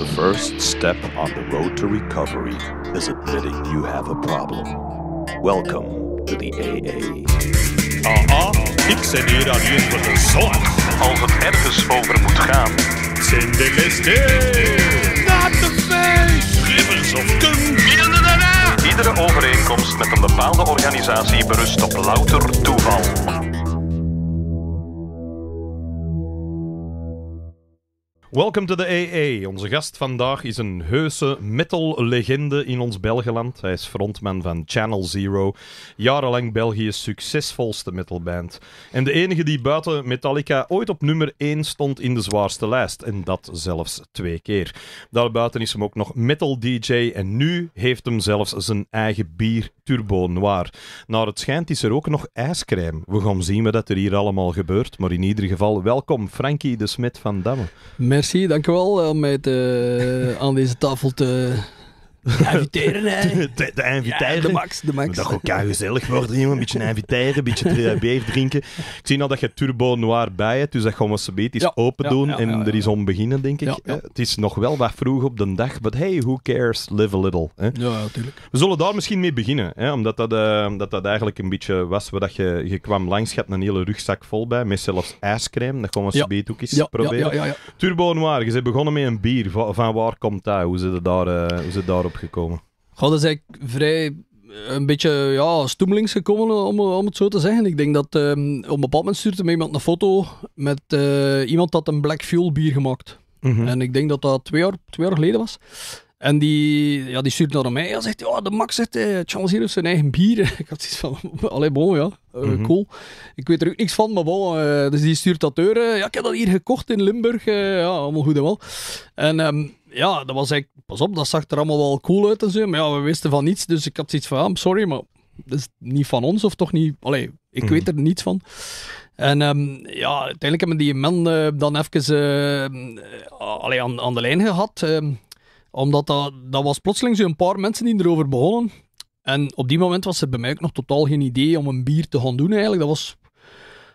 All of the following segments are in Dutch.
The first step on the road to recovery is admitting you have a problem. Welcome to the AA. Aha, ik zit hier aan jullie voor de zon. Als het ergens over moet gaan, zijn de gesten. Not the face! Glippers of kum, binnen daarna! Iedere overeenkomst met een bepaalde organisatie berust op louter toeval. Welcome to the AA. Onze gast vandaag is een heuse metal-legende in ons Belgeland. Hij is frontman van Channel Zero, jarenlang België's succesvolste metalband. En de enige die buiten Metallica ooit op nummer 1 stond in de zwaarste lijst. En dat zelfs 2 keer. Daarbuiten is hem ook nog metal-dj en nu heeft hem zelfs zijn eigen bier, Turbeau Noir. Naar het schijnt is er ook nog ijscrème. We gaan zien wat er hier allemaal gebeurt, maar in ieder geval welkom Franky De Smet-Van Damme. Merci, dankjewel om mij aan deze tafel te inviteren. Te inviteren. Ja, de max. Dat elkaar gezellig worden, een beetje inviteren, een beetje beer drinken. Ik zie al dat je Turbeau Noir bij hebt, dus dat gaan we zometeen iets open doen en er is om beginnen, denk ik. Ja, ja. Het is nog wel wat vroeg op de dag, but hey, who cares, live a little. Hè? Ja, natuurlijk. We zullen daar misschien mee beginnen, hè? Omdat dat eigenlijk een beetje was waar je kwam langs, je had een hele rugzak vol bij, met zelfs ijscrème, dat gaan we zometeen ook eens proberen. Ja. Turbeau Noir, je bent begonnen met een bier, van waar komt dat? Hoe zit het daarop gekomen? God, dat is eigenlijk vrij een beetje stoemelings gekomen, om het zo te zeggen. Ik denk dat op een bepaald moment stuurde mij iemand een foto met iemand dat een Black Fuel bier gemaakt. Mm-hmm. En ik denk dat dat twee jaar geleden was. En die stuurde naar mij. Hij zegt, de Max zegt, Chance hier heeft zijn eigen bier. Ik had zoiets van, allee, bon, mm-hmm. Cool. Ik weet er ook niks van, maar bon. Dus die stuurt dat deur. Ik heb dat hier gekocht in Limburg. Allemaal goed en wel. En dat was eigenlijk, pas op, dat zag er allemaal wel cool uit en zo. Maar we wisten van niets. Dus ik had zoiets van, sorry, maar dat is niet van ons of toch niet. Allee, ik weet er niets van. En uiteindelijk hebben die man dan even aan de lijn gehad. Omdat dat was plotseling zo'n paar mensen die erover begonnen. En op die moment was er bij mij ook nog totaal geen idee om een bier te gaan doen eigenlijk. Dat was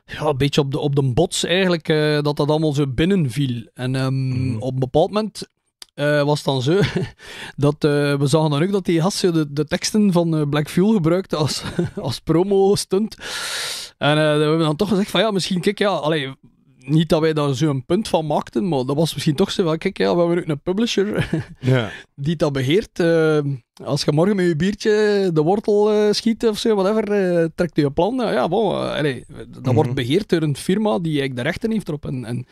een beetje op de bots eigenlijk, dat allemaal zo binnenviel. En op een bepaald moment was het dan zo dat we zagen dan ook dat die gast de teksten van Black Fuel gebruikte als promo-stunt. En we hebben dan toch gezegd van misschien kijk, niet dat wij daar zo'n punt van maakten, maar dat was misschien toch zo van, kijk, we hebben ook een publisher die dat beheert. Als je morgen met je biertje de wortel schiet of zo, whatever, trekt je plan. Dat wordt beheerd door een firma die eigenlijk de rechten heeft erop. En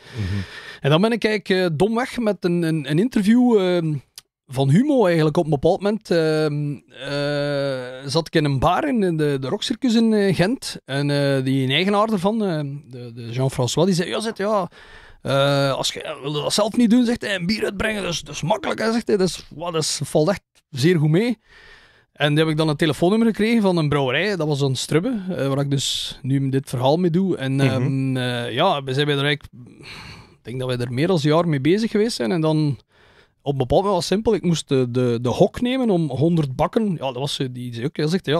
dan ben ik eigenlijk domweg met een interview van Humo eigenlijk. Op een bepaald moment zat ik in een bar in de Rockcircus in Gent. En die eigenaar ervan, de Jean-François, die zei, als je wil dat zelf niet doen, zegt hij, een bier uitbrengen, dat is makkelijk. Hij zegt, dat valt echt zeer goed mee. En die heb ik dan een telefoonnummer gekregen van een brouwerij, dat was een Strubbe, waar ik dus nu dit verhaal mee doe. En we zijn er eigenlijk, ik denk dat wij er meer dan een jaar mee bezig geweest zijn. En dan op een bepaald moment was het simpel, ik moest de hok nemen om 100 bakken. Ja, dat was die ook. Hij zegt,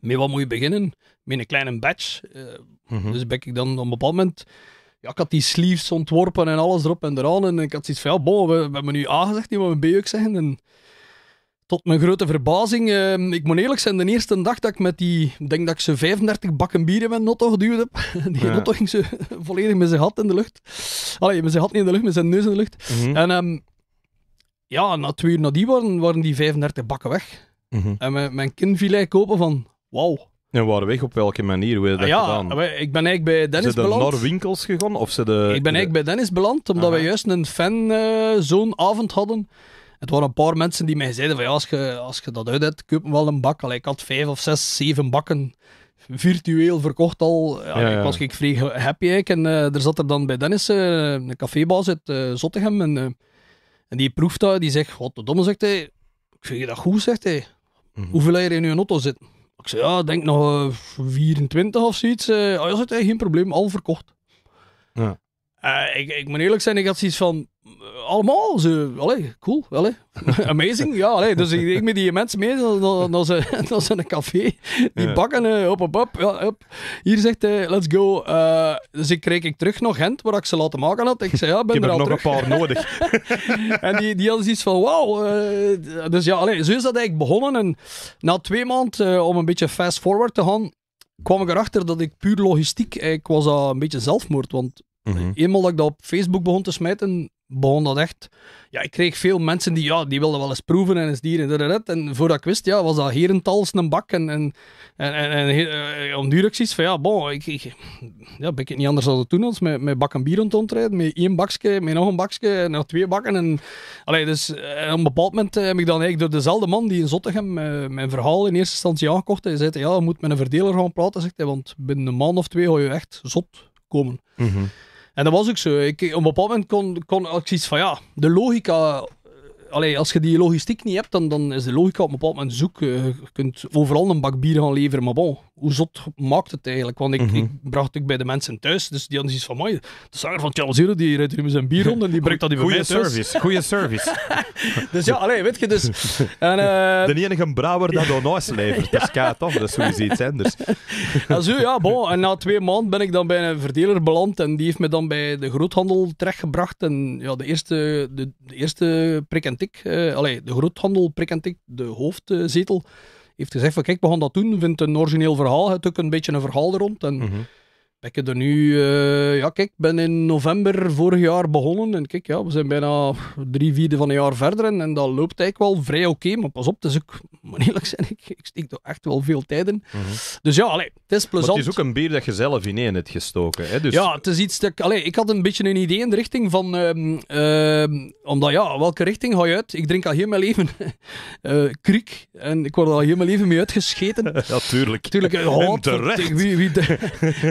met wat moet je beginnen? Met een kleine batch. Dus ben ik dan op een bepaald moment, ik had die sleeves ontworpen en alles erop en eraan. En ik had zoiets van, we hebben nu A gezegd, nu moeten we B ook zeggen. En tot mijn grote verbazing, ik moet eerlijk zijn, de eerste dag dat ik met die, ik denk dat ik ze 35 bakken bier in mijn notto geduwd heb. Die notto ging ze volledig met zijn gat in de lucht. Allee, met zijn gat niet in de lucht, met zijn neus in de lucht. Mm-hmm. En na 2 uur nadien waren die 35 bakken weg. Mm-hmm. En mijn kin viel eigenlijk open van, wauw. En waren weg op welke manier? Hoe je dat gedaan? Ik ben eigenlijk bij Dennis beland. Zijn er naar winkels gegaan? Of ik ben eigenlijk bij Dennis beland, omdat we juist een fan zo'n avond hadden. Het waren een paar mensen die mij zeiden van, als je dat uit hebt, koop me wel een bak. Allee, ik had 5 of 6, 7 bakken virtueel verkocht al. Ik was vrij happy eigenlijk. En er zat er dan bij Dennis een cafébaas uit Zottegem. En die proeft dat, die zegt, godverdomme, zegt hij, ik vind je dat goed, zegt hij. Mm-hmm. Hoeveel heb je in je auto zitten? Ik zei, denk nog 24 of zoiets. Zegt hij, geen probleem, al verkocht. Ja. Ik moet eerlijk zijn, ik had zoiets van... allemaal, ze... Allee, cool, allee. Amazing, ja, allee. Dus ik met die mensen mee naar zijn café. Die bakken, hop. Hier zegt hij, let's go. Dus ik kreeg terug naar Gent, waar ik ze laten maken had. Ik zei, ja, ben er al terug. Nog een paar nodig. En die hadden zoiets van, wauw. Dus ja, allee, zo is dat eigenlijk begonnen. En na 2 maanden, om een beetje fast forward te gaan, kwam ik erachter dat ik puur logistiek... Ik was een beetje zelfmoord, want... Mm-hmm. Eenmaal dat ik dat op Facebook begon te smijten, begon dat echt... Ja, ik kreeg veel mensen die wilden wel eens proeven en eens dieren en dat. En voordat ik wist, ja, was dat herentals een bak. En ondurig zoiets van, ja, bon, ben ik niet anders dan dat toen als met bak en bier rondrijden. Met 1 bakje, met nog een bakje, en nog 2 bakken. En, allee, dus en op een bepaald moment heb ik dan eigenlijk door dezelfde man die in Zottegem mijn verhaal in eerste instantie aangekocht. Hij zei, ja, je moet met een verdeler gaan praten, zegt hij, want binnen een maand of 2 ga je echt zot komen. Mm-hmm. En dat was ook zo. Op een bepaald moment kon ik zoiets van, ja, de logica... Allee, als je die logistiek niet hebt, dan is de logica op een bepaald moment zoek. Je kunt overal een bak bier gaan leveren, maar bon, hoe zot maakt het eigenlijk? Want ik bracht ook bij de mensen thuis, dus die hadden zoiets van, mooi, de zanger van Channel Zero, die rijdt met zijn bier rond en die brengt dat die voor mij thuis. Goeie service. Dus ja, allee, weet je, dus... En, de enige brouwer dat aan huis levert, dat is kaart af, dat is sowieso iets anders. En zo, ja, bon, en na 2 maanden ben ik dan bij een verdeler beland en die heeft me dan bij de groothandel terechtgebracht en ja, de eerste prik en de groothandel Prik en Tik, de hoofdzetel, heeft gezegd van kijk, we gaan dat doen, vindt een origineel verhaal, het ook een beetje een verhaal rond en ben ik er nu, ben in november vorig jaar begonnen en kijk, ja, we zijn bijna 3/4 van een jaar verder en dat loopt eigenlijk wel vrij oké, maar pas op, het is ook, maar eerlijk zijn, ik steek er echt wel veel tijd in. Dus ja, allee, het is plezant. Maar het is ook een bier dat je zelf ineen hebt gestoken, hè? Dus... Ja, het is iets dat ik had een beetje een idee in de richting van, omdat ja, welke richting ga je uit? Ik drink al heel mijn leven kriek en ik word al heel mijn leven mee uitgescheten. Ja, tuurlijk. En terecht.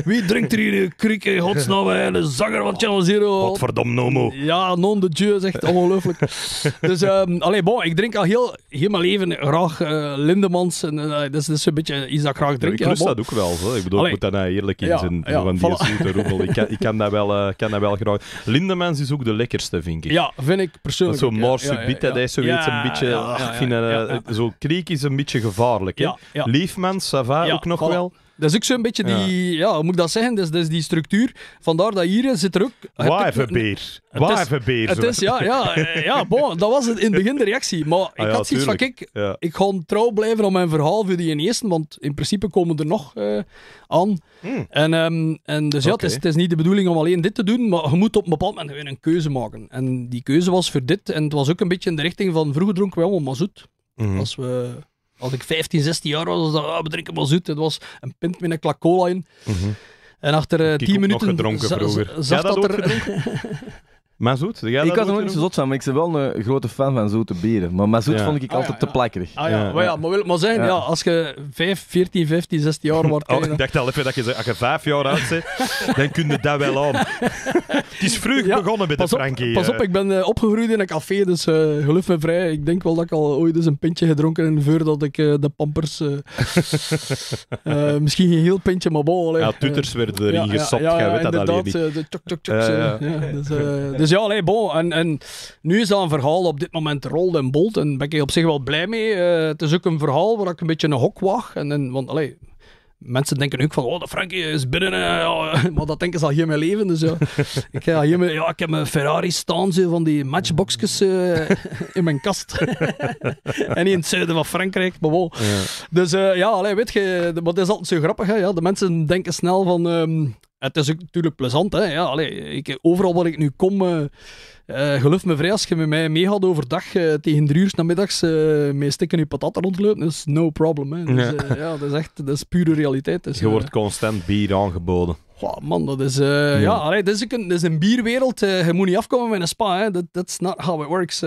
Wie drinkt er hier kriek in godsnaam, een zanger van Channel Zero. Godverdomme, nomo. Ja, non de Dieu, zegt ongelooflijk. Dus, ik drink al heel mijn leven graag Lindemans. En, dat is een beetje iets dat ik graag drink. Ik lust dat ook wel. Zo. Ik bedoel, ik moet daar eerlijk in zijn. Ja, van die zoete roebel. Ik kan dat wel graag. Lindemans is ook de lekkerste, vind ik. Ja, vind ik persoonlijk. Zo'n marsubit, dat is zoiets een beetje... Zo'n kriek is een beetje gevaarlijk. Liefmans, Sava ook nog wel. Dat is ook zo'n beetje die... Ja, hoe moet ik dat zeggen? Dat is die structuur. Vandaar dat hier zit er ook... Waaiverbeer. Het is, bon, dat was het in het begin de reactie. Maar ik had zoiets van, kijk, ik ga trouw blijven aan mijn verhaal voor die in eerste, want in principe komen er nog aan. En dus het is niet de bedoeling om alleen dit te doen, maar je moet op een bepaald moment weer een keuze maken. En die keuze was voor dit. En het was ook een beetje in de richting van, vroeger dronken we allemaal mazoet. Als ik 15, 16 jaar was, dan we drinken maar zoet. Het was een pint met een klak cola in. En achter 10 minuten... Ik heb nog gedronken vroeger. Zag dat er... Maar zoet? Ik had er nog niet zo zot van, maar ik ben wel een grote fan van zoete bieren. Maar mazoet vond ik altijd te plakkerig. Maar wil ik maar zeggen, als je 14, 15, 16 jaar wordt... Ik dacht al even dat je, als je 5 jaar oud bent, dan kun je dat wel aan. Het is vroeg begonnen met de Franky. Pas op, ik ben opgegroeid in een café, dus geloof me vrij. Ik denk wel dat ik al ooit eens een pintje gedronken heb voordat ik de Pampers... misschien geen heel pintje, maar bol. Ja, toeters werden erin gesapt, jij weet dat alleen niet. De tjok-tjok-tjoks. Dus ja, bon. En nu is dat een verhaal op dit moment rolt en bolt. En ben ik op zich wel blij mee. Het is ook een verhaal waar ik een beetje een hok waag. Want mensen denken ook van, oh, de Franky is binnen. Maar dat denken ze al heel mijn leven. Dus ja, ik heb mijn Ferrari staan, zo, van die matchboxjes in mijn kast. En in het zuiden van Frankrijk. Maar wow. Dus weet je, dat is altijd zo grappig. Hè? Ja, de mensen denken snel van... Het is ook natuurlijk plezant, hè. Ja, overal waar ik nu kom, geloof me vrij, als je met mij mee gaat overdag, tegen 3 uur 's namiddags, mee stikken je patat rondlopen, dat is no problem. Hè. Dus, dat is echt, dat is pure realiteit. Dus, je wordt constant bier aangeboden. Goh, man, dat is... dat is een bierwereld. Je moet niet afkomen met een spa. That's not how it works.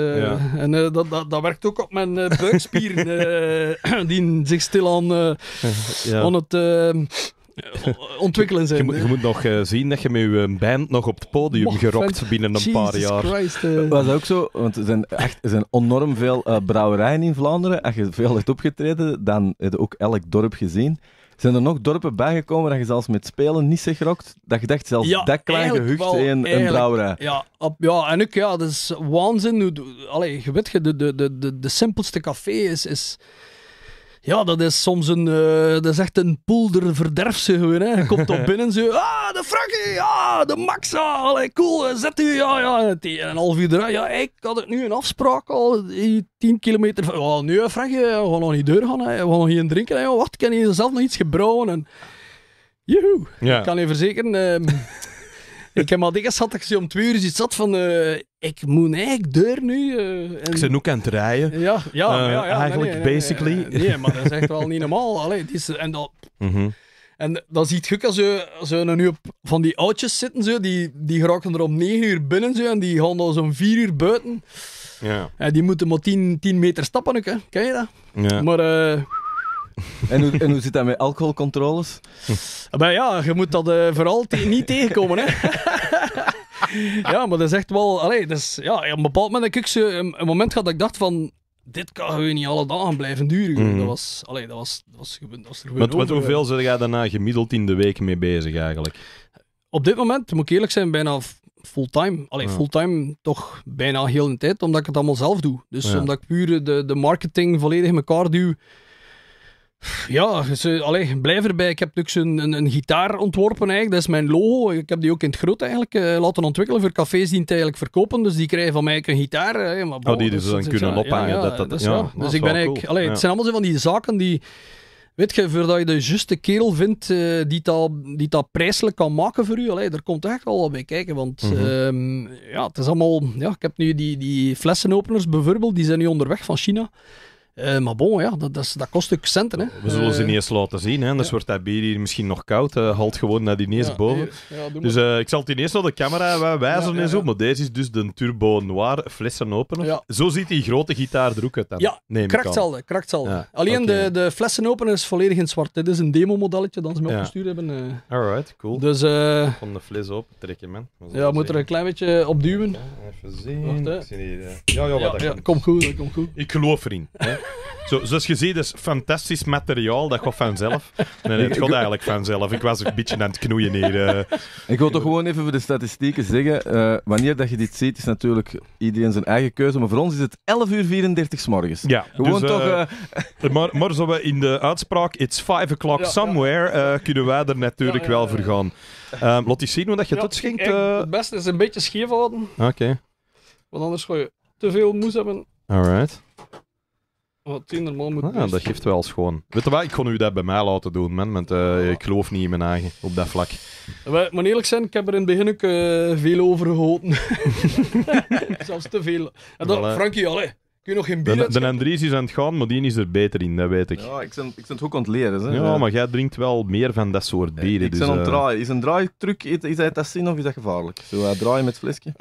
En dat werkt ook op mijn buikspieren, die zich stilaan aan het... ontwikkelen zijn. Je moet nog zien dat je met je band nog op het podium gerokt binnen een paar jaar. Was dat ook zo? Want er zijn enorm veel brouwerijen in Vlaanderen. Als je veel hebt opgetreden, dan heb je ook elk dorp gezien. Zijn er nog dorpen bijgekomen dat je zelfs met spelen niet zich rokt? Dat je dacht, zelfs ja, dat klein gehucht in een brouwerij. Ja, en dat is waanzin. Allee, je weet je, de simpelste café is... Ja, dat is soms dat is echt een poelder verderfse gewoon, hè. Je komt op binnen en zo... Ah, de Franky! Ja, de Maxa! Allee, cool, zet u! Ja. En een half uur eruit. Ja, ik had het nu een afspraak al. 10 kilometer van... Oh, nu, Franky, we gaan nog niet doorgaan. Hè. We gaan nog geen drinken. Hè. Wat, kan je zelf nog iets gebrouwen? En... Joehoe! Ja. Ik kan je verzekeren... Ik heb al dikwijls gehad dat ik om 2 uur iets zat van... ik moet eigenlijk deur nu... en... Ik ben ook aan het rijden. Ja. Eigenlijk, basically. Nee, maar dat is echt wel niet normaal. Allee, het is, en dan ziet je ook als we nu op van die oudjes zitten, zo, die geraken er om 9 uur binnen zo, en die gaan dan zo'n 4 uur buiten. Ja. En die moeten maar 10 meter stappen ook, hè. Ken je dat? Ja. Maar... En hoe zit dat met alcoholcontroles? Ben ja, je moet dat vooral niet tegenkomen, hè. Ja, maar dat is echt wel... Allee, dus, ja, op een bepaald moment heb ik een moment gehad dat ik dacht van... Dit kan gewoon niet alle dagen blijven duren. Mm. Dat was gewoon over. Met hoeveel zit jij daarna gemiddeld in de week mee bezig, eigenlijk? Op dit moment, moet ik eerlijk zijn, bijna fulltime. Fulltime toch bijna heel de tijd, omdat ik het allemaal zelf doe. Dus omdat ik puur de marketing volledig in elkaar duw... Ja, blijf erbij. Ik heb natuurlijk een gitaar ontworpen eigenlijk. Dat is mijn logo. Ik heb die ook in het groot eigenlijk laten ontwikkelen voor cafés die het eigenlijk verkopen. Dus die krijgen van mij een gitaar. Maar bon, die dus dan kunnen ophangen. Dus ik ben eigenlijk... Cool. Het zijn allemaal zo van die zaken die... Weet je, voordat je de juiste kerel vindt die dat prijselijk kan maken voor u, daar komt echt al bij kijken. Want het is allemaal... Ja, ik heb nu die flessenopeners bijvoorbeeld, die zijn nu onderweg van China. Maar bon, ja, dat kost ook centen. Hè. We zullen ze niet eens laten zien. Hè. Anders wordt dat bier hier misschien nog koud. Halt gewoon naar die neus boven. Dus ik zal het ineens naar de camera wijzen en zo. Ja. Maar deze is dus de Turbeau Noir flessenopener. Ja. Zo ziet die grote gitaar er ook uit. Ja, krachtzelfde. Ja. Alleen de flessenopener is volledig in zwart. Dit is een demo-modelletje dat ze me opgestuurd hebben. Alright, cool. Dus, van de fles open trekken, man. Ja, moet er een klein beetje op duwen. Okay, even zien. Wacht, ik hier, Komt goed. Ik geloof erin. Zo, zoals je ziet, dat is fantastisch materiaal. Dat gaat vanzelf. Nee, het gaat eigenlijk vanzelf. Ik was een beetje aan het knoeien hier. Ik wil toch gewoon even voor de statistieken zeggen. Wanneer dat je dit ziet, is natuurlijk iedereen zijn eigen keuze. Maar voor ons is het 11:34 's morgens. Ja, gewoon dus, toch... maar zo we in de uitspraak It's 5 o'clock somewhere, kunnen wij er natuurlijk wel voor gaan. Laat eens zien hoe dat je het schenkt. Het beste is een beetje scheef houden. Oké. Want anders ga je te veel moes hebben. Alright. Wat moet dat geeft wel schoon. Weet je wat, ik kon u dat bij mij laten doen, man. Want ik geloof niet in mijn eigen, op dat vlak. Maar eerlijk zijn, ik heb er in het begin ook veel over gehoten. Zelfs te veel. En dan, Franky, kun je nog geen bier de Andries is aan het gaan, maar die is er beter in, dat weet ik. Ja, ik ben het ook aan het leren. Hè? Ja, maar jij drinkt wel meer van dat soort bieren. Ik ben aan het draaien. Is een draaitruc, is dat zien of is dat gevaarlijk? Zo draaien met flesje?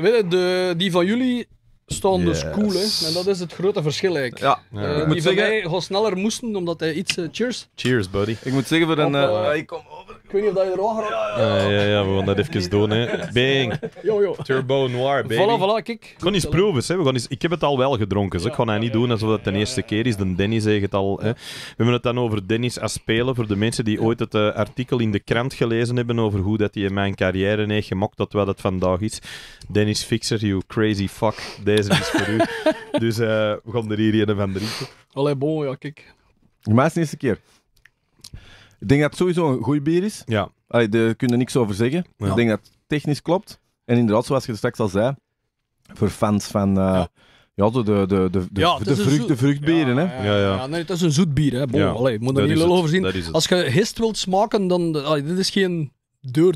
Weet je, die van jullie... staan dus cool, hè. En dat is het grote verschil eigenlijk. Ja. Ik moet zeggen... Hij gaat sneller moesten, omdat hij iets... Cheers. Cheers, buddy. Ik moet zeggen, voor een... ik kom over. Ik weet niet of dat je er al gaat. Ja, we gaan dat even doen, hè. Bang. Yo. Turbeau Noir, baby. Voilà, kijk. We gaan eens proeven, hè. Ik heb het al wel gedronken, dus ik ga dat niet doen alsof het de eerste keer is. De Dennis zegt het al, hè. We hebben het dan over Dennis Aspelen, voor de mensen die ooit het artikel in de krant gelezen hebben over hoe dat hij in mijn carrière heeft gemokt tot wat het vandaag is. Dennis Fixer, you crazy fuck. Deze is voor u. Dus we gaan er hier een van drinken. Allee, bon, ja, kijk. Maar het is de eerste keer. Ik denk dat het sowieso een goed bier is. Ja. Allee, daar kun je niks over zeggen. Ja. Ik denk dat het technisch klopt. En inderdaad, zoals je straks al zei, voor fans van de vruchtbieren. Ja. Nee, het is een zoet bier. Hè. Bon, allee, moet er niet lul over zien. Als je gist wilt smaken, dan... Allee, dit is geen...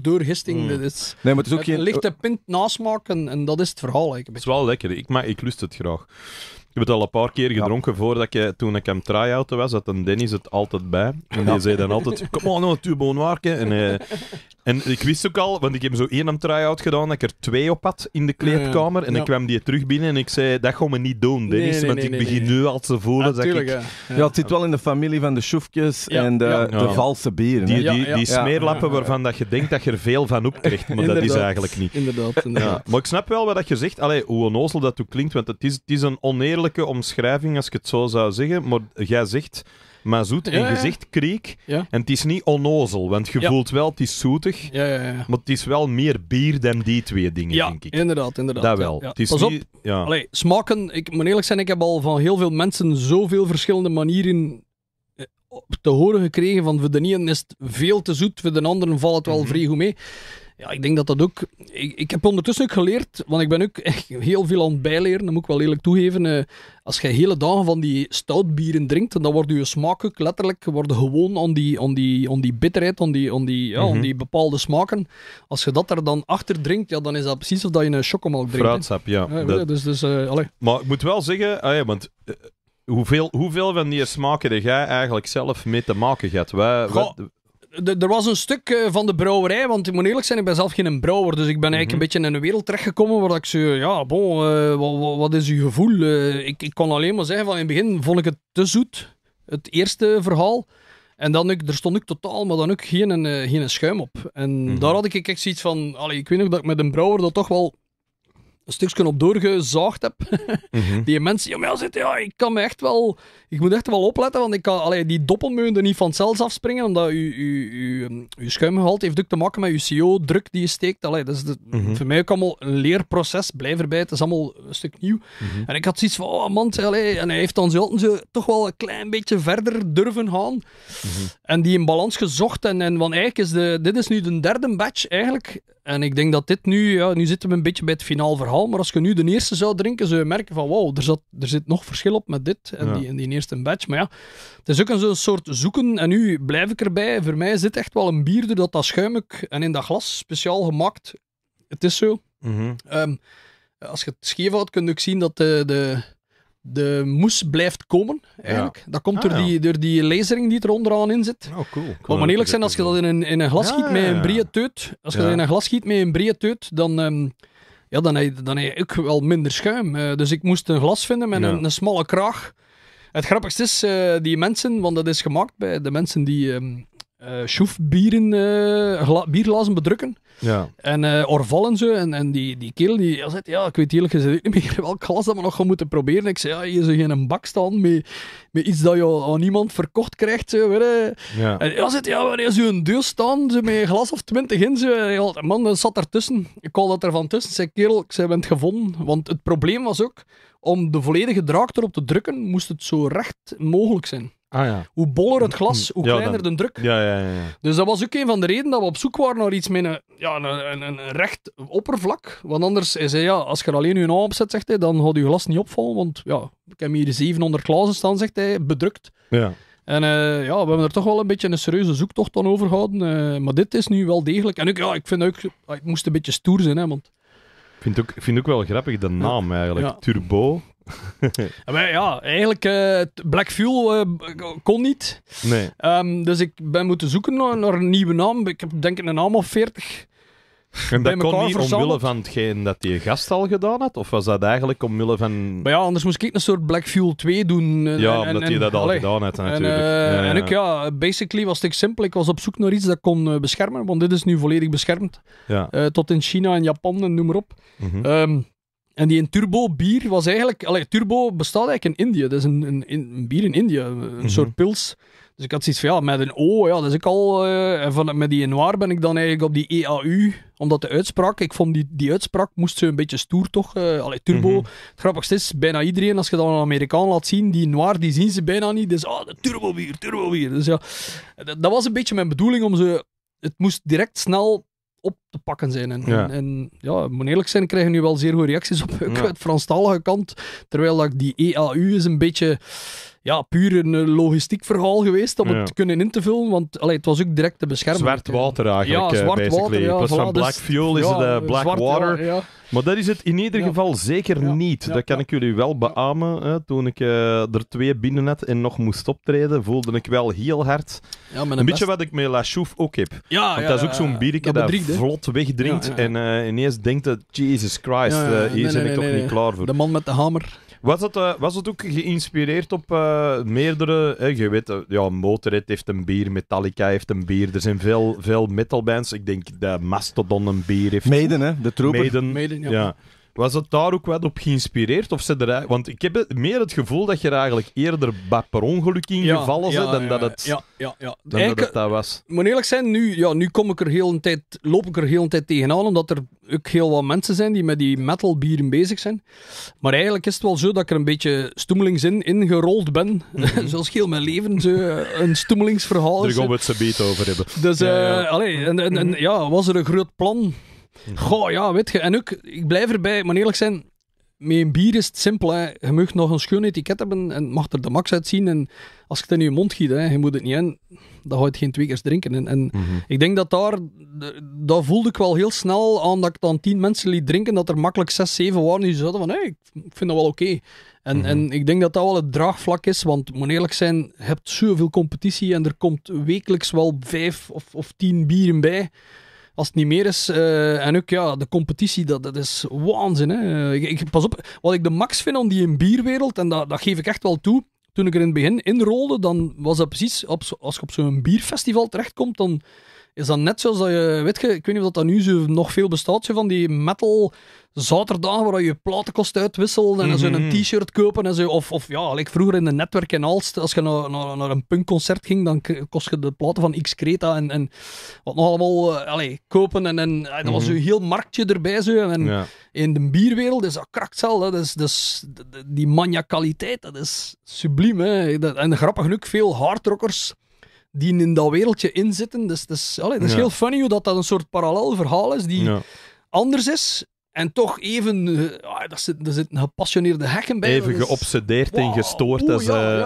doorgisting. Nee, maar het is ook geen... lichte pint nasmaak en dat is het verhaal. Het is wel lekker, maar ik lust het graag. Ik heb het al een paar keer gedronken toen ik hem try-outen was, had een Dennis het altijd bij. En die zei dan altijd, kom on, nou, Turbeau Noir. En ik wist ook al, want ik heb zo 1 aan try-out gedaan, dat ik er 2 op had in de kleedkamer. En ik kwam die terug binnen en ik zei, dat gaan we niet doen, Dennis. Want ik begin nu al te voelen. Het zit wel in de familie van de sjoefjes en de valse bieren. Die smeerlappen waarvan dat je denkt dat je er veel van opkrijgt, maar dat is eigenlijk niet. Inderdaad. Ja. Maar ik snap wel wat je zegt. Allee, hoe onnozel dat ook klinkt, want het is een oneerlijke omschrijving als ik het zo zou zeggen, maar jij zegt... maar zoet in gezicht kreeg. Ja. En het is niet onnozel, want je voelt wel, het is zoetig, maar het is wel meer bier dan die twee dingen, denk ik. Inderdaad, inderdaad. Dat wel. Ja. Het is pas niet, op, allee, smaken, ik moet eerlijk zijn, ik heb al van heel veel mensen zoveel verschillende manieren te horen gekregen van voor de ene is het veel te zoet, voor de anderen valt het wel vrij goed mee. Ja, ik denk dat dat ook... Ik heb ondertussen ook geleerd, want ik ben ook echt heel veel aan het bijleren, dat moet ik wel eerlijk toegeven. Als je hele dagen van die stoutbieren drinkt, dan wordt je smaak ook letterlijk gewoon aan die bitterheid, aan die bepaalde smaken. Als je dat er dan achter drinkt, ja, dan is dat precies of dat je een chocomelk drinkt. Fruitsap, ja. Maar ik moet wel zeggen, want... Hoeveel van die smaken heb jij eigenlijk zelf mee te maken gehad? Er was een stuk van de brouwerij, want ik moet eerlijk zijn, ik ben zelf geen brouwer, dus ik ben eigenlijk een beetje in een wereld terechtgekomen waar ik zei, wat is uw gevoel? Ik kon alleen maar zeggen, van in het begin vond ik het te zoet, het eerste verhaal. En dan er stond ik totaal, maar dan ook geen schuim op. En daar had ik echt zoiets van, ik weet nog dat ik met een brouwer dat toch wel... een stukje op doorgezaagd heb. Die mensen, ik kan me echt wel... Ik moet echt wel opletten, want ik kan die doppelmeunden niet van zelfs afspringen, omdat uw schuimgehalte heeft ook te maken met uw CO-druk die je steekt. Voor mij ook allemaal een leerproces. Blijf erbij, het is allemaal een stuk nieuw. En ik had zoiets van, en hij heeft dan zo toch wel een klein beetje verder durven gaan. En die in balans gezocht. En want eigenlijk is dit is nu de derde batch, eigenlijk. En ik denk dat dit nu... Ja, nu zitten we een beetje bij het finaal verhaal, maar als je nu de eerste zou drinken, zou je merken van wow, er zit nog verschil op met dit en die eerste batch. Maar ja, het is ook een soort zoeken en nu blijf ik erbij. Voor mij zit echt wel een bier door dat schuimig en in dat glas speciaal gemaakt. Het is zo. Als je het scheef houdt, kun je ook zien dat de moes blijft komen, eigenlijk. Ja. Dat komt door die lasering die er onderaan in zit. Oh, cool. Maar eerlijk zijn, als je dat in een glas schiet met een brede teut, dan heb je ook wel minder schuim. Dus ik moest een glas vinden met een smalle kraag. Het grappigste is, die mensen, want dat is gemaakt bij de mensen die... bierglazen bedrukken. Ja. En Orval en zo. En die kerel die zei, ik weet eerlijk gezegd niet meer welk glas dat we nog gaan moeten proberen. Ik zei, hier zou je in een bak staan met iets dat je aan iemand verkocht krijgt. Zo, en hij zei, wanneer zou een deur staan zo, met een glas of 20 in. Zo. En hij, man, dat zat ertussen. Ik haal dat ervan tussen. Zei, kerel, ik ben het gevonden. Want het probleem was ook, om de volledige draak erop te drukken, moest het zo recht mogelijk zijn. Ah, ja. Hoe boller het glas, hoe kleiner de druk. Ja. Dus dat was ook een van de redenen dat we op zoek waren naar iets met een recht oppervlak. Want anders, hij zei, als je er alleen je naam op zet, zegt hij, dan gaat je glas niet opvallen. Want ik heb hier 700 glazen staan, zegt hij, bedrukt. Ja. En we hebben er toch wel een beetje een serieuze zoektocht aan overgehouden. Maar dit is nu wel degelijk. En ik vind ook, ik moest een beetje stoer zijn. Hè, want... Ik vind ook wel grappig de naam eigenlijk. Ja. Turbeau. Eigenlijk Black Fuel kon niet. Nee. Dus ik ben moeten zoeken naar een nieuwe naam. Ik heb denk ik een naam of 40. En dat kon niet omwille van hetgeen dat die gast al gedaan had? Of was dat eigenlijk omwille van... Maar ja, anders moest ik een soort Black Fuel 2 doen. Gedaan had natuurlijk. Basically was het simpel. Ik was op zoek naar iets dat kon beschermen, want dit is nu volledig beschermd. Ja. Tot in China en Japan en noem maar op. En die Turbeau bier was eigenlijk... Turbeau bestaat eigenlijk in Indië. Dat is een bier in Indië. Een soort pils. Dus ik had zoiets van, met een O, dat is ik al... met die Noir ben ik dan eigenlijk op die EAU. Omdat de uitspraak... Ik vond die uitspraak moest zo een beetje stoer, toch? Turbeau. Het grappigste is, bijna iedereen, als je dat aan een Amerikaan laat zien, die Noir, die zien ze bijna niet. Dus, Turbeau bier. Dus ja, dat was een beetje mijn bedoeling om ze... Het moest direct snel... op te pakken zijn. En moet eerlijk zijn, krijgen nu wel zeer goede reacties op het Franstalige kant, terwijl dat die EAU is een beetje puur een logistiek verhaal geweest om het kunnen in te vullen, want het was ook direct te beschermen. Zwart water eigenlijk. Ja, zwart water. Ja, het was van Black Fuel is het Black zwart, Water. Ja. Maar dat is het in ieder geval zeker niet. Dat kan ik jullie wel beamen. Hè. Toen ik er 2 binnen had en nog moest optreden, voelde ik wel heel hard. Ja, een beetje wat ik met La Chouffe ook heb. Ja, want dat is ook zo'n biertje dat vlot wegdrinkt en ineens denkt dat Jesus Christ, hier ben ik toch niet klaar voor. De man met de hamer. Was het ook geïnspireerd op meerdere... je weet, Motorhead heeft een bier, Metallica heeft een bier. Er zijn veel metalbands. Ik denk dat Mastodon een bier heeft. Maiden, hè? De Trooper. Maiden, ja. Was het daar ook wat op geïnspireerd? Of er, want ik heb meer het gevoel dat je er eigenlijk eerder per ongeluk in gevallen bent dan dat het dat was. Moet eerlijk zijn, nu kom ik er heel een tijd, loop ik er heel een tijd tegenaan, omdat er ook heel wat mensen zijn die met die metalbieren bezig zijn. Maar eigenlijk is het wel zo dat ik er een beetje stoemelings in gerold ben. Mm-hmm. Zoals heel mijn leven, zo, een stoemelingsverhaal. Daar gaan we het zo beter over hebben. Dus was er een groot plan... Goh, ja, weet je. En ook, ik blijf erbij, maar eerlijk zijn, met een bier is het simpel. Hè. Je mag nog een schoon etiket hebben en het mag er de max uitzien. En als je het in je mond giet, hè, je moet het niet in, dan ga je het geen twee keer drinken. En ik denk dat daar voelde ik wel heel snel aan dat ik dan 10 mensen liet drinken, dat er makkelijk 6, 7 waren die zeiden van, hé, ik vind dat wel oké. En ik denk dat dat wel het draagvlak is, want moet eerlijk zijn, je hebt zoveel competitie en er komt wekelijks wel 5 of 10 bieren bij. Als het niet meer is. En ook de competitie, dat is waanzin. Hè? Pas op, wat ik de max vind aan die bierwereld, en dat geef ik echt wel toe, toen ik er in het begin inrolde, dan was dat precies, als je op zo'n bierfestival terechtkomt, dan is dat net zoals dat je, weet je, ik weet niet of dat nu zo nog veel bestaat, zo van die metal zaterdagen waar je platenkost uitwisselt en zo een t-shirt kopen en zo, of like vroeger in de netwerk in Aalst, als je naar een punkconcert ging, dan kost je de platen van X-Creta en wat nog allemaal kopen en dat was zo'n heel marktje erbij zo, en in de bierwereld is dat krakcel, dat is dus die maniacaliteit, dat is subliem, hè? En grappig genoeg veel hardrockers die in dat wereldje inzitten. Dus, heel funny hoe dat een soort parallel verhaal is die anders is en toch even... er zitten gepassioneerde hekken bij. Even geobsedeerd en gestoord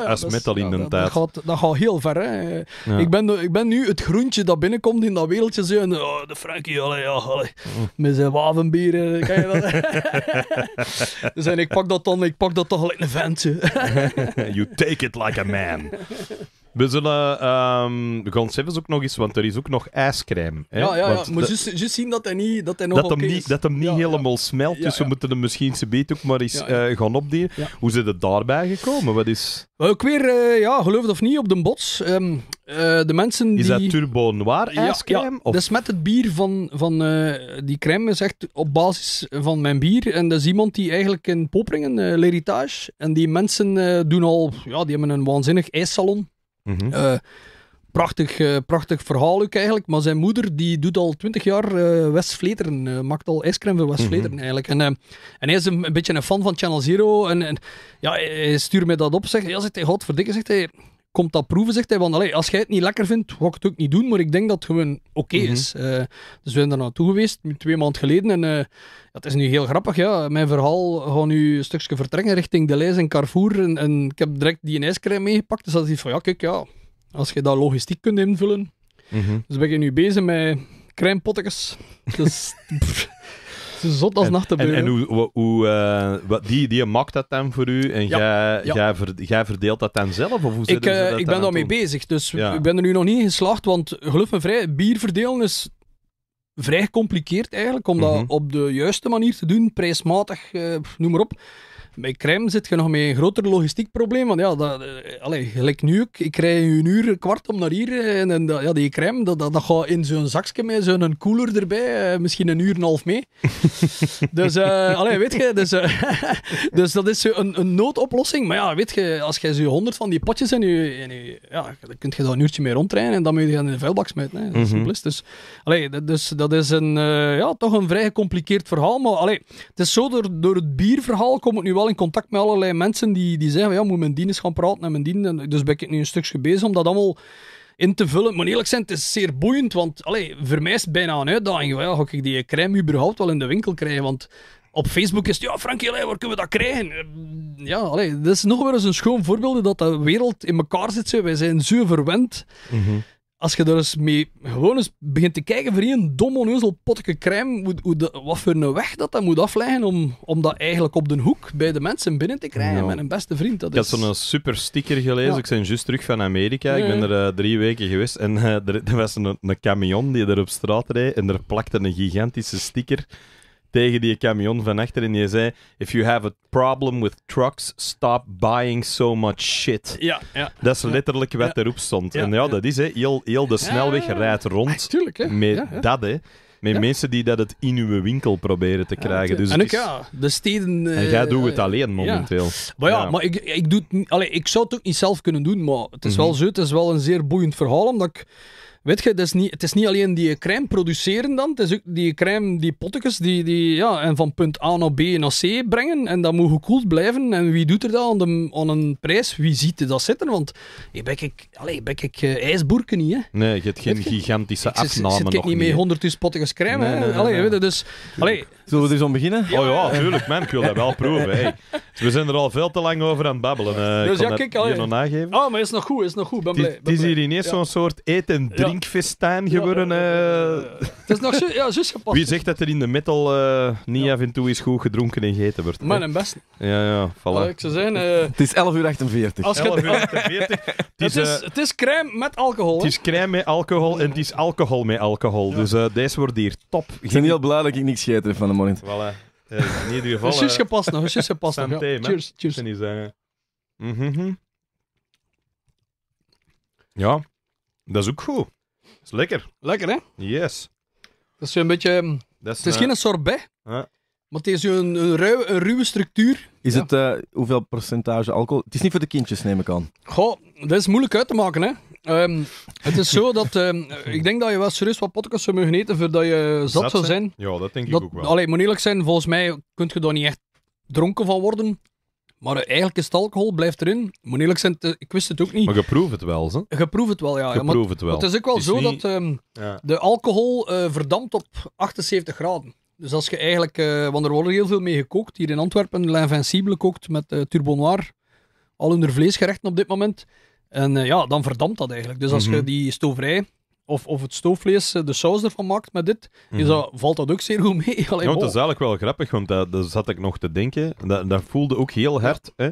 als metal in de tijd. Dat gaat heel ver. Hè. Ja. Ik ben nu het groentje dat binnenkomt in dat wereldje. Zo, en, de Franky, met zijn wavenbieren. Kan je dat? Dus en ik pak dat dan gelijk een ventje. You take it like a man. We zullen gaan zelfs ook nog eens, want er is ook nog ijscrème. Hè? Ja. Maar juist zien dat hij niet... Dat hem niet helemaal smelt, dus we moeten hem misschien z'n ook maar eens gaan opdienen. Ja. Hoe zijn het daarbij gekomen? Wat is... Ook weer, geloof het of niet, op de bots. De mensen die... Is dat Turbeau Noir ijscrème? Ja. Of... Dat is met het bier van die crème is echt op basis van mijn bier. En dat is iemand die eigenlijk in Popringen, L'Héritage, en die mensen doen al... Ja, die hebben een waanzinnig ijssalon. Prachtig verhaal ook eigenlijk, maar zijn moeder die doet al 20 jaar Westvleteren, maakt al ijscrème voor Westvleteren eigenlijk. En hij is een beetje een fan van Channel Zero en hij stuurt mij dat op, zegt hij, ja, zegt hij, godverdikke, zegt hij, komt dat proeven, zegt hij, want allee, als jij het niet lekker vindt, ga ik het ook niet doen, maar ik denk dat het gewoon oké is. Dus we zijn daar naartoe geweest, 2 maanden geleden, en het is nu heel grappig, ja. Mijn verhaal gaat nu een stukje vertrekken richting De Leijs en Carrefour, en ik heb direct die ijscrème meegepakt, dus dat is van, als je dat logistiek kunt invullen. Dus ben je nu bezig met crèmepottekes. Dus... Zot als nacht te beuren. En hoe die maakt dat dan voor u? En jij verdeelt dat dan zelf? Of hoe ik ben daarmee bezig. Dus ik ben er nu nog niet in geslaagd. Want geloof me vrij, bier verdelen is vrij gecompliceerd eigenlijk. Om dat op de juiste manier te doen. Prijsmatig, noem maar op. Bij crème zit je nog met een groter logistiek probleem. Want gelijk nu ook. Ik rij een uur, 15 minuten om naar hier. En die crème, dat gaat in zo'n zakje mee, zo'n koeler erbij. Misschien 1,5 uur mee. Dus, weet je. Dus dat is een noodoplossing. Maar ja, weet je, als je zo'n 100 van die potjes dan kun je daar een uurtje mee rondrijden. En dan moet je gaan in de vuilbak smijten. Hè. Dat is simpel. Dus dat is toch een vrij gecompliceerd verhaal. Maar het is zo, door het bierverhaal kom ik nu wel in contact met allerlei mensen die zeggen, moet mijn dien eens gaan praten en mijn dien. Dus ben ik nu een stukje bezig om dat allemaal in te vullen. Maar eerlijk zijn, het is zeer boeiend, want voor mij is het bijna een uitdaging. Ja, ga ik die crème überhaupt wel in de winkel krijgen? Want op Facebook is het, Franky, waar kunnen we dat krijgen? Ja, dat is nog wel eens een schoon voorbeeld dat de wereld in elkaar zit. Wij zijn zo verwend. Als je daar eens mee gewoon eens begint te kijken voor een dom oneuzel potje crème, wat voor een weg dat moet afleggen om dat eigenlijk op de hoek bij de mensen binnen te krijgen met een beste vriend. Dat is... Ik had zo'n super sticker gelezen, ik ben juist terug van Amerika, ik ben er 3 weken geweest en er was een camion die er op straat reed en er plakte een gigantische sticker tegen die camion van achter en die zei, if you have a problem with trucks, stop buying so much shit. Ja. Dat is letterlijk wat erop stond. En dat is, heel de snelweg rijdt rond met dat. Met mensen die dat het in uw winkel proberen te krijgen. Dus en ook de steden... en jij doet het alleen momenteel. Maar maar ik doe het niet... Allee, ik zou het ook niet zelf kunnen doen, maar het is wel zo. Het is wel een zeer boeiend verhaal, omdat ik... Weet je, het is niet alleen die crème produceren dan, het is ook die crème, die pottekes, en van punt A naar B naar C brengen. En dat moet gekoeld blijven. En wie doet er dat aan een prijs? Wie ziet dat zitten? Want ben ik ijsboerken niet, hè? Nee, je hebt geen gigantische afname nog. Ik zit niet mee 100.000 pottekes crème, hè? Weet je, dus... Zullen we er eens om beginnen? Ja. Oh ja, tuurlijk, man. Ik wil dat wel proeven. Hey. We zijn er al veel te lang over aan het babbelen. Dus ik kan het hier nog nageven. Oh, maar is nog goed. Het is hier ineens zo'n soort eet- en drinkfestijn geworden. Het is nog juist gepast. Wie zegt dat er in de metal niet af en toe eens goed gedronken en gegeten wordt? Maar en best. Ja, voilà. Ik zou zeggen, het is 11:48. 11:48. Het is crème met alcohol. Het is crème met alcohol en het is alcohol met alcohol. Dus deze wordt hier top. Ik ben heel blij dat ik niks gegeten heb van de morgen. Voilà. In ieder geval... Het is gepast nog. Cheers. Ja, dat is ook goed. Dat is lekker. Lekker, hè? Yes. Dat is een beetje... Het is geen sorbet, maar het is een ruwe structuur. Is het hoeveel percentage alcohol? Het is niet voor de kindjes, neem ik aan. Goh, dat is moeilijk uit te maken, hè. Het is zo dat... ik denk dat je wel serieus wat podcasts zou mogen eten voordat je zat zou zijn. Ja, dat denk ik ook wel. Allee, moet eerlijk zijn, volgens mij kun je daar niet echt dronken van worden. Maar eigenlijk is het alcohol, blijft erin. Moet eerlijk zijn, ik wist het ook niet. Maar je proeft het wel, zo. Je proeft het wel, ja. Maar het is ook wel zo niet... dat de alcohol verdampt op 78 graden. Dus als je eigenlijk... want er wordt heel veel mee gekookt. Hier in Antwerpen, L'Invincible kookt met Turbeau Noir. Al hun vleesgerechten op dit moment. En dan verdampt dat eigenlijk. Dus als je die stoverij of het stoofvlees de saus ervan maakt met dit, valt dat ook zeer goed mee. Allee, dat is eigenlijk wel grappig, want dat zat ik nog te denken. Dat voelde ook heel hard. Hè.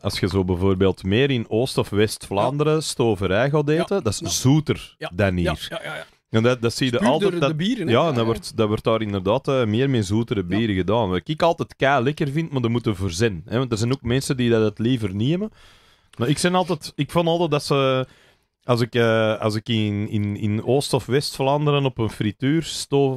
Als je zo bijvoorbeeld meer in Oost- of West-Vlaanderen stoverij gaat eten, dat is zoeter dan hier. Ja. En dat zie je altijd. De bieren, dat wordt daar inderdaad meer met zoetere bieren gedaan. Wat ik altijd kei lekker vind, maar daar moeten voor zijn. Hè, want er zijn ook mensen die dat liever niet hebben. Maar ik vond altijd dat ze... Als ik in Oost- of West-Vlaanderen op een frituur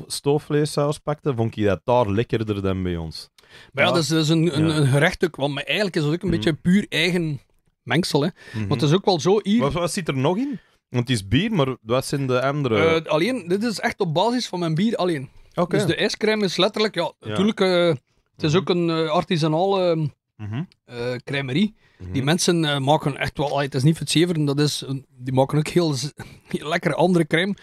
stoofvleessaus pakte, vond ik dat daar lekkerder dan bij ons. Maar dat is dus een gerecht ook, want eigenlijk is het ook een beetje puur eigen mengsel. Hè? Want het is ook wel zo hier... Wat zit er nog in? Want het is bier, maar wat zijn de andere... Alleen, dit is echt op basis van mijn bier alleen. Okay. Dus de ijscrème is letterlijk... Natuurlijk, het is ook een artisanale crèmerie. Die mensen maken echt wel... Het is niet voor het zeveren, die maken ook heel lekkere andere crème.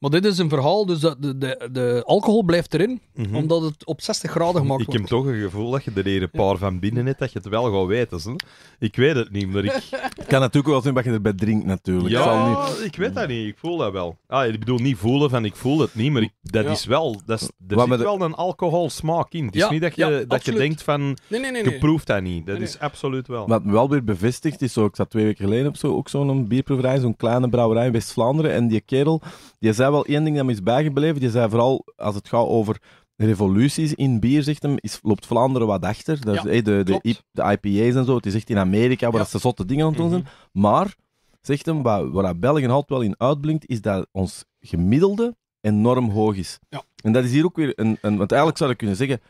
Maar dit is een verhaal, dus de alcohol blijft erin, omdat het op 60 graden gemaakt wordt. Ik heb toch een gevoel dat je er hier een paar van binnen hebt, dat je het wel gaat weten. Zo. Ik weet het niet, maar ik... Het kan natuurlijk wel zijn dat je erbij drinkt, natuurlijk. Ja, ik weet dat niet. Ik voel dat wel. Ik bedoel, niet voelen van ik voel het niet, maar is wel... Er zit wel een alcoholsmaak in. Het is niet dat je denkt van... Nee. Je proeft dat niet. Dat is absoluut wel. Wat wel weer bevestigd is, ik zat 2 weken geleden op zo'n bierproeverij, zo'n kleine brouwerij in West-Vlaanderen, en die kerel... Je zei wel één ding dat me is bijgebleven. Je zei vooral, als het gaat over revoluties in bier, zegt hem, loopt Vlaanderen wat achter. Dat is, de IPA's en zo. Het is echt in Amerika waar ze zotte dingen aan het doen zijn. Maar, zegt hem, waar België altijd wel in uitblinkt, is dat ons gemiddelde enorm hoog is. Ja. En dat is hier ook weer want eigenlijk zou je kunnen zeggen...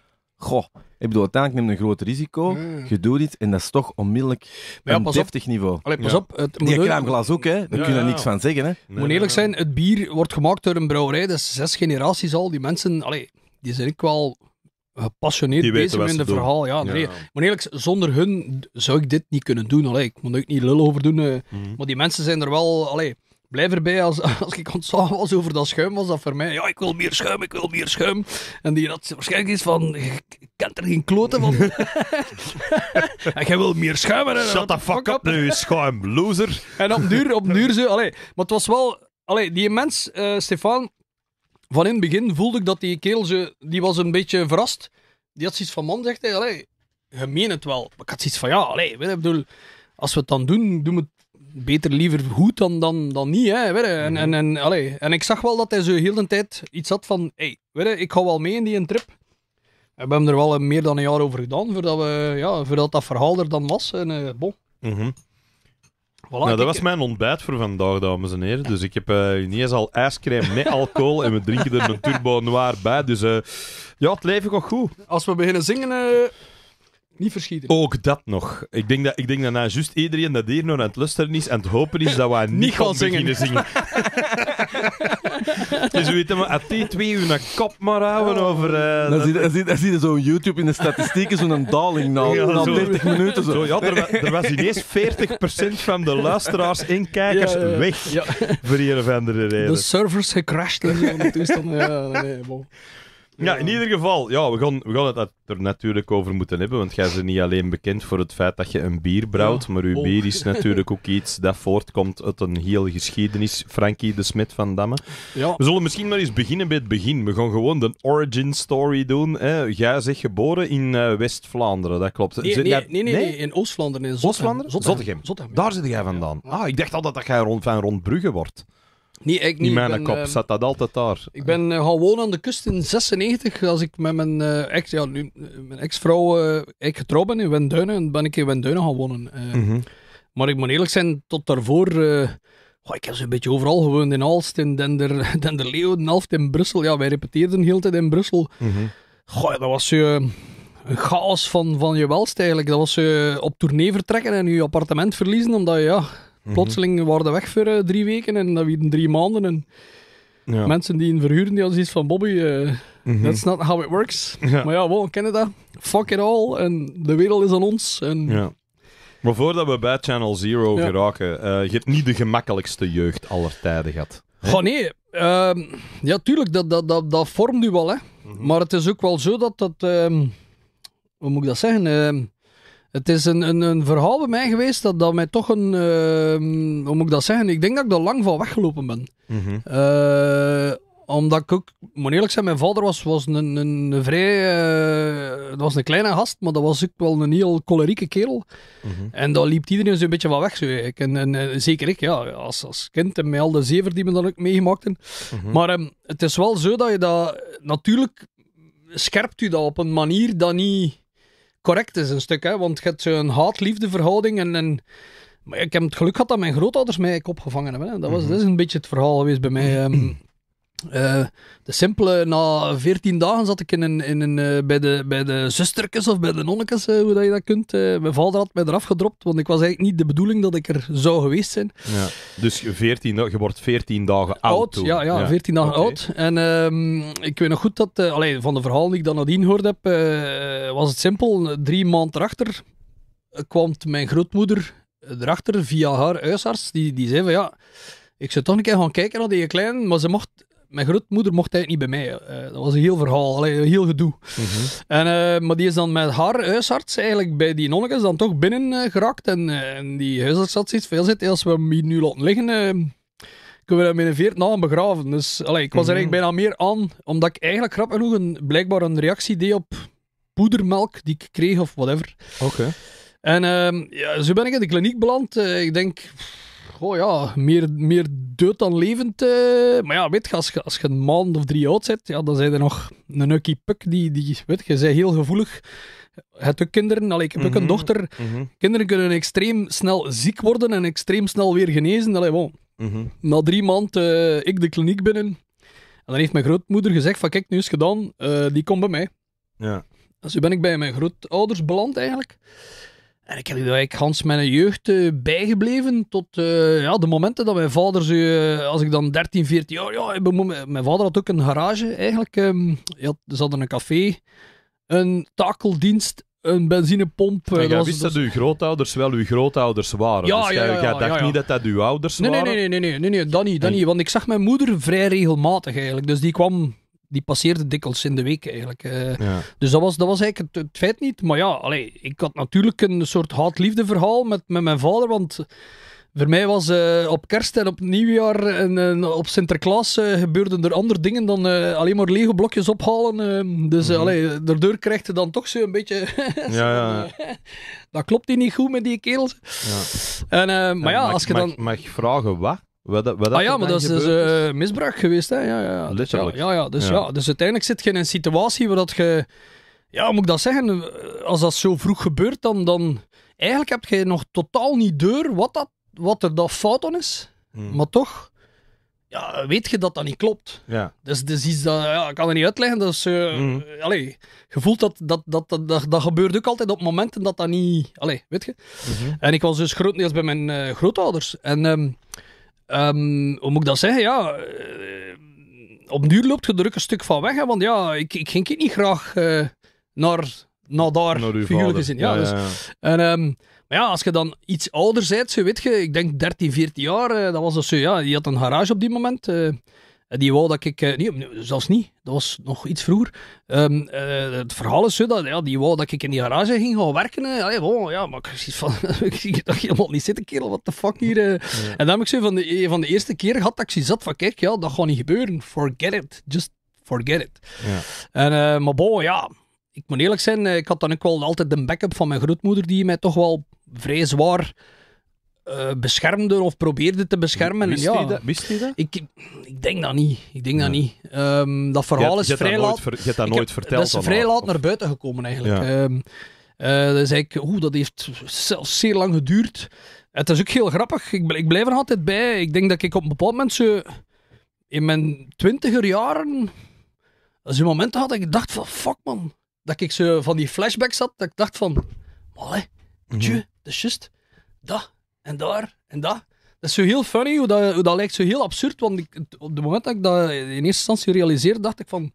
Goh, ik bedoel, uiteindelijk neem je een groot risico, je doet iets, en dat is toch onmiddellijk een deftig niveau. Allee, pas op. Die kraamglas ook, hè. Daar kun je niks van zeggen, hè. Moet eerlijk zijn, het bier wordt gemaakt door een brouwerij, dat is 6 generaties al. Die mensen, die zijn ook wel gepassioneerd bezig met het verhaal. Maar eerlijk, zonder hun zou ik dit niet kunnen doen. Allee, ik moet er ook niet lullen over doen, maar die mensen zijn er wel... Blijf erbij, als ik ontzag was over dat schuim, was dat voor mij... Ja, ik wil meer schuim. En die had waarschijnlijk iets van... Ik kan er geen kloten van. En jij wil meer schuim. En shut the fuck up nu, schuim, loser. En op duur zo... Maar het was wel... Die mens, Stefan... Van in het begin voelde ik dat die kerel zo... Die was een beetje verrast. Die had zoiets van, man, zegt hij... Je meent het wel. Maar ik had zoiets van, weet je, bedoel... Als we het dan doen, doen we het... Beter liever goed dan niet, hè. Weet je. En ik zag wel dat hij zo heel de tijd iets had van... Weet je, ik ga wel mee in die trip. We hebben er wel meer dan een jaar over gedaan, voordat dat verhaal er dan was. En, bon. Voilà, nou, dat was mijn ontbijt voor vandaag, dames en heren. Dus ik heb ineens al ijscrème met alcohol en we drinken er een Turbeau Noir bij. Dus ja, het leven gaat goed. Als we beginnen zingen, niet verschieten. Ook dat nog. Ik denk dat nou juist iedereen dat hier nog aan het luisteren is en het hopen is dat wij niet gaan zingen. Dus weet je, maar at die 2 uur een kop maar houden over... Dan zie je zo'n YouTube in de statistieken, zo'n daling na 30 minuten. Zo. Ja, er was ineens 40% van de luisteraars en kijkers weg. Ja. Voor hier of andere reden. De servers gecrashed en toestanden. Ja, nee, bon. Ja, in ieder geval, ja, we gaan het er natuurlijk over moeten hebben, want jij bent niet alleen bekend voor het feit dat je een bier brouwt, maar uw bier is natuurlijk ook iets dat voortkomt uit een hele geschiedenis, Franky De Smet-Van Damme. Ja. We zullen misschien maar eens beginnen bij het begin. We gaan gewoon de origin story doen. Hè. Jij bent geboren in West-Vlaanderen, dat klopt. Nee, in Oost-Vlaanderen. In Zottegem. Daar zit jij vandaan. Ja. Ah, ik dacht altijd dat jij rond Brugge wordt. Nee, ik niet. In mijn kop zat dat altijd daar. Ik ben gaan wonen aan de kust in 1996. Als ik met mijn ex-vrouw getrouwd ben in Wenduinen, en ben ik in Wenduinen gaan wonen. Maar ik moet eerlijk zijn, tot daarvoor... ik heb zo'n beetje overal gewoond. In Aalst, in Denderleeuwen, in Alft, in Brussel. Ja, wij repeteerden de hele tijd in Brussel. Dat was een chaos van je welst eigenlijk. Dat was op tournee vertrekken en je appartement verliezen, omdat je... Ja, plotseling waren we weg voor 3 weken en dat weer 3 maanden. En mensen die in verhuurden, die hadden iets van Bobby, that's not how it works. Ja. Maar ja, we kennen dat. Fuck it all. En de wereld is aan ons. En... Ja. Maar voordat we bij Channel Zero geraken, je hebt niet de gemakkelijkste jeugd aller tijden gehad. Goh, nee. Ja, tuurlijk, dat vormt u wel, hè. Maar het is ook wel zo dat hoe moet ik dat zeggen... Het is een verhaal bij mij geweest dat mij toch een... hoe moet ik dat zeggen? Ik denk dat ik daar lang van weggelopen ben. Omdat ik ook... Moet eerlijk zijn, mijn vader was een vrij... Het was een kleine gast, maar dat was ook wel een heel kolerieke kerel. En daar liep iedereen zo'n beetje van weg. Zo eigenlijk. En zeker ik, ja, als kind en met al de zever die me dan ook meegemaakt hebben. Maar het is wel zo dat je dat... Natuurlijk scherpt u dat op een manier dat niet... correct is een stuk, hè? Want je hebt zo'n haat-liefdeverhouding en... Maar ik heb het geluk gehad dat mijn grootouders mij opgevangen hebben. Hè? Dat is een beetje het verhaal geweest bij mij. De simpele, na 14 dagen zat ik in een, bij de zusterkes of bij de nonnekes, hoe dat je dat kunt. Mijn vader had mij eraf gedropt, want ik was eigenlijk niet de bedoeling dat ik er zou geweest zijn. Ja. Dus 14, je wordt 14 dagen oud toen. Ja, 14 dagen oud. En ik weet nog goed dat, van de verhaal die ik dan nadien gehoord heb, was het simpel. 3 maanden erachter kwam mijn grootmoeder erachter via haar huisarts. Die zei van ja... Ik zou toch een keer gaan kijken naar die kleine, maar mijn grootmoeder mocht eigenlijk niet bij mij. Dat was een heel verhaal, een heel gedoe. Maar die is dan met haar huisarts eigenlijk bij die nonnekes dan toch binnen geraakt. En die huisarts had zoiets veel zitten. Als we hem hier nu laten liggen, kunnen we hem in een 14 dagen begraven. Dus ik was er eigenlijk bijna meer aan, omdat ik eigenlijk grappig genoeg blijkbaar een reactie deed op poedermelk die ik kreeg of whatever. Oké. En zo ben ik in de kliniek beland. Ik denk... Oh ja, meer dood dan levend. Maar ja, weet je, als je een maand of 3 oud bent, ja, dan zijn er nog een nukkie puk. Weet je, zijn heel gevoelig. Je hebt ook kinderen. Ik heb ook een dochter. Kinderen kunnen extreem snel ziek worden en extreem snel weer genezen. Na 3 maanden ik de kliniek binnen. En dan heeft mijn grootmoeder gezegd van, kijk, nu is het gedaan. Die komt bij mij. Ja. Dus nu ben ik bij mijn grootouders beland eigenlijk. En ik heb eigenlijk gans mijn jeugd bijgebleven tot de momenten dat mijn vader, als ik dan 13, 14 jaar... mijn vader had ook een garage eigenlijk. Ze hadden een café, een takeldienst, een benzinepomp. En jij wist dat uw grootouders wel uw grootouders waren? Ja, dus jij dacht niet dat uw ouders waren? Nee, dat niet. Want ik zag mijn moeder vrij regelmatig eigenlijk. Dus die kwam... Die passeerde dikwijls in de week eigenlijk. Dus dat was eigenlijk het feit niet. Maar ja, ik had natuurlijk een soort haat-liefde verhaal met mijn vader. Want voor mij was op kerst en op nieuwjaar en op Sinterklaas gebeurden er andere dingen dan alleen maar Lego-blokjes ophalen. Daardoor krijg je dan toch zo een beetje... Dat klopt hier niet goed met die kerels. Ja. Mag ik vragen wat? Maar dat is dus misbruik geweest, hè? Ja. Letterlijk. Dus uiteindelijk zit je in een situatie waar dat je... Ja, moet ik dat zeggen? Als dat zo vroeg gebeurt, dan... Eigenlijk heb je nog totaal niet door wat dat wat er dan fout aan is, maar toch ja, weet je dat dat niet klopt. Ja. Dus iets dat, ja, ik kan het niet uitleggen. Dus, je voelt dat gebeurt ook altijd op momenten dat dat niet... Allee, weet je? Mm-hmm. En ik was dus grotendeels bij mijn grootouders. En hoe moet ik dat zeggen? Ja, op duur loopt je er ook een stuk van weg. Hè, want ja, ik ging niet graag naar daar, figuurlijk gezien. Ja, ja. Dus, en... maar ja, als je dan iets ouder bent, zo weet je, ik denk 13, 14 jaar, dat was dus zo, ja, die had een garage op die moment. Die wou dat ik, nee, zelfs niet, dat was nog iets vroeger. Het verhaal is zo, dat ja, die wou dat ik in die garage ging gaan werken. Allee, wow, ja, maar ik zie van, ik zie toch helemaal niet zitten, kerel, wat de fuck hier. Ja. En dan heb ik zo van de eerste keer gehad dat ik zo zat van, kijk, ja, dat gaat niet gebeuren. Forget it, just forget it. Ja. En, maar bon, ja... Ik moet eerlijk zijn, ik had dan ook wel altijd de backup van mijn grootmoeder, die mij toch wel vrij zwaar beschermde of probeerde te beschermen. Wist je dat? Ik denk dat niet. Dat verhaal is vrij laat... Je hebt dat nooit verteld? Dat is vrij laat naar buiten gekomen, eigenlijk. Ja. Dus eigenlijk, dat heeft zelfs zeer lang geduurd. Het is ook heel grappig. Ik blijf er altijd bij. Ik denk dat ik op een bepaald moment zo... In mijn 20er jaren... Zo'n moment had ik dacht van, fuck man... Dat ik zo van die flashbacks had, dat ik dacht van... Allee, tju, dat is juist. Dat, en daar, en dat. Dat is zo heel funny, hoe dat lijkt zo heel absurd. Want op het moment dat ik dat in eerste instantie realiseerde, dacht ik van...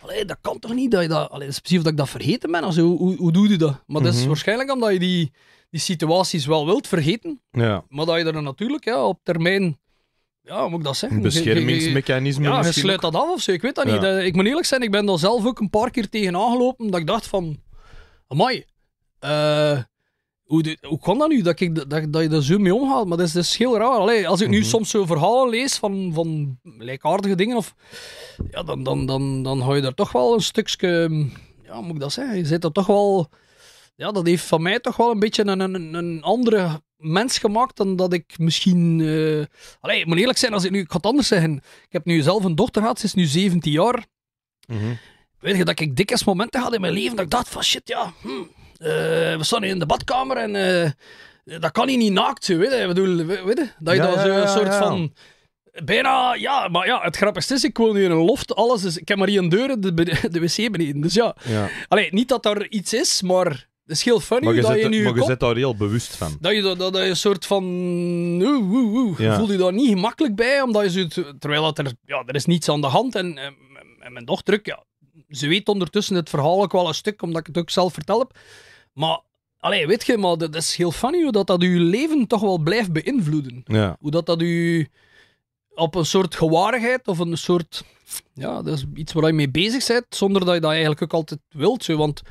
Allee, dat kan toch niet? Dat je dat, allee, dat is precies of dat ik dat vergeten ben. Also, hoe doe je dat? Maar dat is waarschijnlijk omdat je die situaties wel wilt vergeten. Ja. Maar dat je er natuurlijk op termijn... Ja, hoe moet ik dat zeggen? Een beschermingsmechanisme. Ja, je sluit dat af of zo. Ik weet dat niet. Ik moet eerlijk zijn, ik ben daar zelf ook een paar keer tegenaan gelopen dat ik dacht van... Amai, hoe kan dat nu dat je daar zo mee omgaat? Maar dat is heel raar. Allee, als ik nu soms zo verhalen lees van gelijkaardige dingen, of, ja, dan hou je daar toch wel een stukje... Ja, hoe moet ik dat zeggen? Je zit er toch wel... Ja, dat heeft van mij toch wel een beetje een andere... mens gemaakt dan dat ik misschien... ik moet eerlijk zijn, als ik nu... Ik ga het anders zeggen. Ik heb nu zelf een dochter gehad, ze is nu 17 jaar. Mm-hmm. Weet je, dat ik dikwijls momenten had in mijn leven dat ik dacht van shit, ja... we staan nu in de badkamer en... dat kan hier niet naakt, weet je. Ik bedoel, weet je, dat je van... Bijna, ja, maar ja, het grappigste is, ik woon nu in een loft, alles is... Ik heb maar hier een deur, de wc beneden, dus ja. Allee, niet dat er iets is, maar... Het is heel funny je zit daar heel bewust van. Dat je een soort van... Voel je daar niet gemakkelijk bij, omdat je zo, terwijl dat er... Ja, er is niets aan de hand. En mijn dochter ook, ja, ze weet ondertussen het verhaal ook wel een stuk, omdat ik het ook zelf vertel heb. Maar, weet je, maar dat is heel funny hoe dat je leven toch wel blijft beïnvloeden. Ja. Hoe dat je op een soort gewaarigheid of een soort... Ja, dat is iets waar je mee bezig bent, zonder dat je dat eigenlijk ook altijd wilt. Zo, want...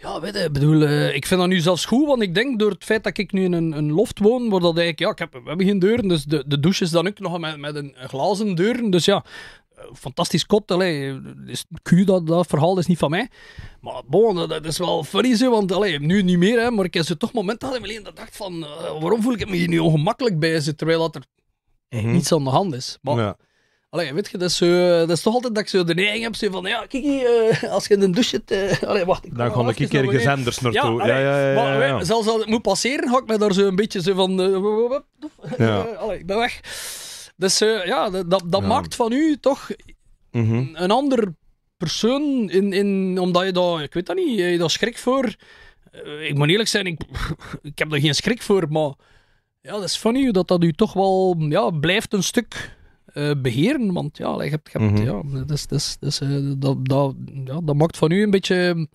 Ja, weet je, ik bedoel, ik vind dat nu zelfs goed, want ik denk door het feit dat ik nu in een loft woon, waar dat eigenlijk, ja, we hebben geen deuren, dus de douche is dan ook nog met een glazen deur, dus ja, fantastisch kot, dat verhaal is niet van mij, maar bon, dat is wel funny zo, want nu niet meer, hè, maar ik heb zo toch momenten gehad in mijn leven dat dacht van, waarom voel ik me hier nu ongemakkelijk bij, terwijl dat er niets aan de hand is, maar... Ja. Allee, weet je, dat is toch altijd dat ik zo de neiging heb zo van, ja, Kiki, als je in de douche zit... wacht, dan ga ik ergens anders naartoe. Ja. Zelfs als het moet passeren, ga ik me daar zo een beetje zo van... ik ben weg. Dus dat maakt van u toch een ander persoon, omdat je daar, ik weet dat niet, je daar schrik voor... ik moet eerlijk zijn, ik heb daar geen schrik voor, maar ja, dat is funny dat u toch wel blijft een stuk... beheren, want ja, dat maakt van u een beetje,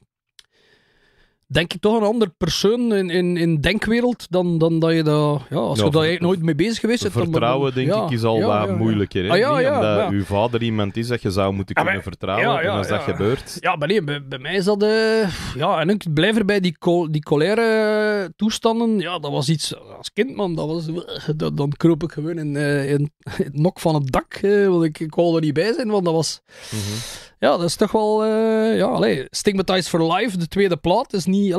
denk ik, toch een ander persoon in denkwereld dan dat je dat, ja, als je daar nooit mee bezig geweest bent. Vertrouwen, denk ik, is al wat moeilijker. Omdat uw vader iemand is dat je zou moeten kunnen vertrouwen, en als dat gebeurt... Ja, maar nee, bij mij is dat... en ik blijf erbij, die colère toestanden, ja, dat was iets... Als kind, man, dan kroop ik gewoon in het nok van het dak, want ik wou er niet bij zijn, want dat was... Ja, dat is toch wel... Stigmatized for Life, de tweede plaat, is niet...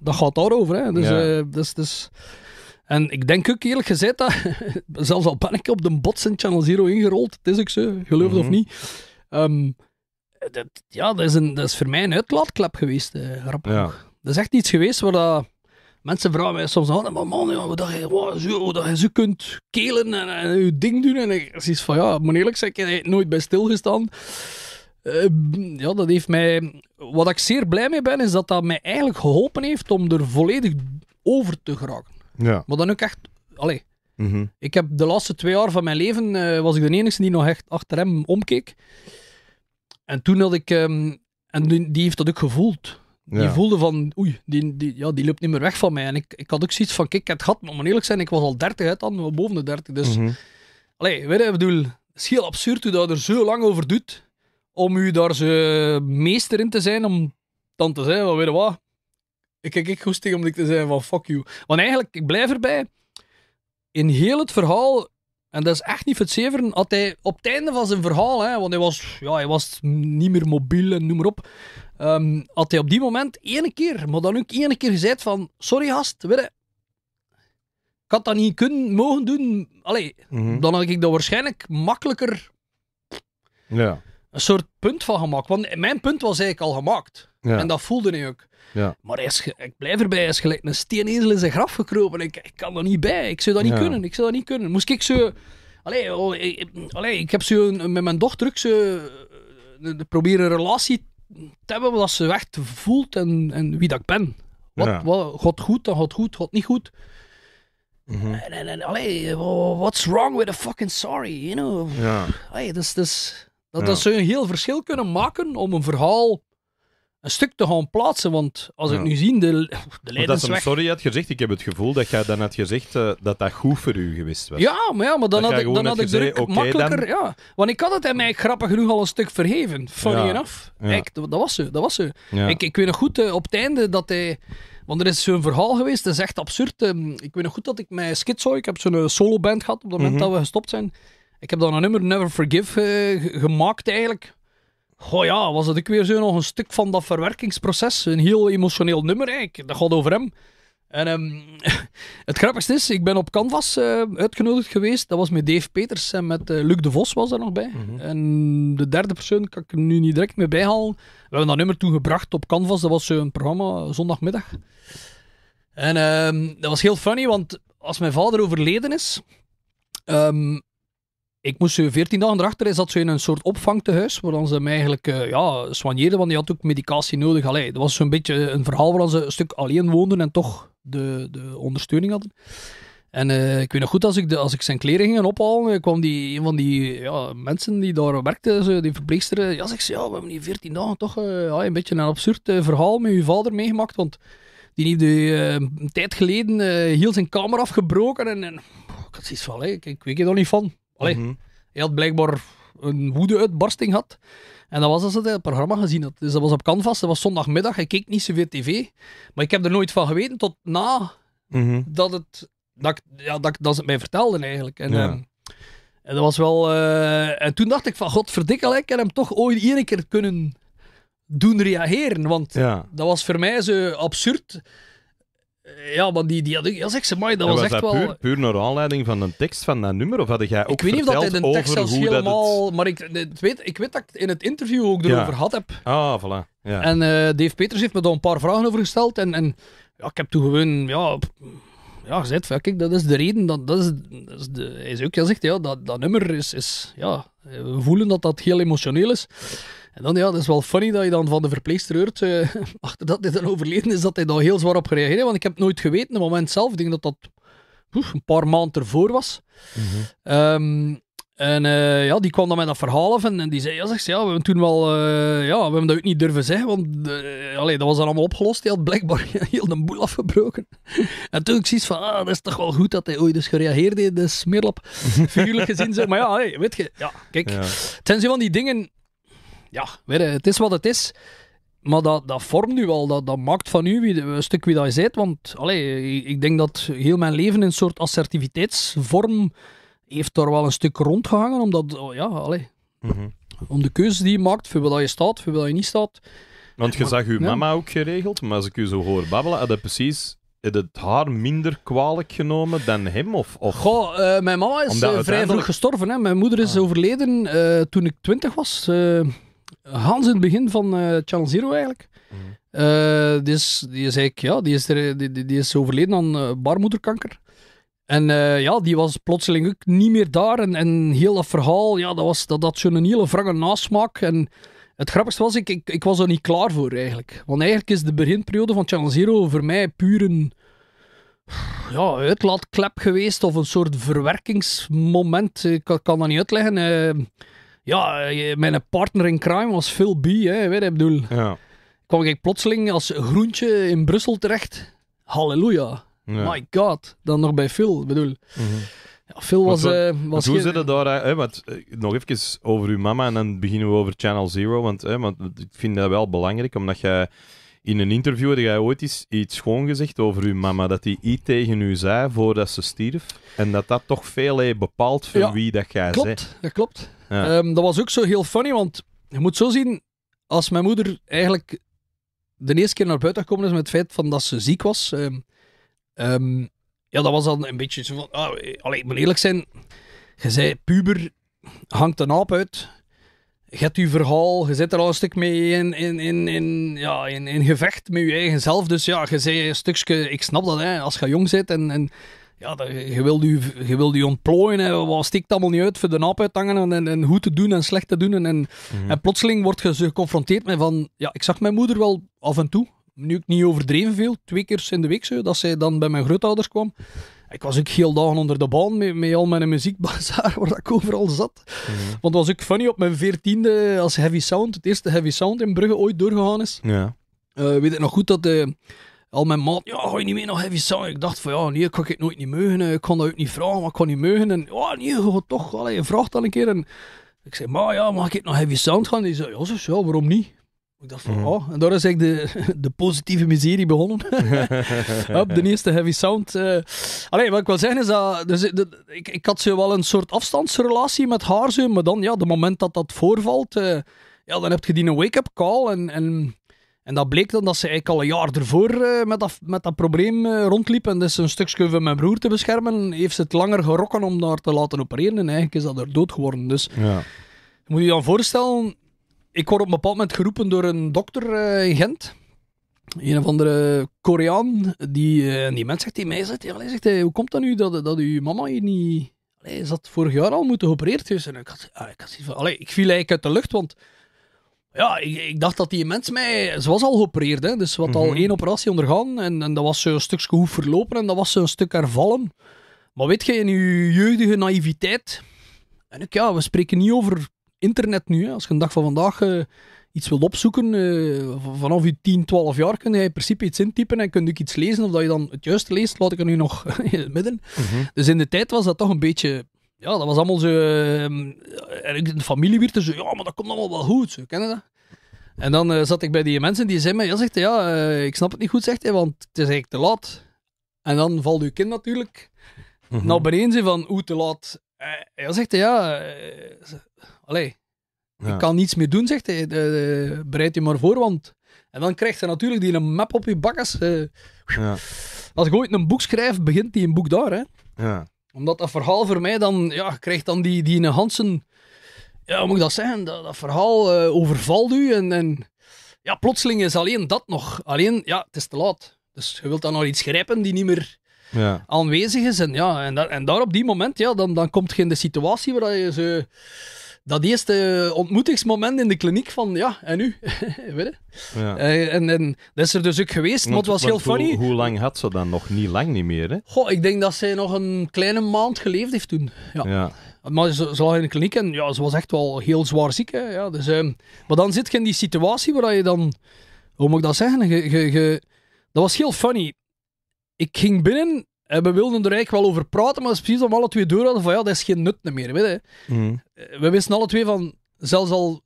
dat gaat daarover, hè. En ik denk ook, eerlijk gezegd, dat, zelfs al ben ik op de bots in Channel Zero ingerold, het is ook zo, geloof het of niet. Dat is voor mij een uitlaatklep geweest, grappig. Dat is echt iets geweest waar dat... Mensen vragen mij soms, oh, maar man, ja, dat je zo kunt kelen en je ding doen. En ik zoiets van, ja, moet eerlijk zijn, ik heb nooit bij stilgestaan. Ja, dat heeft mij... Wat ik zeer blij mee ben, is dat dat mij eigenlijk geholpen heeft om er volledig over te geraken. Ja. Maar dan ook echt... Allee, ik heb de laatste 2 jaar van mijn leven, was ik de enige die nog echt achter hem omkeek. En toen had ik... en die heeft dat ook gevoeld. Ja. Die voelde van, oei, die loopt niet meer weg van mij. En ik had ook zoiets van, kijk, ik heb het gehad, maar om eerlijk zijn, ik was al 30 uit dan, boven de 30. Dus, allee, weet je, ik bedoel, het is heel absurd hoe dat er zo lang over doet, om u daar zo meester in te zijn, om dan te zeggen, well, weet je wat, ik kijk ik goed tegen om te zeggen van, fuck you. Want eigenlijk, ik blijf erbij, in heel het verhaal, en dat is echt niet verzeveren, had hij op het einde van zijn verhaal, hè, want hij was niet meer mobiel en noem maar op, had hij op die moment 1 keer, maar dan ook 1 keer gezegd van, sorry gast, weet je, ik had dat niet mogen doen. Allee, dan had ik dat waarschijnlijk makkelijker een soort punt van gemaakt. Want mijn punt was eigenlijk al gemaakt. Ja. En dat voelde hij ook. Ja. Maar ik blijf erbij, hij is gelijk een steenezel in zijn graf gekropen. Ik kan er niet bij, ik zou dat niet kunnen. Moest ik zo... Allee, ik heb zo met mijn dochter ook zo... proberen een relatie te hebben wat ze echt voelt en wie dat ik ben. Wat gaat goed, dan gaat goed, gaat niet goed. En allee, what's wrong with a fucking sorry, you know? Ja. Allee, dat zou een heel verschil kunnen maken om een verhaal een stuk te gaan plaatsen, want als ik nu zie, de leidensweg... Sorry, je had gezegd, ik heb het gevoel dat jij dan had gezegd dat dat goed voor u geweest was. Ja, maar, dan had ik direct makkelijker... Dan... Ja, want ik had het hem eigenlijk grappig genoeg al een stuk verheven, funny enough. Ja. Echt, dat was ze. Ja. Ik weet nog goed, op het einde, dat hij... Want er is zo'n verhaal geweest, dat is echt absurd. Ik weet nog goed dat ik mij Schizo... Ik heb zo'n soloband gehad op het moment dat we gestopt zijn. Ik heb dan een nummer, Never Forgive, gemaakt eigenlijk... Oh ja, was het ook weer zo nog een stuk van dat verwerkingsproces. Een heel emotioneel nummer eigenlijk. Dat gaat over hem. En het grappigste is, ik ben op Canvas uitgenodigd geweest. Dat was met Dave Peters en met Luc de Vos was daar nog bij. En de derde persoon kan ik er nu niet direct mee bijhalen. We hebben dat nummer toen gebracht op Canvas. Dat was een programma zondagmiddag. En dat was heel funny, want als mijn vader overleden is... Ik moest 14 dagen erachter, hij zat zo in een soort opvangtehuis, waar ze hem eigenlijk soigneerden, want die had ook medicatie nodig. Allee, dat was zo'n beetje een verhaal waar ze een stuk alleen woonden en toch de ondersteuning hadden. En ik weet nog goed, als ik zijn kleren ging ophalen, kwam een van die mensen die daar werkten, die verpleegster, ja, zegt ze, ja, we hebben die 14 dagen toch een beetje een absurd verhaal met uw vader meegemaakt, want die heeft een tijd geleden heel zijn kamer afgebroken en ik had zoiets van, ik weet er nog niet van. Allee, hij had blijkbaar een woede-uitbarsting gehad. En dat was als hij het programma gezien had. Dus dat was op Canvas, dat was zondagmiddag. Hij keek niet zoveel tv. Maar ik heb er nooit van geweten tot na dat ze het mij vertelden eigenlijk. En, en dat was wel... en toen dacht ik van, godverdikke, ik heb hem toch ooit 1 keer kunnen doen reageren. Want dat was voor mij zo absurd... Ja, maar die had ik... Ja, zeg ze, maar dat was echt dat wel... Puur naar aanleiding van een tekst van dat nummer? Of had jij ook verteld over hoe dat... Ik weet niet of dat hij de tekst zelfs helemaal... Maar ik weet dat ik in het interview ook erover gehad heb. Ah, voilà. Ja. En Dave Peters heeft me daar een paar vragen over gesteld. En ja, ik heb toen gewoon... Ja, gezegd van, kijk, dat is de reden. Hij is ook gezegd, ja, dat nummer is... Ja, we voelen dat heel emotioneel is. En dan, ja, dat is wel funny dat je dan van de verpleegster hoort, achter dat hij dan overleden is, dat hij daar heel zwaar op gereageerd heeft. Want ik heb het nooit geweten, op het moment zelf. Ik denk dat dat een paar maanden ervoor was. En die kwam dan met dat verhaal af en die zei, ja, we hebben toen wel... we hebben dat ook niet durven zeggen, want dat was dan allemaal opgelost. Hij had blijkbaar heel de boel afgebroken. En toen ik zoiets van, dat is toch wel goed dat hij ooit dus gereageerd heeft, de smeerlap, figuurlijk gezien. Zo. Maar ja, weet je, ja, kijk, het zijn zo van die dingen... Ja, weet je, het is wat het is. Maar dat vormt u al. Dat maakt van u een stuk wie dat je bent. Want ik denk dat heel mijn leven een soort assertiviteitsvorm heeft daar wel een stuk rondgehangen. Omdat, om de keuze die je maakt, voor wat je staat, voor wat je niet staat. Want je zag uw mama ook geregeld. Maar als ik u zo hoor babbelen, had je precies... het haar minder kwalijk genomen dan hem? Of... Goh, mijn mama is vrij vroeg gestorven. Hè. Mijn moeder is overleden toen ik 20 was. Hans in het begin van Channel Zero eigenlijk. Die is overleden aan baarmoederkanker. En die was plotseling ook niet meer daar. En heel dat verhaal, dat had zo'n hele wrange nasmaak. En het grappigste was, ik was er niet klaar voor eigenlijk. Want eigenlijk is de beginperiode van Channel Zero voor mij puur een uitlaatklep geweest. Of een soort verwerkingsmoment. Ik kan dat niet uitleggen. Mijn partner in crime was Phil B. Hè, weet je, ik bedoel. Ja. Kwam ik plotseling als groentje in Brussel terecht. Halleluja. Ja. My god, dan nog bij Phil, ik bedoel. Mm-hmm. Ja, Phil was... hoe zit het daar... nog even over uw mama en dan beginnen we over Channel Zero, want ik vind dat wel belangrijk, omdat jij in een interview had jij ooit iets schoon gezegd over uw mama, dat die iets tegen u zei voordat ze stierf, en dat toch veel bepaalt van wie dat jij bent. Dat klopt. Ja. Dat was ook zo heel funny, want je moet zo zien, als mijn moeder eigenlijk de eerste keer naar buiten gekomen is met het feit van dat ze ziek was... dat was dan een beetje zo van... ik moet eerlijk zijn. Je zei puber, hangt een naap uit. Je hebt je verhaal, je zit er al een stuk mee in gevecht met je eigen zelf. Dus je zei een stukje... Ik snap dat, hè, als je jong bent je wil je ontplooien. En wat steekt allemaal niet uit voor de naap uit te hangen en goed te doen en slecht te doen. En plotseling word je geconfronteerd met van... Ja, ik zag mijn moeder wel af en toe. Nu ik niet overdreven veel, 2 keer in de week zo, dat zij dan bij mijn grootouders kwam. Ik was ook heel dagen onder de baan met al mijn muziekbazaar waar ik overal zat. Mm-hmm. Want het was ook funny, op mijn 14e als Heavy Sound, het eerste Heavy Sound in Brugge ooit doorgegaan is. Ja. Weet ik nog goed dat al mijn maat, ga je niet mee naar Heavy Sound? Ik dacht van nee, ik ga het nooit niet mogen, ik kon dat ook niet vragen, maar ik kon niet mogen. En toch, je vraagt dan een keer. En ik zei, maar mag ik naar Heavy Sound gaan? En die zei, waarom niet? Ik dacht van, en daar is eigenlijk de positieve miserie begonnen. Op de eerste Heavy Sound. Wat ik wil zeggen is dat... Dus, ik had zo wel een soort afstandsrelatie met haar. Zo, maar dan, de moment dat dat voorvalt... dan heb je die een wake-up call. En dat bleek dan dat ze eigenlijk al een jaar ervoor met dat probleem rondliep. En dus een stukje van mijn broer te beschermen, heeft ze het langer gerokken om daar te laten opereren. En eigenlijk is dat er dood geworden. Dus moet je dan voorstellen... Ik word op een bepaald moment geroepen door een dokter in Gent. Een of andere Koreaan. Die mens zegt tegen mij, hoe komt dat nu dat uw mama hier niet... Is dat vorig jaar al moeten geopereerd is? En ik had zoiets van... ik viel eigenlijk uit de lucht, want... Ik dacht dat die mens mij... Ze was al geopereerd, hè. Dus ze had al 1 operatie ondergaan. En dat was zo'n stukje goed verlopen. En dat was zo'n stuk hervallen. Maar weet je, in uw jeugdige naïviteit... En ik, we spreken niet over... internet nu, hè. Als je een dag van vandaag iets wilt opzoeken, vanaf je 10, 12 jaar kun je in principe iets intypen en kun je ook iets lezen, of dat je dan het juiste leest, laat ik er nu nog in het midden. Mm-hmm. Dus in de tijd was dat toch een beetje, dat was allemaal zo, in de familie werd er zo, maar dat komt allemaal wel goed, zo, ken je dat? En dan zat ik bij die mensen die zeiden mij, ik snap het niet goed, zegt hij, want het is eigenlijk te laat. En dan valt uw kind natuurlijk, nou beneden ze van, hoe te laat? Hij zegt, ik kan niets meer doen, zegt hij. Bereid je maar voor, want... En dan krijgt hij natuurlijk die een map op je bakkes. Als ik ooit een boek schrijf, begint die een boek daar, hè. Ja. Omdat dat verhaal voor mij dan... krijgt dan die een Hansen... hoe moet ik dat zeggen? Dat verhaal overvalt u en... plotseling is alleen dat nog. Alleen, het is te laat. Dus je wilt dan nog iets grijpen die niet meer... aanwezig is. En daar op die moment, dan komt je in de situatie waar je zo... Dat eerste ontmoetingsmoment in de kliniek van, en nu? Weet je? Ja. En dat is er dus ook geweest, maar het was heel funny. Hoe lang had ze dan nog? Niet lang meer, hè? Goh, ik denk dat zij nog een kleine maand geleefd heeft toen. Ja. Maar ze lag in de kliniek en ze was echt wel heel zwaar ziek. Hè? Ja, dus, maar dan zit je in die situatie waar je dan... Hoe moet ik dat zeggen? Dat was heel funny. Ik ging binnen en we wilden er eigenlijk wel over praten, maar dat is precies om alle twee door hadden van dat is geen nut meer, weet je. Mm. We wisten alle twee van, zelfs al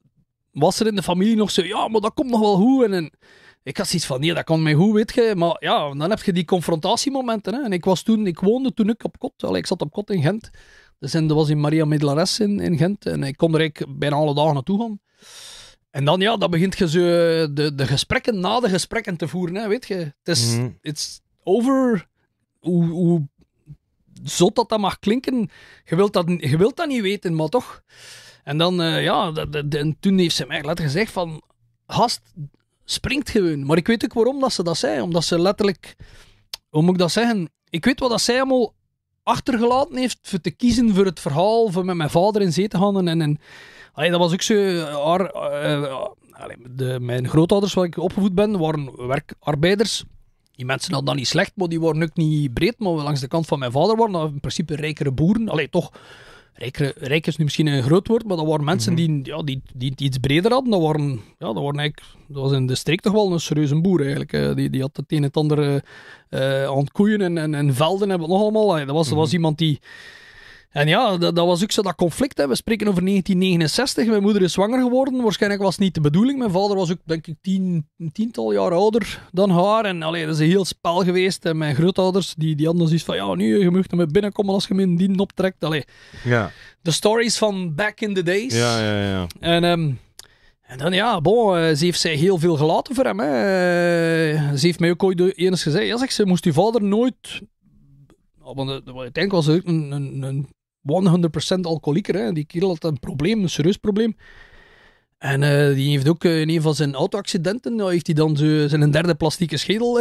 was er in de familie nog zo, maar dat komt nog wel goed. En ik had zoiets van, nee, dat komt mij goed, weet je. Maar dan heb je die confrontatiemomenten. Hè. En ik woonde toen ik op kot. Ik zat op kot in Gent. Dus dat was in Maria Medelares in Gent. En ik kon er eigenlijk bijna alle dagen naartoe gaan. En dan, dan begint je zo de gesprekken na de gesprekken te voeren, hè, weet je. Het is... over hoe zot dat mag klinken. Je wilt dat niet weten, maar toch. En dan, toen heeft ze mij later gezegd van, gast, springt gewoon. Maar ik weet ook waarom dat ze dat zei. Omdat ze letterlijk... Hoe moet ik dat zeggen? Ik weet wat dat zij allemaal achtergelaten heeft voor te kiezen voor het verhaal, voor met mijn vader in zee te gaan. En allee, dat was ook zo... mijn grootouders, waar ik opgevoed ben, waren werkarbeiders. Die mensen hadden dat niet slecht, maar die waren ook niet breed. Maar langs de kant van mijn vader waren dat in principe rijkere boeren. Allee, toch... Rijk is nu misschien een groot woord, maar dat waren mensen die iets breder hadden. Dat was in de streek toch wel een serieuze boer eigenlijk. Die had het een en het ander aan het koeien en velden en wat nog allemaal. Dat was iemand die... En ja, dat was ook zo dat conflict. Hè. We spreken over 1969. Mijn moeder is zwanger geworden. Waarschijnlijk was het niet de bedoeling. Mijn vader was ook, denk ik, een tiental jaar ouder dan haar. En allee, dat is een heel spel geweest. En mijn grootouders, die hadden zoiets van... Ja, nu, je mag naar binnenkomen als je me een dien optrekt. Allee. Ja. De stories van back in the days. Ja. En dan, ja, bon, ze heeft zij heel veel gelaten voor hem. Hè. Ze heeft mij ook ooit eens gezegd... Ja, zeg, ze moest uw vader nooit... Want uiteindelijk was er een 100% alcoholieker. Hè. Die kerel had een probleem, een serieus probleem. En die heeft ook in een van zijn auto-accidenten, heeft hij dan zijn derde plastieke schedel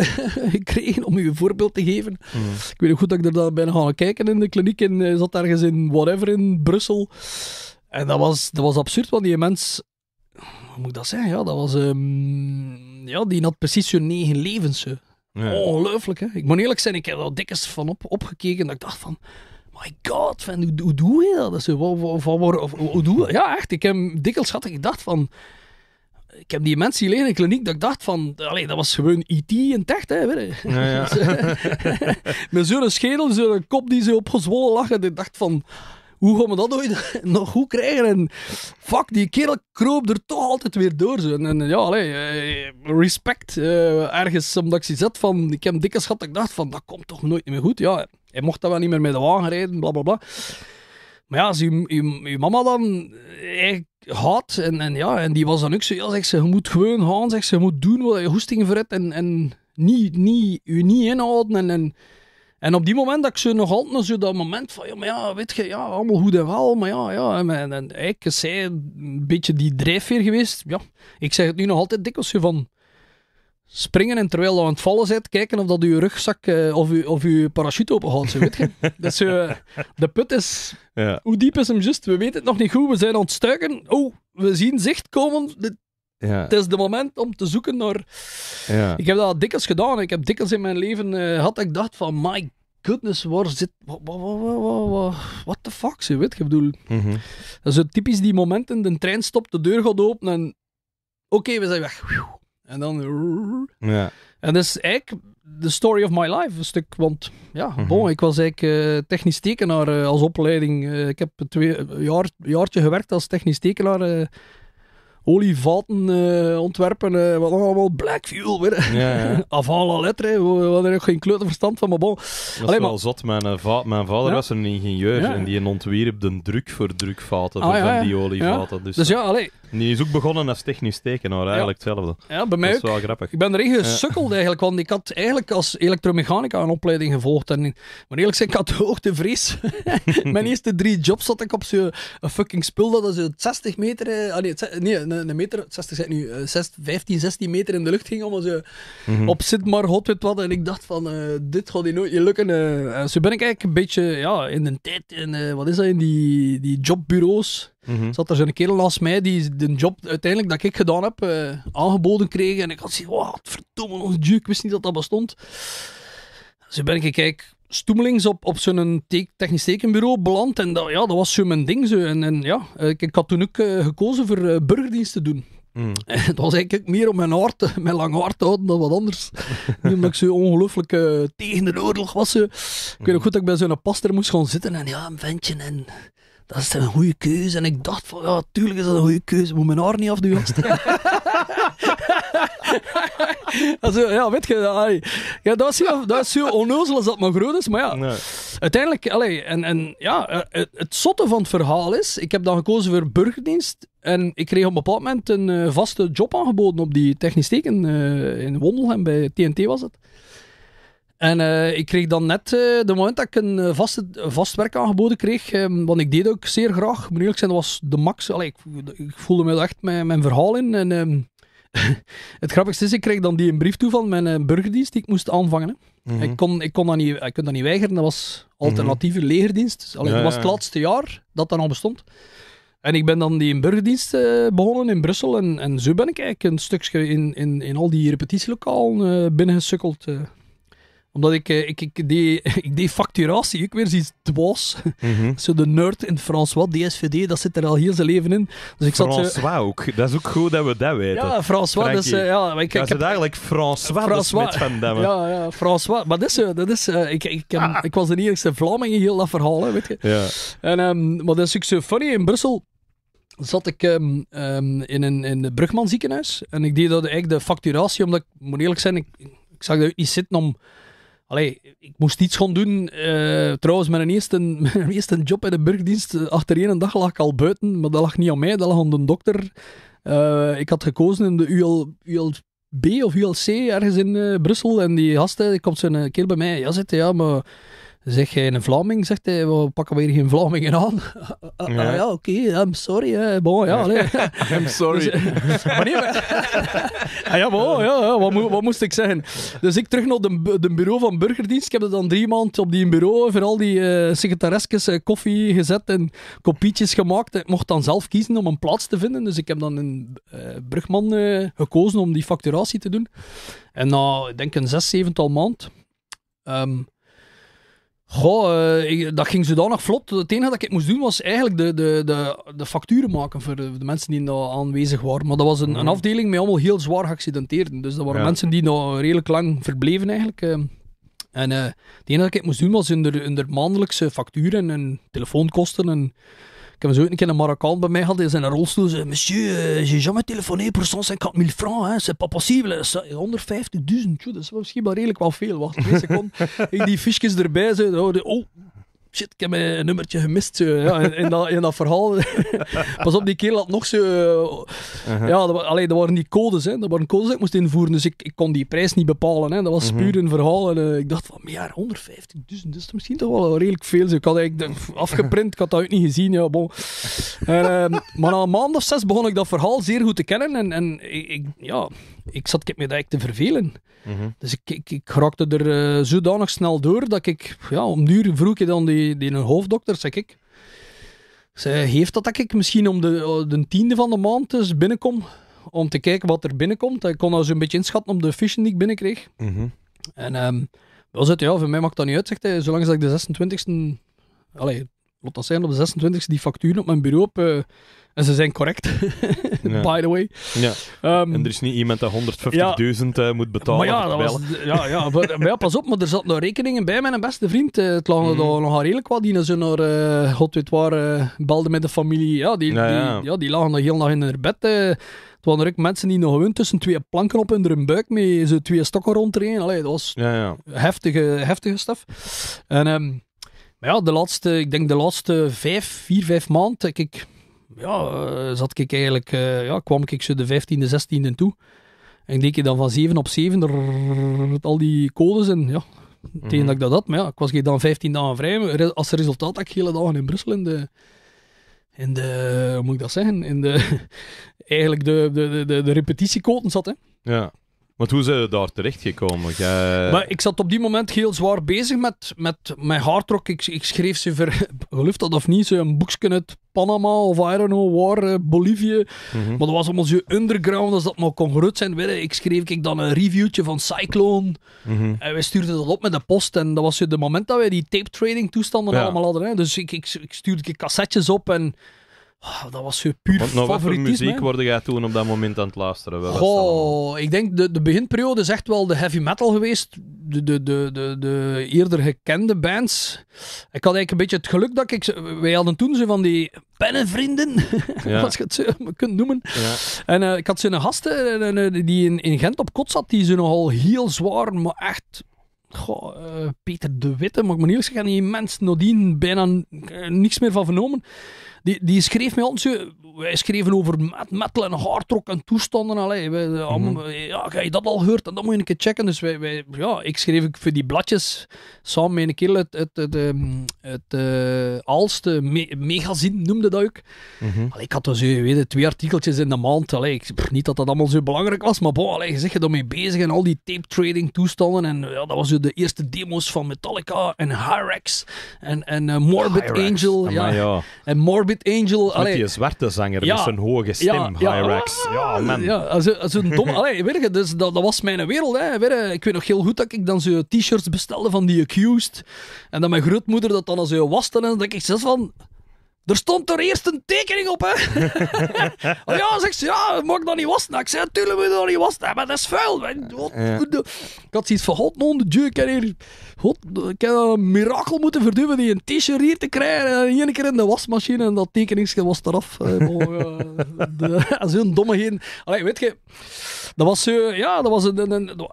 gekregen, om u een voorbeeld te geven. Mm. Ik weet ook goed dat ik er dan bijna gaan kijken in de kliniek. En zat ergens in whatever, in Brussel. En dat was absurd, want die mens... Hoe moet ik dat zeggen? Ja, dat was... die had precies zo'n 9 levens. Ja. Ongelooflijk, hè. Ik moet eerlijk zijn, ik heb er dikwijls van opgekeken. Dat ik dacht van... My god, van, hoe doe je dat? Ja, echt. Ik heb dikwijls gedacht van... Ik heb die mensen hier liggen in de kliniek, dat ik dacht van... Allee, dat was gewoon E.T. in het echt, hè. Ja. Met zo'n schedel, zo'n kop die zo opgezwollen lag. En ik dacht van... Hoe gaan we dat ooit nog goed krijgen? En fuck, die kerel kroop er toch altijd weer door. Zo. En ja, respect. Ergens omdat ik ze zet van... Ik heb een dikke schat, ik dacht van... Dat komt toch nooit meer goed? Ja, hij mocht dat wel niet meer met de wagen rijden, blablabla. Maar ja, als uw mama dan... Haat. En die was dan ook zo... Ja, zegt ze, je moet gewoon gaan. Zegt ze, je moet doen wat je hoesting voor het. En niet inhouden. En op die moment dat ik ze nog altijd zo dat moment van... Ja, maar ja, weet je, ja, allemaal goed en wel. Maar ja. En eigenlijk is zij een beetje die drijfveer geweest. Ja, ik zeg het nu nog altijd dikwijls van... Springen en terwijl je aan het vallen bent, kijken of dat je rugzak of je parachute open gaat. Zo, weet je. Dus de put is... Ja. Hoe diep is hem juist? We weten het nog niet goed. We zijn aan het stuiken. Oh, we zien zicht komen... Ja. Het is de moment om te zoeken naar... Ja. Ik heb dat dikwijls gedaan. Ik heb dikwijls in mijn leven gehad ik dacht van... My goodness, waar zit... What the fuck, ze weet je. Ik bedoel... Mm-hmm. Dat is zo typisch die momenten. De trein stopt, de deur gaat open en... Oké, we zijn weg. En dan... Ja. En dat is eigenlijk the story of my life. Een stuk, want... Ja, mm-hmm. Bon, ik was eigenlijk technisch tekenaar als opleiding. Ik heb 2 jaar gewerkt als technisch tekenaar... olievaten ontwerpen, wat nog allemaal, Black Fuel, weer. Ja. Avant la lettre, we hadden ook geen kleuterverstand van, maar bon. Dat is wel zot, mijn vader was een ingenieur en die ontwierp de druk voor drukvaten, die olievaten. Ja. Dus ja, allee. Die is ook begonnen als technisch tekenaar, eigenlijk hetzelfde. Ja, bij mij dat is wel grappig. Ik ben erin gesukkeld eigenlijk, want ik had eigenlijk als elektromechanica een opleiding gevolgd. En, maar eerlijk gezegd, ik had hoogtevrees. Mijn eerste 3 jobs zat ik op zo'n fucking spul, dat is 60 meter... 60 zijn nu, 15, 16 meter in de lucht ging om zo op zit maar, god weet wat. En ik dacht van, dit gaat hier nooit lukken. Zo ben ik eigenlijk een beetje, in de tijd, in die jobbureaus. Mm-hmm. Zat er zo'n kerel naast mij die de job uiteindelijk dat ik gedaan heb, aangeboden kreeg. En ik had zoiets, wat verdomme nog duur, ik wist niet dat dat bestond. Zo ben ik kijk stoemelings op zo'n technisch tekenbureau beland. En dat was zo mijn ding. Zo. Ik had toen ook gekozen voor burgerdienst te doen. Mm. En het was eigenlijk meer om mijn lange haar te houden dan wat anders. Nu omdat ik zo ongelooflijk tegen de oorlog was. Ik weet nog goed dat ik bij zo'n pastor moest gaan zitten. En ja, een ventje en... Dat is een goede keuze. En ik dacht van, ja, tuurlijk is dat een goede keuze. Moet mijn haar niet af, nu. Also, ja, weet je, dat is zo onnozel als dat maar groot is. Maar ja, nee. Uiteindelijk, het zotte van het verhaal is, ik heb dan gekozen voor burgerdienst. En ik kreeg op een bepaald moment een vaste job aangeboden op die technisch teken in Wondelhem, bij TNT was het. En ik kreeg dan net de moment dat ik een vast werk aangeboden kreeg, want ik deed ook zeer graag. Moet eerlijk zijn, dat was de max. Ik voelde me echt mijn verhaal in. En Het grappigste is, ik kreeg dan die een brief toe van mijn burgerdienst die ik moest aanvangen. Hè. Mm-hmm. Ik kon dat niet weigeren, dat was alternatieve legerdienst. Dus, dat was het laatste jaar dat dat al bestond. En ik ben dan die in burgerdienst begonnen in Brussel. En zo ben ik eigenlijk een stukje in al die repetitielokalen binnengesukkeld. Omdat ik deed facturatie, ik weer zoiets dwaas. Mm-hmm. Zo de nerd in François, DSVD, dat zit er al heel zijn leven in. Dus ik François zat zo... ook, dat is ook goed dat we dat weten. Ja, François, dat is... ik heb eigenlijk François de Smet-Van Damme. Ja, François, maar dat is... Ik was de eerste Vlaming in heel dat verhaal, hè, weet je. Ja. En, maar dat is ook zo funny, in Brussel zat ik in het Brugman ziekenhuis. En ik deed dat eigenlijk de facturatie, omdat ik, moet eerlijk zijn, ik zag dat niet zitten om... Allee, ik moest iets gaan doen. Trouwens, mijn eerste job in de burgerdienst, achter één dag lag ik al buiten, maar dat lag niet aan mij, dat lag aan de dokter. Ik had gekozen in de ULB of ULC, ergens in Brussel, en die gasten, komt zo'n keer bij mij, ja, zegt hij, ja, maar zeg jij een Vlaming? Zegt hij, we pakken weer geen Vlamingen aan. Ja, oké, I'm sorry. Bon, ja, I'm sorry. Dus, maar nee, maar... ja, bon, ja, wat moest ik zeggen? Dus ik terug naar de bureau van burgerdienst. Ik heb er dan 3 maanden op die bureau voor al die secretareskes koffie gezet en kopietjes gemaakt. Ik mocht dan zelf kiezen om een plaats te vinden. Dus ik heb dan een brugman gekozen om die facturatie te doen. En na, ik denk, een 6-7-tal maand... dat ging zodanig vlot. Het enige dat ik moest doen was eigenlijk de facturen maken voor de mensen die nou aanwezig waren. Maar dat was een afdeling met allemaal heel zwaar geaccidenteerden. Dus dat waren mensen die nou redelijk lang verbleven eigenlijk. En het enige dat ik moest doen was hun maandelijkse facturen en telefoonkosten. En ik heb zo een keer een Marokkaan bij mij gehad, die zijn een rolstoel zei: Monsieur, j'ai jamais téléphoné pour 150.000 francs, hè, c'est pas possible. 150.000, dat is misschien maar redelijk wel veel. Wacht 2 seconden. Ik die fischjes erbij zei: oh, shit, ik heb mijn nummertje gemist. Ja, in dat verhaal. Pas op, die kerel had nog zo... Ja, dat waren die codes, hè. Dat waren codes dat ik moest invoeren, dus ik kon die prijs niet bepalen. Hè. Dat was puur een verhaal. En ik dacht van, ja, 150.000, dat is misschien toch wel redelijk veel. Ik had eigenlijk afgeprint, ik had dat ook niet gezien. Ja, bon. Maar na een maand of 6 begon ik dat verhaal zeer goed te kennen. En ik zat me eigenlijk te vervelen. Dus ik raakte er zodanig snel door, dat ik, ja, om duur vroeg je dan die een hoofddokter, zeg ik. Zij heeft dat ik misschien om de 10e van de maand dus binnenkom, om te kijken wat er binnenkomt. Ik kon dat zo'n beetje inschatten op de fichen die ik binnenkreeg. En dat was het, ja, voor mij maakt dat niet uit, zegt hij, zolang dat ik de 26e... Allee, laat dat zijn, op de 26e die facturen op mijn bureau op... en ze zijn correct, by the way. Ja. En er is niet iemand dat 150.000 moet betalen. Maar ja, pas op, maar er zat nog rekeningen bij mijn beste vriend. Het lag nog redelijk wat. Die naar God weet waar belden met de familie. Ja, die lagen nog heel nacht in hun bed. Het waren er ook mensen die nog gewoon tussen 2 planken op hun buik mee, zo 2 stokken rondreden. Allee, dat was heftige stuff. En maar ja, de laatste 4-5 maanden heb ik... Ja, zat ik eigenlijk... kwam ik zo de 15e, 16e toe. En ik deed dan van 7 op 7 al die codes en ja, tegen dat ik dat had. Maar ja, ik was dan 15 dagen vrij. Als resultaat had ik hele dagen in Brussel in de hoe moet ik dat zeggen? In de... eigenlijk de repetitiekoten zat, hè. Ja. Want hoe zijn we daar terechtgekomen? Maar ik zat op die moment heel zwaar bezig met mijn haartrok. Ik schreef ze ver, geloof dat of niet, een boekje uit Panama of I don't know waar, Bolivia. Maar dat was allemaal zo underground, als dat maar kon groot zijn. Ik schreef dan een reviewtje van Cyclone. En wij stuurden dat op met de post. En dat was zo het moment dat wij die tape trading toestanden allemaal hadden. Hè. Dus ik stuurde cassettes op en... dat was zo puur favoritisme. Want nog wat voor muziek worden jij toen op dat moment aan het luisteren? Goh, ik denk de beginperiode is echt wel de heavy metal geweest. De eerder gekende bands. Ik had eigenlijk een beetje het geluk dat wij hadden toen zo van die pennenvrienden, als je het zo kunt noemen. Ja. En ik had zo'n gast die in Gent op kot zat, die zo nogal heel zwaar, maar echt... Peter de Witte, maar ik moet eerlijk zeggen, die mens nadien bijna niks meer van vernomen. Die schreef mij altijd zo... Wij schreven over metal en hardrock en toestanden. Allee, ja, ga je dat al gehoord? En dat moet je een keer checken. Dus ik schreef voor die bladjes samen met een kerel uit Aalst, Megazin noemde dat ook. Allee, ik had dus, twee artikeltjes in de maand. Allee, niet dat dat allemaal zo belangrijk was, maar je zegt je daarmee bezig en al die tape trading toestanden. En ja, dat was de eerste demo's van Metallica en Hyrax en Morbid Hyrax. Angel. Amai, ja. En Morbid Angel. Allee, met die zwarte zanger. Ja, met zijn hoge stem, Hyrax. Ja, man. Ja, zo'n dom... Allee, weet je, dus dat was mijn wereld. Hè, weet je. Ik weet nog heel goed dat ik dan zo t-shirts bestelde van die Accused. En dat mijn grootmoeder dat dan zo waste. En dan denk ik zelfs van... Er stond er eerst een tekening op, hè. Oh ja, zegt ze, ja, mag ik dat niet wassen? Nou, ik zei, tuurlijk moet je dat niet wassen. Maar dat is vuil. Ik had zoiets van, godnonde, ik heb een mirakel moeten verduwen die een t-shirt hier te krijgen. En één keer in de wasmachine en dat tekeningsje was eraf. Zo'n domme heen. Allee, weet je, dat was zo, ja, dat was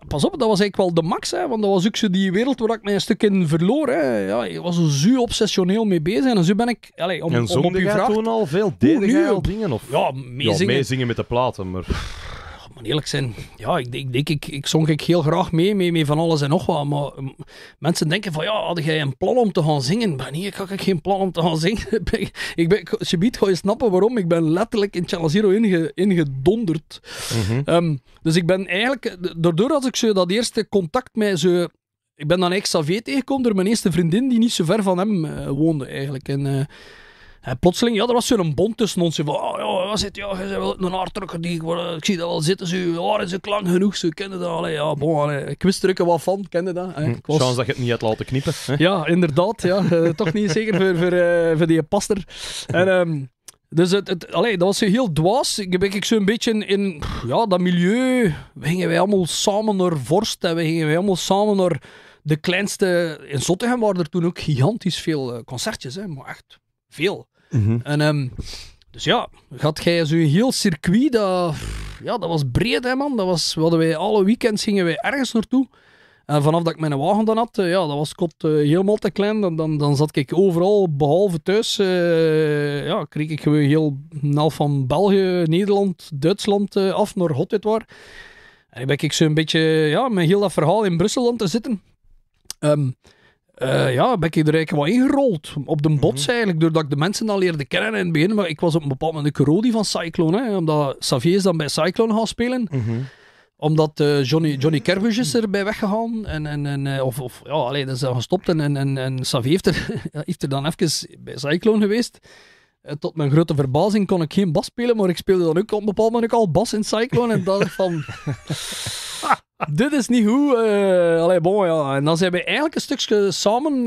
pas op, dat was eigenlijk wel de max, hè. Want dat was ook zo die wereld waar ik mij een stuk in verloor, hè. Ja, ik was er zo obsessioneel mee bezig. En zo ben ik, allee, en zo heb je toen al veel deden dingen? Of... Ja, meezingen met de platen, maar... Maar eerlijk zijn, ja, ik zong ik heel graag mee van alles en nog wat. Maar mensen denken van, ja, had jij een plan om te gaan zingen? Maar nee, ik had geen plan om te gaan zingen. Subiet ga je snappen waarom. Ik ben letterlijk in Channel Zero ingedonderd. Dus ik ben eigenlijk... Daardoor had ik zo dat eerste contact met zo... Ik ben dan eigenlijk Xavier tegengekomen door mijn eerste vriendin die niet zo ver van hem woonde eigenlijk. En... En plotseling, ja, er was zo'n bond tussen ons. Van, je bent wel een hardtrucker, ik zie dat wel zitten. Zo, haar is ook lang genoeg, zo, kende dat. Allee, ja, bon, ik wist er ook wat van, kende dat. Chance dat je het niet had laten knippen. Hè? Ja, inderdaad. Ja, toch niet zeker voor die paster. En, dus dat was heel dwaas. Ik ben zo'n beetje in dat milieu. Gingen wij allemaal samen naar Vorst en we gingen allemaal samen naar de kleinste. In Zottegem waren er toen ook gigantisch veel concertjes, hè, maar echt veel. En, dus ja, had jij zo'n heel circuit, dat was breed, hè, man. Dat was, alle weekends gingen wij ergens naartoe. En vanaf dat ik mijn wagen dan had, dat was kot helemaal te klein. Dan zat ik overal, behalve thuis, kreeg ik gewoon heel snel van België, Nederland, Duitsland af naar Hotwitwaar. En dan ben ik zo'n beetje, met heel dat verhaal in Brussel aan te zitten. Ben ik er eigenlijk wat ingerold. Op de bots eigenlijk, doordat ik de mensen dan leerde kennen in het begin. Maar ik was op een bepaald moment een Corodi van Cyclone, hè, omdat Xavier is dan bij Cyclone gaan spelen. Omdat Johnny Kerbusch is erbij weggegaan. Dat is dan gestopt. En Xavier heeft er dan even bij Cyclone geweest. Tot mijn grote verbazing kon ik geen bas spelen, maar ik speelde dan ook op een bepaald moment al bas in Cyclone. En dacht van... Dit is niet goed. En dan zijn we eigenlijk een stukje samen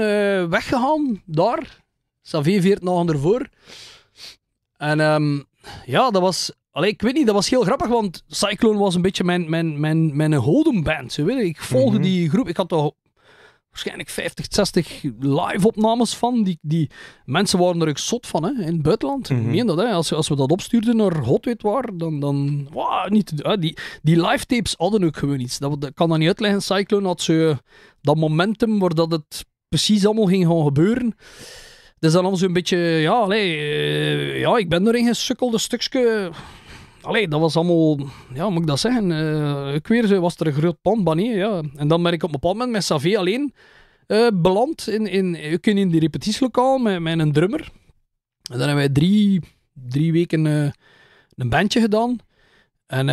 weggegaan. Daar. Xavier veert nog ervoor. En dat was... ik weet niet, dat was heel grappig, want Cyclone was een beetje mijn hold'em-band. Ik volgde die groep. Ik had toch waarschijnlijk 50, 60 live-opnames van. Die mensen waren er ook zot van, hè, in het buitenland. Ik meen dat, hè. Als we dat opstuurden naar Hotwitwaar, dan die live-tapes hadden ook gewoon iets. Dat kan dat niet uitleggen. Cyclone had zo dat momentum waar dat het precies allemaal ging gaan gebeuren. Dus dan allemaal zo'n beetje... ik ben erin gesukkeld, een stukje... dat was allemaal... Ja, moet ik dat zeggen? Ik weer was er een groot pan, bannier, ja. En dan ben ik op een bepaald moment met Savé alleen beland. In die repetitielokaal met een drummer. En dan hebben wij drie weken een bandje gedaan. En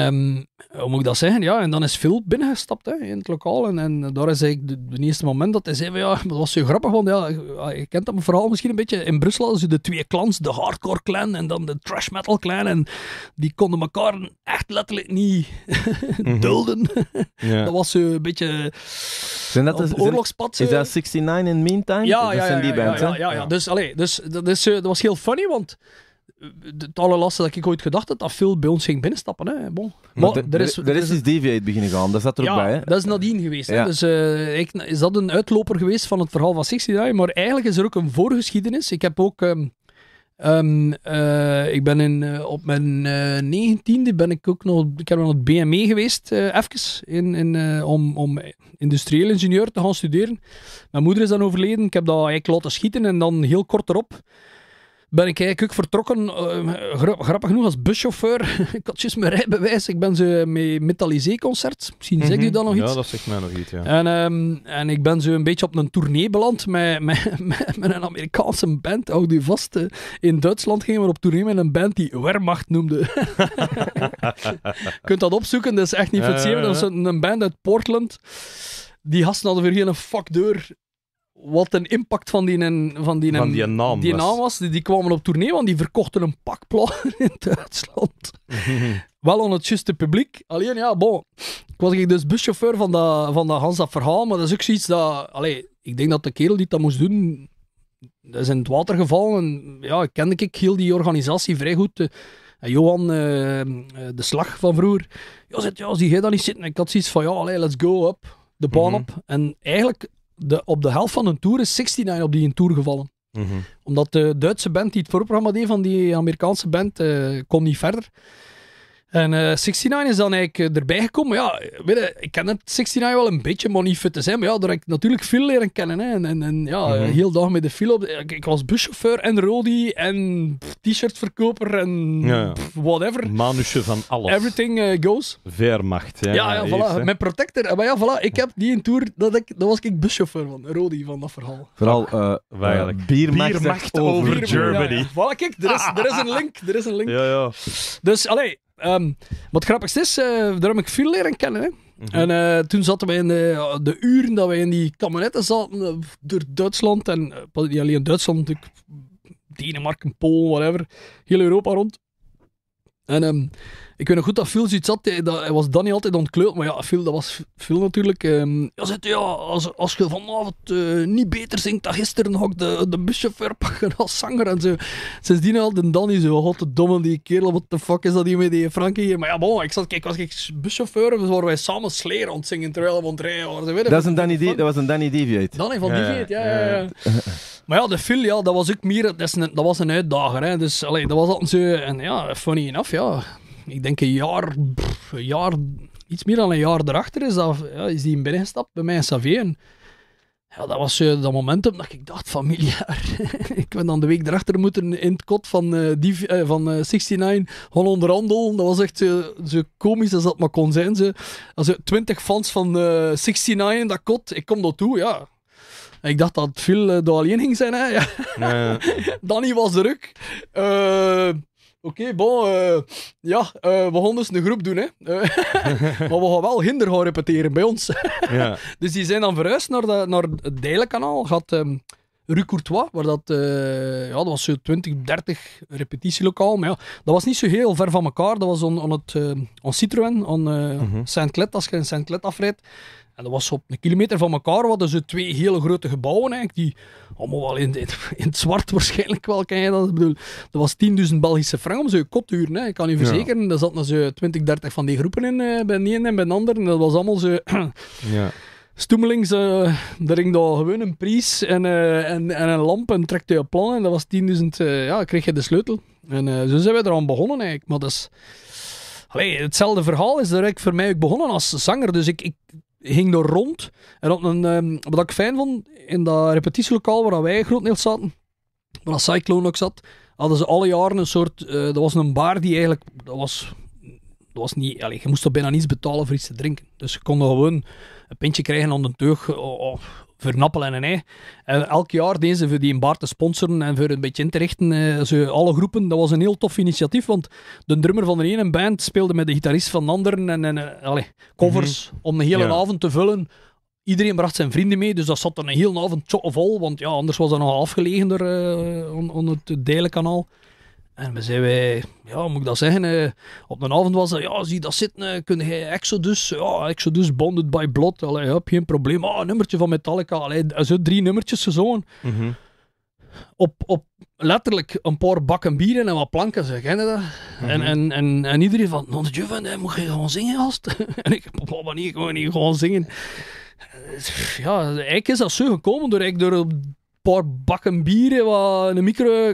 hoe moet ik dat zeggen? Ja, en dan is Phil binnengestapt, hè, in het lokaal. En daar is eigenlijk het eerste moment dat hij zei van, ja, dat was zo grappig, want ja, je kent dat verhaal misschien een beetje. In Brussel hadden ze de twee clans, de hardcore clan en dan de thrash metal clan. En die konden elkaar echt letterlijk niet dulden. Ja. Dat was zo een beetje... oorlogspad. Is dat 69 in Meantime? Ja, zijn die band, ja. Dus dat was heel funny, want... Het allerlaatste dat ik ooit gedacht had, dat Phil bij ons ging binnenstappen. Hè. Bon. Maar er is iets Deviate beginnen gaan, dat zat er ook bij. Hè? Dat is nadien geweest. Ja. Hè? Dus, is dat een uitloper geweest van het verhaal van 69, maar eigenlijk is er ook een voorgeschiedenis. Ik heb ook Ik ben op mijn 19e ben ik ook nog, ik heb nog het BME geweest, even, om industrieel ingenieur te gaan studeren. Mijn moeder is dan overleden, ik heb dat eigenlijk laten schieten en dan heel kort erop ben ik eigenlijk ook vertrokken, grappig genoeg, als buschauffeur. Ik had juist mijn rijbewijs. Ik ben ze met Metallisé-concert. Misschien zeg je dat nog iets. Ja, dat zegt mij nog iets, ja. En ik ben zo een beetje op een tournee beland met een Amerikaanse band. Houd u vast. In Duitsland gingen we op tournee met een band die Wehrmacht noemde. Je kunt dat opzoeken, dat is echt niet van het zeven. Dat is een band uit Portland. Die gasten hadden weer geen fuckdeur. Wat een impact van die naam was. Die kwamen op tournee, want die verkochten een pak platen in Duitsland. Wel aan het juiste publiek. Alleen ja, bon. Ik was dus buschauffeur van dat Hans dat verhaal, maar dat is ook zoiets dat... Allee, ik denk dat de kerel die dat moest doen, dat is in het water gevallen. En ja, kende ik heel die organisatie vrij goed... Johan, de Slag van vroeger. Ja, zie jij dat niet zitten? Ik had zoiets van, ja, allee, let's go up. De baan op. En eigenlijk... op de helft van een tour is 69 op die een tour gevallen. Omdat de Duitse band die het voorprogramma deed van die Amerikaanse band kon niet verder. En 69 is dan eigenlijk erbij gekomen. Ja, weet je, ik ken het 69 wel een beetje, maar niet fit te zijn. Maar ja, daar heb ik natuurlijk veel leren kennen. Hè. En ja, heel dag met de file op. Ik was buschauffeur en roadie en t-shirtverkoper en whatever. Manusje van alles. Everything goes. Wehrmacht. Hè, ja, voilà. Mijn protector. Maar ja, voilà. Ik heb die een tour, dat was ik buschauffeur van. Roadie van dat verhaal. Vooral biermacht over Germany. Ja. Voilà, kijk, er is een link. Ja, ja. Dus, allee. Wat grappigste is, daar heb ik veel leren kennen. Hè? En toen zaten wij in de uren dat wij in die kamionetten zaten door Duitsland en niet alleen Duitsland, Denemarken, Polen, whatever, heel Europa rond. En ik weet nog goed dat Phil zoiets had, hij was dan niet altijd ontkleurd, maar ja, Phil, dat was Phil natuurlijk. Als je vanavond niet beter zingt dan gisteren, had ik de buschauffeur pakken als zanger en zo. Sindsdien had de Danny zo, goddomme die kerel, what the fuck is dat hier met die Franky hier? Maar ja, bon, ik was buschauffeur, dus waren wij samen Slayer ontzingen terwijl we ontrijden waren. Dat was een Danny Deviate. Danny van Deviate, ja. Maar ja, de Phil, ja, dat was ook meer, dat was een uitdager, hè. Dus allee, dat was altijd zo, en ja, funny enough, ja. Ik denk een jaar, iets meer dan een jaar erachter is die in binnengestapt bij mij en Xavier. Ja, dat was dat momentum dat ik dacht, familiaar. Ik ben dan de week erachter moeten in het kot van 69 gaan onderhandelen. Dat was echt zo komisch als dat maar kon zijn. Als 20 fans van 69 in dat kot, ik kom dat toe, ja. Ik dacht dat Phil daar alleen ging zijn, hè. Ja. Nee. Danny was druk. Oké, bon, we gaan dus een groep doen, hè. Maar we gaan wel hinder gaan repeteren bij ons. Ja. Dus die zijn dan verhuisd naar het Dijlenkanaal, gaat Rue Courtois, waar dat was zo'n 20-30 repetitielokaal, maar ja, dat was niet zo heel ver van elkaar, dat was aan Citroën, Saint-Clet, als je in Saint-Clet afrijdt. En dat was op een kilometer van elkaar, hadden ze twee hele grote gebouwen eigenlijk, die allemaal wel in het zwart waarschijnlijk wel, kan je dat bedoelen. Dat was 10.000 Belgische frank om zo'n kot te huren, hè. Ik kan u verzekeren, daar zaten zo 20, 30 van die groepen in, bij de een en bij de ander, en dat was allemaal zo... ja. Stoemelings, daar ging dan gewoon een prijs en een lamp en trekte je plan, en dat was 10.000, kreeg je de sleutel. En zo zijn wij eraan begonnen eigenlijk, maar dat is... Allee, hetzelfde verhaal is dat ik voor mij ook begonnen als zanger, dus ik ging er rond. En wat ik fijn vond, in dat repetitielokaal waar wij grotendeels zaten, waar dat Cyclone ook zat, hadden ze alle jaren een soort... dat was een bar die eigenlijk... Dat was niet... Allez, je moest toch bijna niets betalen voor iets te drinken. Dus je kon gewoon een pintje krijgen aan de teug, voor een appel en een ei. En elk jaar deden ze voor die een bar te sponsoren en voor een beetje in te richten. Alle groepen, dat was een heel tof initiatief, want de drummer van de ene band speelde met de gitarist van de andere. En covers om de hele avond te vullen. Iedereen bracht zijn vrienden mee, dus dat zat dan een hele avond vol, want ja, anders was dat nogal afgelegen door aan het Dijlenkanaal. En we zeiden, ja, moet ik dat zeggen, op een avond was dat, ja, zie dat zitten, kun jij Exodus, Bonded by Blood, allee, heb geen probleem, een nummertje van Metallica, allee, zo 3 nummertjes gezongen. Op letterlijk een paar bakken bier en wat planken, zeg, ken je dat? En iedereen van, nou, moet je gewoon zingen, gast? En ik, papa, nee, ik moet niet gewoon zingen. Ja, eigenlijk is dat zo gekomen door... paar bakken bieren, wat een micro...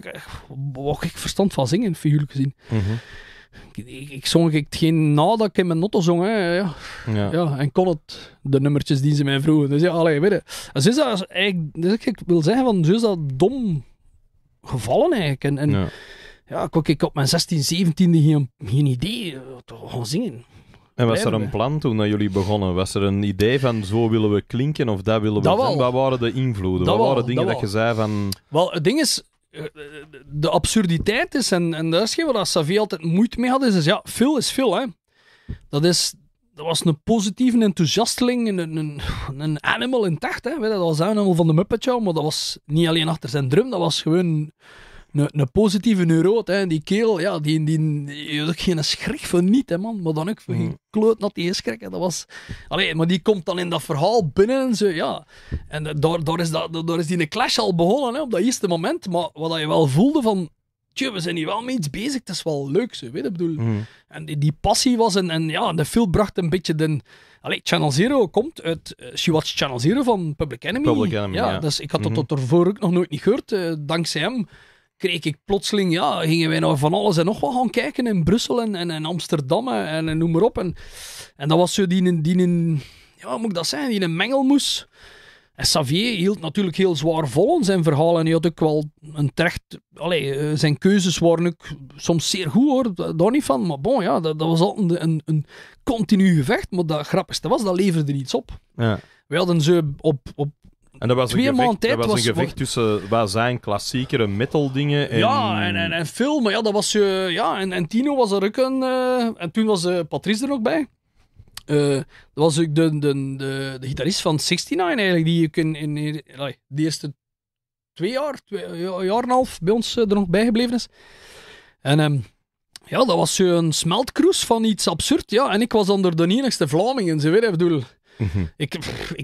Wat ik verstand van zingen, figuurlijk gezien. Mm-hmm. Ik zong ik geen nadat ik in mijn notto zong. Hè. Ja. Ja. Ja, en kon het, de nummertjes die ze mij vroegen. Dus ja, allee, weet je. Dus is dat, dus ik wil zeggen, van, zo is dat dom gevallen eigenlijk. En ja. Ja, ik op mijn 16, 17 geen idee te gaan zingen. En was er een plan toen dat jullie begonnen? Was er een idee van zo willen we klinken of dat willen we dat zijn? Wat waren de invloeden? Wat waren dingen dat je zei van... Wel, het ding is, de absurditeit is, en dat is geen waar Xavier altijd moeite mee had, is ja, veel is veel, hè. Dat was een positieve enthousiasteling, een animal in tacht, hè. Dat was Animal van de Muppet Show, maar dat was niet alleen achter zijn drum, dat was gewoon... Een positieve neuroot, hè. Die keel, ja, die had ook geen schrik voor niet, hè, man. Maar dan ook voor geen kloot dat die schrik, hè. Dat was... Allee, maar die komt dan in dat verhaal binnen en zo, ja. En daar is die clash al begonnen, hè, op dat eerste moment. Maar wat je wel voelde van... Tje, we zijn hier wel mee iets bezig, het is wel leuk, zo, weet je, bedoel. Mm. En die passie was... En ja, de film bracht een beetje de... Allee, Channel Zero komt uit... She Watched Channel Zero van Public Enemy. Public Enemy, ja. Dus ik had dat tot ervoor ook nog nooit niet gehoord. Dankzij hem... kreeg ik plotseling, ja, gingen wij nou van alles en nog wat gaan kijken in Brussel en Amsterdam en noem maar op. En dat was zo ja, moet ik dat zeggen, die een mengelmoes. En Xavier hield natuurlijk heel zwaar vol aan zijn verhaal en hij had ook wel een terecht, allee, zijn keuzes waren ook soms zeer goed hoor, daar niet van. Maar bon, ja, dat was altijd een continu gevecht, maar dat grappigste was, dat leverde iets op. Ja. Wij hadden zo op en dat was een gevecht tussen wat zijn klassiekere metaldingen en... Ja, en film. Ja, dat was, en Tino was er ook een... en toen was Patrice er ook bij. Dat was ook de gitarist van 69 eigenlijk, die ik in de eerste 2 jaar en een half bij ons er nog bijgebleven is. En... ja, dat was een smeltcruise van iets absurd. Ja, en ik was dan de enigste Vlaming in zijn wereld, bedoel...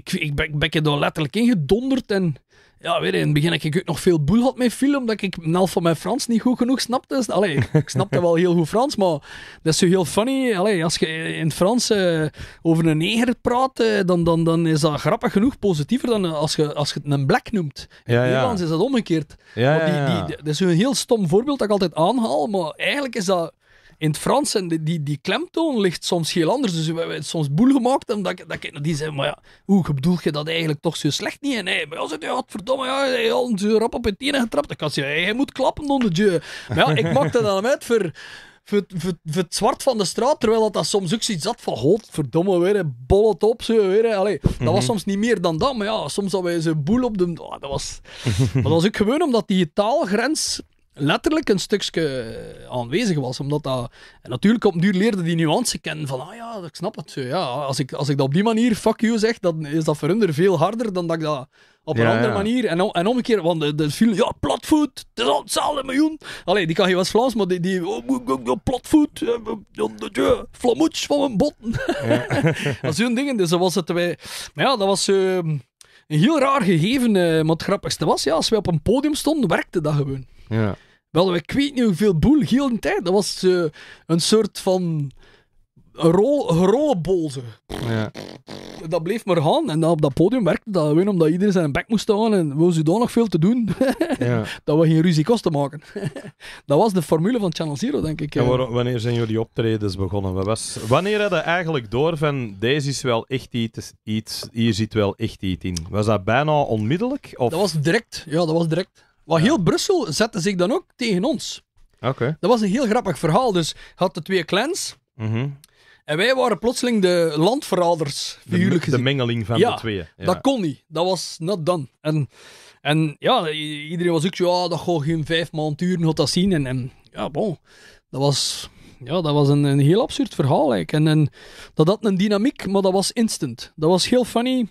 Ik ben er dan letterlijk ingedonderd en ja, weet je, in het begin heb ik ook nog veel boel had met film, dat ik een half van mijn Frans niet goed genoeg snapte. Allee, ik snapte wel heel goed Frans, maar dat is zo heel funny. Allee, als je in het Frans over een neger praat, dan is dat grappig genoeg positiever dan als je het een black noemt. In het Nederlands is dat omgekeerd. Ja, dat is een heel stom voorbeeld dat ik altijd aanhaal, maar eigenlijk is dat... In het Frans, en die klemtoon ligt soms heel anders. Dus we hebben het soms boel gemaakt. Omdat die zei, maar ja, hoe bedoel je dat eigenlijk toch zo slecht niet? En hij zei, ja, verdomme, hij had zo rap op het tenen getrapt. Ik had gezegd, hij moet klappen onder je. Maar ja, ik maakte dat uit voor het zwart van de straat. Terwijl dat soms ook zoiets zat van, godverdomme, weer, bol het op. Zo, weer, allee, dat was soms niet meer dan dat. Maar ja, soms hadden wij zo'n boel op de... Oh, dat was ook gewoon omdat die taalgrens... letterlijk een stukje aanwezig was, omdat dat... En natuurlijk op een duur leerde die nuance kennen van, ah ja, ik snap het zo, ja. Als ik dat op die manier fuck you zeg, dan is dat voor hun er veel harder dan dat ik dat op een andere manier... En omgekeerd, want de film, ja, platvoet, het is al hetzelfde miljoen. Allee, die kan geen West-Vlaams, maar die platvoet, flamoets van mijn botten. Dat is hun dingen, dus dat was het... Maar ja, dat was... een heel raar gegeven, maar het grappigste was, ja, als wij op een podium stonden, werkte dat gewoon. Ja. Wel, ik weet niet hoeveel boel, heel de tijd. Dat was een soort van rollenbol. Ja. Dat bleef maar gaan. En op dat podium werkte dat gewoon omdat iedereen zijn bek moest staan en we daar nog veel te doen. Ja. Dat we geen ruzie kosten maken. Dat was de formule van Channel Zero, denk ik. En wanneer zijn jullie optredens begonnen? Wanneer hadden eigenlijk door van deze is wel echt iets, hier zit wel echt iets in? Was dat bijna onmiddellijk? Of? Dat was direct, ja, dat was direct. Maar heel Brussel zette zich dan ook tegen ons. Okay. Dat was een heel grappig verhaal. Dus had de twee clans. Mm-hmm. En wij waren plotseling de landverraders. De mengeling van de twee. Ja, dat kon niet. Dat was not done. En ja, iedereen was ook zo... Ja, dat gaat geen 5 maand uren, dat zien. En ja, bon. Dat was een heel absurd verhaal eigenlijk. En dat had een dynamiek, maar dat was instant. Dat was heel funny.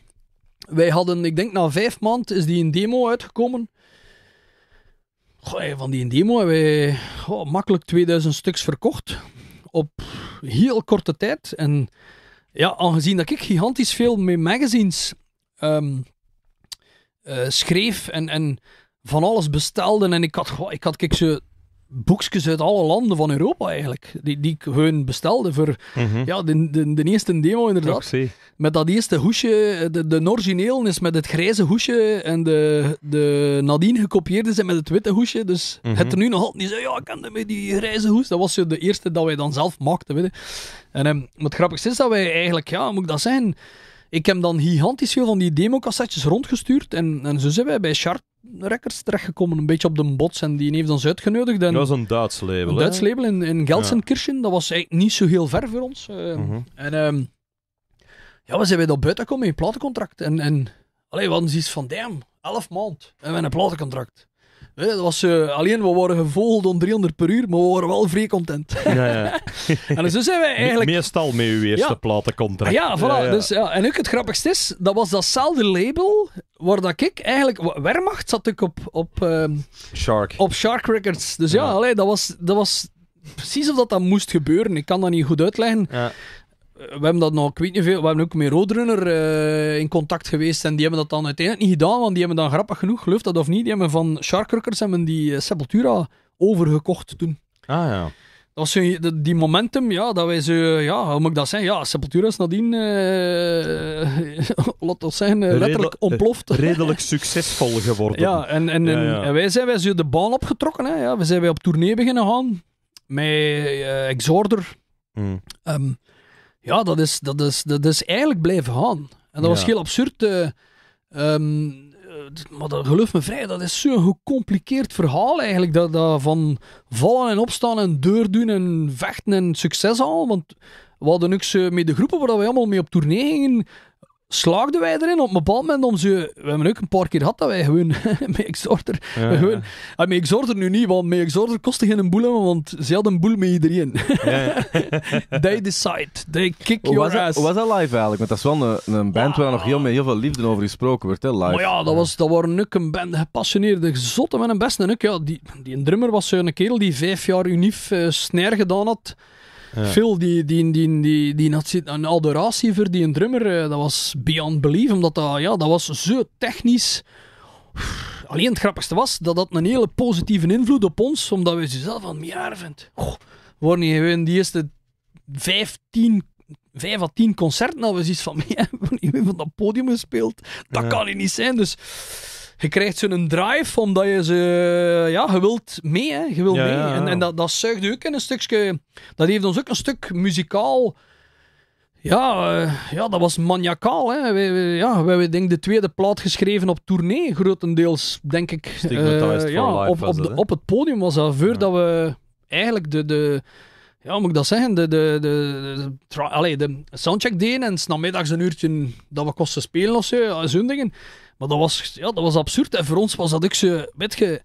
Wij hadden, ik denk na 5 maanden, is die een demo uitgekomen... Goh, van die demo hebben wij makkelijk 2000 stuks verkocht op heel korte tijd. En ja, aangezien dat ik gigantisch veel met magazines schreef en van alles bestelde en ik had kijk, zo boekjes uit alle landen van Europa eigenlijk, die ik hun bestelde voor ja, de eerste demo inderdaad. Met dat eerste hoesje, de origineel is met het grijze hoesje en de nadien gekopieerde zijn met het witte hoesje. Dus het er nu nog altijd niet zo, ja, ik ken met die grijze hoes. Dat was zo de eerste dat wij dan zelf maakten. Weet je. En het grappigste is dat wij eigenlijk, ja, moet ik dat zeggen, ik heb dan gigantisch veel van die democassetjes rondgestuurd en zo zijn wij bij Shark Records terechtgekomen, een beetje op de bots, en die heeft ons uitgenodigd. En dat was een Duits label. Een Duits label in Gelsenkirchen, ja. Dat was eigenlijk niet zo heel ver voor ons. En ja, we zijn bij dat buiten gekomen in een platencontract. En allee, we hadden zoiets van, damn, 11 maanden en we hebben een platencontract. Nee, dat was, alleen, we waren gevogeld om 300 per uur, maar we waren wel vrij content. Ja, ja. En zo zijn wij eigenlijk... Meestal met uw eerste platencontract. Ja, voilà. Ja, ja. Dus, ja. En ook het grappigste is, dat was datzelfde label waar dat ik eigenlijk... Wehrmacht zat ik op Shark Records. Dus ja, ja. Allee, dat was precies of dat moest gebeuren. Ik kan dat niet goed uitleggen. Ja. We hebben dat nog, ik weet niet veel, we hebben ook met Roadrunner in contact geweest en die hebben dat dan uiteindelijk niet gedaan, want die hebben dan grappig genoeg, geloof dat of niet, die hebben van Shark Records hebben die Sepultura overgekocht toen. Ah ja. Dat was zo, die momentum, ja, dat wij zo, ja, hoe moet ik dat zeggen, ja, Sepultura is nadien, laat dat zijn, letterlijk ontploft. Redelijk succesvol geworden. Ja, en wij zijn zo de baan opgetrokken, hè, ja, we zijn op tournee beginnen gaan, met Exhorder. Ja, dat is eigenlijk blijven gaan. En dat was heel absurd. Maar dat, geloof me vrij, dat is zo'n gecompliceerd verhaal eigenlijk. Dat van vallen en opstaan en deur doen en vechten en succes halen. Want we hadden ook zo met de groepen waar we allemaal mee op tournee gingen, slaagden wij erin op een bepaald moment om ze... We hebben ook een paar keer gehad dat wij gewoon met Exhorder... Met Exhorder nu niet, want met Exhorder kostte geen boel, want ze hadden een boel met iedereen. They decide. They kick your ass. Hoe was dat live eigenlijk? Want dat is wel een band waar nog met heel veel liefde over gesproken wordt, hè, live. Maar ja, dat waren ook een band, gepassioneerde zotten met hun best. En ook, ja, die drummer was een kerel die 5 jaar unief snare gedaan had. Ja. Phil, die had een adoratie voor die drummer, dat was beyond belief, omdat dat was zo technisch. Alleen het grappigste was, dat had een hele positieve invloed op ons, omdat we zelf aan het jaren vindt. We waren in die eerste 5 à 10 concerten, dat we zoiets van, ja, we hebben van dat podium gespeeld, dat kan het niet zijn, dus... Je krijgt zo'n drive, omdat je ze... Ja, je wilt mee, hè. Je wilt mee. Ja. En dat zuigde ook in een stukje... Dat heeft ons ook een stuk muzikaal... Ja, dat was maniacaal, hè. We denk de tweede plaat geschreven op tournee, grotendeels, denk ik. Stigmatized for life was het, hè? Op het podium was dat voordat we eigenlijk de ja, hoe moet ik dat zeggen? De soundcheck deden en 's namiddags een uurtje dat we kosten spelen of zo'n dingen. Maar dat was absurd. En voor ons was dat ook zo, weet je...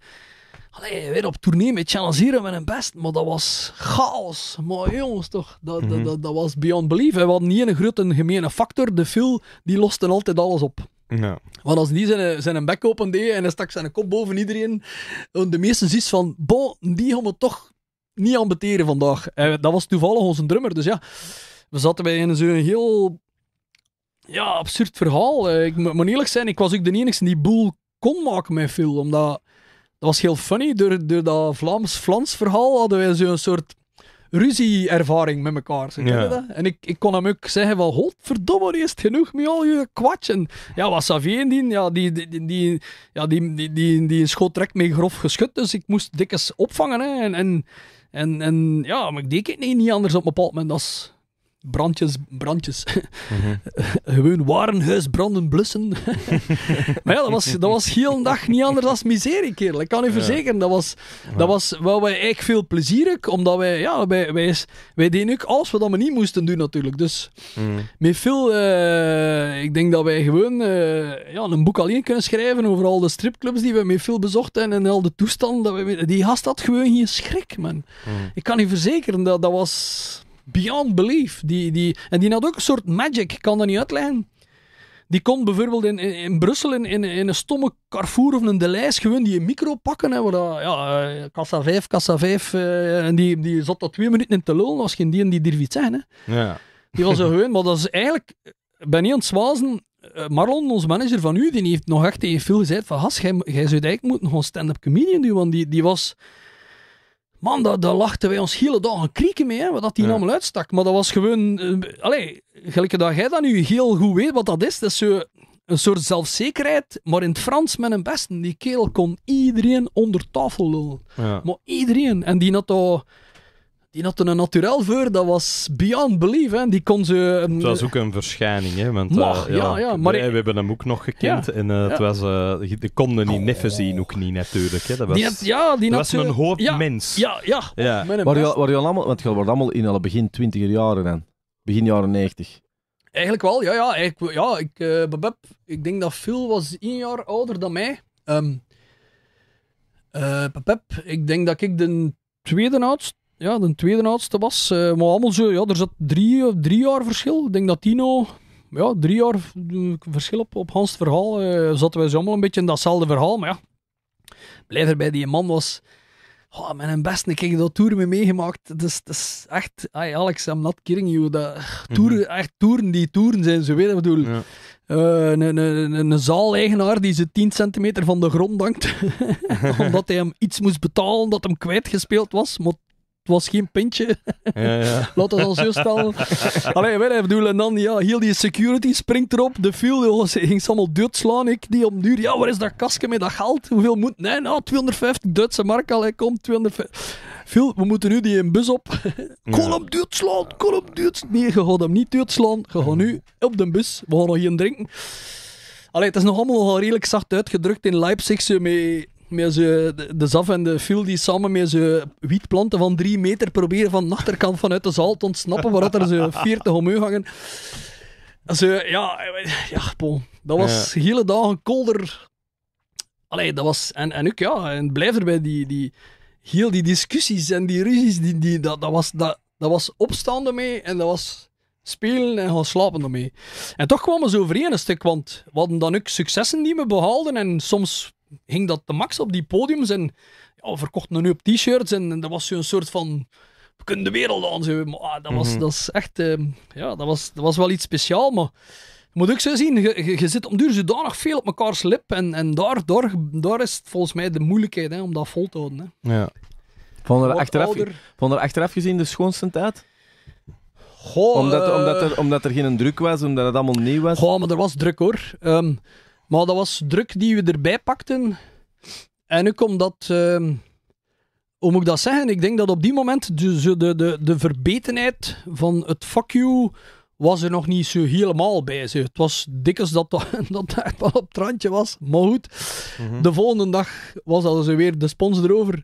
weer op tournee met Channel Zero met een best. Maar dat was chaos. Maar jongens, toch. Dat was beyond belief. We hadden niet een grote gemene factor. De Phil, die loste altijd alles op. Ja. Want als die zijn bek open deed en hij stak zijn kop boven iedereen... De meesten zoiets van... Bon, die gaan we toch niet ambeteren vandaag. En dat was toevallig onze drummer. Dus ja, we zaten bij een zo'n heel... Ja, absurd verhaal. Ik moet eerlijk zijn, ik was ook de enige die boel kon maken met Phil. Omdat, dat was heel funny. Door dat Vlaams-Vlaams verhaal hadden wij zo'n soort ruzie-ervaring met elkaar. Zo, dat? En ik kon hem ook zeggen van, godverdomme, is het genoeg met al je kwatsch. En ja, wat Xavier indien, ja, die een schoot trekt met grof geschut. Dus ik moest dikwijls opvangen. Hè. En ja, maar ik deed het niet anders op een bepaald moment als... Brandjes. Gewoon warenhuis branden, blussen. Maar ja, dat was heel een dag niet anders dan miserie, kerel. Ik kan u verzekeren, dat was wel wij eigenlijk veel plezierig, omdat wij deden ook alles wat we niet moesten doen natuurlijk. Dus met veel, ik denk dat wij gewoon een boek alleen kunnen schrijven over al de stripclubs die we met veel bezochten en al de toestanden. Die gast had gewoon geen schrik, man. Ik kan u verzekeren, dat was... Beyond belief. En die had ook een soort magic. Ik kan dat niet uitleggen. Die kon bijvoorbeeld in Brussel in een stomme Carrefour of een Delijs gewoon die micro pakken. Hè, waar dat, kassa 5. En die zat dat 2 minuten in te lullen. Dat was geen die durfde iets zeggen. Hè. Ja. Die was zo gewoon. Maar dat is eigenlijk... Ben niet aan het zwazen. Marlon, onze manager van u, die heeft nog echt tegen Phil gezegd van... Gast, jij zou eigenlijk moeten gewoon stand-up comedian doen. Want die was... Man, daar lachten wij ons hele dagen krieken mee, hè, wat die allemaal uitstak. Maar dat was gewoon... gelijk dat jij dat nu heel goed weet wat dat is. Dat is zo een soort zelfzekerheid, maar in het Frans met een besten. Die kerel kon iedereen onder tafel lullen. Ja. Maar iedereen. En die had dat... Die had een naturel voor, dat was beyond belief. Hè. Die kon ze... Het was ook een verschijning, hè. Want, maar we hebben hem ook nog gekend. Ja, en het was... je kon hem niet neffen zien, ook niet, natuurlijk. Hè. Dat was, die was een hoop mens. Want je wordt allemaal in alle begin 20er jaren aan. Begin jaren 90. Eigenlijk wel, ik denk dat Phil was 1 jaar ouder dan mij. Ik denk dat ik de tweede oudste was. Maar allemaal zo, er zat 3 jaar verschil. Ik denk dat Tino, 3 jaar verschil op Hans' verhaal. Zaten wij zo allemaal een beetje in datzelfde verhaal. Maar blijf erbij, die man was... Oh, mijn beste, ik heb dat tour mee meegemaakt. Dus echt... Hey Alex, I'm not kidding you. Echt toeren zijn, ze weten wat ik bedoel. Ja. Een zaaleigenaar die ze 10 centimeter van de grond hangt. Omdat hij hem iets moest betalen dat hem kwijtgespeeld was. Maar het was geen pintje. Laat dat al zo stellen. Allee, weet je, bedoel, en dan, heel die security springt erop. De Phil ging ze allemaal doodslaan. Ik die op duur. Ja, waar is dat kastje met dat geld? Hoeveel moet... Nee, nou, 250 Duitse mark al. Hij komt 250... Phil, we moeten nu die in bus op. Kom op Duitsland. Nee, je gaat hem niet doodslaan. Je gaat nu op de bus. We gaan nog hier drinken. Allee, het is nog allemaal al redelijk zacht uitgedrukt in Leipzig. Zo met de Zaf en de Phil die samen met zijn wietplanten van 3 meter proberen van de achterkant vanuit de zaal te ontsnappen, waaruit er zo'n 40 omhoog hangen. Dat was hele dagen kolder. Allee, dat was... En ook, en blijf erbij, heel die discussies en die ruzies, dat was opstaan ermee en dat was spelen en gaan slapen ermee. En toch kwamen ze overeen een stuk, want we hadden dan ook successen die we behaalden en soms... ging dat de max op die podiums en we verkochten een hoop t-shirts en dat was zo'n soort van, we kunnen de wereld aan, zo. Maar, dat was wel iets speciaals, maar je moet ook zo zien, je zit om duur zodanig veel op mekaars lip en daar is het volgens mij de moeilijkheid, hè, om dat vol te houden. Hè. Ja. Vond er achteraf gezien de schoonste tijd? Goh, omdat er geen druk was, omdat het allemaal nieuw was? Goh, maar er was druk hoor. Maar dat was druk die we erbij pakten. En ook omdat... hoe moet ik dat zeggen? Ik denk dat op die moment de verbetenheid van het fuck you was er nog niet zo helemaal bij. Het was dikwijls dat echt wel op het randje was. Maar goed, de volgende dag was dat dus weer de spons erover.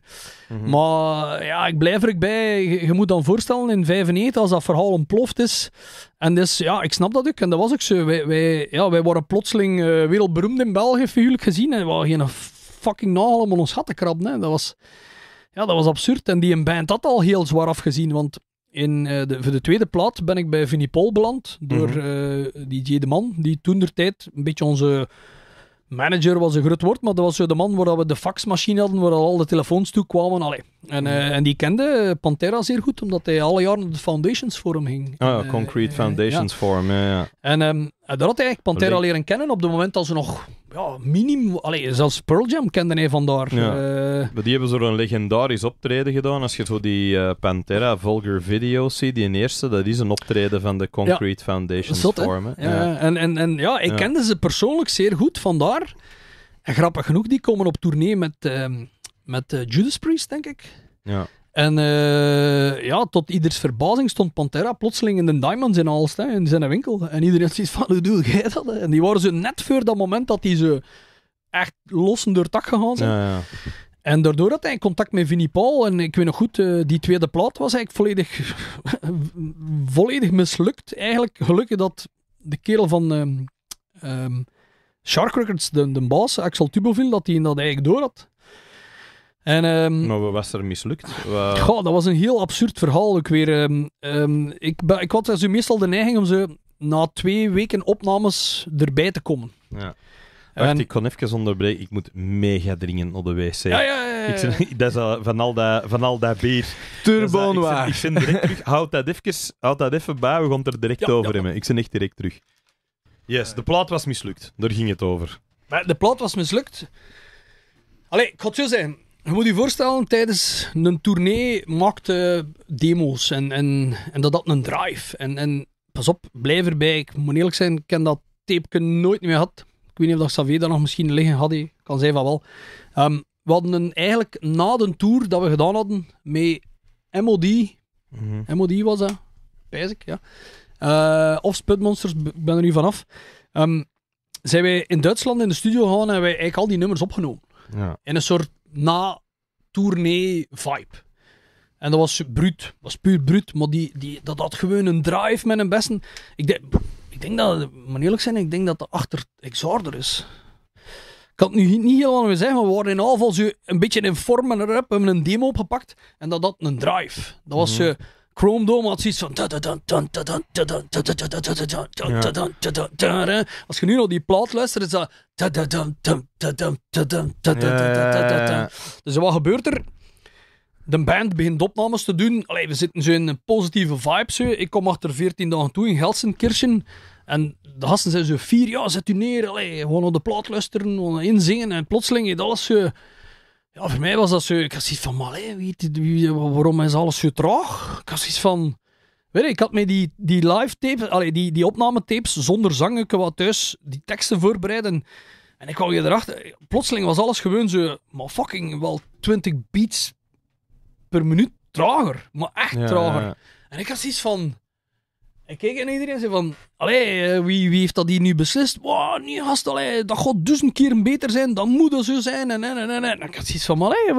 Maar ja, ik blijf er ook bij. Je moet dan voorstellen, in 1995, als dat verhaal ontploft is... En dus, ja, ik snap dat ook. En dat was ook zo. Wij waren plotseling wereldberoemd in België, figuurlijk gezien. En we hadden geen fucking nagel om ons gat te krabben. Dat was absurd. En die in band had al heel zwaar afgezien, want... voor de tweede plaat ben ik bij Vinnie Paul beland door DJ De Man, die toentertijd een beetje onze manager was, een groot woord, maar dat was zo de man waar we de faxmachine hadden, waar al de telefoons toe kwamen. Allee. En die kende Pantera zeer goed, omdat hij alle jaren de Foundations Forum ging. Concrete Foundations Forum, ja. En daar had hij eigenlijk Pantera leren kennen op het moment dat ze nog zelfs Pearl Jam kende hij vandaar. Ja. Die hebben zo'n legendarisch optreden gedaan. Als je zo die Pantera Vulgar Video's ziet, die eerste, dat is een optreden van de Concrete Foundations Forum. Ik kende ze persoonlijk zeer goed vandaar. En grappig genoeg, die komen op tournee met Judas Priest, denk ik. Ja. En tot ieders verbazing stond Pantera plotseling in de Diamonds in Aalst, in zijn winkel. En iedereen had zoiets van, hoe doe jij dat? Hè? En die waren zo net voor dat moment dat die zo echt lossen door het dak gegaan zijn. Ja, ja. En daardoor had hij contact met Vinnie Paul. En ik weet nog goed, die tweede plaat was eigenlijk volledig mislukt. Eigenlijk gelukkig dat de kerel van Shark Records, de baas, Axel Tuboville, dat hij dat eigenlijk door had. Maar wat was er mislukt? Dat was een heel absurd verhaal ook weer. Ik had dus meestal de neiging om ze na 2 weken opnames erbij te komen. Ja. Wacht, ik kon even onderbreken. Ik moet mega dringen op de wc. Ja. Ik, dat is van al dat bier. Turbeau Noir. Ik ben direct terug. Houd dat even bij. We gaan er direct over hebben. Ik ben echt direct terug. Yes, de plaat was mislukt. Daar ging het over. Maar de plaat was mislukt. Allee, ik ga het zo zeggen. Je moet je voorstellen, tijdens een tournee maakte demo's en dat had een drive. En pas op, blijf erbij. Ik moet eerlijk zijn, ik ken dat tape nooit meer gehad. Ik weet niet of dat Xavier daar nog misschien liggen had. Ik kan zijn van wel. We hadden eigenlijk na de tour dat we gedaan hadden met MOD. Mm-hmm. MOD was dat, bijzik, ja. Of Spudmonsters, ik ben er nu vanaf. Zijn wij in Duitsland in de studio gegaan en hebben wij eigenlijk al die nummers opgenomen. Ja. In een soort na-tournee-vibe. En dat was bruut. Dat was puur bruut, maar dat had gewoon een drive met een besten. Ik denk dat dat achter Exhorder is. Ik kan het nu niet helemaal meer zeggen, maar we waren in half een beetje in vorm en rap, hebben een demo opgepakt en dat had een drive. Dat was Chrome Dome had zoiets van... Ja. Als je nu nog die plaat luistert, is dat... Ja. Dus wat gebeurt er? De band begint opnames te doen. Allee, we zitten zo in een positieve vibe. Zo. Ik kom achter 14 dagen toe in Gelsenkirchen. En de gasten zijn zo fier. Ja, zet u neer. Allee, gewoon op de plaat luisteren. Gewoon inzingen. En plotseling is alles zo... Ja, voor mij was dat zo... Ik had zoiets van... Maar waarom is alles zo traag? Ik had zoiets van... Weet je, ik had mij die live tapes... Allee, die opnametapes zonder zang. Ik wou thuis die teksten voorbereiden. En ik kwam hier erachter. Plotseling was alles gewoon zo... Maar fucking wel 20 beats... per minuut trager, maar echt trager. Ja. En ik had zoiets van... Ik keek en iedereen zei van... Allee, wie heeft dat hier nu beslist? Wow, nee, gast, allee, dat gaat 1000 keer beter zijn, dat moet dat zo zijn, en. Ik had zoiets van, allee,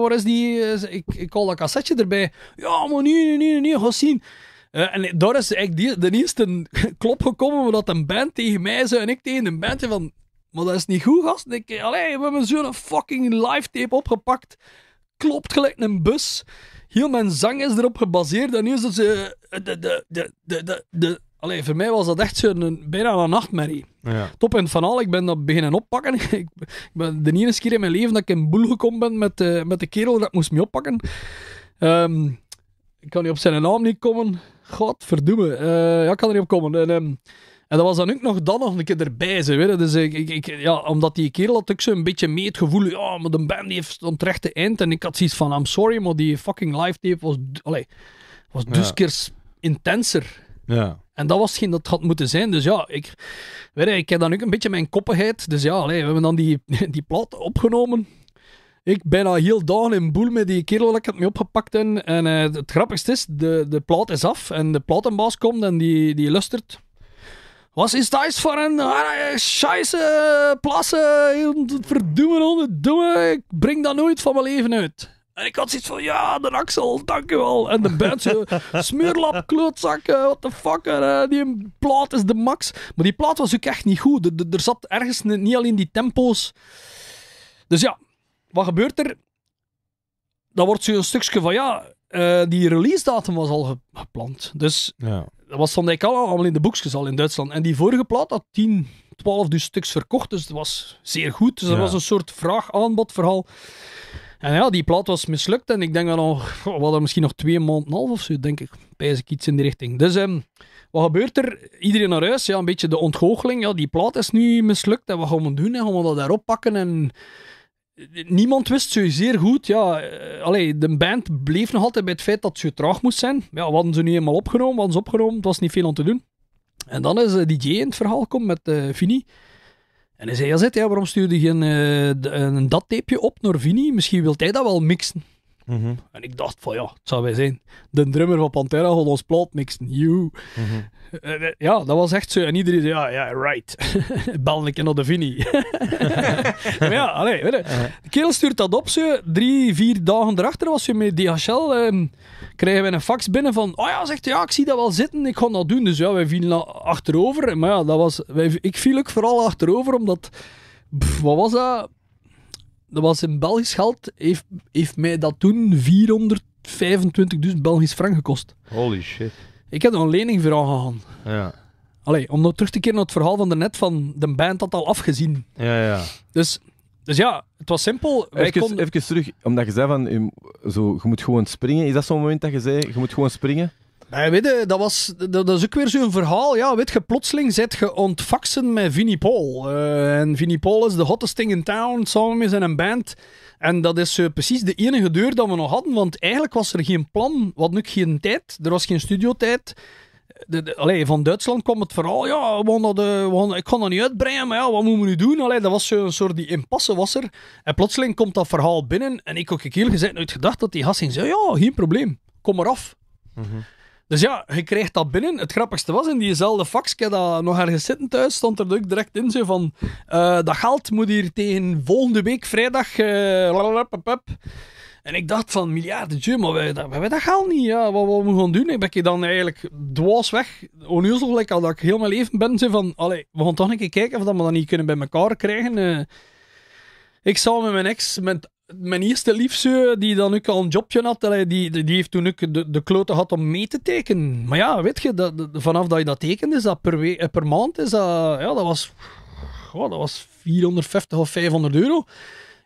waar is die... Ik haal dat cassetje erbij. Ja, maar nee, ga zien. En daar is eigenlijk de eerste klop gekomen, dat een band tegen mij zei en ik tegen een band zei van... Maar dat is niet goed, gast. We hebben zo'n fucking live tape opgepakt... Klopt gelijk een bus. Heel mijn zang is erop gebaseerd. En nu is het... Allee, voor mij was dat echt zo'n, bijna een nachtmerrie. Ja. Top en vanal, ik ben dat beginnen oppakken. Ik ben de enige keer in mijn leven dat ik in boel gekomen ben met de kerel dat ik moest mee oppakken. Ik kan niet op zijn naam niet komen. Godverdomme. Ja, ik kan er niet op komen. En dat was dan ook nog een keer erbij, ze, weet je. Dus omdat die kerel had ik zo een beetje mee het gevoel... Ja, maar de band die heeft het rechte eind. En ik had zoiets van, I'm sorry, maar die fucking live tape was dus keer intenser. Ja. En dat was hetgeen dat het had moeten zijn. Dus ja, ik heb dan ook een beetje mijn koppigheid. Dus ja, we hebben dan die plaat opgenomen. Ik ben al heel dagen in boel met die kerel dat ik had mee opgepakt. En het grappigste is, de plaat is af. En de platenbaas komt en die luistert... Was is thuis voor een scheisse plassen, verdoemen, ik breng dat nooit van mijn leven uit. En ik had zoiets van, ja, de Axel, dankjewel. En de band zo, smeurlap, klootzak, what the fuck, die plaat is de max. Maar die plaat was ook echt niet goed, er zat ergens niet alleen die tempo's. Dus ja, wat gebeurt er? Dan wordt zo'n stukje van, die release datum was al gepland, dus... Ja. Dat was dan eigenlijk allemaal in de boekjes al in Duitsland. En die vorige plaat had 10, 12 dus stuks verkocht. Dus dat was zeer goed. Dus dat was een soort vraag-aanbod verhaal. En ja, die plaat was mislukt. En ik denk dat we hadden misschien nog 2,5 maanden of zo, denk ik. Pijs ik iets in die richting. Dus wat gebeurt er? Iedereen naar huis. Ja, een beetje de ontgoocheling. Ja, die plaat is nu mislukt. En wat gaan we doen? En gaan we dat daarop pakken? En... Niemand wist zo zeer goed. Ja, de band bleef nog altijd bij het feit dat het zo traag moest zijn. Ja, we hadden ze nu eenmaal opgenomen, het was niet veel aan te doen. En dan is de DJ in het verhaal gekomen met Vinnie. En hij zei, waarom stuurde je een dat tapeje op naar Vinnie? Misschien wil hij dat wel mixen. Mm-hmm. En ik dacht van, het zou wij zijn. De drummer van Pantera gaat ons plaat mixen. Mm-hmm. Ja, dat was echt zo. En iedereen zei, right. Bel een keer naar de Vinnie. Maar ja, weet je. De kerel stuurt dat op, zo. 3-4 dagen erachter was je met DHL. Krijgen wij een fax binnen van, ik zie dat wel zitten, ik ga dat doen. Dus ja, wij vielen achterover. Maar ja, ik viel ook vooral achterover, omdat... wat was dat? Dat was in Belgisch geld, heeft mij dat toen 425.000 Belgisch frank gekost. Holy shit. Ik heb er een lening voor aangegaan. Ja. Om nou terug te keren naar het verhaal van daarnet, van de band had al afgezien. Ja. Dus ja, het was simpel. Even terug, omdat je zei van, je moet gewoon springen. Is dat zo'n moment dat je zei, je moet gewoon springen? Ja, weet je, dat is ook weer zo'n verhaal. Ja, weet je, plotseling zit je ontfaxen met Vinnie Paul. En Vinnie Paul is de hottest thing in town, samen met zijn band. En dat is precies de enige deur dat we nog hadden, want eigenlijk was er geen plan. We hadden ook geen tijd, er was geen studiotijd. Van Duitsland kwam het verhaal, ja, ik kon dat niet uitbreiden, maar ja, wat moeten we nu doen? Allee, dat was zo'n soort die impasse was er. En plotseling komt dat verhaal binnen en ik ook heel gezegd nooit gedacht dat die gasten zei, ja, geen probleem, kom maar af. Mm-hmm. Dus ja, je kreeg dat binnen. Het grappigste was, in diezelfde fax, ik heb dat nog ergens zitten thuis, stond er ook direct in zo van, dat geld moet hier tegen volgende week vrijdag... En ik dacht van, miljarden, maar wij dat geld niet. Ja, wat moet gaan doen? Ben ik dan eigenlijk dwaas weg, onnozel, gelijk al dat ik heel mijn leven ben, zo van, allee, we gaan toch een keer kijken of dat we dat niet kunnen bij elkaar krijgen. Ik samen met mijn ex, mijn eerste liefste, die dan ook al een jobje had, die heeft toen ook de klote gehad om mee te tekenen. Maar ja, weet je, vanaf dat je dat tekent, is dat per maand, is dat, ja, dat was 450 of 500 euro.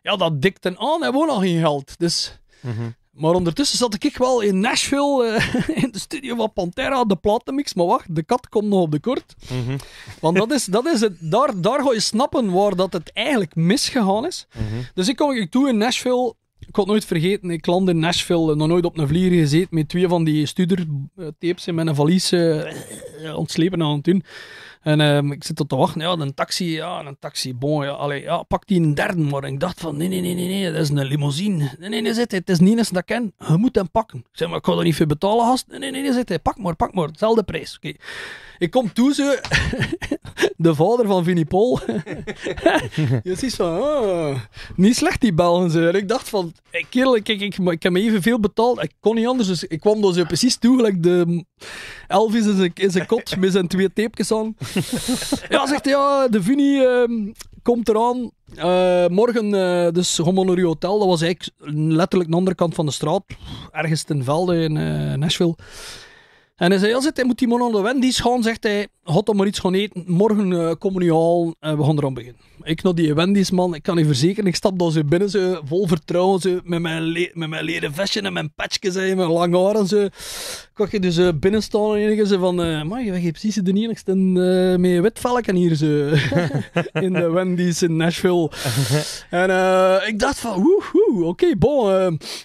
Ja, dat dikte aan, hebben we ook nog geen geld. Dus... Mm-hmm. Maar ondertussen zat ik wel in Nashville, in de studio van Pantera, de platenmix. Maar wacht, de kat komt nog op de kort. Mm-hmm. Want dat is het, daar ga je snappen waar dat het eigenlijk misgegaan is. Mm-hmm. Dus ik kom toe in Nashville. Ik had nooit vergeten, ik landde in Nashville, nog nooit op een vlieger gezeten, met 2 van die studertapes in mijn valies ontslepen aan het doen. En ik zit tot te wachten, een taxi, bon, ja, allee, ja, pak die een derde, maar ik dacht van, nee, dat is een limousine. Nee, zit, het is niet eens dat ik ken, je moet hem pakken. Ik zei, maar ik ga er niet veel betalen, gast. Nee, zit, pak maar, dezelfde prijs. Okay. Ik kom toe, zo, de vader van Vinnie Paul. Je ziet van, oh, niet slecht die Belgen, zo. En ik dacht van, kerel, ik heb me evenveel betaald, ik kon niet anders, dus ik kwam daar zo precies toe, gelijk de Elvis in zijn kot, met zijn 2 tapejes aan. Ja, zegt hij, ja, de Vinnie komt eraan. Morgen, dus Homonorio Hotel. Dat was eigenlijk letterlijk aan de andere kant van de straat. Ergens ten velde in Nashville. En hij zei, ja, zegt hij, moet die man aan de Wendy's gaan. Zegt hij, god om maar iets gaan eten. Morgen komen we nu al en we gaan eraan beginnen. Ik nog die Wendy's, man. Ik kan u verzekeren, ik stap daar zo binnen, zo, vol vertrouwen. Zo, met mijn leren vestje en mijn patchjes en mijn lange haren. Zo. Kan je dus binnen staan en enige, zo van... man, je bent precies de enigste met wit velken hier. Zo. In de Wendy's in Nashville. En ik dacht van... Oké, bon.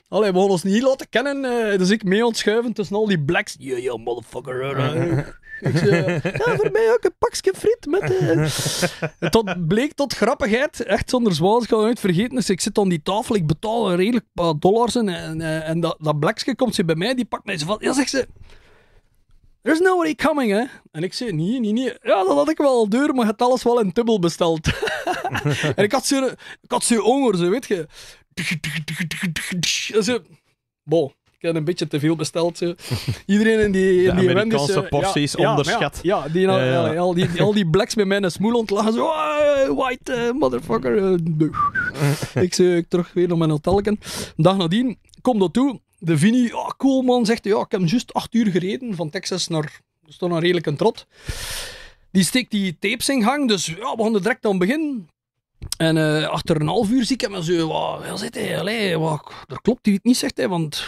Allee, we gaan ons niet laten kennen. Dus ik mee ontschuiven tussen al die blacks. Yo, motherfucker. Ik zei, ja, voor mij ook een pakje friet met... bleek tot grappigheid, echt zonder zwaar, ik ga het nooit vergeten. Dus ik zit aan die tafel, ik betaal een redelijk paar dollars en dat blaksje komt ze bij mij, die pakt mij zo van... Ja, zegt ze... There's nobody coming, hè. En ik zei, nee. Ja, dat had ik wel al deur, maar je hebt alles wel in dubbel besteld. En ik had zo honger, zo, weet je. En zo... Bo. Ik heb een beetje te veel besteld. Zo. Iedereen in die Amerikaanse porties onderschat. Ja. Al die blacks met mijn smoel ontlachen. Zo, white motherfucker. Ik terug weer naar mijn hotelken. Een dag nadien, kom dat toe. De Vinnie, ja, cool man, zegt ja, ik heb juist 8 uur gereden van Texas naar... Dat is toch een redelijk een trot. Die steekt die tapes in gang. Dus ja, we gaan er direct aan beginnen. En achter een half uur zie ik hem en zo... Waar zit hij? Allee, daar klopt hij niet, zegt hij, want...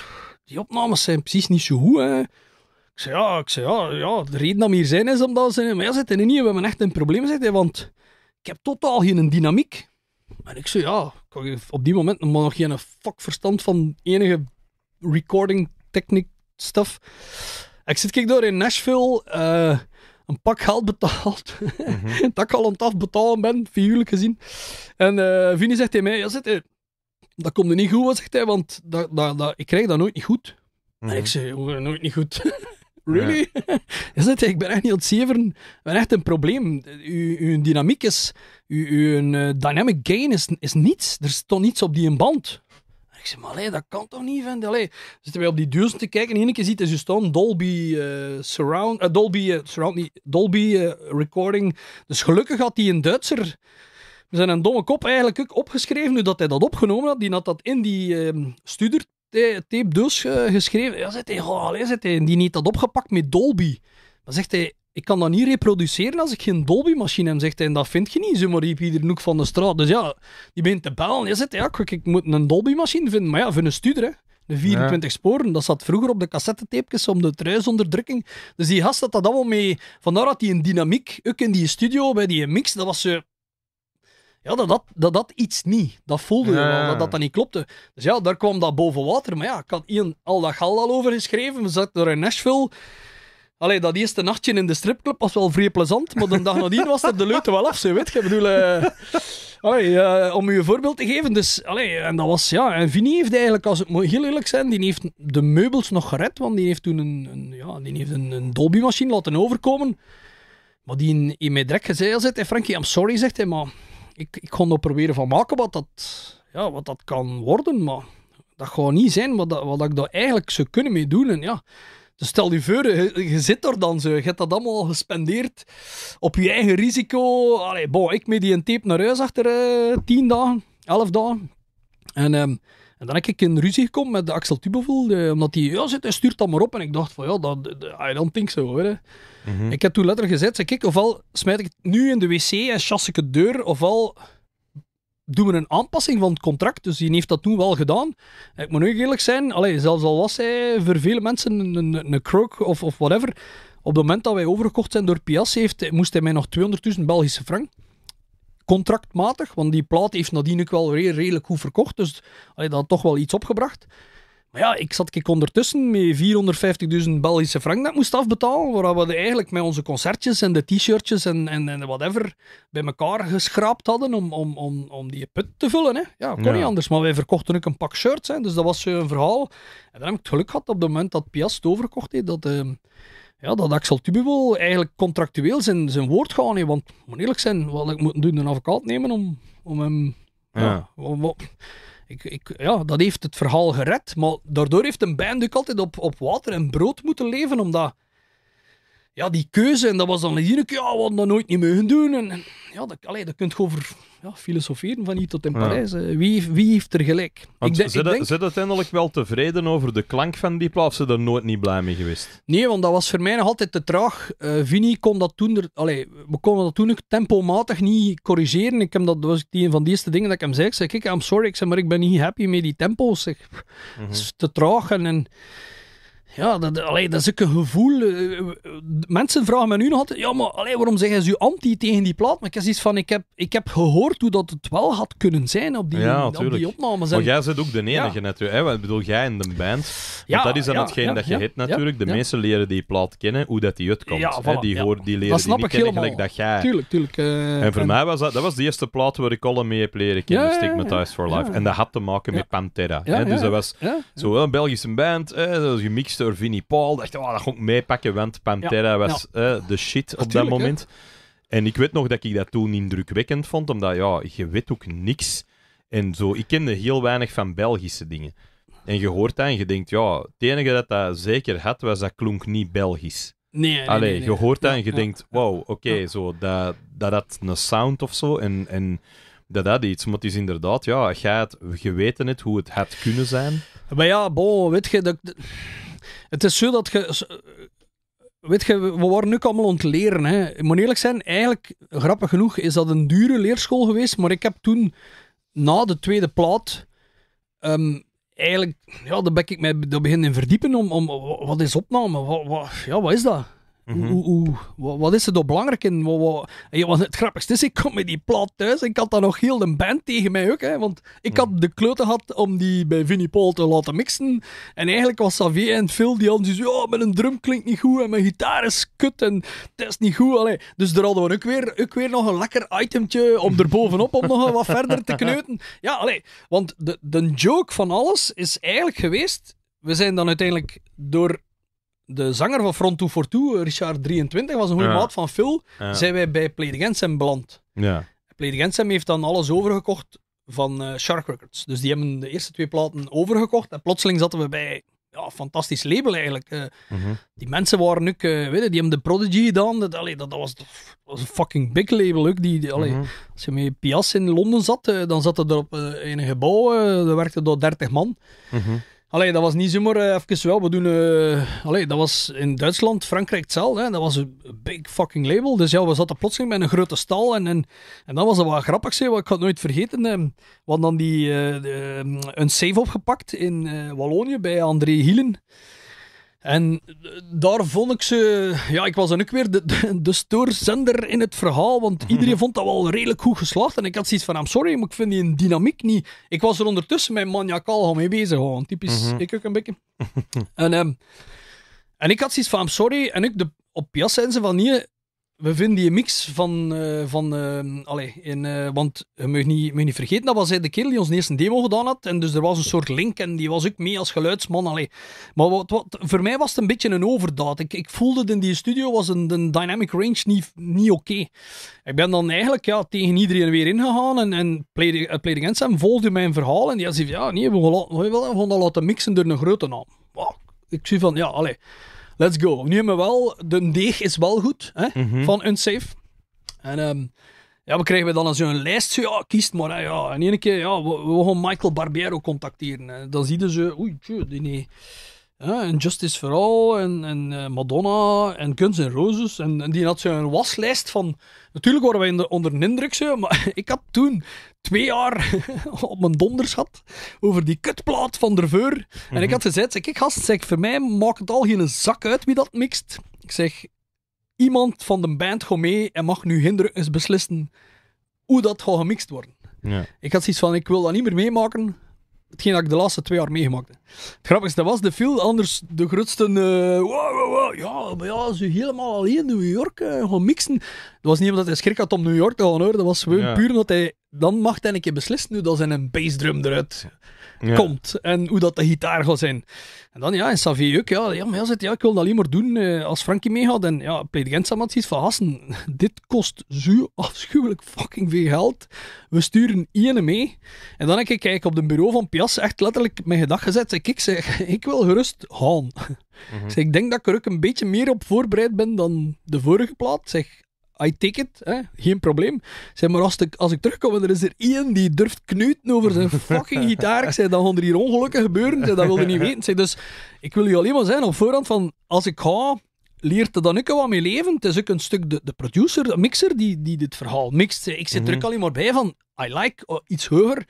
Die opnames zijn precies niet zo goed, hè. Ik zei, ja, de reden dat we hier zijn is omdat ze... Maar ja, zit er niet, we hebben echt een probleem, zegt hij, want ik heb totaal geen dynamiek. En ik zei, ja, op die moment nog geen fuck verstand van enige recording technique stuff. Ik zit kijk door in Nashville, een pak geld betaald, mm-hmm. Dat ik al aan het afbetalen ben, figuurlijk gezien. En Vinnie zegt tegen mij, ja, zit er... Dat komt er niet goed, zegt hij, want ik krijg dat nooit niet goed. Mm-hmm. En ik zeg, nooit niet goed. Really? Ja. Is het, ik ben echt niet aan het zeveren. Ik ben echt een probleem. Uw dynamiek is... Uw dynamic gain is niets. Er stond niets op die band. En ik zeg, maar allee, dat kan toch niet, vent? Allee. Zitten wij op die duizend te kijken en één keer ziet hij zo staan, Dolby recording. Dus gelukkig had hij een Duitser... We zijn een domme kop eigenlijk ook opgeschreven, nu dat hij dat opgenomen had. Die had dat in die studertape dus geschreven. Ja, zegt hij, en die heeft dat opgepakt met Dolby. Dan zegt hij, ik kan dat niet reproduceren als ik geen Dolby-machine heb. Zegt hij, en dat vind je niet, zomaar hier in de hoek van de straat. Dus ja, die begint te bellen. Ja, zegt hij, ik moet een Dolby-machine vinden. Maar ja, voor een studer, hè. De 24 sporen, dat zat vroeger op de cassettetapejes om de truisonderdrukking. Dus die gast had dat allemaal mee. Vandaar had hij een dynamiek, ook in die studio, bij die mix, dat was zo... Ja, dat iets niet. Dat voelde je wel, dat niet klopte. Dus ja, daar kwam dat boven water. Maar ja, ik had Ian al dat gal al over geschreven. We zaten daar in Nashville. Allee, dat eerste nachtje in de stripclub was wel vrij plezant, maar de dag nadien was er de leuten wel af, zo weet je. Ik bedoel, om u een voorbeeld te geven, dus, allee, en dat was, ja, en Vinnie heeft eigenlijk, als het heel eerlijk zijn, die heeft de meubels nog gered, want die heeft toen een Dolby-machine laten overkomen, maar die in mijn drek gezegd zit, en Franky, I'm sorry, zegt hij, maar ik ga er proberen van maken wat dat kan worden, maar dat gaat niet zijn wat ik daar eigenlijk zou kunnen mee doen, en ja... Dus stel je voor, je zit er dan zo. Je hebt dat allemaal gespendeerd op je eigen risico. Allee, bon, ik met die een tape naar huis achter 10 dagen, 11 dagen. En dan heb ik in ruzie gekomen met de Axel Tubevel. Omdat hij, ja, hij stuurt dat maar op. En ik dacht van, ja, I don't think so. Hoor, hè. Mm-hmm. Ik heb toen letterlijk gezegd, kijk, ofwel smijt ik het nu in de wc en chas ik het deur, ofwel... doen we een aanpassing van het contract. Dus die heeft dat toen wel gedaan. Ik moet nu eerlijk zijn, zelfs al was hij voor vele mensen een crook of whatever, op het moment dat wij overgekocht zijn door Pias, moest hij mij nog 200.000 Belgische frank. Contractmatig, want die plaat heeft nadien ook wel redelijk goed verkocht. Dus dat had toch wel iets opgebracht. Maar ja, ik zat ondertussen met 450.000 Belgische frank dat moest afbetalen, waar we eigenlijk met onze concertjes en de t-shirtjes en whatever bij elkaar geschraapt hadden om die put te vullen. Hè. Ja, kon niet anders. Maar wij verkochten ook een pak shirts, hè, dus dat was een verhaal. En dan heb ik het geluk gehad op het moment dat Pias het overkocht heeft, dat Axel Tubevel eigenlijk contractueel zijn woord gaan heeft. Want moet eerlijk zijn, wat ik moet doen, een advocaat nemen om hem... dat heeft het verhaal gered, maar daardoor heeft een band ook altijd op water en brood moeten leven, omdat die keuze, en dat was dan natuurlijk, we hadden dat nooit niet mogen doen. En ja, daar kun je over filosoferen van hier tot in Parijs. Wie heeft er gelijk? Zit uiteindelijk wel tevreden over de klank van die plaat, of zijn er nooit niet blij mee geweest? Nee, want dat was voor mij nog altijd te traag. Vinnie kon dat toen... we konden dat toen ook tempomatig niet corrigeren. Dat was een van de eerste dingen dat ik hem zei. Ik zei, kijk, I'm sorry, maar ik ben niet happy met die tempo's. Het is te traag en ja, dat is ook een gevoel. Mensen vragen me nu nog altijd... Ja, maar waarom zeggen ze anti tegen die plaat? Maar ik heb zoiets van... Ik heb gehoord hoe dat het wel had kunnen zijn op die opnames. Maar jij bent ook de enige natuurlijk. Hè? Ik bedoel, jij in de band. Ja, dat is dan hetgeen dat je hit natuurlijk. De meesten leren die plaat kennen, hoe dat die uitkomt. Ja, voilà, die leren die niet kennen gelijk dat jij... Tuurlijk. En voor mij was dat was de eerste plaat waar ik al mee heb leren kennen. Stigmatized for Life. En dat had te maken met Pantera. Dus dat was zowel een Belgische band, dat was gemixt door Vinnie Paul, dacht, dat ga ik meepakken, want Pantera was de shit op dat moment. Hè? En ik weet nog dat ik dat toen indrukwekkend vond, omdat je weet ook niks. En zo, ik kende heel weinig van Belgische dingen. En je hoort dat en je denkt, het enige dat zeker had, was dat klonk niet Belgisch. Nee. Je hoort dat en je denkt, wow, oké, zo, dat had een sound of zo, en dat had iets. Maar het is inderdaad, je weet net hoe het had kunnen zijn. Maar ja, weet je, dat... Het is zo dat we worden nu allemaal ontleren. Hè. Ik moet eerlijk zijn, eigenlijk, grappig genoeg, is dat een dure leerschool geweest. Maar ik heb toen, na de tweede plaat, eigenlijk, daar ben ik mij beginnen verdiepen om wat is opname? Wat is dat? Mm-hmm. Wat is er dan belangrijk in? Het grappigste is, ik kom met die plaat thuis en ik had dan nog heel de band tegen mij ook, hè, want ik had de klote gehad om die bij Vinnie Paul te laten mixen en eigenlijk was Xavier en Phil die hadden zo, mijn drum klinkt niet goed en mijn gitaar is kut en het is niet goed, dus daar hadden we ook weer nog een lekker itemtje om erbovenop om nog wat verder te kneuten. Ja, want de joke van alles is eigenlijk geweest, we zijn dan uiteindelijk door de zanger van Front 242, Richard 23, was een goede maat van Phil. Zijn wij bij Play the Gensham beland. Ja. Play the Gensham heeft dan alles overgekocht van Shark Records. Dus die hebben de eerste twee platen overgekocht. En plotseling zaten we bij een fantastisch label eigenlijk. Die mensen waren ook, die hebben de Prodigy gedaan. Dat was een fucking big label ook. Als je met Pias in Londen zat, dan zat er op in een gebouw. Er werkte daar 30 man. Allee, dat was niet zomaar even wel. We doen... allee, dat was in Duitsland, Frankrijk hetzelfde. Hè. Dat was een big fucking label. Dus ja, we zaten plotseling bij een grote stal. En dat was dat wel grappig, zeg, want ik ga het nooit vergeten. We hadden dan die, een save opgepakt in Wallonië bij André Hielen. En daar vond ik ze... Ja, ik was dan ook weer de stoorzender in het verhaal, want iedereen vond dat wel redelijk goed geslaagd. En ik had zoiets van, I'm sorry, maar ik vind die dynamiek niet... Ik was er ondertussen met maniacaal mee bezig, gewoon. Typisch, ik ook een beetje. En ik had zoiets van, I'm sorry, en ik op jas zijn ze van hier... We vinden die mix van... want je mag niet vergeten, dat was hij de kerel die ons de eerste demo gedaan had. En dus er was een soort link en die was ook mee als geluidsman. Allee. Maar voor mij was het een beetje een overdaad. Ik voelde het in die studio, was een dynamic range niet oké. Ik ben dan eigenlijk tegen iedereen weer ingegaan. En Play the Gensham volgde mijn verhaal. En die zei, ja, nee, we gaan dat laten mixen door een grote naam. Wow. Ik zie van, ja, allee. Let's go. Nu hebben we wel... De deeg is wel goed, hè, van Unsafe. En we krijgen dan zo'n lijst. Ja, kies maar. Hè, ja. En ene keer, ja, we gaan Michael Barbiero contacteren. Hè. Dan zie je ze... Oei, tjoe, die nee. Ja, en Justice for All, en Madonna, en Guns N' Roses. En die had zo'n waslijst van... Natuurlijk waren wij onder een indruk, zo, maar ik had toen 2 jaar op mijn donders gehad over die kutplaat van de Veur. En ik had gezegd, kijk gast, voor mij maakt het al geen zak uit wie dat mixt. Ik zeg, iemand van de band gaat mee en mag nu eens beslissen hoe dat gaat gemixt worden. Ja. Ik had zoiets van, ik wil dat niet meer meemaken... Hetgeen dat ik de laatste 2 jaar meegemaakt heb. Het grappigste was, de Phil, anders de grootste... Ja, ze helemaal alleen in New York gaan mixen. Dat was niet omdat hij schrik had om New York te gaan, hoor. Dat was puur omdat hij... Dan mag hij een keer beslissen hoe dat zijn bassdrum eruit komt. En hoe dat de gitaar gaat zijn. En dan, en Xavier ook. Ik wil dat alleen maar doen als Franky meegaat. En ja, Play the Gensham had zoiets van, gasten, dit kost zo afschuwelijk fucking veel geld. We sturen Ian mee. En dan heb ik op het bureau van Pias echt letterlijk mijn gedag gezet. Ik wil gerust gaan. Ik zeg, ik denk dat ik er ook een beetje meer op voorbereid ben dan de vorige plaat. I take it, hè? Geen probleem. Zeg maar, als ik terugkom en er is er Ian die durft knuten over zijn fucking gitaar. Ik zei, dan gaan er hier ongelukken gebeuren. Dat wilde niet weten. Dus ik wil u alleen maar zijn op voorhand van, als ik ga, leert er dan ook wat mee leven. Het is ook een stuk de producer, de mixer, die dit verhaal mixt. Ik zit er ook alleen maar bij van, I like, iets hoger.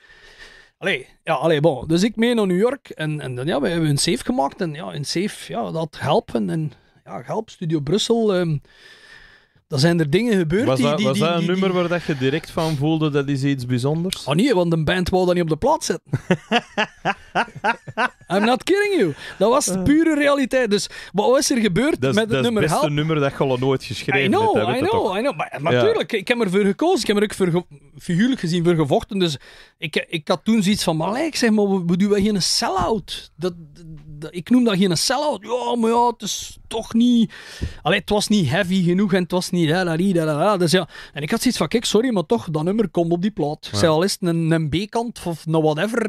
Bon. Dus ik mee naar New York en dan, we hebben een safe gemaakt. En ja, een safe, dat helpen. En ja, help, Studio Brussel... Dan zijn er dingen gebeurd. Was dat een nummer waar dat je direct van voelde dat is iets bijzonders? Oh nee, want een band wou dat niet op de plaat zetten. I'm not kidding you. Dat was pure realiteit. Dus wat is er gebeurd met het nummer Help? Dat is het beste nummer dat je al nooit geschreven hebt. I know. Maar natuurlijk, ik heb ervoor gekozen. Ik heb er ook figuurlijk gezien voor gevochten. Dus ik had toen zoiets van, we doen wel geen sell-out. Ik noem dat geen sell-out. Ja, maar ja, het is toch niet... Allee, het was niet heavy genoeg en het was niet... Dus ja. En ik had zoiets van, kijk, sorry, maar toch, dat nummer komt op die plaat. Ja. Zij al is een B-kant of nou whatever.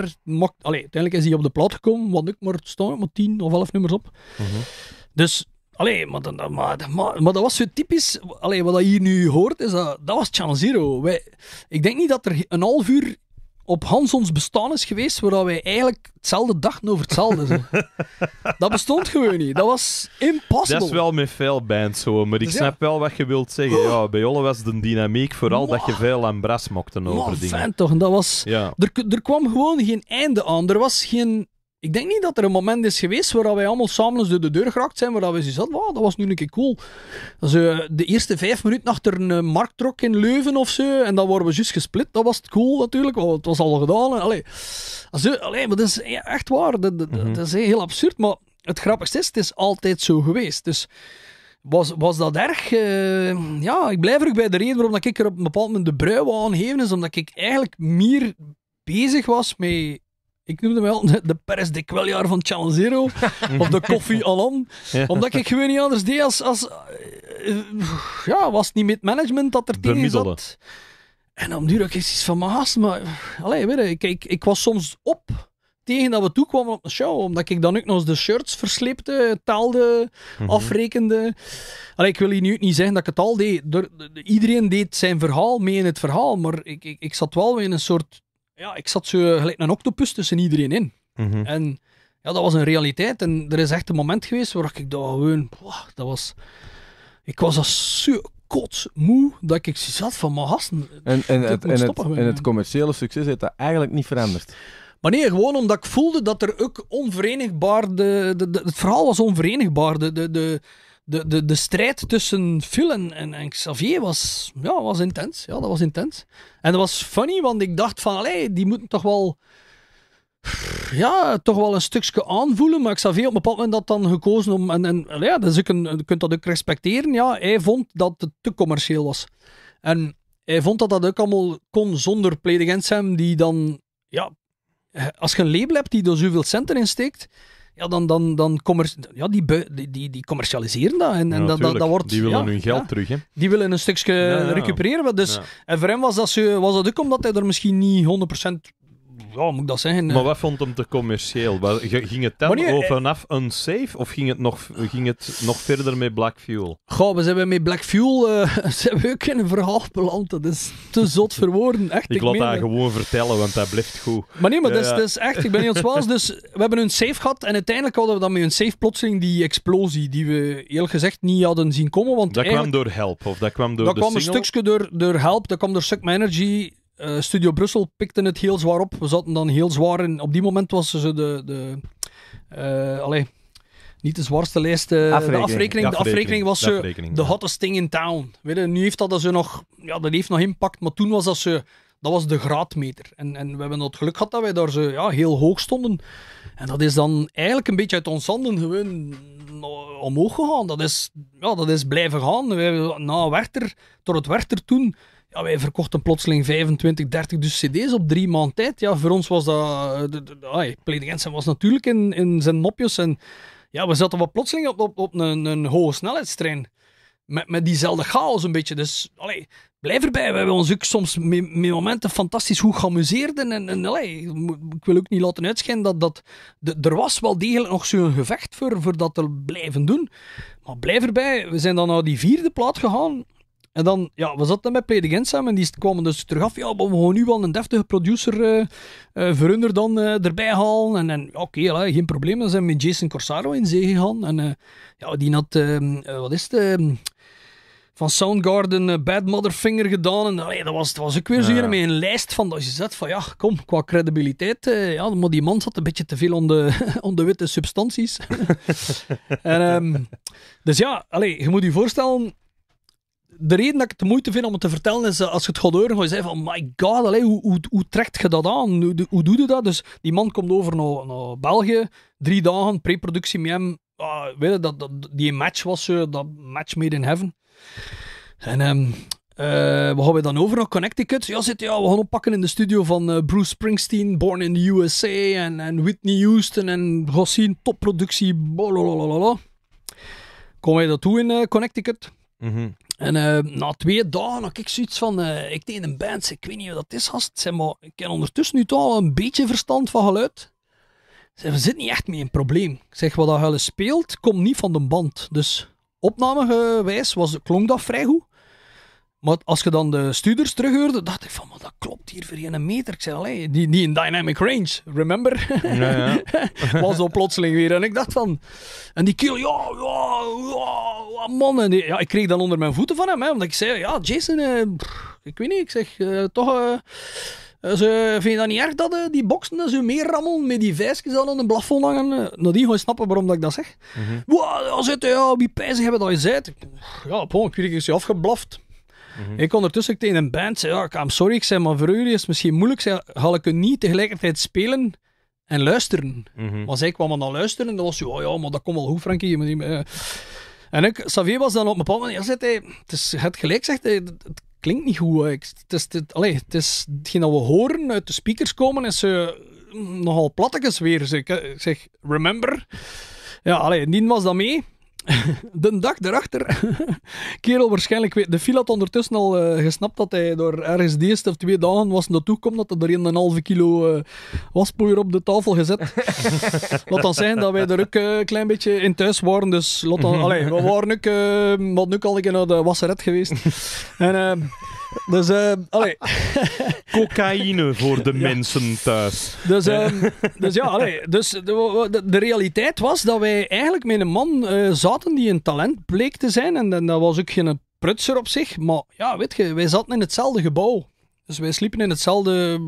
Allee, uiteindelijk is hij op de plaat gekomen, want ik maar staan met 10 of 11 nummers op. Dus... Allee, maar dat was zo typisch... Allee, wat je hier nu hoort, is dat was Channel Zero. Ik denk niet dat er een half uur op Hans ons bestaan is geweest, waar wij eigenlijk hetzelfde dachten over hetzelfde. Zo. Dat bestond gewoon niet. Dat was impossible. Dat is wel met veel bands zo, maar ik snap wel wat je wilt zeggen. Ja, bij Jolle was de dynamiek vooral dat je veel aan bras mokte over dingen. Fijn toch, dat was... Ja. Er kwam gewoon geen einde aan. Er was geen... Ik denk niet dat er een moment is geweest waar wij allemaal samen eens door de deur geraakt zijn, waar we zoiets hadden, dat was nu een keer cool. Dus, de eerste 5 minuten achter een marktrok in Leuven of zo, en dan worden we juist gesplit, dat was cool natuurlijk, want het was al gedaan. Maar dat is echt waar, dat is heel absurd, maar het grappigste is, het is altijd zo geweest. Dus was dat erg? Ja, ik blijf er ook bij de reden waarom ik er op een bepaald moment de brui wou aangeven, is omdat ik eigenlijk meer bezig was met... Ik noemde hem wel de Paris de Queljaar van Channel Zero. Of de Koffie Alan. Ja. Omdat ik gewoon niet anders deed was het niet met management dat er tegen zat. En dan duurde ik iets van mijn gast. Maar ik was soms op tegen dat we toekwamen op een show. Omdat ik dan ook nog eens de shirts versleepte, taalde, afrekende. Allee, ik wil hier nu niet zeggen dat ik het al deed. Iedereen deed zijn verhaal mee in het verhaal. Maar ik zat wel weer in een soort... Ja, ik zat zo gelijk een octopus tussen iedereen in. En ja, dat was een realiteit. En er is echt een moment geweest waar ik dat gewoon... dat was... Ik was dat zo kotsmoe dat ik zat van mijn gasten. En het commerciële succes heeft dat eigenlijk niet veranderd. Maar nee, gewoon omdat ik voelde dat er ook onverenigbaar... Het verhaal was onverenigbaar. De strijd tussen Phil en Xavier was, ja, was intens. Ja, dat was intens. En dat was funny, want ik dacht van... Allee, die moeten toch wel... Ja, toch wel een stukje aanvoelen, maar Xavier op een bepaald moment dat dan gekozen om... En ja, dat is ook je kunt dat ook respecteren. Ja, hij vond dat het te commercieel was. En hij vond dat dat ook allemaal kon zonder Play the Gensham, die dan... Ja, als je een label hebt die er zoveel centen in steekt, ja, die commercialiseren dat. En ja, dat wordt, die willen hun geld terug. Hè? Die willen een stukje recupereren. Dus, en voor hem was dat ook omdat hij er misschien niet 100%... Ja, moet ik dat zeggen? Maar wat vond hem te commercieel? Ging het dan vanaf Unsafe of ging het nog verder met Black Fuel? Goh, we zijn met Black Fuel zijn we ook in een verhaal beland. Dat is te zot voor woorden. Echt, ik laat dat gewoon vertellen, want dat blijft goed. Maar nee, maar dat is echt, ik ben niet ontwaas. Dus we hebben Unsafe gehad en uiteindelijk hadden we dan met Unsafe plotseling die explosie die we eerlijk gezegd niet hadden zien komen. Want dat kwam door Help? Of dat kwam door dat de kwam single? Een stukje door Help, dat kwam door Suck My Energy... Studio Brussel pikte het heel zwaar op. We zaten dan heel zwaar in. Op die moment was ze niet de zwaarste lijst. De afrekening was de hottest thing in town. Weet je, nu heeft dat ze nog... Ja, dat heeft nog impact, maar toen was dat ze... Dat was de graadmeter. En we hebben het geluk gehad dat wij daar zo, ja, heel hoog stonden. En dat is dan eigenlijk een beetje uit ons handen gewoon omhoog gegaan. Dat is blijven gaan. Na Werchter, tot het Werchter toen... Ja, wij verkochten plotseling 25, 30 dus cd's op 3 maanden tijd. Ja, voor ons was dat... Play the Gensham was natuurlijk in zijn nopjes. En ja, we zaten wat plotseling op een hoge snelheidstrein. Met diezelfde chaos een beetje. Dus, blijf erbij. We hebben ons ook soms met momenten fantastisch goed geamuseerd. Ik wil ook niet laten uitschijnen dat er was wel degelijk nog zo'n gevecht voor dat te blijven doen. Maar blijf erbij. We zijn dan naar die 4e plaat gegaan. En dan, ja, we zaten met Play the Gensham en die kwamen dus terug af. Ja, maar we gaan nu wel een deftige producer voor hun erbij halen. Oké, geen probleem. Dan zijn we met Jason Corsaro in zee gegaan. Die had, wat is het... van Soundgarden, Bad Motherfinger gedaan. En dat was ook weer zo hier met een lijst van... Dat je zegt van, ja, kom, qua credibiliteit... maar die man zat een beetje te veel onder witte substanties. Je moet je voorstellen... De reden dat ik het moeite vind om het te vertellen is, als je het gaat horen, ga je zeggen van, my god, hoe trekt je dat aan? Hoe doe je dat? Dus die man komt over naar België, 3 dagen, pre-productie met hem. Weet je, die match was dat match made in heaven. En we gaan dan over naar Connecticut. We gaan oppakken in de studio van Bruce Springsteen, Born in the USA, en Whitney Houston, en we gaan zien, topproductie, blablabla. Komen wij daartoe in Connecticut? Mm-hmm. En na 2 dagen had ik zoiets van... ik deed een band, ik weet niet wat dat is, gast. Maar ik heb ondertussen nu toch al een beetje verstand van geluid. We zitten niet echt met een probleem. Ik zeg, wat dat geluid speelt, komt niet van de band. Dus opnamegewijs klonk dat vrij goed. Maar als je dan de stuurders terughoorde, dacht ik van, maar dat klopt hier voor geen meter. Ik zei, die in dynamic range, remember? Ja. Was al plotseling weer. En ik dacht van... En die keel, man. En ik kreeg dan onder mijn voeten van hem. Hè, omdat ik zei, ja, Jason, ik weet niet. Ik zeg, toch... vind je dat niet erg dat die boksen zo meer rammelen met die vijsjes aan een plafond hangen? Nou, die gaan snappen waarom dat ik dat zeg. Mm-hmm. Wie pijzig hebben dat je zei? Ik kreeg eens afgeblaft. Mm-hmm. Ik ondertussen tegen een band zei, I'm sorry, ik zei, maar voor jullie is het misschien moeilijk, ga ik het niet tegelijkertijd spelen en luisteren. Mm-hmm. Maar zij kwamen dan luisteren en dan was zo, maar dat komt wel goed, Franky. En ik, Xavier was dan op een bepaald moment, het gelijk zegt, het klinkt niet goed. Het is hetgeen dat we horen uit de speakers komen, is nogal plattekens weer. Ik zeg, remember? Ja, die was dat mee. De dag erachter, kerel waarschijnlijk... De file had ondertussen al gesnapt dat hij door ergens de eerste of 2 dagen was naartoe komt, dat er 1,5 kilo waspoeier op de tafel gezet. Laat dan zijn dat wij er ook een klein beetje in thuis waren, dus... we waren ook... we hadden ook al een keer naar de wasseret geweest. En... Dus, Cocaïne voor de mensen thuis. Dus, dus ja, allee, dus de realiteit was dat wij eigenlijk met een man zaten die een talent bleek te zijn. En dat was ook geen prutser op zich. Maar ja, weet je, wij zaten in hetzelfde gebouw. Dus wij sliepen in hetzelfde,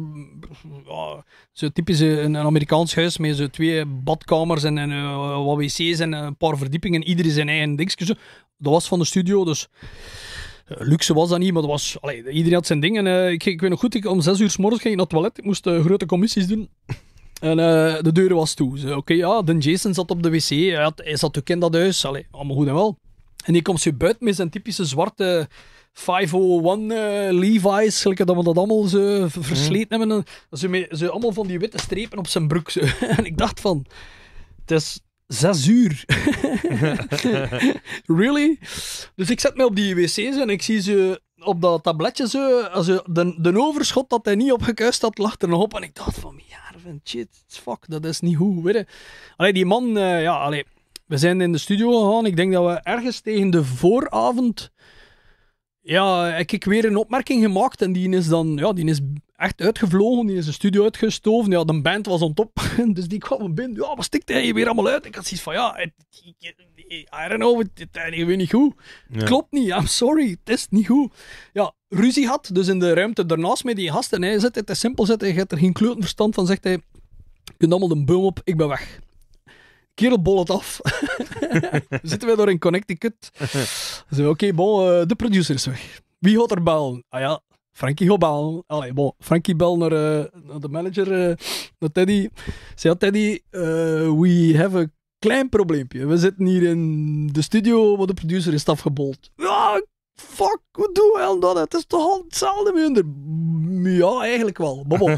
zo typisch een Amerikaans huis met zo twee badkamers en wat wc's en een paar verdiepingen. Iedereen zijn eigen dingetjes. Dat was van de studio, dus luxe was dat niet, maar dat was, allee, iedereen had zijn ding. En, ik weet nog goed, om 6 uur 's morgens ging ik naar het toilet. Ik moest grote commissies doen. En de deur was toe. Dus, oké, ja, de Jason zat op de wc. Hij zat ook in dat huis. Allee, allemaal goed en wel. En die komt zo buiten met zijn typische zwarte 501 Levi's, gelijk dat we dat allemaal zo versleten hebben. Ze allemaal van die witte strepen op zijn broek. Zo. En ik dacht van, het is 6 uur. Really? Dus ik zet mij op die wc's en ik zie ze op dat tabletje zo. De overschot dat hij niet opgekuist had, lag er nog op. En ik dacht van, ja, shit, fuck, dat is niet goed. Weet je. Allee, die man, we zijn in de studio gegaan. Ik denk dat we ergens tegen de vooravond... Ja, heb ik weer een opmerking gemaakt en die is echt uitgevlogen. Die is de studio uitgestoven. Ja, de band was ontop, dus die kwam binnen. Ja, wat stikt hij weer allemaal uit? Ik had zoiets van, I don't know, ik weet niet hoe. Ja. Klopt niet, I'm sorry, het is niet goed. Ja, ruzie had, dus in de ruimte daarnaast met die gasten. Hij zit het te simpel zitten, hij heeft er geen kleuterverstand van, zegt hij. Je kunt allemaal de boom op, ik ben weg. Kerel, bol het af. Zitten we door in Connecticut. Oké, bon, de producer is weg. Wie gaat er bellen? Ah ja, Franky gaat bellen. Allee, bon, Franky belt naar de manager, naar Teddy. Zei, Teddy, we have a klein probleempje. We zitten hier in de studio, maar de producer is afgebold. Ja, fuck, hoe doen we dat? Het is toch al hetzelfde minder? Ja, eigenlijk wel. Bon, bon.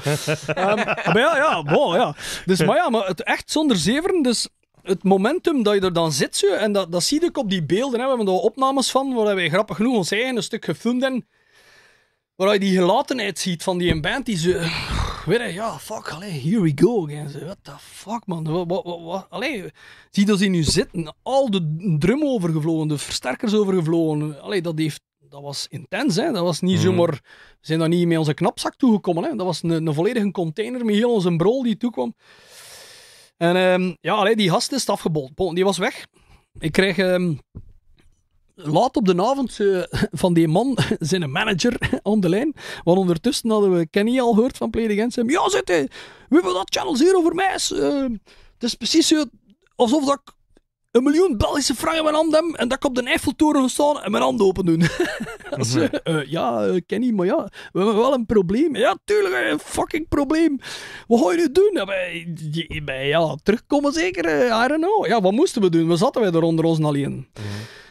Maar ja, bon, ja. Dus, maar ja, maar het echt zonder zeveren, dus... Het momentum dat je er dan zit, zo, en dat zie ik op die beelden. Hè. We hebben daar opnames van, waar wij grappig genoeg ons eigen stuk gefilmd hebben. Waar je die gelatenheid ziet van die band, die zo... Weet je, ja, fuck, allee, here we go. What the fuck, man. Allee, zie dat ze nu zitten. Al de drum overgevlogen, de versterkers overgevlogen. Allee, dat was intens, hè. Dat was niet zomaar... We zijn daar niet met onze knapzak toegekomen, hè. Dat was een volledige container met heel onze brol die toekwam. En die gast is afgebold. Die was weg. Ik kreeg laat op de avond van die man zijn manager aan de lijn. Want ondertussen hadden we Kenny al gehoord van Play the Gensham. Ja, zit hij. Wie wil dat Channel Zero voor mij is? Het is precies alsof dat ik 1 miljoen Belgische frangen in mijn hand heb en dat ik op de Eiffeltoren ga staan en mijn hand open doen. Kenny, maar ja, we hebben wel een probleem. Ja, tuurlijk, een fucking probleem. Wat ga je nu doen? Terugkomen zeker, I don't know. Ja, wat moesten we doen? We zaten wij er onder ons alleen.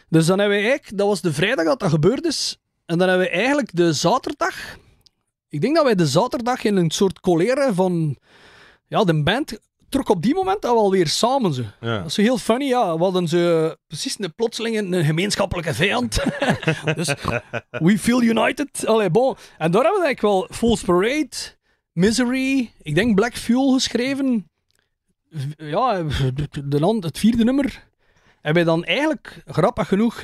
Dus dan hebben we eigenlijk, dat was de vrijdag dat gebeurd is, en dan hebben we eigenlijk de zaterdag, ik denk dat wij de zaterdag in een soort colère van, ja, de band... Trok op die moment dat we alweer samen ze. Ja. Dat is heel funny, ja. We hadden ze precies plotseling een gemeenschappelijke vijand. Dus we feel united. Allee, bon. En daar hebben we eigenlijk wel False Parade, Misery, ik denk Black Fuel geschreven. Ja, het 4e nummer. En wij dan eigenlijk, grappig genoeg...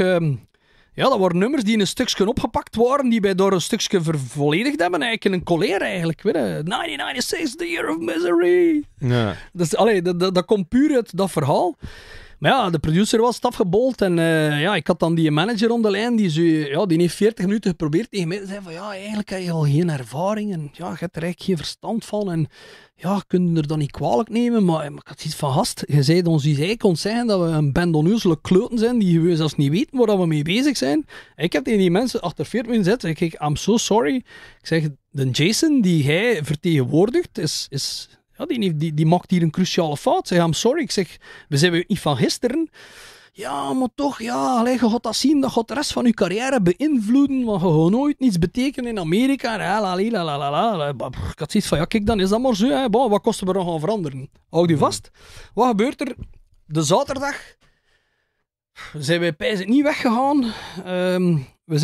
dat waren nummers die in een stukje opgepakt waren, die wij door een stukje vervolledigd hebben, eigenlijk in een colère eigenlijk. Weet je, 1996, the year of misery. Ja. Dus, allee, dat komt puur uit dat verhaal. Maar ja, de producer was het afgebold en ik had dan die manager om de lijn, die heeft 40 minuten geprobeerd tegen mij te zeggen van ja, eigenlijk heb je al geen ervaring en ja, je hebt er eigenlijk geen verstand van en ja, kun je er dan niet kwalijk nemen, maar ik had iets van gast, je zei ons zeggen dat we een band onnozele kloten zijn die we zelfs niet weten waar we mee bezig zijn. En ik heb tegen die mensen achter 40 minuten gezet en ik zeg, I'm so sorry. Ik zeg, de Jason die hij vertegenwoordigt is ja, die maakt hier een cruciale fout. Zeg, I'm sorry. Ik zeg, we zijn weer niet van gisteren. Ja, maar toch, ja, allez, je gaat dat zien. Dat gaat de rest van je carrière beïnvloeden. Want je gaat nooit niets betekenen in Amerika. Ik had zoiets van, ja, kijk, dan is dat maar zo. Hè. Bon, wat kosten we nog aan veranderen? Houd je vast. Wat gebeurt er? De zaterdag zijn wij pijzen niet weggegaan. We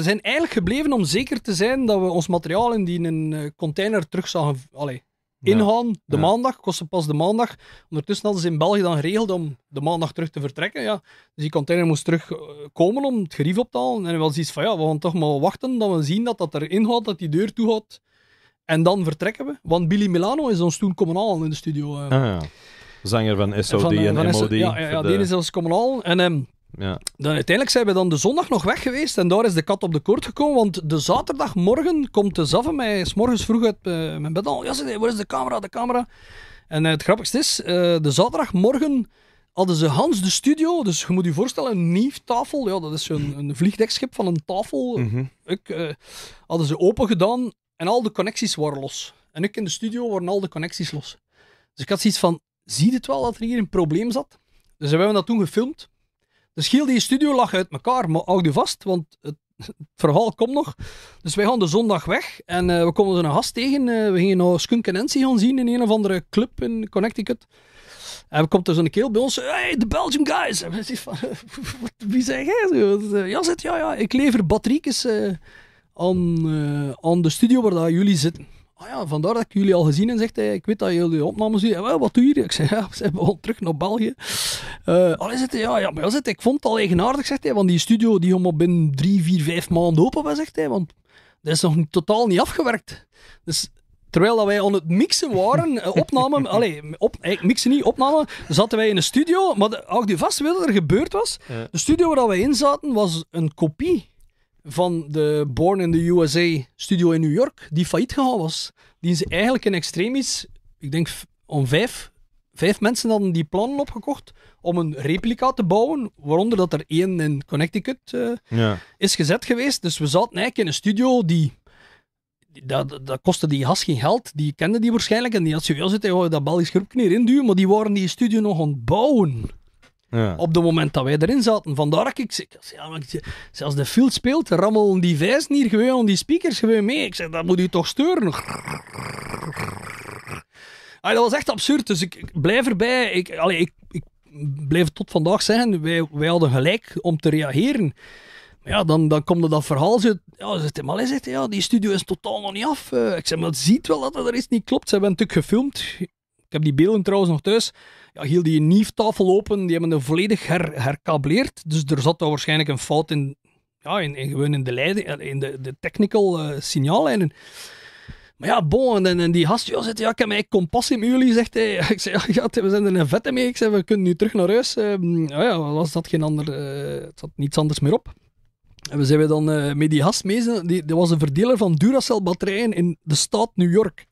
zijn eigenlijk gebleven om zeker te zijn dat we ons materiaal in die container terug zagen... Allee, ingaan de maandag, kostte pas de maandag. Ondertussen hadden ze in België dan geregeld om de maandag terug te vertrekken. Ja. Dus die container moest terugkomen om het gerief op te halen. En wel zoiets van, ja, we gaan toch maar wachten dat we zien dat dat erin gaat, dat die deur toe gaat. En dan vertrekken we. Want Billy Milano is ons toen komen halen in de studio. Zanger van SOD en MOD. Ja, die is ons komen halen. En... Dan uiteindelijk zijn we dan de zondag nog weg geweest en daar is de kat op de koord gekomen, want de zaterdagmorgen komt de Zaffe mij 's morgens vroeg uit mijn bed al, ja, zei, waar is de camera, de camera? En het grappigste is, de zaterdagmorgen hadden ze Hans de studio, dus je moet je voorstellen, een Nief-tafel, ja, dat is zo'n vliegdekschip van een tafel, hadden ze open gedaan en al de connecties waren los. En ik in de studio waren al de connecties los. Dus ik had zoiets van, zie je het wel dat er hier een probleem zat? Dus we hebben dat toen gefilmd. Dus heel die studio lag uit elkaar, maar hou je vast, want het verhaal komt nog. Dus wij gaan de zondag weg en we komen zo'n gast tegen. We gingen nou Skunk & Nancy gaan zien in een of andere club in Connecticut. En we komt er zo'n keel bij ons, hey, de Belgium guys. En we zeggen van, wie zeg jij? Ja, ik lever batteriekjes aan de studio waar dat jullie zitten. Ah ja, vandaar dat ik jullie al gezien en zegt hij, ik weet dat jullie opnames doen. Ja, wat doe je hier? Ik zei, ja, we zijn gewoon terug naar België. Ik vond het al eigenaardig, zegt hij, want die studio die helemaal binnen 3, 4, 5 maanden open was, zegt hij, want dat is nog totaal niet afgewerkt. Dus terwijl dat wij aan het mixen waren, opnamen, zaten wij in de studio, maar hou je vast wat er gebeurd was. Ja. De studio waar wij in zaten was een kopie van de Born in the USA studio in New York, die failliet gegaan was. Die is eigenlijk in extremis, ik denk om 5 mensen hadden die plannen opgekocht om een replica te bouwen, waaronder dat er 1 in Connecticut is gezet geweest. Dus we zaten eigenlijk in een studio dat kostte die gast geen geld, die kende die waarschijnlijk en die had zojuist zitten, dat Belgisch groepje erin duwen, maar die waren die studio nog aan het bouwen. Ja. Op het moment dat wij erin zaten. Vandaar dat ik zelfs de field speelt, rammelen die vijzen hier gewoon, die speakers gewoon mee. Ik zeg, dat moet u toch steuren. Allee, dat was echt absurd, dus ik blijf erbij. Ik blijf tot vandaag zeggen, wij hadden gelijk om te reageren. Maar ja, dan komt er dat verhaal. Zegt, die studio is totaal nog niet af. Ik zeg, maar het ziet wel dat er iets niet klopt. Ze hebben natuurlijk gefilmd. Ik heb die beelden trouwens nog thuis. Ja, hield die Nief-tafel open, die hebben hem volledig herkableerd. Dus er zat daar waarschijnlijk een fout in, ja, in de leiding, in de technical signaallijnen. Maar ja, bon, en die gast, ja, zegt, ja, ik heb mijn kompas in jullie, zegt hij. Ik zei, ja, we zijn er een vette mee. Ik zei, we kunnen nu terug naar huis. Was dat geen ander, het zat niets anders meer op. En we zijn dan met die gast mee, die was een verdeler van Duracell-batterijen in de staat New York.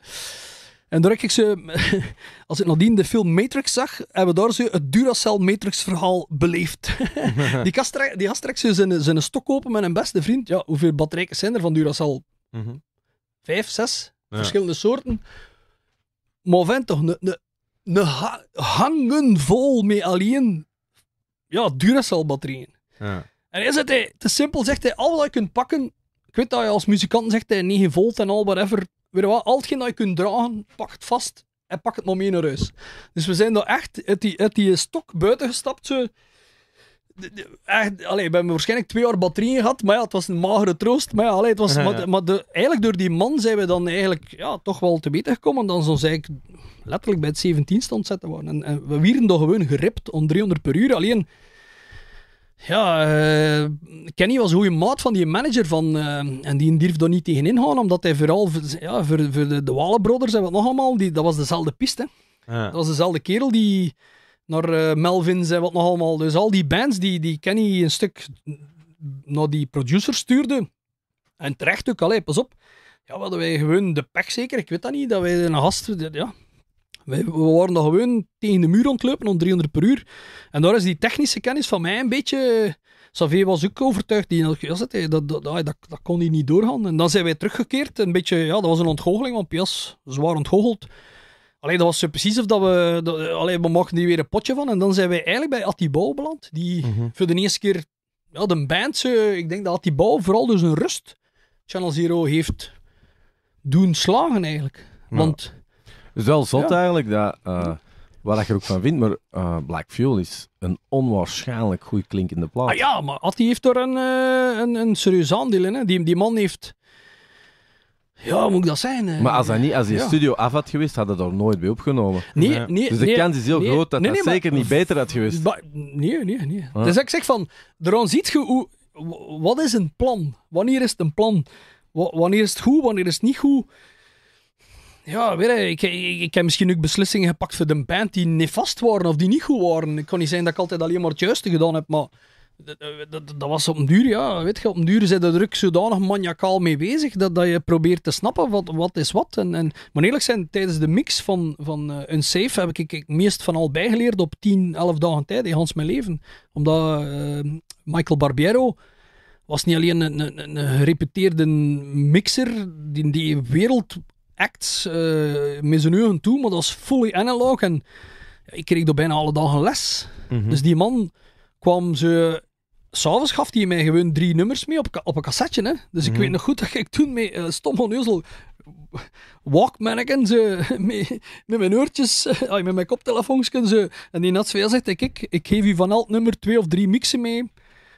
En daar heb ik ze, als ik nadien de film Matrix zag, hebben we daar zo het Duracell-Matrix-verhaal beleefd. Die gast trekt zijn stok open met een beste vriend. Ja, hoeveel batterijen zijn er van Duracell? 5, 6 verschillende soorten. Maar vind toch, hangen vol met alleen Duracell-batterijen. Ja. En hij zegt, te simpel, zegt hij, al wat je kunt pakken, ik weet dat je als muzikant zegt, 9 volt en al whatever, weet je wat, al hetgeen dat je kunt dragen, pak het vast en pak het maar mee naar huis. Dus we zijn daar echt uit die stok buiten gestapt. Zo. We hebben waarschijnlijk 2 jaar batterijen gehad, maar ja, het was een magere troost. Maar, ja, het was, eigenlijk door die man zijn we dan eigenlijk toch wel te weten gekomen. Dan zoals eigenlijk letterlijk bij het 17 stand zetten waren. En we wierden daar gewoon geript om 300 per uur. Alleen, Kenny was een goede maat van die manager van, en die durfde daar niet tegenin gaan, omdat hij vooral voor de Walenbrothers en wat nog allemaal, dat was dezelfde piste. Ja. Dat was dezelfde kerel die naar Melvins en wat nog allemaal. Dus al die bands die Kenny een stuk naar die producer stuurde. En terecht ook, pas op. Ja, we hadden wij gewoon de pech zeker, ik weet dat niet, dat wij een gast... We waren dan gewoon tegen de muur ontleupen om 300 per uur. En daar is die technische kennis van mij een beetje... Xavier was ook overtuigd. Dat kon hij niet doorgaan. En dan zijn wij teruggekeerd. Een beetje, dat was een ontgoocheling, want PS zwaar ontgoocheld. Dat was zo precies of dat we... we maakten hier weer een potje van. En dan zijn wij eigenlijk bij Attibouw beland. Die voor de eerste keer... Ja, de band, ik denk dat Attibouw vooral dus een rust Channel Zero heeft doen slagen eigenlijk. Want... Dus wel zot eigenlijk, dat, waar je er ook van vindt, maar Black Fuel is een onwaarschijnlijk goed klinkende plaat. Ah ja, maar Atti heeft er een serieus aandeel in. Hè. Die man heeft... Ja, moet ik dat zijn? Maar als dat niet, als die studio af had geweest, hadden we er nooit bij opgenomen. Nee, dus de kans is heel groot dat dat zeker niet beter had geweest. Nee. Ah. Dus ik zeg van, daaraan ziet je hoe... Wat is een plan? Wanneer is het een plan? Wanneer is het goed? Wanneer is het niet goed? Ja, weet je, ik heb misschien ook beslissingen gepakt voor de band die nefast waren of die niet goed waren. Ik kan niet zeggen dat ik altijd alleen maar het juiste gedaan heb, maar... Dat was op een duur, ja. Weet je, op een duur zijn er druk zodanig maniacaal mee bezig dat je probeert te snappen wat is wat. En, maar eerlijk zijn, tijdens de mix van Unsafe heb ik meest van al bijgeleerd op 10-11 dagen tijd in gans mijn leven. Omdat Michael Barbiero was niet alleen een gereputeerde mixer, die wereldacts met zijn ogen toe, maar dat was fully analog. En ik kreeg daar bijna alle dagen les. Mm-hmm. Dus die man... kwam ze... S'avonds gaf hij mij gewoon 3 nummers mee op een cassetje. Hè? Dus ik weet nog goed dat ik toen met Stom Oneuzel... Walkmanneken, met mijn oortjes, met mijn koptelefoons. En die Nats veel zegt, ik geef u van elk nummer 2 of 3 mixen mee.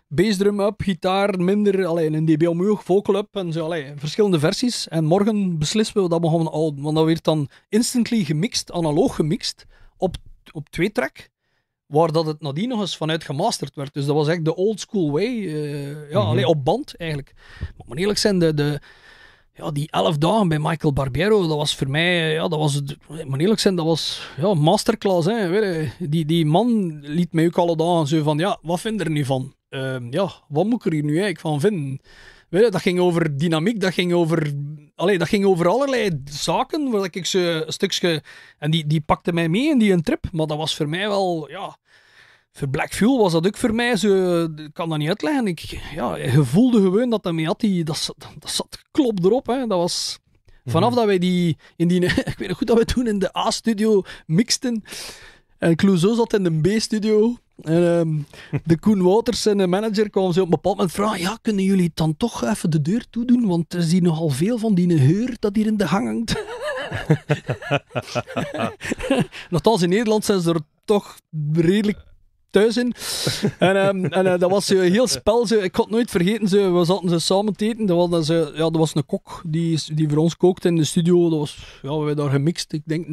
Bassdrum up, gitaar minder, een dB omhoog, vocal up en zo. Verschillende versies. En morgen beslissen we dat we gaan houden. Want dat werd dan instantly gemixt, analoog gemixt, op 2-track. Waar dat het nadien nog eens vanuit gemasterd werd. Dus dat was echt de old school way. Op band eigenlijk. Maar eerlijk zijn, die 11 dagen bij Michael Barbiero, dat was voor mij... Ja, dat was, maar eerlijk zijn, dat was masterclass. Hè, weet je. Die man liet mij ook alle dagen zo van... Ja, wat vind je er nu van? Wat moet ik er hier nu eigenlijk van vinden? Weet je, dat ging over dynamiek, dat ging over... dat ging over allerlei zaken, waar ik ze een stukje... En die pakte mij mee in die trip, maar dat was voor mij wel... Ja, voor Black Fuel was dat ook voor mij zo... Ik kan dat niet uitleggen. Je voelde gewoon dat dat mee had. Dat zat klop erop, hè. Dat was... Vanaf dat wij ik weet nog goed dat we toen in de A-studio mixten. En Clouseau zat in de B-studio... En de Koen Wouters en de manager kwamen zo op een bepaald moment vragen, ja, kunnen jullie dan toch even de deur toedoen? Want er is hier nogal veel van die heur dat hier in de gang hangt. Nochtans, in Nederland zijn ze er toch redelijk thuis in. En dat was een heel spel. Ik had het nooit vergeten, we zaten ze samen te eten. Dat was een kok die voor ons kookte in de studio. Dat was, we hebben daar gemixt. Ik denk,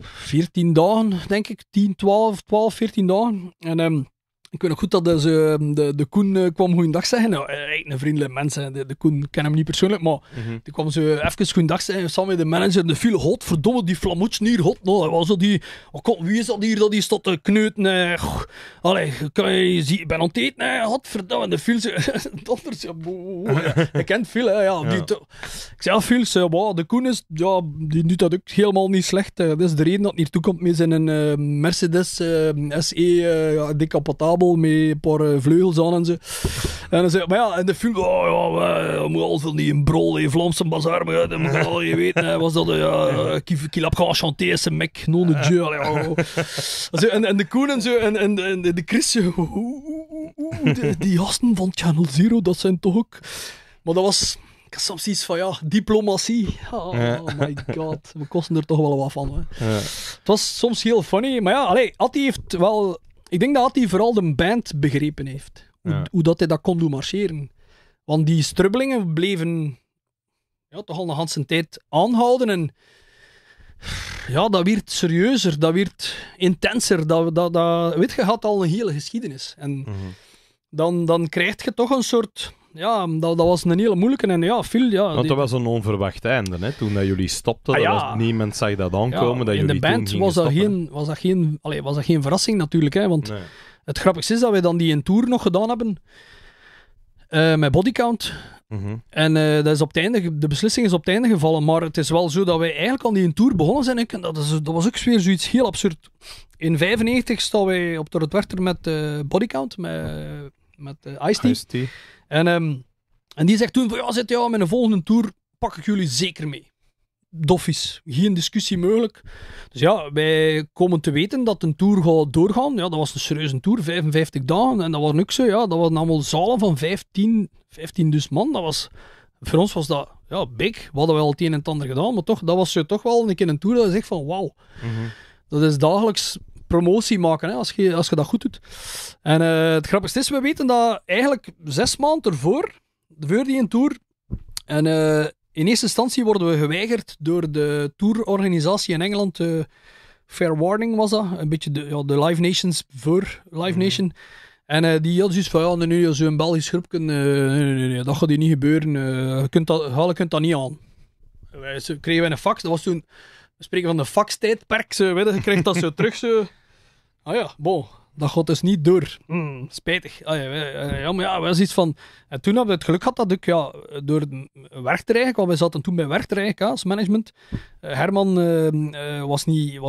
14 dagen, denk ik. 12, 14 dagen. En ik weet nog goed dat de Koen kwam goeiedag zeggen. Nou, echt een vriendelijke mens. De Koen ken hem niet persoonlijk, maar die kwam ze even goeiedag zeggen. Samen met de manager. De file, godverdomme, die flamoetsen hier. God, nou, was dat die... Oh, God, wie is dat hier dat die staat te kneuten? Ik ben aan het eten. Godverdomme, de file. Je kent Phil, hè. Ja. Ik zei, Phil, de Koen is... Ja, die doet dat ook helemaal niet slecht. Dat is de reden dat het hier toekomt met zijn Mercedes SE decapotabel. Met een paar vleugels aan en zo. En dan zei, maar ja, en de film, moet al van die een brol in Vlaamse bazaar, maar dat moet al je weten, was dat qui l'a pas chanté, ce mec, non de dieu. En de Koen en zo, en de Chris, die gasten van Channel Zero, dat zijn toch ook... Maar dat was... Ik had soms iets van, diplomatie. My god, we kosten er toch wel wat van. Hè. Ja. Het was soms heel funny, maar Atti heeft wel... Ik denk dat hij vooral de band begrepen heeft. Hoe dat hij dat kon doen marcheren. Want die strubbelingen bleven toch al een hele tijd aanhouden. En dat werd serieuzer. Dat werd intenser. Weet je, had al een hele geschiedenis. En dan krijg je toch een soort... Ja, dat was een hele moeilijke. En Phil, want dat was een onverwacht einde, hè? Toen dat jullie stopten. Niemand zag dat aankomen. Dat in de band was dat geen verrassing natuurlijk. Hè? Want het grappigste is dat wij dan die een tour nog gedaan hebben. Met Bodycount. En dat is op het einde, de beslissing is op het einde gevallen. Maar het is wel zo dat wij eigenlijk aan die een tour begonnen zijn. En dat was ook weer zoiets heel absurd. In 1995 staan wij op de Werchter met Bodycount. Met Ice-T. En die zegt toen van, met de volgende tour pak ik jullie zeker mee. Doffies. Geen discussie mogelijk. Dus wij komen te weten dat een tour gaat doorgaan. Ja, dat was een serieuze tour, 55 dagen. En dat was ook zo, dat waren allemaal zalen van 15 dus man. Dat was, voor ons was dat, big. We hadden wel het een en het ander gedaan, maar toch, dat was toch wel een keer een tour dat je zegt van, wauw. Dat is dagelijks... promotie maken, hè, als je dat goed doet. En het grappigste is, we weten dat eigenlijk 6 maanden ervoor, voor die tour, En in eerste instantie worden we geweigerd door de tourorganisatie in Engeland. Fair Warning was dat. Een beetje de Live Nations voor Live Nation. En die had zoiets van, ja, nu zo'n Belgisch groepje, nee, dat gaat hier niet gebeuren. Je kunt dat niet aan. Ze kregen een fax. Dat was toen, we spreken van de fax-tijdperk. Je kreeg dat zo terug. Zo. Ah ja, bon. Dat gaat dus niet door. Spijtig. Ah, ja, maar ja, was iets van... En toen hebben we het geluk gehad dat ik door Werchter eigenlijk, want wij zaten toen bij Werchter eigenlijk, als management. Herman was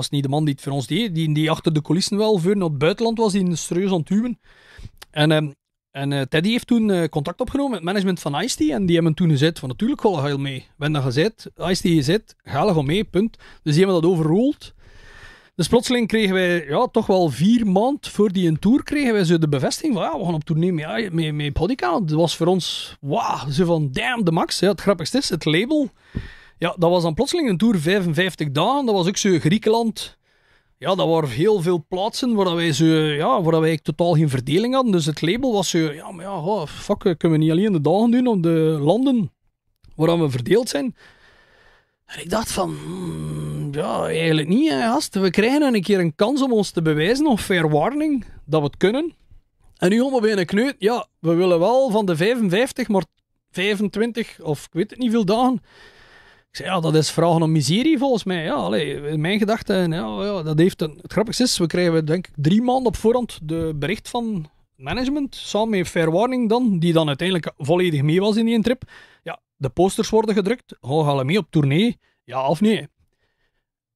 niet de man die het voor ons deed, die achter de coulissen wel voor naar het buitenland was, die serieus aan het huwen. En Teddy heeft toen contact opgenomen met het management van Ice-T en die hebben toen gezegd van natuurlijk ga je mee. We hebben dat gezegd, Ice-T gezegd, ga je mee, punt. Dus die hebben dat overroeld. Dus plotseling kregen wij toch wel 4 maanden voor die een tour kregen wij zo de bevestiging van we gaan op tournee met Bodycount. Dat was voor ons wauw, zo van damn de max. Ja, het grappigste is, het label. Ja, dat was dan plotseling een tour 55 dagen. Dat was ook zo Griekenland. Ja, dat waren heel veel plaatsen waar wij totaal geen verdeling hadden. Dus het label was zo, kunnen we niet alleen de dagen doen op de landen waar we verdeeld zijn. En ik dacht van, eigenlijk niet, gast. We krijgen een keer een kans om ons te bewijzen, of fair warning, dat we het kunnen. En nu gaan we bij een kneut. Ja, we willen wel van de 55, maar 25 of ik weet het niet veel dagen. Ik zei, dat is vragen om miserie volgens mij. Ja, in mijn gedachten, dat heeft het grappigste is, we krijgen denk ik 3 maanden op voorhand de bericht van management, samen met fair warning dan, die dan uiteindelijk volledig mee was in die trip. Ja. De posters worden gedrukt. Gaan we mee op tournee? Ja of nee?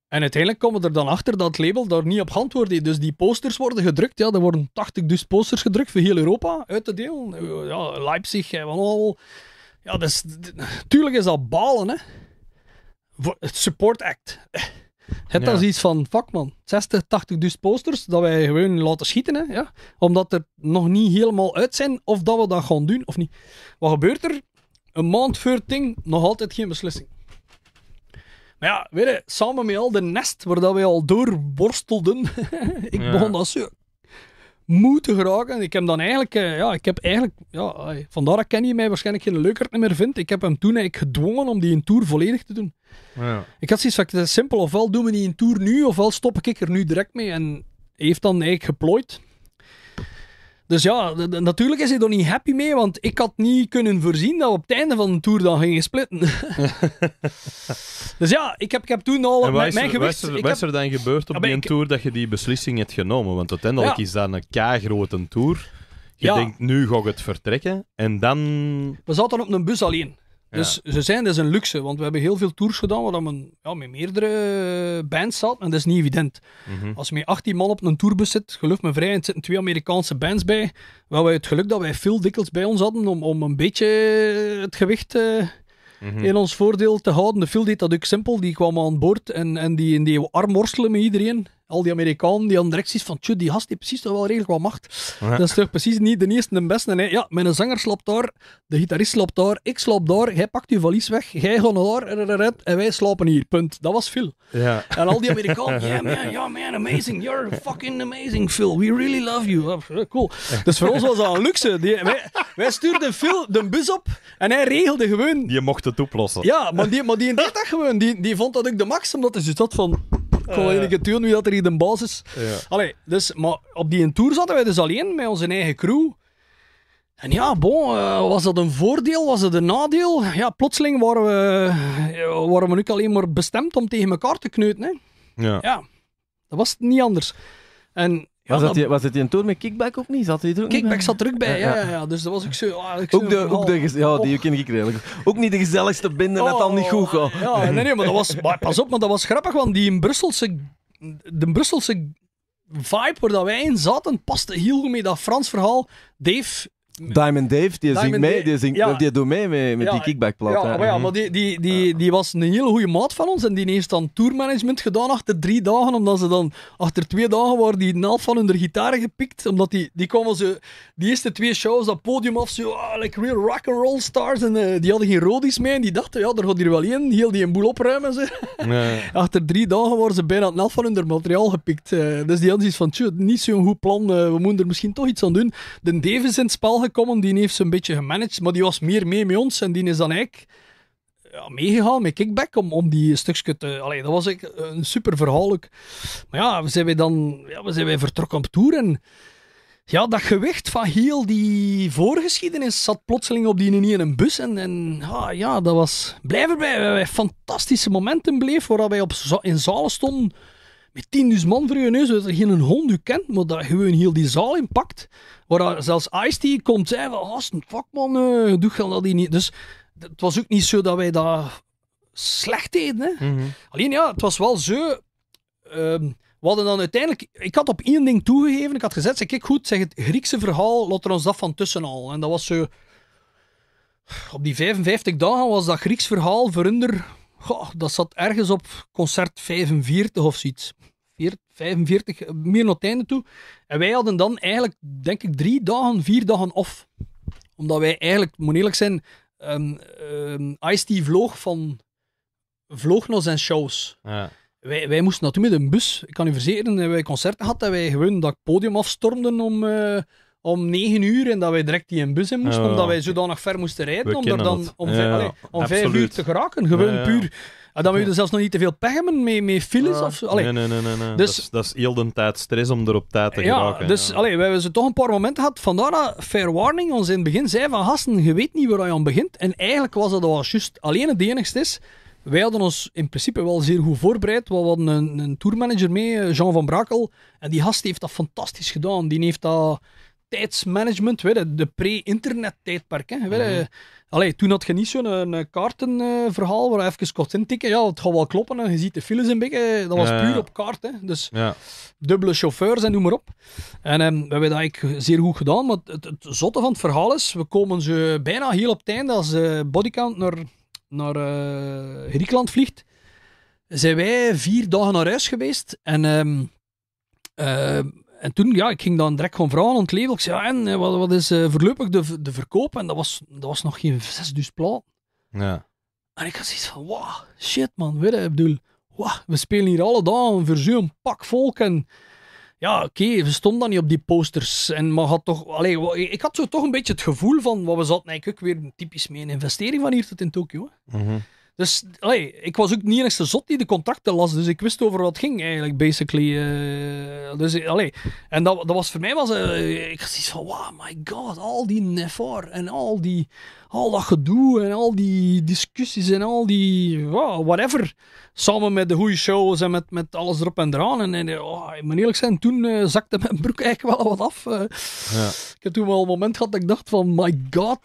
En uiteindelijk komen we er dan achter dat het label daar niet op geantwoord heeft. Dus die posters worden gedrukt. Ja, er worden 80 dus posters gedrukt voor heel Europa uit te delen. Ja, Leipzig en al. Ja, dus, tuurlijk is dat balen, hè. Voor het support act. Het is iets van, fuck man, 60, 80 dus posters dat wij gewoon laten schieten, hè, ja. Omdat er nog niet helemaal uit zijn of dat we dat gaan doen of niet. Wat gebeurt er? Een maand voor het ding, nog altijd geen beslissing. Maar ja, weet je, samen met al de nest waar dat wij al doorborstelden, ik begon dat zo moe te geraken. Ik heb dan eigenlijk, vandaar dat Kenny mij waarschijnlijk geen leukert meer vindt. Ik heb hem toen eigenlijk gedwongen om die een tour volledig te doen. Ja. Ik had zoiets van, simpel, ofwel doen we die een tour nu, ofwel stop ik er nu direct mee. En hij heeft dan eigenlijk geplooid. Dus ja, natuurlijk is hij er niet happy mee, want ik had niet kunnen voorzien dat we op het einde van de tour dan gingen splitten. Dus ja, ik heb toen al en met mijn gewicht... Wat is er dan gebeurd op die tour dat je die beslissing hebt genomen? Want uiteindelijk is dat een keigrote tour. Je denkt, nu ga ik het vertrekken. En dan... We zaten op een bus alleen. Dus dat is een luxe, want we hebben heel veel tours gedaan waar we met meerdere bands zaten, en dat is niet evident. Mm-hmm. Als je met 18 man op een tourbus zit, geloof me vrij, en zitten 2 Amerikaanse bands bij, wel wij het geluk dat wij veel dikwijls bij ons hadden om een beetje het gewicht in ons voordeel te houden. De Phil deed dat ook simpel, die kwam aan boord en die arm worstelen met iedereen. Al die Amerikanen die aan directies van, tjoh, die gast heeft precies toch wel redelijk wat macht. Ja. Dat is toch precies niet de eerste en de beste. Nee, ja, mijn zanger slaapt daar, de gitarist slaapt daar, ik slaap daar, jij pakt je valies weg, jij gaat naar daar, en wij slapen hier, punt. Dat was Phil. Ja. En al die Amerikanen, yeah man, amazing, you're fucking amazing, Phil, we really love you. Cool. Dus voor ons was dat een luxe. Wij stuurden Phil de bus op en hij regelde gewoon... Je mocht het oplossen. Ja, maar die deed dat gewoon. Die vond dat ook de max, omdat hij dus dat van... Ik kon eigenlijk toon wie dat er hier de baas is. Ja. Allee, dus, maar op die tour zaten wij dus alleen met onze eigen crew. En ja, bon, was dat een voordeel? Was dat een nadeel? Ja, plotseling waren we nu alleen maar bestemd om tegen elkaar te kneuten. Hè? Ja, dat was niet anders. En... was het die een tour met Kickback ook niet? Zat die er ook Kickback bij? Zat er ook bij, ja. Dus dat was ik zo... Ook niet de gezelligste binden, dat al niet goed gaat. Ja, nee, maar dat was... Maar pas op, maar dat was grappig, want die in Brusselse... De Brusselse vibe waar dat wij in zaten, paste heel goed mee dat Frans verhaal. Dave... Diamond Dave, die zingt mee, die doet mee met die Kickbackplaat. Ja, maar die was een hele goede maat van ons en die heeft dan tourmanagement gedaan achter 3 dagen, omdat ze dan achter 2 dagen waren die een half van hun gitaren gepikt, omdat die kwamen zo, die eerste 2 shows, dat podium af, zo, like real rock'n'roll stars en die hadden geen rodies mee en die dachten, ja, daar gaat hier wel in, heel die een boel opruimen. Ze. Nee. Achter 3 dagen waren ze bijna een half van hun materiaal gepikt. Dus die hadden iets van, tjoh, niet zo'n goed plan, we moeten er misschien toch iets aan doen. De Dave is in het spel gekomen, die heeft ze een beetje gemanaged, maar die was meer mee met ons en die is dan eigenlijk ja, meegegaan met Kickback om die stukje te... Allee, dat was echt een super verhaal ook. Maar ja, zijn wij vertrokken op tour en ja, dat gewicht van heel die voorgeschiedenis zat plotseling op die in een bus. En dat was... Blijven bij fantastische momenten bleef, waar wij in zalen stonden met 10.000 man voor je neus, dat er geen hond u kent, maar dat gewoon heel die zaal inpakt. Waar zelfs Ice-T komt zei van, gasten, fuck man, doe je dat hier niet. Dus het was ook niet zo dat wij dat slecht deden. Hè? Mm-hmm. Alleen ja, het was wel zo... we hadden dan uiteindelijk... Ik had op één ding toegegeven. Ik had gezegd, zeg ik goed, zeg het Griekse verhaal, laat er ons dat van tussen al. En dat was zo... Op die 55 dagen was dat Grieks verhaal voor onder... Goh, dat zat ergens op concert 45 of zoiets. 45, meer naar het einde toe. En wij hadden dan eigenlijk, denk ik, 3 dagen, 4 dagen off. Omdat wij eigenlijk, moet eerlijk zijn... Ice-T vloog naar zijn shows. Ja. Wij moesten naartoe met een bus. Ik kan u verzekeren, dat wij concerten hadden en wij gewoon dat podium afstormden om 9 uur en dat wij direct die een bus in moesten, omdat wij zodanig ver moesten rijden om daar dan om 5 uur te geraken. Gewoon puur. En dan wil je zelfs nog niet te veel pech hebben met files of zo. Nee. Dus, dat is heel de tijd stress om er op tijd te geraken. Dus allee, we hebben ze toch een paar momenten gehad. Vandaar dat Fair Warning ons in het begin zei van gasten, je weet niet waar je aan begint. En eigenlijk was dat al juist alleen het enigste is. Wij hadden ons in principe wel zeer goed voorbereid. We hadden een tourmanager mee, Jean van Brakel. En die gast heeft dat fantastisch gedaan. Die heeft dat... tijdsmanagement, weet je, de pre-internet tijdperk. Hè, Allee, toen had je niet zo'n kaartenverhaal waar je even kort intikken. Ja, het gaat wel kloppen. Hè. Je ziet de files een beetje. Dat was puur op kaart. Hè. Dus dubbele chauffeurs en noem maar op. En we hebben dat eigenlijk zeer goed gedaan. Maar het zotte van het verhaal is, we komen ze bijna heel op het einde. Als Bodycount naar Griekenland vliegt, zijn wij 4 dagen naar huis geweest. En toen, ja, ik ging dan direct gewoon vragen aan het label. Ik zei, ja, en wat is voorlopig de verkoop? En dat was nog geen 6000 plaat. Ja. En ik had zoiets van, wow, shit man, weet je, ik bedoel, wow, we spelen hier alle dagen voor zo'n pak volk. En ja, oké, we stonden dan niet op die posters. En maar had toch, ik had zo toch een beetje het gevoel van, wat we zaten eigenlijk ook weer typisch mee een investering van hier tot in Tokio. Mm-hmm. Dus ik was ook niet eens de zot die de contracten las, dus ik wist over wat ging eigenlijk, basically. En dat was voor mij, ik had zoiets van, wow, my god, al die nefar en al dat gedoe en al die discussies en al die, wow, whatever. Samen met de goede shows en met alles erop en eraan. En ik moet eerlijk zijn, toen zakte mijn broek eigenlijk wel wat af. Ik heb toen wel een moment gehad dat ik dacht van, my god,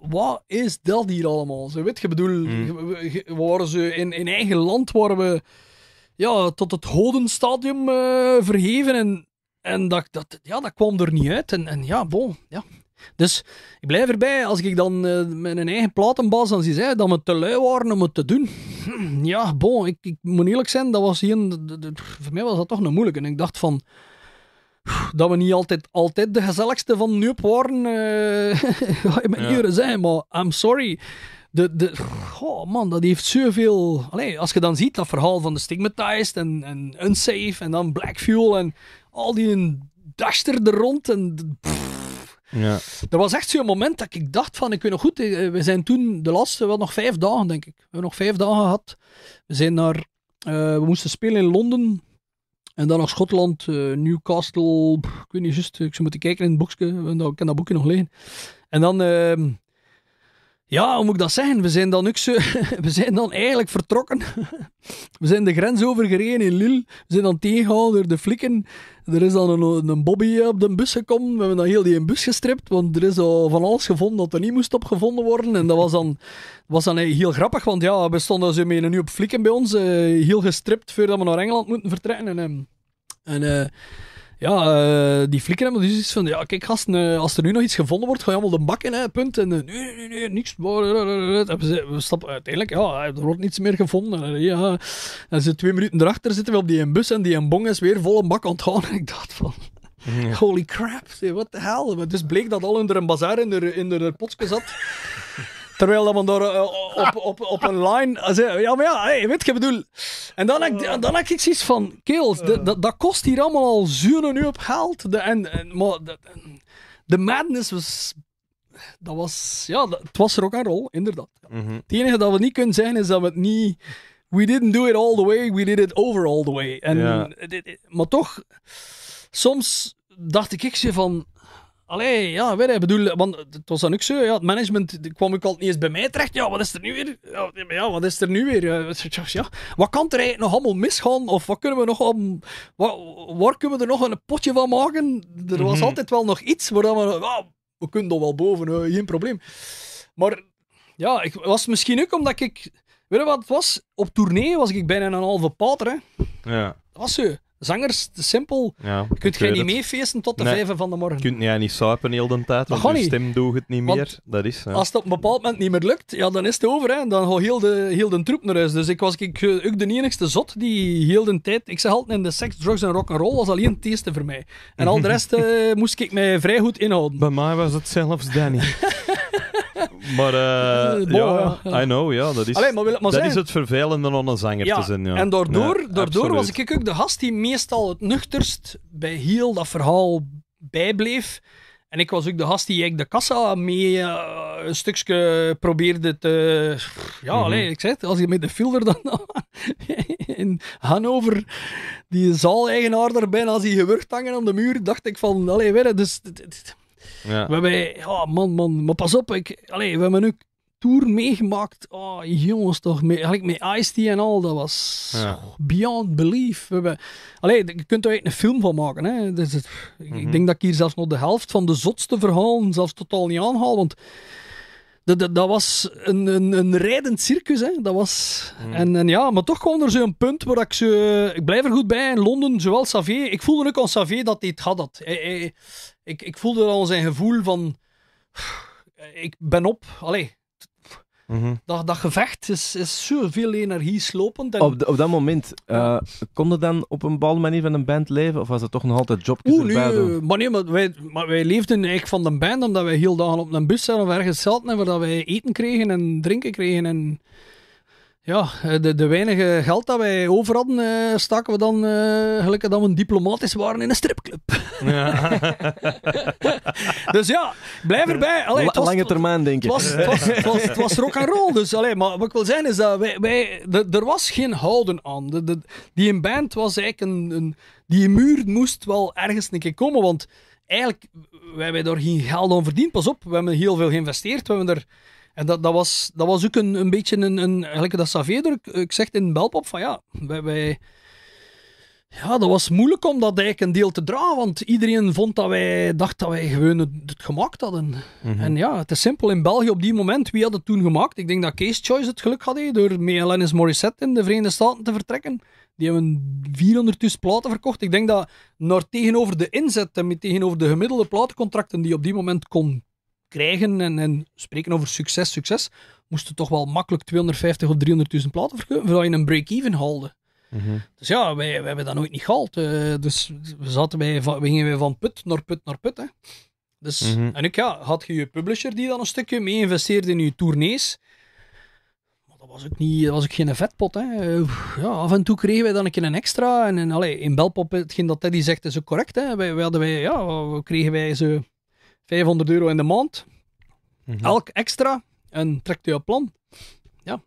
wat is dat hier allemaal? Zo, weet je, bedoel, we waren zo in eigen land waar we tot het hodenstadium verheven. En dat kwam er niet uit. En Dus ik blijf erbij, als ik dan met een eigen platenbaas dan zie zei dat we te lui waren om het te doen. Ja, bon, ik moet eerlijk zijn, dat was voor mij was dat toch nog moeilijk. En ik dacht van, dat we niet altijd de gezelligste van Neup waren, ga je met jaren zijn, maar I'm sorry. Oh man, dat heeft zoveel... als je dan ziet dat verhaal van de Stigmatized en Unsafe en dan Black Fuel en al die daster er rond en... Ja. Er was echt zo'n moment dat ik dacht van, ik weet nog goed, we zijn toen de laatste, wel nog 5 dagen denk ik, we hebben nog 5 dagen gehad, we moesten spelen in Londen en dan naar Schotland, Newcastle, ik weet niet juist, ik zou moeten kijken in het boekje, ik kan dat boekje nog liggen. En dan, hoe moet ik dat zeggen, we zijn dan eigenlijk vertrokken, we zijn de grens overgereden in Lille, we zijn dan tegengehouden door de flikken. Er is dan een bobby op de bus gekomen. We hebben dan heel die bus gestript, want er is al van alles gevonden dat er niet moest opgevonden worden. En dat was dan heel grappig, want ja, we stonden zo mee nu op flikken bij ons. Heel gestript voordat we naar Engeland moeten vertrekken. Die flikken hebben dus iets van, ja, kijk gasten, als er nu nog iets gevonden wordt, ga je allemaal de bak in, hè, punt. En nee, niks. We stappen uiteindelijk, ja, er wordt niets meer gevonden. Ja. En ze 2 minuten erachter zitten we op die bus en die bong is weer vol een bak aan het gaan. En ik dacht van, holy crap, what the hell. Dus bleek dat al onder een bazaar in de potske zat. Terwijl dat man daar op een line... Ja, maar ja, weet je, bedoel... En dan heb ik zoiets van... Kerels, dat kost hier allemaal al zo'n nu op geld. De madness was dat was... Ja, het was rock'n'roll, inderdaad. Mm-hmm. Het enige dat we niet kunnen zijn, is dat we het niet... We didn't do it all the way, we did it over all the way. En, ja. Maar toch, soms dacht ik zo van... Allee, ja, weet je, bedoel, want het was dan ook zo, ja, het management kwam ook altijd niet eens bij mij terecht. Ja, wat is er nu weer? Ja, wat is er nu weer? Ja, wat kan er eigenlijk nog allemaal misgaan? Of wat kunnen we nog om, waar kunnen we er nog een potje van maken? Er was altijd wel nog iets waar we... Ah, we kunnen er wel boven, geen probleem. Maar ja, ik was misschien ook omdat ik... Weet je wat het was? Op tournee was ik bijna een halve pater, hè. Ja. Dat was zo. Zangers, simpel. Ja, kunt jij niet meefeesten tot de 5 van de morgen. Je kunt niet suipen heel de tijd, want je stem doet het niet meer. Dat is, ja. Als het op een bepaald moment niet meer lukt, ja, dan is het over. Hè. Dan gaat heel de troep naar huis. Dus ik was ook de enigste zot die heel de tijd... Ik zeg altijd, in de seks, drugs en rock'n'roll was alleen het eerste voor mij. En al de rest moest ik mij vrij goed inhouden. Bij mij was het zelfs Danny. Maar I know, ja, dat is, allee, maar dat is het vervelende om een zanger te zijn. Ja. En daardoor was ik ook de gast die meestal het nuchterst bij heel dat verhaal bijbleef. En ik was ook de gast die eigenlijk de kassa mee een stukje probeerde te... Ja, allee, ik zei het, als je met de filter dan in Hannover die zaaleigenaar erbij, als hij gewurgd hangen aan de muur, dacht ik van, allee, weet je, dus... Ja. We hebben, man, maar pas op, we hebben een tour meegemaakt, oh jongens toch, met Ice-T en al, dat was beyond belief. Je kunt er eigenlijk een film van maken, hè. Dus, ik denk dat ik hier zelfs nog de helft van de zotste verhalen zelfs totaal niet aanhaal, want dat was een rijdend circus, hè. Dat was... En ja, maar toch gewoon er zo'n punt waar ik ze... Ik blijf er goed bij, in Londen, zowel Xavier... Ik voelde ook aan Xavier dat hij het had. Ik voelde al zijn gevoel van... Ik ben op. Allee. Dat gevecht is zoveel energie slopend. En... Op dat moment, kon je dan op een bepaalde manier van een band leven? Of was het toch nog altijd jobjes erbij? Maar wij leefden eigenlijk van de band, omdat wij heel dagen op een bus zaten of ergens zaten, waar wij eten kregen en drinken kregen. En ja, de weinige geld dat wij over hadden, staken we dan, gelukkig dat we diplomatisch waren, in een stripclub. Ja. Dus ja, blijf erbij. Allee, het was, lange termijn, denk ik. Het was rock'n'roll, dus allee, maar wat ik wil zeggen is dat er was geen houden aan. Die een band was eigenlijk die muur moest wel ergens een keer komen, want eigenlijk, wij hebben daar geen geld aan verdiend. Pas op, we hebben heel veel geïnvesteerd, we hebben er... En dat was ook een beetje een eigenlijk dat Xavier, ik zeg in Belpop van ja, wij... Ja, dat was moeilijk om dat eigenlijk een deel te dragen, want iedereen dacht dat wij gewoon het gemaakt hadden. En ja, het is simpel, in België op die moment, wie had het toen gemaakt? Ik denk dat Case Choice het geluk had, door met Alanis Morissette in de Verenigde Staten te vertrekken. Die hebben 400.000 platen verkocht. Ik denk dat tegenover de inzet en tegenover de gemiddelde platencontracten die op die moment kon krijgen en spreken over succes, moesten toch wel makkelijk 250 of 300.000 platen verkopen, voordat je een break-even haalde. Dus ja, wij hebben dat nooit niet gehaald. Dus we gingen van put naar put naar put. Hè. Dus, en ook ja, had je publisher die dan een stukje mee investeerde in je tournees. Maar dat was ook geen vetpot. Hè. Ja, af en toe kregen wij dan een keer een extra. En allee, in Belpop, hetgeen dat Teddy zegt, is ook correct. Hè. Kregen wij zo... €500 in de maand. Elk extra. En trekt je plan. Ja.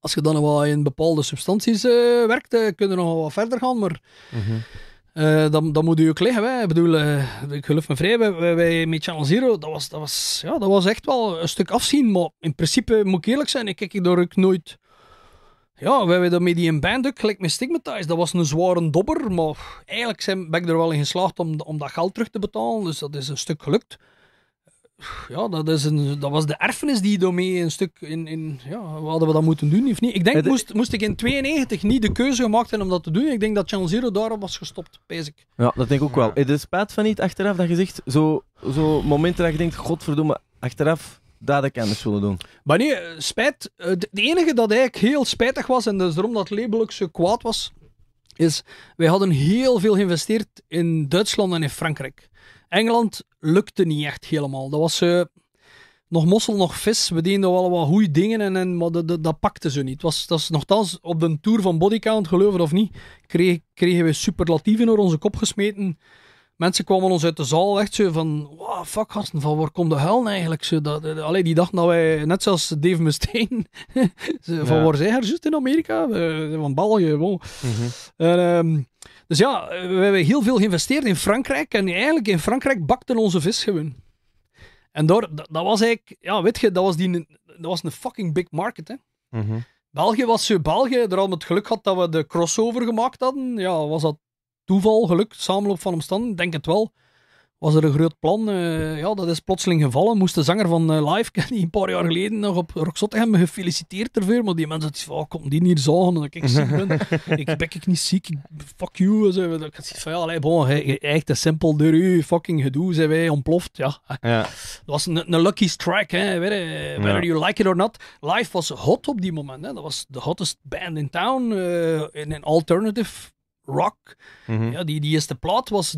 Als je dan wel in bepaalde substanties werkt, kun je nog wat verder gaan. Maar dan moet je ook liggen. Hè. Ik bedoel, ik geloof me vrij. Wij met Channel Zero, dat was echt wel een stuk afzien. Maar in principe, moet ik eerlijk zijn, ik kijk daar ook nooit... Ja, wij hebben met die band ook gelijk met Stigmatized. Dat was een zware dobber, maar eigenlijk ben ik er wel in geslaagd om dat geld terug te betalen. Dus dat is een stuk gelukt. Ja, dat was de erfenis die daarmee een stuk in... Ja, hadden we dat moeten doen of niet? Ik denk, moest ik in 1992 niet de keuze gemaakt hebben om dat te doen. Ik denk dat Channel Zero daarop was gestopt, pijs ik. Ja, dat denk ik ook wel. Het is spijt van niet achteraf dat je zegt... Zo momenten dat je denkt, godverdomme, achteraf... dat ik anders willen doen. Maar nee, spijt. Het enige dat eigenlijk heel spijtig was, en dus daarom dat het label ook zo kwaad was, is, wij hadden heel veel geïnvesteerd in Duitsland en in Frankrijk. Engeland lukte niet echt helemaal. Dat was nog mossel, nog vis. We deden wel wat goeie dingen, maar dat pakte ze niet. Dat is nogthans, op de tour van Bodycount, geloof het of niet, kregen we superlatieven door onze kop gesmeten. mensen kwamen ons uit de zaal echt zo van, wow, fuck gasten, van waar komt de huil eigenlijk? Zo, dat, allee, die dachten dat wij, net zoals Dave Mustaine, van waar zij haar juist in Amerika? Van België, wow. Mm-hmm. Dus ja, we hebben heel veel geïnvesteerd in Frankrijk en eigenlijk in Frankrijk bakten onze vis gewoon. En daar, dat was eigenlijk, ja, weet je, dat was een fucking big market, hè. Mm-hmm. België was zo, België, daar hadden we het geluk gehad dat we de crossover gemaakt hadden. Ja, was dat toeval, geluk, samenloop van omstandigheden, denk het wel. Was er een groot plan, ja, dat is plotseling gevallen. Moest de zanger van Live, die een paar jaar geleden nog op Roxotte hebben gefeliciteerd ervoor, maar die mensen hadden van, oh, kom die niet zagen, dat ik ziek ben. Ik ben niet ziek, fuck you. Zo. Ik had van, ja, allee, bon, echt te simpel door u, fucking gedoe, zijn wij ontploft. Ja. Ja. Dat was een lucky strike, hè. Weet je, whether you like it or not. Live was hot op die moment, hè. Dat was de hottest band in town, in een alternative rock. Mm-hmm. Ja, die eerste plaat was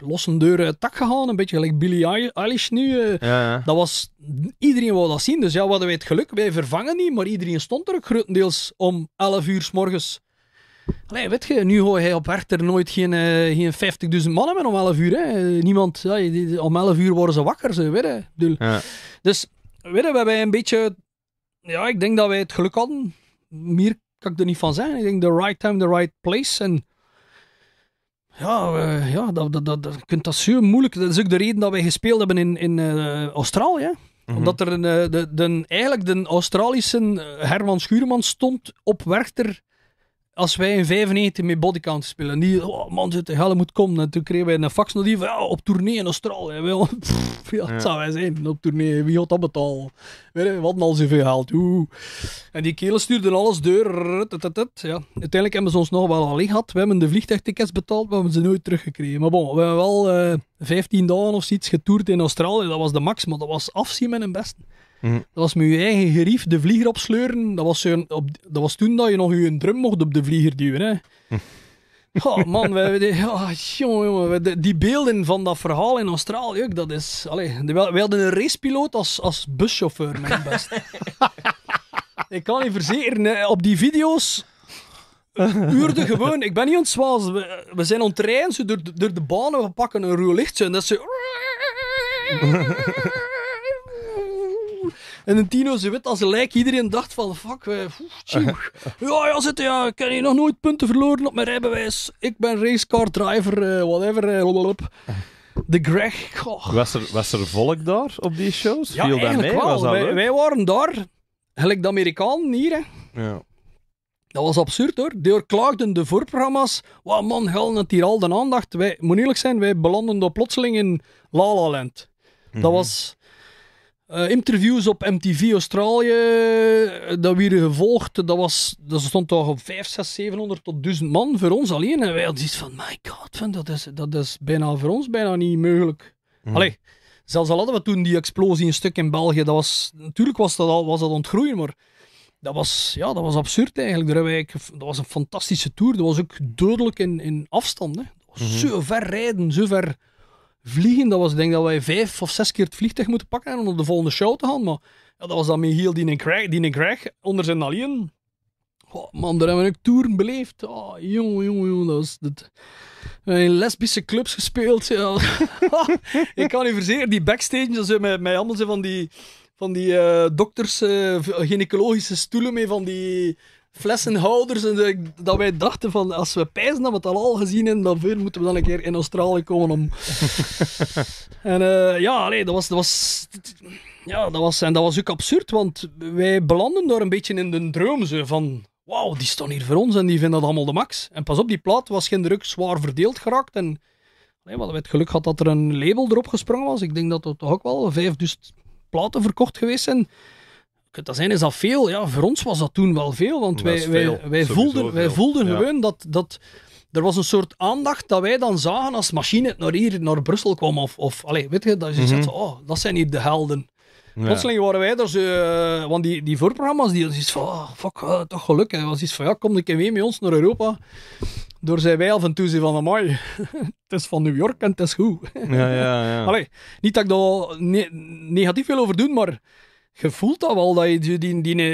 los een deur uit tak gegaan, een beetje gelijk Billie Eilish nu. Ja. Dat was, iedereen wou dat zien, dus ja, we hadden het geluk, wij vervangen niet, maar iedereen stond er ook grotendeels om 11 uur 's morgens. Allee, weet je, nu hoor hij op Werchter nooit geen 50.000 mannen meer om 11 uur. Hè. Niemand, ja, om 11 uur worden ze wakker, zo, weet je. Ja. Dus, weet je, we hebben een beetje, ja, ik denk dat wij het geluk hadden. Meer kan ik er niet van zeggen. Ik denk, the right time, the right place. En ja, dat kunt dat zo moeilijk. Dat is ook de reden dat wij gespeeld hebben in Australië. Mm-hmm. Omdat er eigenlijk de Australische Herman Schuurman stond op Werchter als wij in 95 met Bodycount spelen. En die, oh man, de helle moet komen. En toen kregen wij een fax nog die van, ja, op tournee in Australië. Pff, ja, dat zou wij zijn, op tournee. Wie had dat betaald? We hadden al zoveel geld. En die kerel stuurde alles door. Ja. Uiteindelijk hebben ze ons nog wel alleen gehad. We hebben de vliegtuigtickets betaald, maar we hebben ze nooit teruggekregen. Maar bon, we hebben wel 15 dagen of zoiets getoerd in Australië. Dat was de max, maar dat was afzien met hun best. Mm-hmm. Dat was met je eigen gerief de vlieger opsleuren. Dat was toen dat je nog je drum mocht op de vlieger duwen. Hè. Oh man, die beelden van dat verhaal in Australië ook, dat is... Allee, wij hadden een racepiloot als buschauffeur, mijn best. Ik kan je verzekeren, op die video's uurde gewoon... Ik ben niet ontzwaas. We zijn ontrijden, ze door de banen, we pakken een ruw licht, en dat ze... En een Tino, ze wit als een lijk, iedereen dacht van, fuck, ik heb hier nog nooit punten verloren op mijn rijbewijs. Ik ben racecar driver, whatever, blablabla. De Greg. Goh. Was er volk daar op die shows? Ja, viel eigenlijk mee? Wel. Was dat wij waren daar, gelijk de Amerikanen hier, hè. Ja. Dat was absurd, hoor. Door klaagden de voorprogramma's, wauw man, helden het hier al de aandacht. Wij, moet eerlijk zijn, wij belanden daar plotseling in La La Land. Dat was... interviews op MTV Australië, dat werden gevolgd. Dat stond toch op 5, 6, 700 tot 1000 man voor ons alleen. En wij hadden iets van, my god, man, dat is bijna voor ons bijna niet mogelijk. Allee, zelfs al hadden we toen die explosie een stuk in België, was dat ontgroeien, maar dat was absurd eigenlijk. Dat was een fantastische tour. Dat was ook dodelijk in afstand. Hè. Dat was zo ver rijden, zo ver... Vliegen, dat was, ik denk dat wij 5 of 6 keer het vliegtuig moeten pakken om naar de volgende show te gaan. Maar ja, dat was dan met heel die en Craig onder zijn alleen. Oh, man, daar hebben we ook toeren beleefd. Oh, jongen, dat was dat. We hebben in lesbische clubs gespeeld. Ja. Ik kan u verzekeren, die backstage, dat zijn met allemaal van die dokters, gynaecologische stoelen mee, van die... flessenhouders, en dat wij dachten van, als we pijzen dat we het al gezien hebben, dan moeten we dan een keer in Australië komen om... En dat was ook absurd, want wij belanden daar een beetje in de droom, zo, van, wauw, die staan hier voor ons en die vinden dat allemaal de max. En pas op, die plaat was geen druk zwaar verdeeld geraakt, en we hadden het geluk gehad dat er een label erop gesprongen was. Ik denk dat er toch ook wel 5000 platen verkocht geweest zijn. Dat zijn is al veel. Ja, voor ons was dat toen wel veel, want wij voelden gewoon dat er was een soort aandacht dat wij dan zagen als machine naar hier, naar Brussel kwam. Of allez, weet je, dat je zegt, oh, dat zijn hier de helden. Ja. Plotseling waren wij daar zo... want die voorprogramma's, die is van, oh, fuck, toch geluk. En was iets van, ja, kom een keer mee met ons naar Europa. Door zijn wij af en toe van, amai, het is van New York en het is goed. Ja. Allee, niet dat ik daar negatief wil over doen, maar... Je voelt dat wel, dat je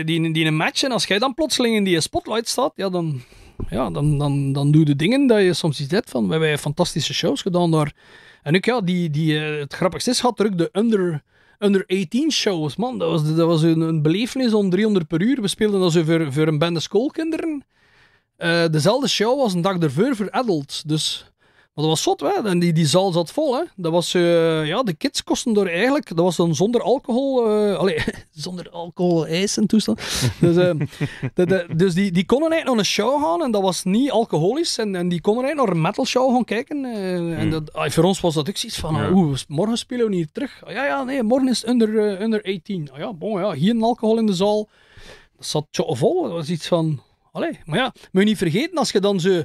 die match, en als jij dan plotseling in die spotlight staat, ja, dan ja, dan doe je dingen dat je soms iets hebt van. We hebben fantastische shows gedaan daar. En ook ja, het grappigste is, had er ook de Under 18 shows, man. Dat was een belevenis om 300 per uur. We speelden dat zo voor een bende schoolkinderen. Dezelfde show was een dag ervoor voor adults. Dus, maar dat was zot, hè. En die zaal zat vol, hè. Dat was, ja, de kids kosten door eigenlijk... Dat was dan zonder alcohol... zonder alcohol, ijs en toestand. Dus, dus die konden eigenlijk naar een show gaan en dat was niet alcoholisch. En die konden eigenlijk naar een metal show gaan kijken. En dat, voor ons was dat ook zoiets van... Ja. Morgen spelen we niet terug. Nee, morgen is under 18. Hier een alcohol in de zaal. Dat zat vol. Dat was iets van... maar ja, moet je niet vergeten als je dan zo...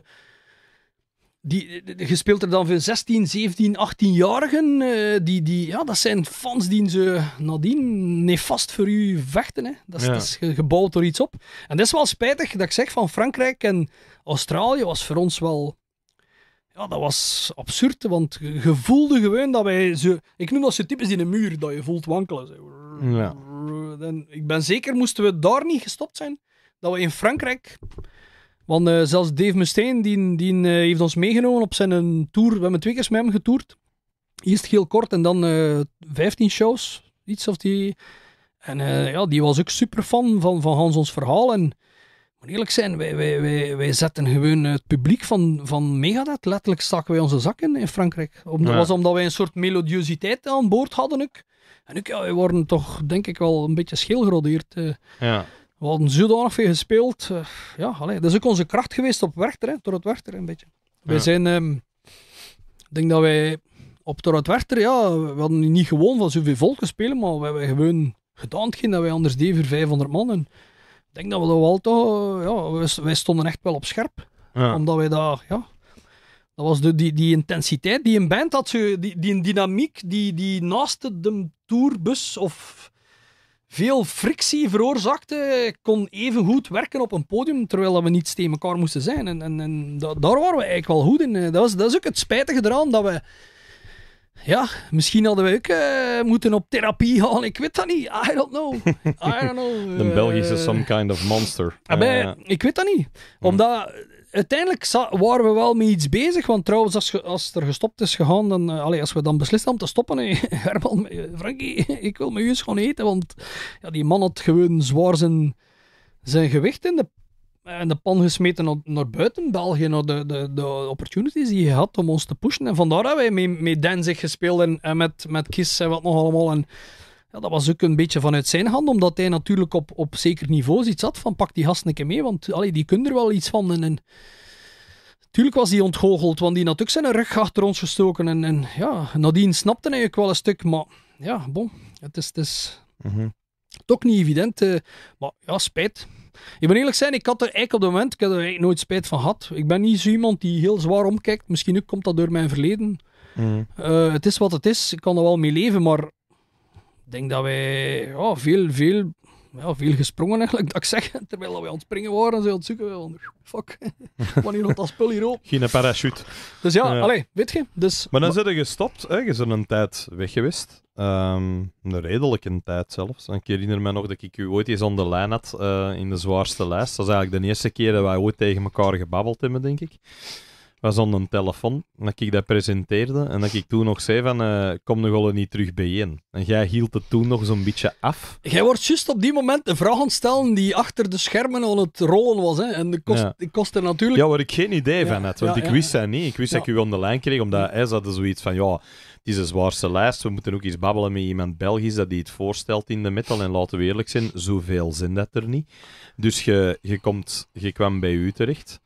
Je speelt er dan voor 16, 17, 18-jarigen. Ja, dat zijn fans die ze nadien nefast voor u vechten. Hè. Dat is gebouwd door iets op. En dat is wel spijtig dat ik zeg van Frankrijk en Australië was voor ons wel... Ja, dat was absurd, want je voelde gewoon dat wij... Ik noem dat zo typisch in een muur, dat je voelt wankelen. Zo. Ja. En ik ben zeker, moesten we daar niet gestopt zijn, dat we in Frankrijk... Want zelfs Dave Mustaine, die heeft ons meegenomen op zijn tour. We hebben 2 keer met hem getoerd. Eerst heel kort en dan 15 shows. Iets of die... En ja, die was ook super fan van Hans ons verhaal. En moet eerlijk zijn, wij zetten gewoon het publiek van Megadeth. Letterlijk staken wij onze zakken in Frankrijk. Dat was omdat wij een soort melodiositeit aan boord hadden ook. En ook, ja, wij worden toch denk ik wel een beetje scheel gerodeerd. Ja. We hadden zodanig veel gespeeld. Dat is ook onze kracht geweest op Werchter, hè, door het Werchter een beetje. Ja. Wij zijn, ik denk dat wij op door het Werchter, ja, we hadden niet gewoon van zoveel volk gespeeld, maar we hebben gewoon gedaan hetgeen dat wij anders deden voor 500 man. En ik denk dat we dat wel toch, ja, wij stonden echt wel op scherp. Ja. Omdat wij dat, ja, dat was die intensiteit, die een band had, die dynamiek, die naast de tourbus of... veel frictie veroorzaakte, kon even goed werken op een podium, terwijl we niet tegen elkaar moesten zijn. En daar waren we eigenlijk wel goed in. Dat is ook het spijtige eraan, dat we... Ja, misschien hadden we ook moeten op therapie gaan, ik weet dat niet. I don't know. De Belgische some kind of monster. Ik weet dat niet. Omdat... Uiteindelijk waren we wel met iets bezig, want trouwens, als er gestopt is gegaan, dan, als we dan beslist om te stoppen, Herman, Franky, ik wil met u eens gaan eten, want ja, die man had gewoon zwaar zijn gewicht in de pan gesmeten naar buiten België, naar de opportunities die hij had om ons te pushen. En vandaar dat wij met Danzig gespeeld en met Kiss en wat nog allemaal. En, ja, dat was ook een beetje vanuit zijn hand, omdat hij natuurlijk op zeker niveau iets had van pak die gasten een keer mee, want die kunnen er wel iets van. En natuurlijk was hij ontgoocheld, want die had ook zijn rug achter ons gestoken. En ja, nadien snapte hij ook wel een stuk, maar ja, bon, het is toch niet evident. Maar ja, spijt. Ik ben eerlijk zijn, ik had er eigenlijk op dat moment ik had er eigenlijk nooit spijt van gehad. Ik ben niet zo iemand die heel zwaar omkijkt. Misschien ook komt dat door mijn verleden. Het is wat het is, ik kan er wel mee leven, maar... Ik denk dat wij veel gesprongen eigenlijk, dat ik zeg. Terwijl wij aan het springen waren, ze aan het zoeken. Fuck, wanneer had dat spul hier op? Geen parachute. Dus ja, weet je. Dus, maar dan zijn ze gestopt, hè? Je bent een tijd weg geweest. Een redelijke tijd zelfs. Ik herinner me nog dat ik u ooit eens aan de lijn had in de zwaarste lijst. Dat is eigenlijk de eerste keer dat wij ooit tegen elkaar gebabbeld hebben, denk ik. Was aan een telefoon, dat ik dat presenteerde en dat ik toen nog zei van kom nog wel niet terug bijeen. En jij hield het toen nog zo'n beetje af. Jij wordt juist op die moment de vraag aan het stellen die achter de schermen aan het rollen was. Hè? En die kost er natuurlijk... Ja, waar ik geen idee van had, want ik wist dat niet. Ik wist dat ik u aan de lijn kreeg, omdat hij zat zoiets van ja, het is de zwaarste lijst, we moeten ook eens babbelen met iemand Belgisch dat die het voorstelt in de metal. En laten we eerlijk zijn, zoveel zin dat er niet. Dus je kwam bij u terecht.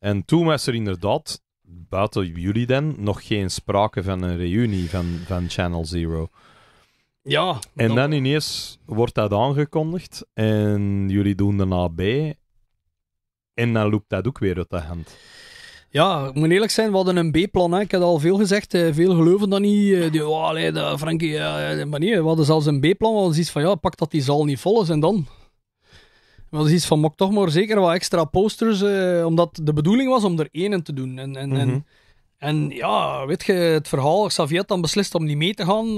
En toen was er inderdaad, buiten jullie dan, nog geen sprake van een reunie van Channel Zero. Ja. En dan ineens wordt dat aangekondigd en jullie doen de AB en dan loopt dat ook weer uit de hand. Ja, ik moet eerlijk zijn, we hadden een B-plan. Hè. Ik had al veel gezegd, veel geloven dat niet. Franky, maar nee, we hadden zelfs een B-plan. We hadden zoiets van, ja, pak dat die zaal niet vol is en dan... Maar dat is iets van, mok toch maar zeker wat extra posters, omdat de bedoeling was om er 1 te doen. En ja, weet je, het verhaal, Xavier had dan beslist om niet mee te gaan.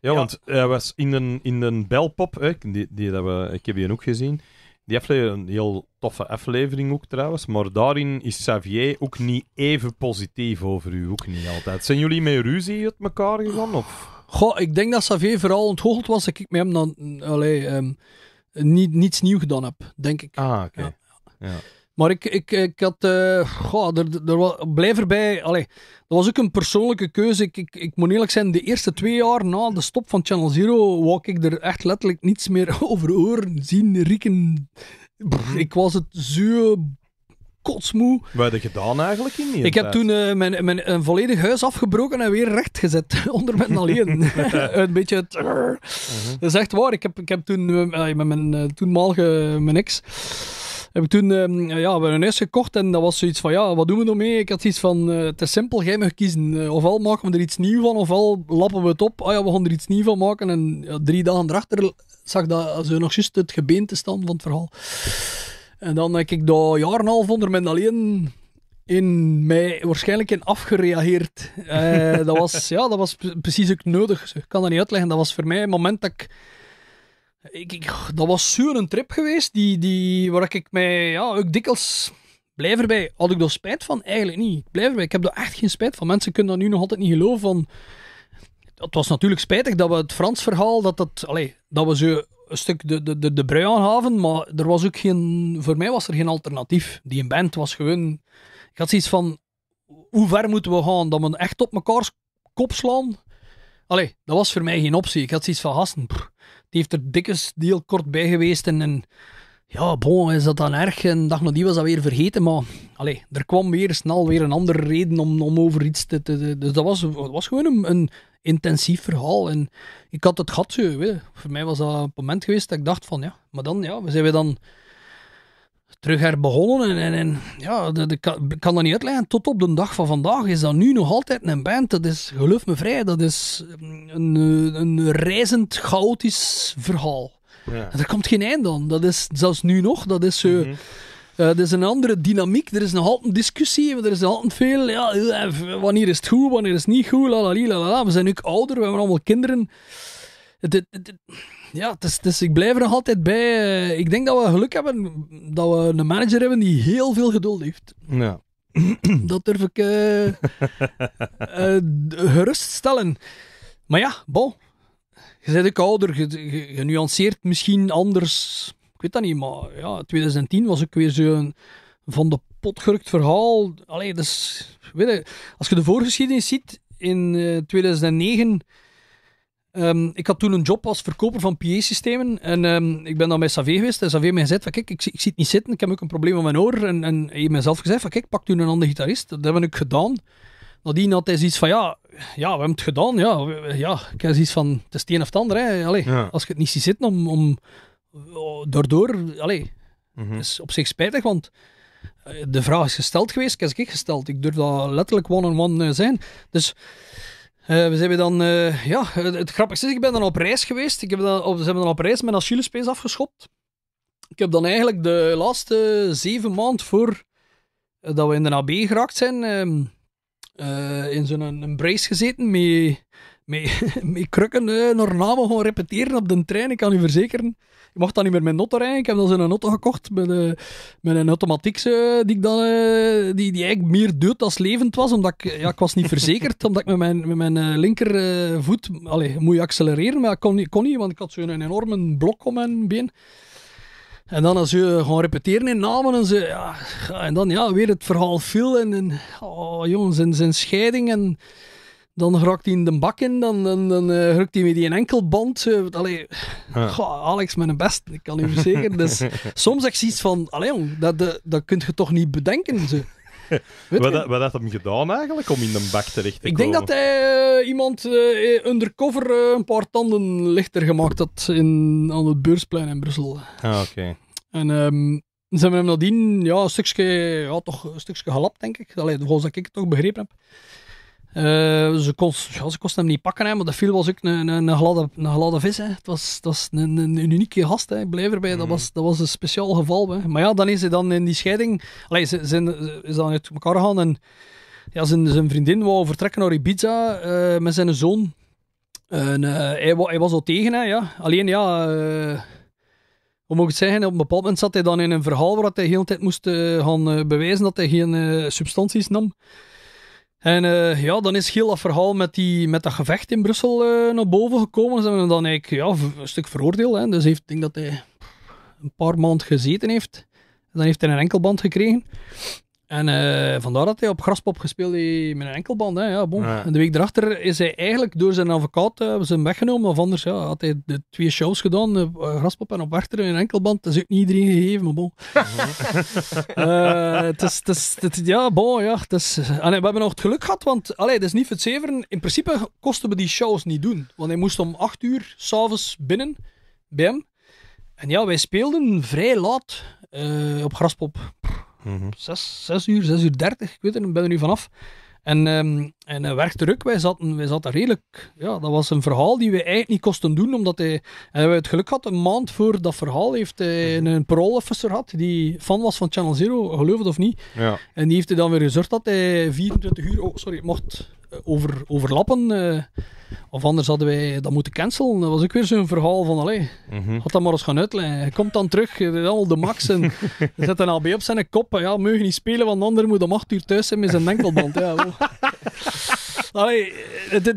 Want hij was in de belpop, hè, die dat we, ik heb die ook gezien, Die aflevering, een heel toffe aflevering ook trouwens, maar daarin is Xavier ook niet even positief over u, ook niet altijd. Zijn jullie met ruzie uit elkaar gegaan? Of? Goh, ik denk dat Xavier vooral ontgoocheld was dat ik met hem dan, niets nieuw gedaan heb, denk ik. Ah, oké. Okay. Ja. Ja. Maar ik had... blijf erbij... Dat was ook een persoonlijke keuze. Ik moet eerlijk zijn, de eerste 2 jaar na de stop van Channel Zero wou ik er echt letterlijk niets meer over horen, zien, rieken. Ik was het zo kotsmoe. Wat heb je gedaan eigenlijk in die tijd? Ik heb toen mijn volledig huis afgebroken en weer rechtgezet. Onder mijn alleen. Een beetje het... Dat is echt waar. Ik heb toen met mijn toenmalige mijn ex... Heb ik toen een huis gekocht en dat was zoiets van, ja, wat doen we nou mee? Ik had zoiets van, het is simpel, jij mag kiezen. Ofwel maken we er iets nieuws van, ofwel lappen we het op. Ah ja, we gaan er iets nieuws van maken. En 3 dagen erachter zag dat ze nog juist het gebeente staan van het verhaal. En dan heb ik dat 1,5 jaar onder mijn alleen in mij waarschijnlijk in afgereageerd. Dat was precies ook nodig. Ik kan dat niet uitleggen. Dat was voor mij het moment dat ik dat was zo'n trip geweest waar ik mij ook dikwijls blijf erbij. Had ik daar spijt van? Eigenlijk niet. Ik blijf erbij. Ik heb daar echt geen spijt van. Mensen kunnen dat nu nog altijd niet geloven. Van... Het was natuurlijk spijtig dat we het Frans verhaal, dat we zo een stuk de brui aanhaven, maar er was ook geen... Voor mij was er geen alternatief. Die een band was gewoon... Ik had zoiets van, hoe ver moeten we gaan? Dat we echt op mekaars kop slaan? Dat was voor mij geen optie. Ik had zoiets van, gasten... Die heeft er dikkes deel kort bij geweest. En ja, bon, is dat dan erg? En dag nog die was dat weer vergeten. Maar er kwam weer snel weer een andere reden om over iets te... Dus dat was gewoon een intensief verhaal. En ik had het gat, voor mij was dat een moment geweest dat ik dacht van, ja, maar dan, ja, zijn we dan terug herbegonnen. Ik kan dat niet uitleggen. Tot op de dag van vandaag is dat nu nog altijd een band. Dat is, geloof me vrij, dat is een reizend, chaotisch verhaal. Ja. En er komt geen eind aan. Dat is, zelfs nu nog, dat is zo... dat is een andere dynamiek. Er is nog altijd een discussie. Er is nog altijd veel... Ja, wanneer is het goed, wanneer is het niet goed? Lalalala. We zijn nu ouder, we hebben allemaal kinderen. Het is, ik blijf er nog altijd bij. Ik denk dat we geluk hebben dat we een manager hebben die heel veel geduld heeft. Ja. Dat durf ik geruststellen. Maar ja, bon. Je bent ook ouder, je nuanceert misschien anders. Ik weet dat niet, maar ja, 2010 was ook weer zo'n van de pot gerukt verhaal. Dus, weet je, als je de voorgeschiedenis ziet, in 2009... ik had toen een job als verkoper van PA-systemen en ik ben dan bij Xavier geweest en Xavier mij gezegd van kijk, ik zit niet zitten, ik heb ook een probleem met mijn oor en hij heeft mijzelf gezegd van kijk, pak toen een andere gitarist. Dat heb ik gedaan. Nadien had hij zoiets van ja, we hebben het gedaan, ik heb zoiets van, het is het een of het ander, hè. Als je het niet ziet zitten daardoor, is op zich spijtig, want de vraag is gesteld geweest, ik heb ze gesteld, ik durf dat letterlijk one-on-one zijn, dus... we zijn dan, het grappigste is, ik ben dan op reis geweest. Ze hebben dan op reis mijn Achillespees afgeschopt. Ik heb dan eigenlijk de laatste 7 maanden voor dat we in de AB geraakt zijn, in zo'n brace gezeten, met krukken naar Namen gaan repeteren op de trein. Ik kan u verzekeren, ik mag dan niet meer met auto rijden. Ik heb dan zo'n auto gekocht met een automatiek die eigenlijk meer dood als levend was, omdat ik was niet verzekerd, omdat ik met mijn linkervoet moest accelereren, maar dat kon niet, want ik had zo'n enorme blok om mijn been. En dan als je gaan repeteren in Namen en dan weer het verhaal Phil en zijn scheiding en dan raakt hij in de bak in, dan rukt hij met die enkelband. Alex, mijn best, ik kan u verzekeren. Dus soms heb ik zoiets van, jong, dat kun je toch niet bedenken. Zo. Wat had hem gedaan eigenlijk om in de bak terecht te komen? Ik denk dat hij iemand undercover een paar tanden lichter gemaakt had aan het beursplein in Brussel. Ah, oké. En ze hebben hem nadien een stukje gelapt, denk ik. Volgens dat ik het toch begrepen heb. Ze konden hem niet pakken, maar de Phil was ook een gladde vis. Het was een unieke gast. Ik blijf erbij, dat was een speciaal geval. Hè. Maar ja, dan is hij dan in die scheiding... Ze is dan uit elkaar gegaan en ja, zijn vriendin wou vertrekken naar Ibiza met zijn zoon. En hij was al tegen, hè, ja. Alleen ja... Hoe moet ik het zeggen? Op een bepaald moment zat hij dan in een verhaal waar hij de hele tijd moest gaan bewijzen dat hij geen substanties nam. En ja, dan is heel dat verhaal met dat gevecht in Brussel naar boven gekomen. Ze hebben hem dan eigenlijk ja, een stuk veroordeeld. Hè. Dus ik denk dat hij een paar maanden gezeten heeft. En dan heeft hij een enkelband gekregen. En vandaar dat hij op Graspop gespeeld heeft met een enkelband. Hè. Ja, bon. Ja. En de week daarachter is hij eigenlijk door zijn advocaat zijn weggenomen. Of anders ja, had hij de 2 shows gedaan. Graspop en op Werchter in een enkelband. Dat is ook niet iedereen gegeven, maar bon. Ja, bon, ja. Tis, en we hebben nog het geluk gehad, want allee, dat is niet voor het zeveren. In principe kosten we die shows niet doen. Want hij moest om 8 uur s'avonds binnen bij hem. En ja, wij speelden vrij laat op Graspop. 6:30, ik weet het, ik ben er nu vanaf. En Werchter ook, wij zaten redelijk... Ja, dat was een verhaal die we eigenlijk niet kosten doen, omdat hij... En we het geluk had, een maand voor dat verhaal heeft hij een parole-officer gehad, die fan was van Channel Zero, geloof het of niet. Ja. En die heeft er dan weer gezorgd dat hij 24 uur... Oh, sorry, mocht overlappen. Of anders hadden wij dat moeten cancelen. Dat was ook weer zo'n verhaal van, allee, had dat maar eens gaan uitleggen. Hij komt dan terug, al de max, en zet een AB op zijn kop. En ja, mogen niet spelen, want de ander moet om 8 uur thuis zijn met zijn enkelband. Ja, allee,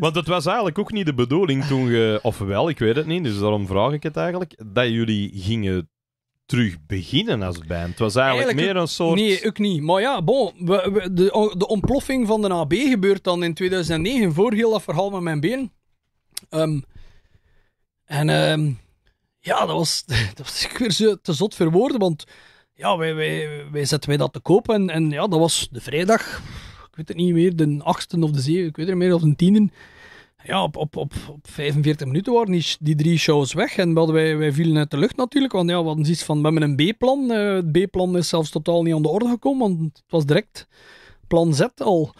want het was eigenlijk ook niet de bedoeling toen je... Ofwel, ik weet het niet, dus daarom vraag ik het eigenlijk. Dat jullie gingen terug beginnen als band. Het was eigenlijk meer een soort... Nee, ook niet. Maar ja, bon, de ontploffing van de AB gebeurt dan in 2009, voor heel dat verhaal met mijn been. Ja, dat was weer zo te zot voor woorden, want ja, wij zetten wij dat te koop en ja, dat was de vrijdag, ik weet het niet meer, de 8e of de 7e, ik weet het niet meer, of de 10e. Ja, op 45 minuten waren die 3 shows weg. En wij vielen uit de lucht natuurlijk. Want ja, we hadden iets van, we hebben een B-plan. Het B-plan is zelfs totaal niet aan de orde gekomen. Want het was direct plan Z al.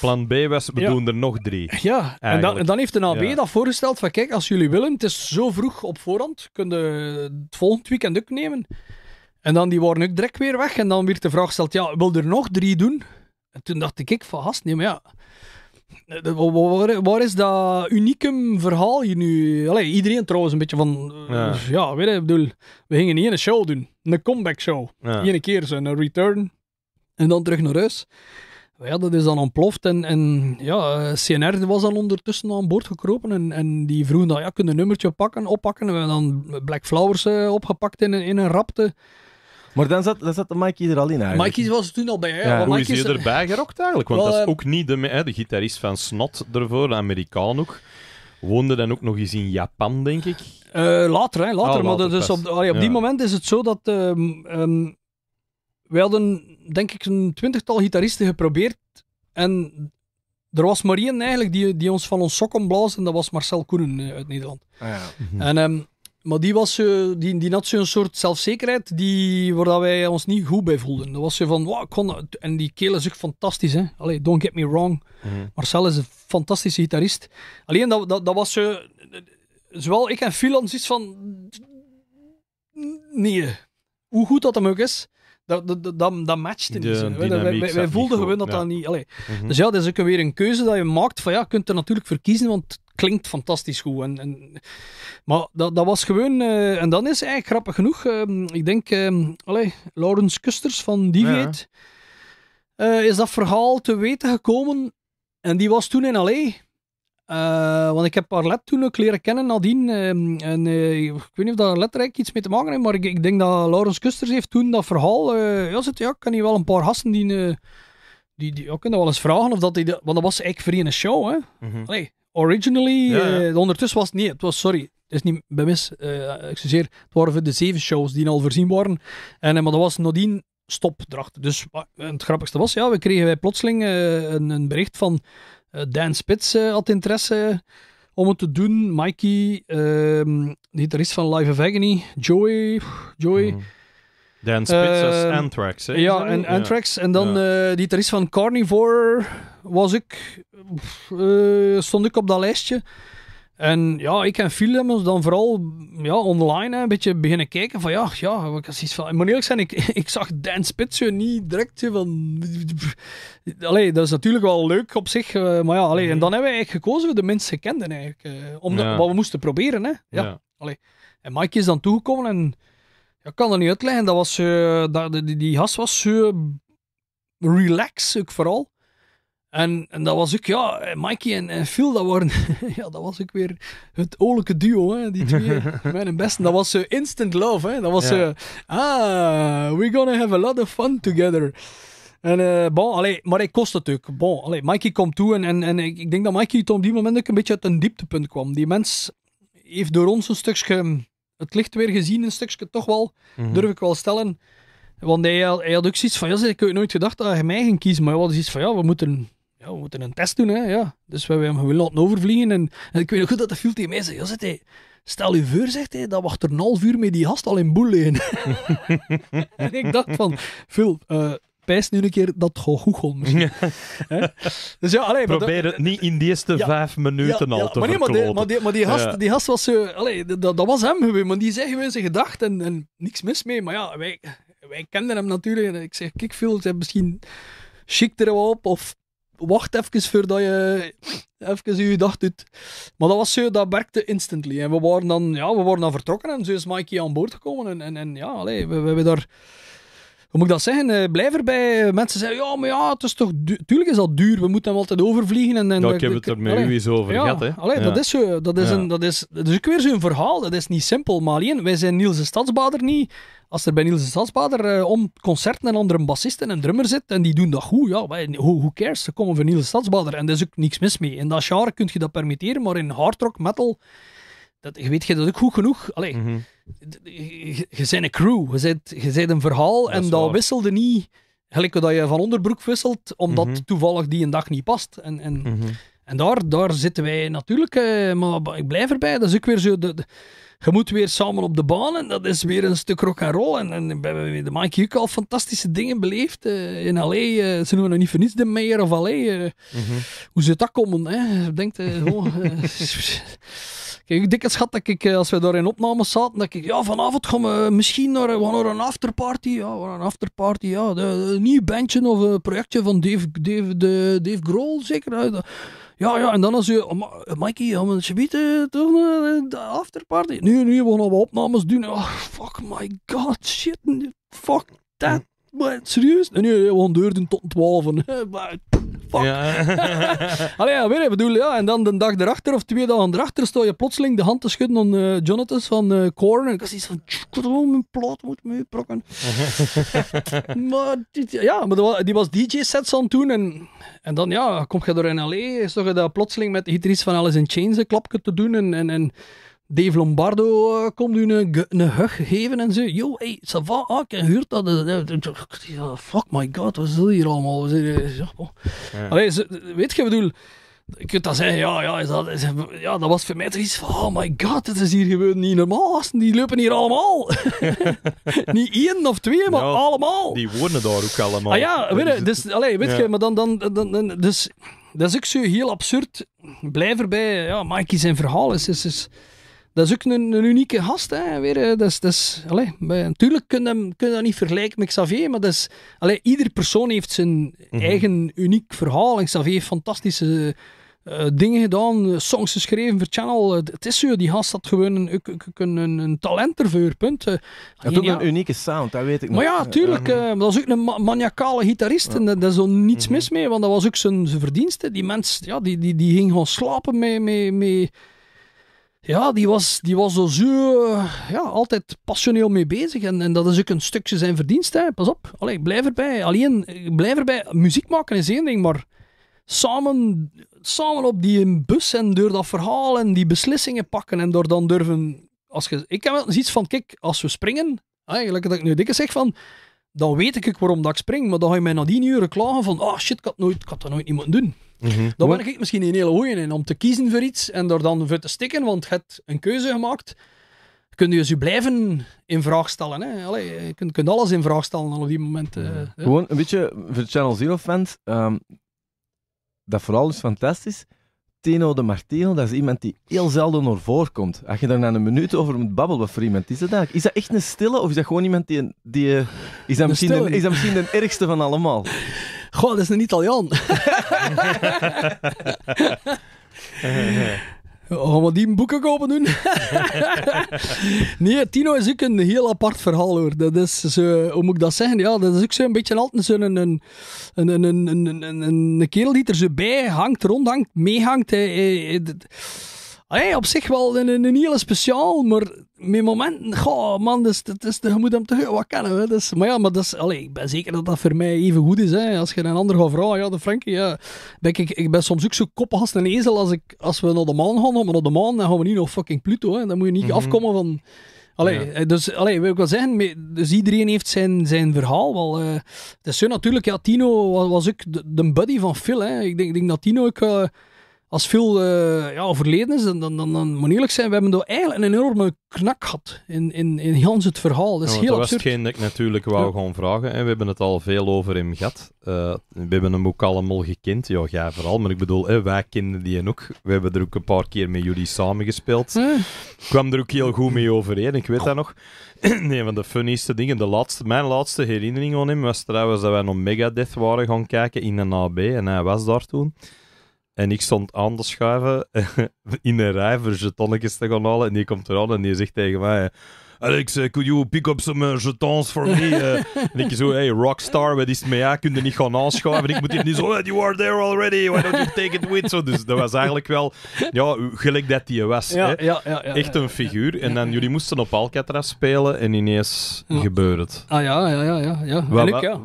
Plan B was, we doen er nog 3. Ja, en dan heeft de AB dat voorgesteld van, kijk, als jullie willen, het is zo vroeg op voorhand, kunnen het volgend weekend ook nemen. En dan, die waren ook direct weer weg. En dan werd de vraag gesteld, ja, wil er nog 3 doen? En toen dacht ik van, gast, nee, maar ja... Waar is dat unicum verhaal hier nu? Allee, iedereen trouwens een beetje van... ja, weet je, ik bedoel... We gingen niet een show doen. Een comeback show. Ja. Eén keer zo, een return. En dan terug naar huis. Ja, dat is dan ontploft. En ja, CNR was dan ondertussen aan boord gekropen. En die vroegen dan... Ja, kunnen een nummertje oppakken? En we hebben dan Black Flowers opgepakt in een rapte. Maar dan zat de Mikey er al in eigenlijk. Mikey was er toen al bij. Ja. Hoe is hij erbij gerokt eigenlijk? Want dat is ook niet de gitarist van Snot ervoor, de Amerikaan ook. Woonde dan ook nog eens in Japan, denk ik? Later. Maar later, dus op die moment is het zo dat... wij hadden, denk ik, een 20-tal gitaristen geprobeerd. En er was maar één eigenlijk die ons van ons sokken blazen. Dat was Marcel Koenen uit Nederland. Ah, ja. En... maar die had zo'n soort zelfzekerheid waar wij ons niet goed bij voelden. Dat was zo van, wow, en die keel is ook fantastisch, hè. Allee, don't get me wrong. Marcel is een fantastische gitarist. Alleen, dat was zo... Zowel ik en Phil iets van... Nee. Hoe goed dat hem ook is, dat matchte niet. Wij voelden gewoon dat dat niet... Allee. Dus ja, dat is ook weer een keuze dat je maakt van, ja, je kunt er natuurlijk voor kiezen, want... Klinkt fantastisch goed. Maar dat was gewoon... en dan is eigenlijk grappig genoeg... ik denk... Laurens Kusters van Deviate... Ja. Is dat verhaal te weten gekomen. En die was toen in L.A. Want ik heb Arlette toen ook leren kennen nadien. Ik weet niet of dat Arlette er iets mee te maken heeft. Maar ik denk dat Laurens Kusters heeft toen dat verhaal... ik kan hier wel een paar gasten die kunnen wel eens vragen of dat... Want dat was eigenlijk voor een show, hè. Originally, ondertussen was het... Nee, het was, sorry, het is niet bij mis, excuseer, het waren de 7 shows die al voorzien waren. Maar dat was nadien stop erachter. Dus het grappigste was, ja, we kregen plotseling een bericht van Dan Spitz had interesse om het te doen. Mikey, de gitarist van Live of Agony, Joey. Dan Spitz als Anthrax, hè? Ja, en Anthrax. Ja. En dan de gitarist van Carnivore stond ik op dat lijstje. En ja, ik en Phil hebben ons dan vooral online een beetje beginnen kijken van wat is iets van... Ik moet eerlijk zijn, ik zag Dan Spitz niet direct van... Allee, dat is natuurlijk wel leuk op zich, maar ja, en dan hebben we eigenlijk gekozen voor de minst gekenden eigenlijk. Omdat wat we moesten proberen, hè. Ja. Allee. En Mike is dan toegekomen en... Ik kan dat niet uitleggen. Dat was, die gast was relax, ook vooral. En dat was ook, ja, Mikey en Phil, dat waren, ja, dat was ook weer het oorlijke duo, hè, die twee, mijn besten. Dat was instant love, hè. Dat was, ja. We're gonna have a lot of fun together. En bon, allee, maar ik kost het ook. Bon, allee, Mikey komt toe en ik denk dat Mikey op die moment ook een beetje uit een dieptepunt kwam. Die mens heeft door ons een stukje het licht weer gezien, een stukje toch wel, durf ik wel stellen. Want hij had ook zoiets van, ja, ik had nooit gedacht dat hij mij ging kiezen, maar hij had zoiets van, ja, we moeten een test doen, hè, ja. Dus we hebben hem laten overvliegen en ik weet nog goed dat de Phil tegen mij zei, ja, zit hij... Stel je voor, zegt hij, dat wacht er een half uur mee die gast al in boel liggen. En ik dacht van, Phil, pijs nu een keer dat het gewoon goed kon misschien. Dus ja, allee, probeer het niet in die eerste 5 minuten al te verkloten. Maar die gast was zo... Allee, dat was hem geweest, maar die zei gewoon zijn gedachten en niks mis mee. Maar ja, wij kenden hem natuurlijk. En ik zeg, kijk Phil, misschien schik er wel op of... Wacht even voordat je even je gedacht doet. Maar dat was zo, dat werkte instantly. En we waren dan vertrokken en zo is Mikey aan boord gekomen. En ja, allee, we hebben daar... Hoe moet ik dat zeggen? Blijf erbij. Mensen zeggen, ja, maar ja, het is toch... Tuurlijk is dat duur. We moeten hem altijd overvliegen. En ik heb het er met u eens over gehad, hè. Allee, dat is zo. Dat is ook weer zo'n verhaal. Dat is niet simpel. Maar alleen, wij zijn Niels de Stadsbader niet. Als er bij Niels de Stadsbader om concerten en andere bassisten en drummer zit, en die doen dat goed, ja, who cares? Ze komen voor Niels de Stadsbader. En daar is ook niks mis mee. In dat genre kun je dat permitteren, maar in hardrock, metal... weet je dat ook goed genoeg? Allee, je bent een crew, je bent een verhaal en dat wisselde niet gelijk dat je van onderbroek wisselt, omdat toevallig die een dag niet past. En daar zitten wij natuurlijk, maar ik blijf erbij. Dat is ook weer zo, je moet weer samen op de baan en dat is weer een stuk rock and roll. En we hebben de Mikey ook al fantastische dingen beleefd. In LA, ze noemen nog niet voor niets de Mayor of LA. Hoe zou dat komen? Hè? Denkt, kijk, ik dikke schat dat ik, als we daar in opnames zaten, dat ik, ja, vanavond gaan we misschien naar een afterparty. Ja, een afterparty, ja. Een nieuw bandje of een projectje van Dave Grohl, zeker. Ja, en dan als je, Mikey, gaan we een beetje doen, de afterparty. Nu, we gaan wat opnames doen. Oh, fuck my god, shit, fuck that. Maar serieus? Nu, we gaan deur doen tot 12. Fuck. Ja. Allee, ja, weet je, bedoel, ja. En dan de dag erachter, of 2 dagen erachter, sta je plotseling de hand te schudden aan Jonathan van Korn. En ik was iets van, mijn plaat moet mee prokken. Maar ja, maar die was DJ-sets aan toen. En dan, ja, kom je door in L.A., stond je daar plotseling met de gitarist van Alice in Chains een klapje te doen. En Dave Lombardo komt u een hug geven en zo. Yo, hey, ça va? Ah, ik huur dat. Fuck my god, wat is dat hier allemaal? Ja. Allee, weet je, bedoel... Je kunt dat zeggen, ja, dat was voor mij toch iets van... Oh my god, het is hier gewoon niet normaal. Die lopen hier allemaal. Niet 1 of 2, maar nou, allemaal. Die wonen daar ook allemaal. Ah ja, weet je, dus, allee, weet je, maar dan dus, dat is ook zo heel absurd. Blijf erbij, ja, Mikey zijn verhaal is dat is ook een unieke gast, hè. Weer, natuurlijk kun je dat niet vergelijken met Xavier, maar dat is, allee, ieder persoon heeft zijn eigen uniek verhaal. En Xavier heeft fantastische dingen gedaan, songs geschreven voor Channel. Het is zo, die gast had gewoon een talent ervoor, punt. Hij had ook een unieke sound, dat weet ik nog. Maar ja, tuurlijk, dat is ook een maniacale gitarist en daar is niets mis mee, want dat was ook zijn verdienste. Die mens, ja, die ging gewoon slapen met ja, die was zo ja, altijd passioneel mee bezig. En dat is ook een stukje zijn verdienst. Hè. Pas op, allee, blijf erbij. Alleen, blijf erbij. Muziek maken is één ding, maar samen op die bus en door dat verhaal en die beslissingen pakken en door dan durven... Ik heb wel iets van, kijk, als we springen, eigenlijk dat ik nu dikke zeg van... Dan weet ik waarom dat ik spring, maar dan ga je mij na die uren klagen van... Ah, shit, ik had dat nooit niet moeten doen. Dan ben ik misschien een hele goeie in om te kiezen voor iets en daar dan voor te stikken, want je hebt een keuze gemaakt. Kun je ze blijven in vraag stellen. Hè? Allee, je kunt alles in vraag stellen op die moment. Gewoon een beetje, voor Channel Zero fans, dat vooral is fantastisch. Tino de Martino, dat is iemand die heel zelden naar voren komt. Als je daar na een minuut over moet babbelen, wat voor iemand is dat eigenlijk? Is dat echt een stille of is dat gewoon iemand die is dat misschien de ergste van allemaal? Goh, dat is een Italiaan. Gaan we die boeken kopen doen? Nee, Tino is ook een heel apart verhaal, hoor. Dat is zo, hoe moet ik dat zeggen? Ja, dat is ook zo een beetje altijd een kerel die er zo bij hangt, rondhangt, meehangt. Op zich wel een hele speciaal, maar met momenten, goh man, dus, je moet hem toch wat kennen. Hè, dus. Maar ja, maar dus, allee, ik ben zeker dat dat voor mij even goed is. Hè. Als je een ander gaat vragen, ja, de Franky, ja, ik ben soms ook zo koppig als een ezel als we naar de maan gaan. Maar naar de maan, dan gaan we niet naar fucking Pluto. Hè. Dan moet je niet afkomen van... Allee, ja. Dus wil ik wel zeggen, dus iedereen heeft zijn verhaal wel. Het is zo natuurlijk, ja, Tino was ook de buddy van Phil. Hè. Ik denk dat Tino ook... als Phil overleden is, dan moet eerlijk zijn, we hebben daar eigenlijk een enorme knak gehad in Jans het verhaal. Dat is heel absurd. Dat was hetgeen dat ik natuurlijk wou gaan vragen. Hè. We hebben het al veel over hem gehad. We hebben hem ook allemaal gekend. Ja, jij vooral. Maar ik bedoel, wij kenden die ook. We hebben er ook een paar keer met jullie samengespeeld. Ik kwam er ook heel goed mee overeen. Ik weet dat nog. Een van de funnieste dingen. Mijn laatste herinnering aan hem was trouwens dat wij naar Megadeth waren gaan kijken in een AB. En hij was daar toen. En ik stond aan te schuiven in een rij voor jetonnetjes te gaan halen. En die komt eraan en die zegt tegen mij... Alex, could you pick up some jetons for me? En ik zo, hey, rockstar, wat is het met jou? Kun je niet gaan aanschuiven? En ik moet hier niet zo, you are there already, why don't you take it with? Zo, dus dat was eigenlijk wel, ja, gelijk dat die was. Ja, hè? Ja, echt een figuur. En dan, jullie moesten op Alcatraz spelen en ineens gebeurde het. Ah ja.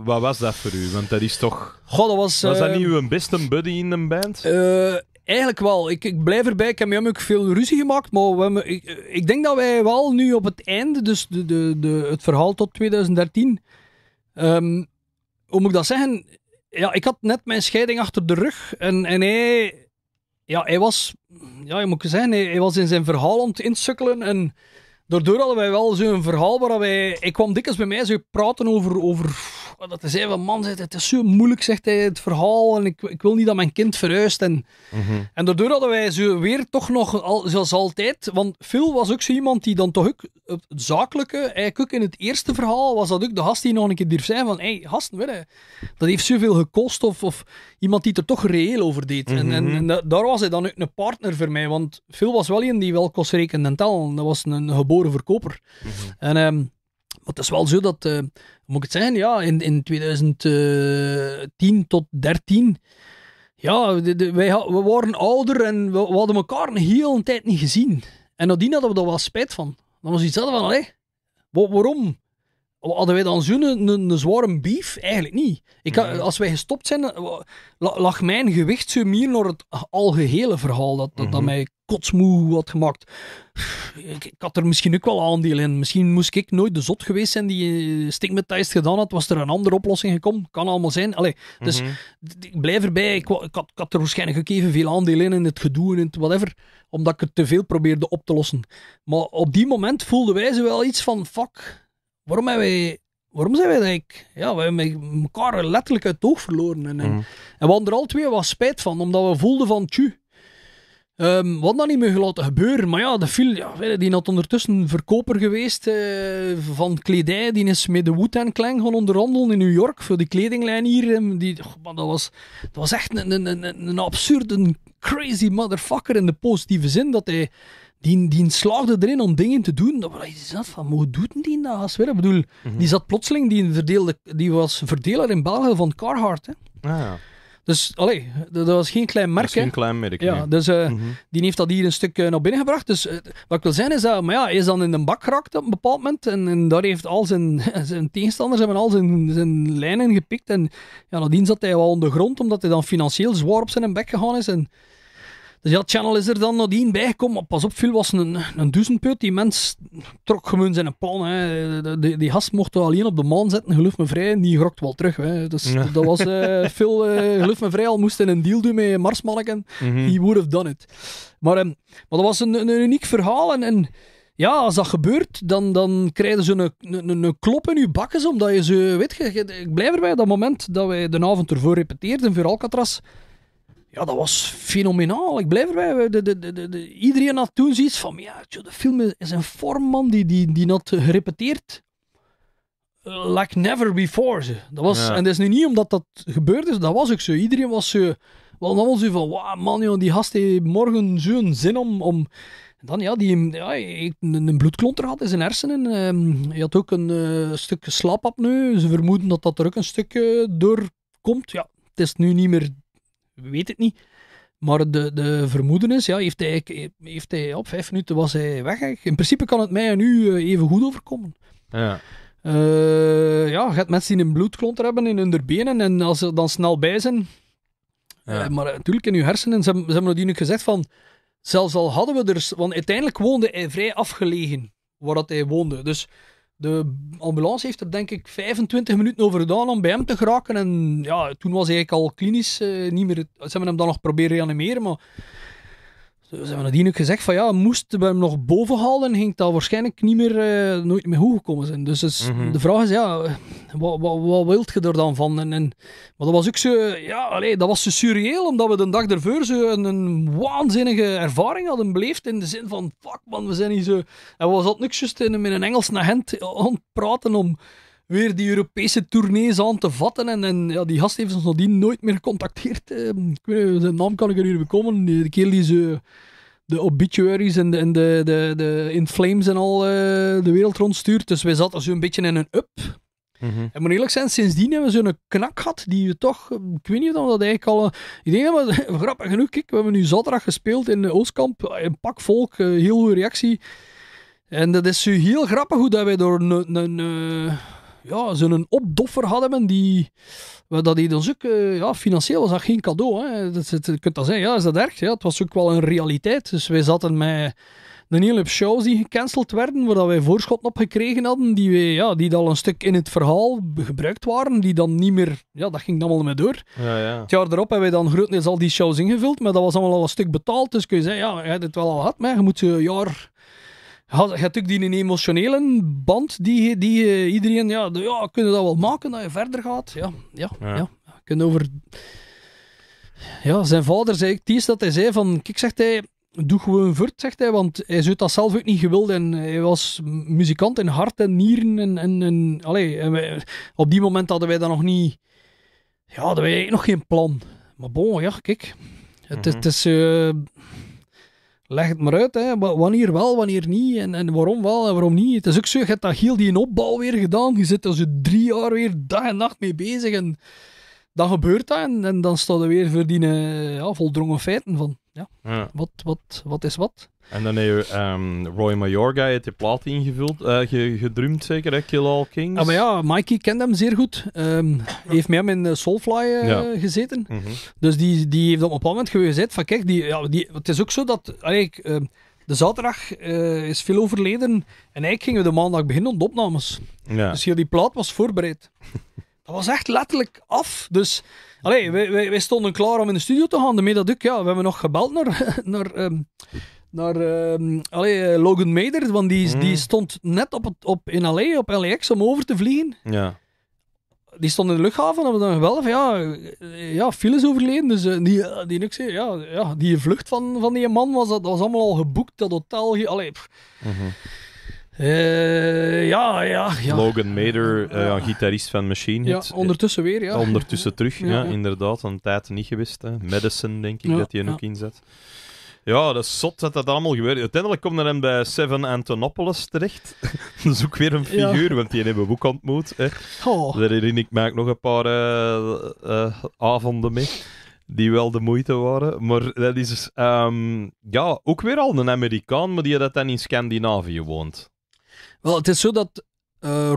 Wat was dat voor u? Want dat is toch... Goh, dat was dat niet uw beste buddy in een band? Eigenlijk wel. Ik blijf erbij. Ik heb met hem ook veel ruzie gemaakt. Maar ik denk dat wij wel nu op het einde, dus het verhaal tot 2013... hoe moet ik dat zeggen? Ja, ik had net mijn scheiding achter de rug. En hij... Ja, hij was... Ja, je moet zeggen, hij was in zijn verhaal om het insukkelen. En daardoor hadden wij wel zo'n verhaal waar wij... Hij kwam dikwijls bij mij zo praten over dat hij zei van, man, het is zo moeilijk, zegt hij, het verhaal, en ik wil niet dat mijn kind verhuist. En daardoor hadden wij zo weer toch nog, zoals altijd, want Phil was ook zo iemand die dan toch ook het zakelijke, eigenlijk ook in het eerste verhaal, was dat ook de gast die nog een keer durf zijn van, hey, gasten, weet je, dat heeft zoveel gekost, of iemand die het er toch reëel over deed. En daar was hij dan ook een partner voor mij, want Phil was wel een die wel kost rekenen en tellen. Dat was een geboren verkoper. Maar het is wel zo dat, moet ik het zeggen, ja, in 2010 tot 2013, ja, we waren ouder en we hadden elkaar een hele tijd niet gezien. En nadien hadden we daar wel spijt van. Dan was iets dat van, hé, waarom? Hadden wij dan zo'n een zware beef? Eigenlijk niet. Als wij gestopt zijn, lag mijn gewicht zo meer naar het algehele verhaal dat mij kotsmoe had gemaakt. Ik had er misschien ook wel aandeel in. Misschien moest ik nooit de zot geweest zijn die stigmatized gedaan had. Was er een andere oplossing gekomen? Kan allemaal zijn. Allee, dus ik blijf erbij. Ik had er waarschijnlijk ook even veel aandeel in het gedoe en in het whatever. Omdat ik het te veel probeerde op te lossen. Maar op die moment voelden wij zo wel iets van, fuck... Waarom zijn wij eigenlijk... Ja, we hebben elkaar letterlijk uit het oog verloren. En we hadden er al twee wat spijt van, omdat we voelden van... we hadden dat niet meer laten gebeuren. Maar ja, de Phil, die had ondertussen verkoper geweest van kledij. Die is met de Wu-Tang Clan gaan onderhandelen in New York voor die kledinglijn hier. Dat was echt een absurd, een crazy motherfucker in de positieve zin dat hij... Die slaagde erin om dingen te doen. Dat is dat van, hoe doet die dat? Ik bedoel, die zat plotseling, die was verdeler in België van Carhartt. Hè? Ah, ja. Dus, dat was geen klein merk. Dat is geen klein merk, ja, nee. Dus die heeft dat hier een stuk naar binnen gebracht. Dus wat ik wil zeggen is dat, maar ja, hij is dan in de bak geraakt op een bepaald moment. En daar heeft al zijn tegenstanders hebben al zijn lijnen gepikt. En ja, nadien zat hij wel onder de grond, omdat hij dan financieel zwaar op zijn bek gegaan is. Dus ja, Channel is er dan nadien bijgekomen. Maar pas op, Phil was een duizendpeut. Die mens trok gewoon zijn plan. Hè. Die gast mocht alleen op de maan zetten, geloof me vrij. En die grokt wel terug. Hè. Dus ja. Dat was Phil, geloof me vrij, al moest in een deal doen met Marsmanneken. He would have done it. Maar dat was een uniek verhaal. En ja, als dat gebeurt, dan krijg je zo'n klop in je bakkes. Omdat je zo, weet je, ik blijf erbij. Dat moment dat wij de avond ervoor repeteerden voor Alcatraz... Ja, dat was fenomenaal. Ik blijf erbij. Iedereen had toen zoiets van... Ja, de film is een vorm, man. Die had gerepeteerd. Like never before. Dat was, ja. En dat is nu niet omdat dat gebeurd is. Dat was ook zo. Iedereen was zo... we hadden allemaal zo van, wauw man, joh, die gast heeft morgen zo'n zin om... Dan ja, die ja, een bloedklonter had in zijn hersenen. Hij had ook een stuk slaapapneu. Ze vermoeden dat dat er ook een stuk doorkomt. Ja, het is nu niet meer... weet het niet. Maar de vermoeden is, ja, heeft hij op 5 minuten was hij weg. Hè. In principe kan het mij nu even goed overkomen. Ja. Ja, je hebt mensen die een bloedklonter hebben in hun benen en als ze dan snel bij zijn. Ja. Maar natuurlijk in je hersenen, ze hebben natuurlijk gezegd van... Zelfs al hadden we er... Want uiteindelijk woonde hij vrij afgelegen waar dat hij woonde. Dus de ambulance heeft er denk ik 25 minuten over gedaan om bij hem te geraken. En ja, toen was hij eigenlijk al klinisch niet meer... Ze hebben hem dan nog proberen reanimeren, maar... Ze hebben nadien ook gezegd van ja, moesten we hem nog boven halen, ging dat waarschijnlijk niet meer, nooit meer goed gekomen zijn. Dus mm-hmm. De vraag is, ja, wat wilt je er dan van? En, maar dat was ook zo, ja, allee, dat was zo surreëel, omdat we de dag ervoor zo een waanzinnige ervaring hadden beleefd, in de zin van, fuck man, we zijn hier zo... En we zaten ook juist met een Engels agent aan het praten om weer die Europese tournees aan te vatten. En ja, die gast heeft ons nadien nooit meer gecontacteerd. Ik weet, zijn naam kan ik er hier bekomen. De kerel die ze de obituaries en de in flames en al de wereld rondstuurt. Dus wij zaten zo een beetje in een up. Mm-hmm. En moet eerlijk zijn, sindsdien hebben we zo'n knak gehad die we toch, ik weet niet of dat eigenlijk al... Ik denk dat we, grappig genoeg, kijk, we hebben nu zaterdag gespeeld in Oostkamp. Een pak volk, heel goede reactie. En dat is zo heel grappig hoe dat wij door een ja, zo'n opdoffer hadden die... Dat deed ons ook... Ja, financieel was dat geen cadeau. Hè. Je kunt dat zeggen, ja, is dat erg? Ja, het was ook wel een realiteit. Dus wij zaten met een hele shows die gecanceld werden, waar wij voorschotten op gekregen hadden, die al een stuk in het verhaal gebruikt waren, die dan niet meer... Ja, dat ging dan allemaal mee door. Ja, ja. Het jaar erop hebben wij dan grotendeels al die shows ingevuld, maar dat was allemaal al een stuk betaald. Dus kun je zeggen, ja, je hebt het wel al gehad, maar je moet zo'n jaar... Je hebt ook die emotionele band die iedereen... Ja, kunnen dat wel maken dat je verder gaat? Ja. Kunnen over... Ja, zijn vader zei... Het is dat hij zei van... Kijk, zegt hij... Doe gewoon voort, zegt hij. Want hij zou dat zelf ook niet gewild. En hij was muzikant in hart en nieren. En allee, en wij, op die moment hadden wij dat nog niet... Ja, hadden wij nog geen plan. Maar bon, ja, kijk. Het is... Leg het maar uit, hè. Wanneer wel, wanneer niet en waarom wel en waarom niet. Het is ook zo, je hebt dat heel die opbouw weer gedaan. Je zit er zo 3 jaar weer dag en nacht mee bezig en dan gebeurt dat en dan staat er weer voor die voldrongen feiten van, ja. Wat is wat. En dan heb je Roy Mayorga heeft de plaat ingevuld, gedrumd zeker, hè? Kill All Kings. Ah, maar ja, Mikey kent hem zeer goed. Heeft met hem in Soulfly gezeten. Mm-hmm. Dus die heeft op een moment gezegd van kijk, het is ook zo dat eigenlijk, de zaterdag is veel overleden en eigenlijk gingen we de maandag beginnen met opnames. Ja. Dus hier, die plaat was voorbereid. Dat was echt letterlijk af, dus... Allee, wij stonden klaar om in de studio te gaan. De Megadeth, ja, we hebben nog gebeld naar Logan Mader, want die stond net in LA, op LAX om over te vliegen. Ja. Die stond in de luchthaven en hebben dan gebeld van ja, Phil is overleden, dus die vlucht van die man was allemaal al geboekt, dat hotel. Allee, ja. Logan Mader, gitarist van Machine Head. Ja, ondertussen weer, ja. Ondertussen terug, ja. Inderdaad. Een tijd niet geweest. Hè. Medicine, denk ik, dat hij ook inzet. Ja, dat is zot dat dat allemaal gebeurt. Uiteindelijk komt er hem bij Seven Antonopoulos terecht. Dat is ook weer een figuur, want die hebben we ook ontmoet. Hè. Oh. Daarin ik maak nog een paar avonden mee. Die wel de moeite waren. Maar dat is... ook weer al een Amerikaan, maar die dat dan in Scandinavië woont. Wel, het is zo dat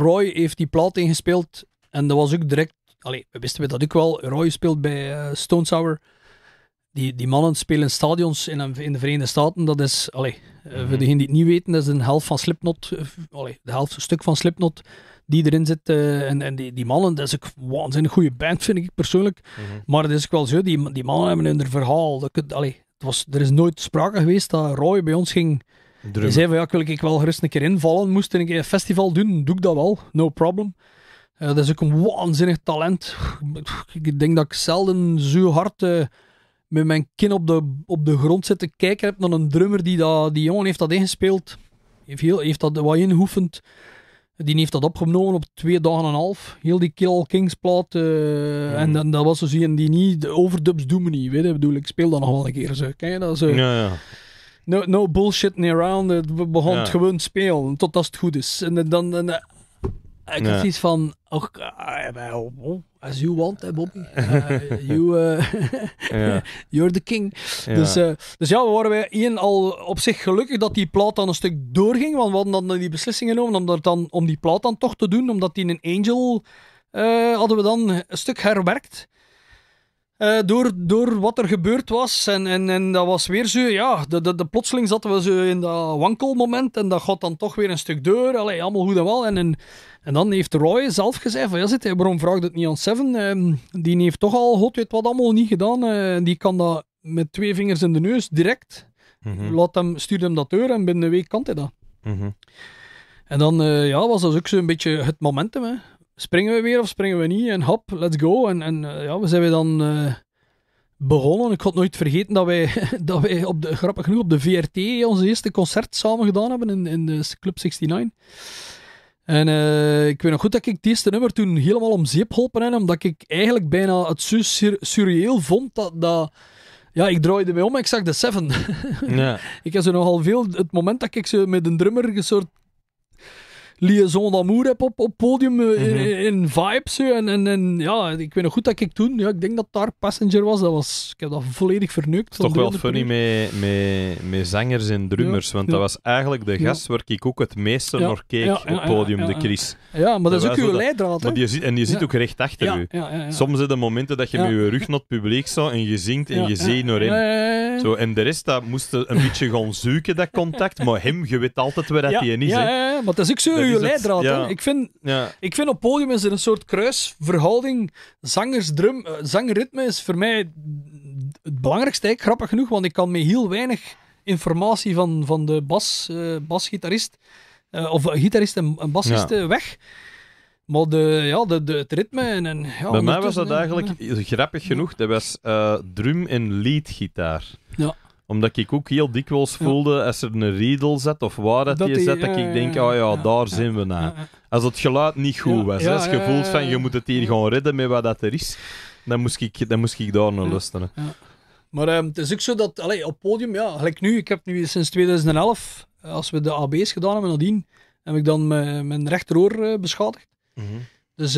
Roy heeft die plaat ingespeeld. En dat was ook direct... Allee, wisten we dat ook wel. Roy speelt bij Stone Sour. Die mannen spelen stadions in de Verenigde Staten. Dat is... Allee, voor degenen die het niet weten, dat is een helft van Slipknot. De helft stuk van Slipknot die erin zit. En die mannen, dat is ook waanzinnig goede band, vind ik persoonlijk. Mm-hmm. Maar het is ook wel zo, die mannen hebben hun verhaal. Er is nooit sprake geweest dat Roy bij ons ging... Hij zei van, ja, wil ik wel gerust een keer invallen. Moest ik een festival doen, doe ik dat wel. No problem. Dat is ook een waanzinnig talent. Ik denk dat ik zelden zo hard met mijn kin op de grond zit te kijken heb naar een drummer die jongen heeft dat ingespeeld. Heeft dat wat ingeoefend. Die heeft dat opgenomen op 2,5 dagen. Heel die Kill All Kings plaat. En dat was dus in die niet... De overdubs doen me niet, weet je. Ik speel dat nog wel een keer. Zo. Ken je dat zo? Ja, ja. No bullshitting around. We begonnen het gewoon spelen. Totdat het goed is. En dan... ik had zoiets van... Oh, as you want, hè, Bobby. You're the king. Ja. Dus ja, we waren wij al op zich gelukkig dat die plaat dan een stuk doorging. Want we hadden dan die beslissing genomen om die plaat dan toch te doen. Omdat die een Angel hadden we dan een stuk herwerkt. Door wat er gebeurd was. En dat was weer zo, ja, plotseling zaten we zo in dat wankelmoment. En dat gaat dan toch weer een stuk door. Allee, allemaal goed en wel. En dan heeft Roy zelf gezegd van, ja, waarom vraagt het niet aan Seven? Die heeft toch al god weet wat allemaal niet gedaan. Die kan dat met 2 vingers in de neus direct. Mm-hmm. Stuur hem dat door en binnen een week kan hij dat. Mm-hmm. En dan was dat ook zo een beetje het momentum, hè. Springen we weer of springen we niet? En hop, let's go. En we zijn weer dan begonnen. Ik had nooit vergeten dat wij grappig genoeg op de VRT ons eerste concert samen gedaan hebben in de Club 69. En ik weet nog goed dat ik het eerste nummer toen helemaal om zeep geholpen heb, omdat ik eigenlijk bijna het zo surreëel vond dat ja, ik draaide mij om en ik zag de Seven. Ja. Ik heb zo nogal veel... Het moment dat ik zo met een drummer een soort liaison d'amour heb op podium in vibes. En ja, ik weet nog goed dat ik toen... Ja, ik denk dat daar Passenger was. Ik heb dat volledig verneukt. Het is toch wel funny met zangers en drummers. Ja, want dat was eigenlijk de gast waar ik ook het meeste naar keek op het podium, de Chris. Ja, maar dat is ook uw leidraad. Maar je zit ook recht achter u. Ja. Soms zijn de momenten dat je met je rug naar het publiek zou en je zingt en je zee naar hem. Zo, en de rest, dat moest een beetje gaan zoeken, dat contact. Maar hem, je weet altijd waar dat hij is. Ja, maar dat is ook zo je leidraad. Ja. Ik vind op podium is er een soort kruisverhouding. Zangritme is voor mij het belangrijkste, grappig genoeg, want ik kan met heel weinig informatie van de basgitarist of gitarist en bassist weg. Maar het ritme en bij mij was dat eigenlijk grappig genoeg. Dat was drum en leadgitaar. Ja. Omdat ik ook heel dikwijls voelde, als er een riedel zat of waar dat je zat, dat ik denk, daar zijn we na. Als het geluid niet goed was, als je voelt van, je moet het hier gewoon redden met wat dat er is, dan moest ik daar naar luisteren. Ja. Maar het is ook zo dat, op podium, gelijk nu, ik heb nu sinds 2011, als we de AB's gedaan hebben, nadien, heb ik dan mijn rechteroor beschadigd. Mm-hmm. Dus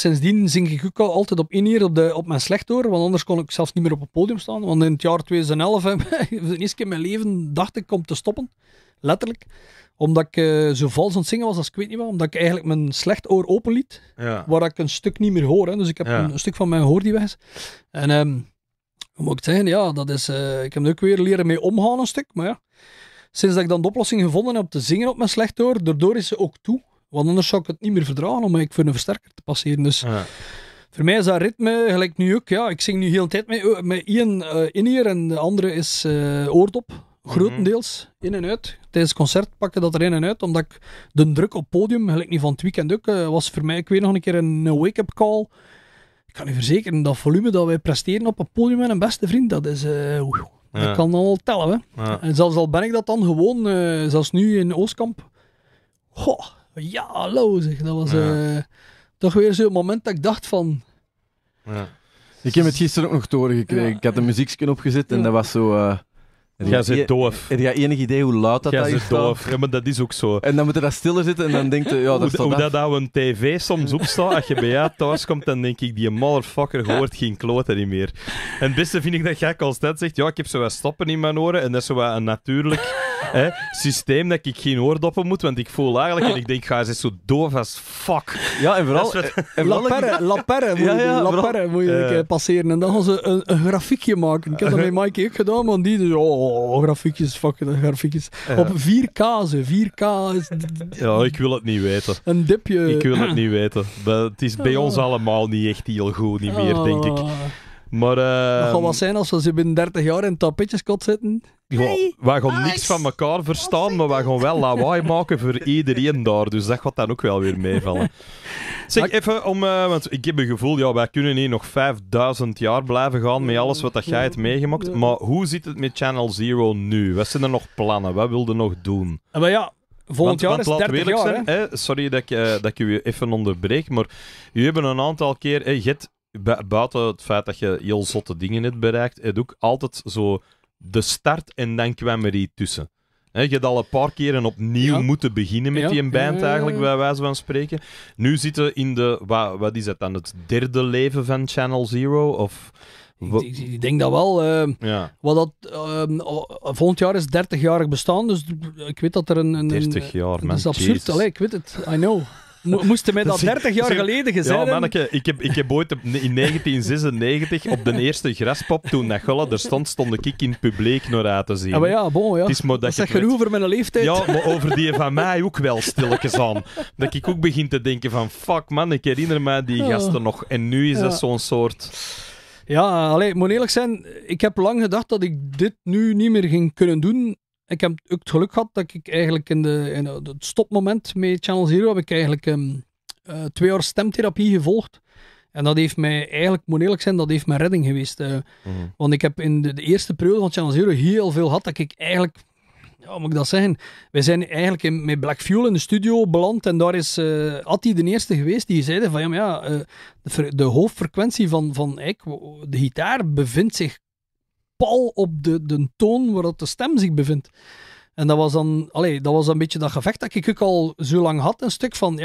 sindsdien zing ik ook altijd op in-ear op mijn slechtoor, want anders kon ik zelfs niet meer op het podium staan. Want in het jaar 2011, de eerste keer in mijn leven, dacht ik om te stoppen. Letterlijk. Omdat ik zo vals aan het zingen was als ik weet niet wat. Omdat ik eigenlijk mijn slechtoor open liet, waar ik een stuk niet meer hoor. Hè. Dus ik heb een stuk van mijn hoor die weg is. En hoe moet ik het zeggen? Ja, dat is, ik heb er ook weer leren mee omgaan een stuk. Maar ja, sinds dat ik dan de oplossing gevonden heb om te zingen op mijn slechtoor, daardoor is ze ook toe. Want anders zou ik het niet meer verdragen om mij voor een versterker te passeren. Dus voor mij is dat ritme, gelijk nu ook. Ja, ik zing nu heel de tijd met één in-ear en de andere is oordop. Grotendeels, in en uit. Tijdens het concert pakken dat er in en uit, omdat ik de druk op podium, gelijk niet van het weekend ook, was voor mij, ik weet nog een keer, een wake-up call. Ik kan u verzekeren, dat volume dat wij presteren op het podium met een beste vriend, dat is... Dat kan al tellen, hè. Ja. En zelfs al ben ik dat dan gewoon, zelfs nu in Oostkamp. Goh. Ja, hallo zeg. Dat was toch weer zo'n moment dat ik dacht van... Ja. Ik heb het gisteren ook nog toren gekregen. Ik had een muziekje opgezet en dat was zo... Jij zit doof. Heb je enig idee hoe luid dat is? Jij zit doof. Ja, maar dat is ook zo. En dan moet je daar stiller zitten en dan denkt je... Ja, dat een tv soms opstaat, als je bij jou thuis komt, dan denk ik, die motherfucker hoort geen klote niet meer. En het beste vind ik dat jij constant zegt, ja, ik heb zo wat stoppen in mijn oren en dat is zo wat een natuurlijk... systeem dat ik geen oordoppen moet, want ik voel eigenlijk en ik denk, ga ze zo doof als fuck. Ja, en vooral... Lapperre moet je passeren. En dan gaan ze een grafiekje maken. Ik heb dat met Mikey ook gedaan, want die dus, grafiekjes, fucking grafiekjes. Op 4K, ze. 4K is... Ja, ik wil het niet weten. Een dipje. Ik wil het niet weten. Het is bij ons allemaal niet echt heel goed, niet meer, denk ik. Maar... Dat gaat wat zijn als we binnen 30 jaar in tapetjeskot zitten. Hey, we gaan niks van elkaar verstaan, maar we gaan wel lawaai maken voor iedereen daar. Dus dat gaat dan ook wel weer meevallen. Zeg, even om... want ik heb een gevoel, ja, wij kunnen hier nog 5000 jaar blijven gaan met alles wat jij hebt meegemaakt. Maar hoe zit het met Channel Zero nu? Wat zijn er nog plannen? Wat wil je nog doen? Maar ja, Volgend jaar is 30 jaar. Zijn, hè? Sorry dat ik u even onderbreek, maar u hebben een aantal keer... buiten het feit dat je heel zotte dingen hebt bereikt, heb ook altijd zo de start en dan kwam er iets tussen. Je hebt al een paar keren opnieuw moeten beginnen met die band, eigenlijk, bij wijze van spreken. Nu zitten we in de... Wat is dat dan? Het derde leven van Channel Zero? Of... Ik denk dat wel. Volgend jaar is 30-jarig bestaan, dus ik weet dat er een 30 jaar, man. Dat is absurd. Allee, ik weet het. I know. Moesten mij dat 30 jaar geleden gezegd hebben. Ja, manneke, ik heb ooit in 1996 op de eerste Graspop, toen dat Golla er stond ik in het publiek naar uit te zien. Ja, maar ja, bon, ja. Het is maar dat zeg genoeg over mijn leeftijd. Ja, maar over die van mij ook wel stilletjes aan. Dat ik ook begin te denken van, fuck man, ik herinner mij die gasten nog. En nu is dat zo'n soort... Ja, allee, ik moet eerlijk zijn, ik heb lang gedacht dat ik dit nu niet meer ging kunnen doen. Ik heb ook het geluk gehad dat ik eigenlijk in het stopmoment met Channel Zero heb ik eigenlijk 2 jaar stemtherapie gevolgd. En dat heeft mij eigenlijk, moet eerlijk zijn, dat heeft mijn redding geweest. Want ik heb in de eerste periode van Channel Zero heel veel gehad dat ik eigenlijk... Hoe moet ik dat zeggen? Wij zijn eigenlijk met Black Fuel in de studio beland en daar is Atti de eerste geweest die zeiden van de hoofdfrequentie de gitaar bevindt zich pal op de toon waar de stem zich bevindt. En dat was een beetje dat gevecht dat ik ook al zo lang had, een stuk van,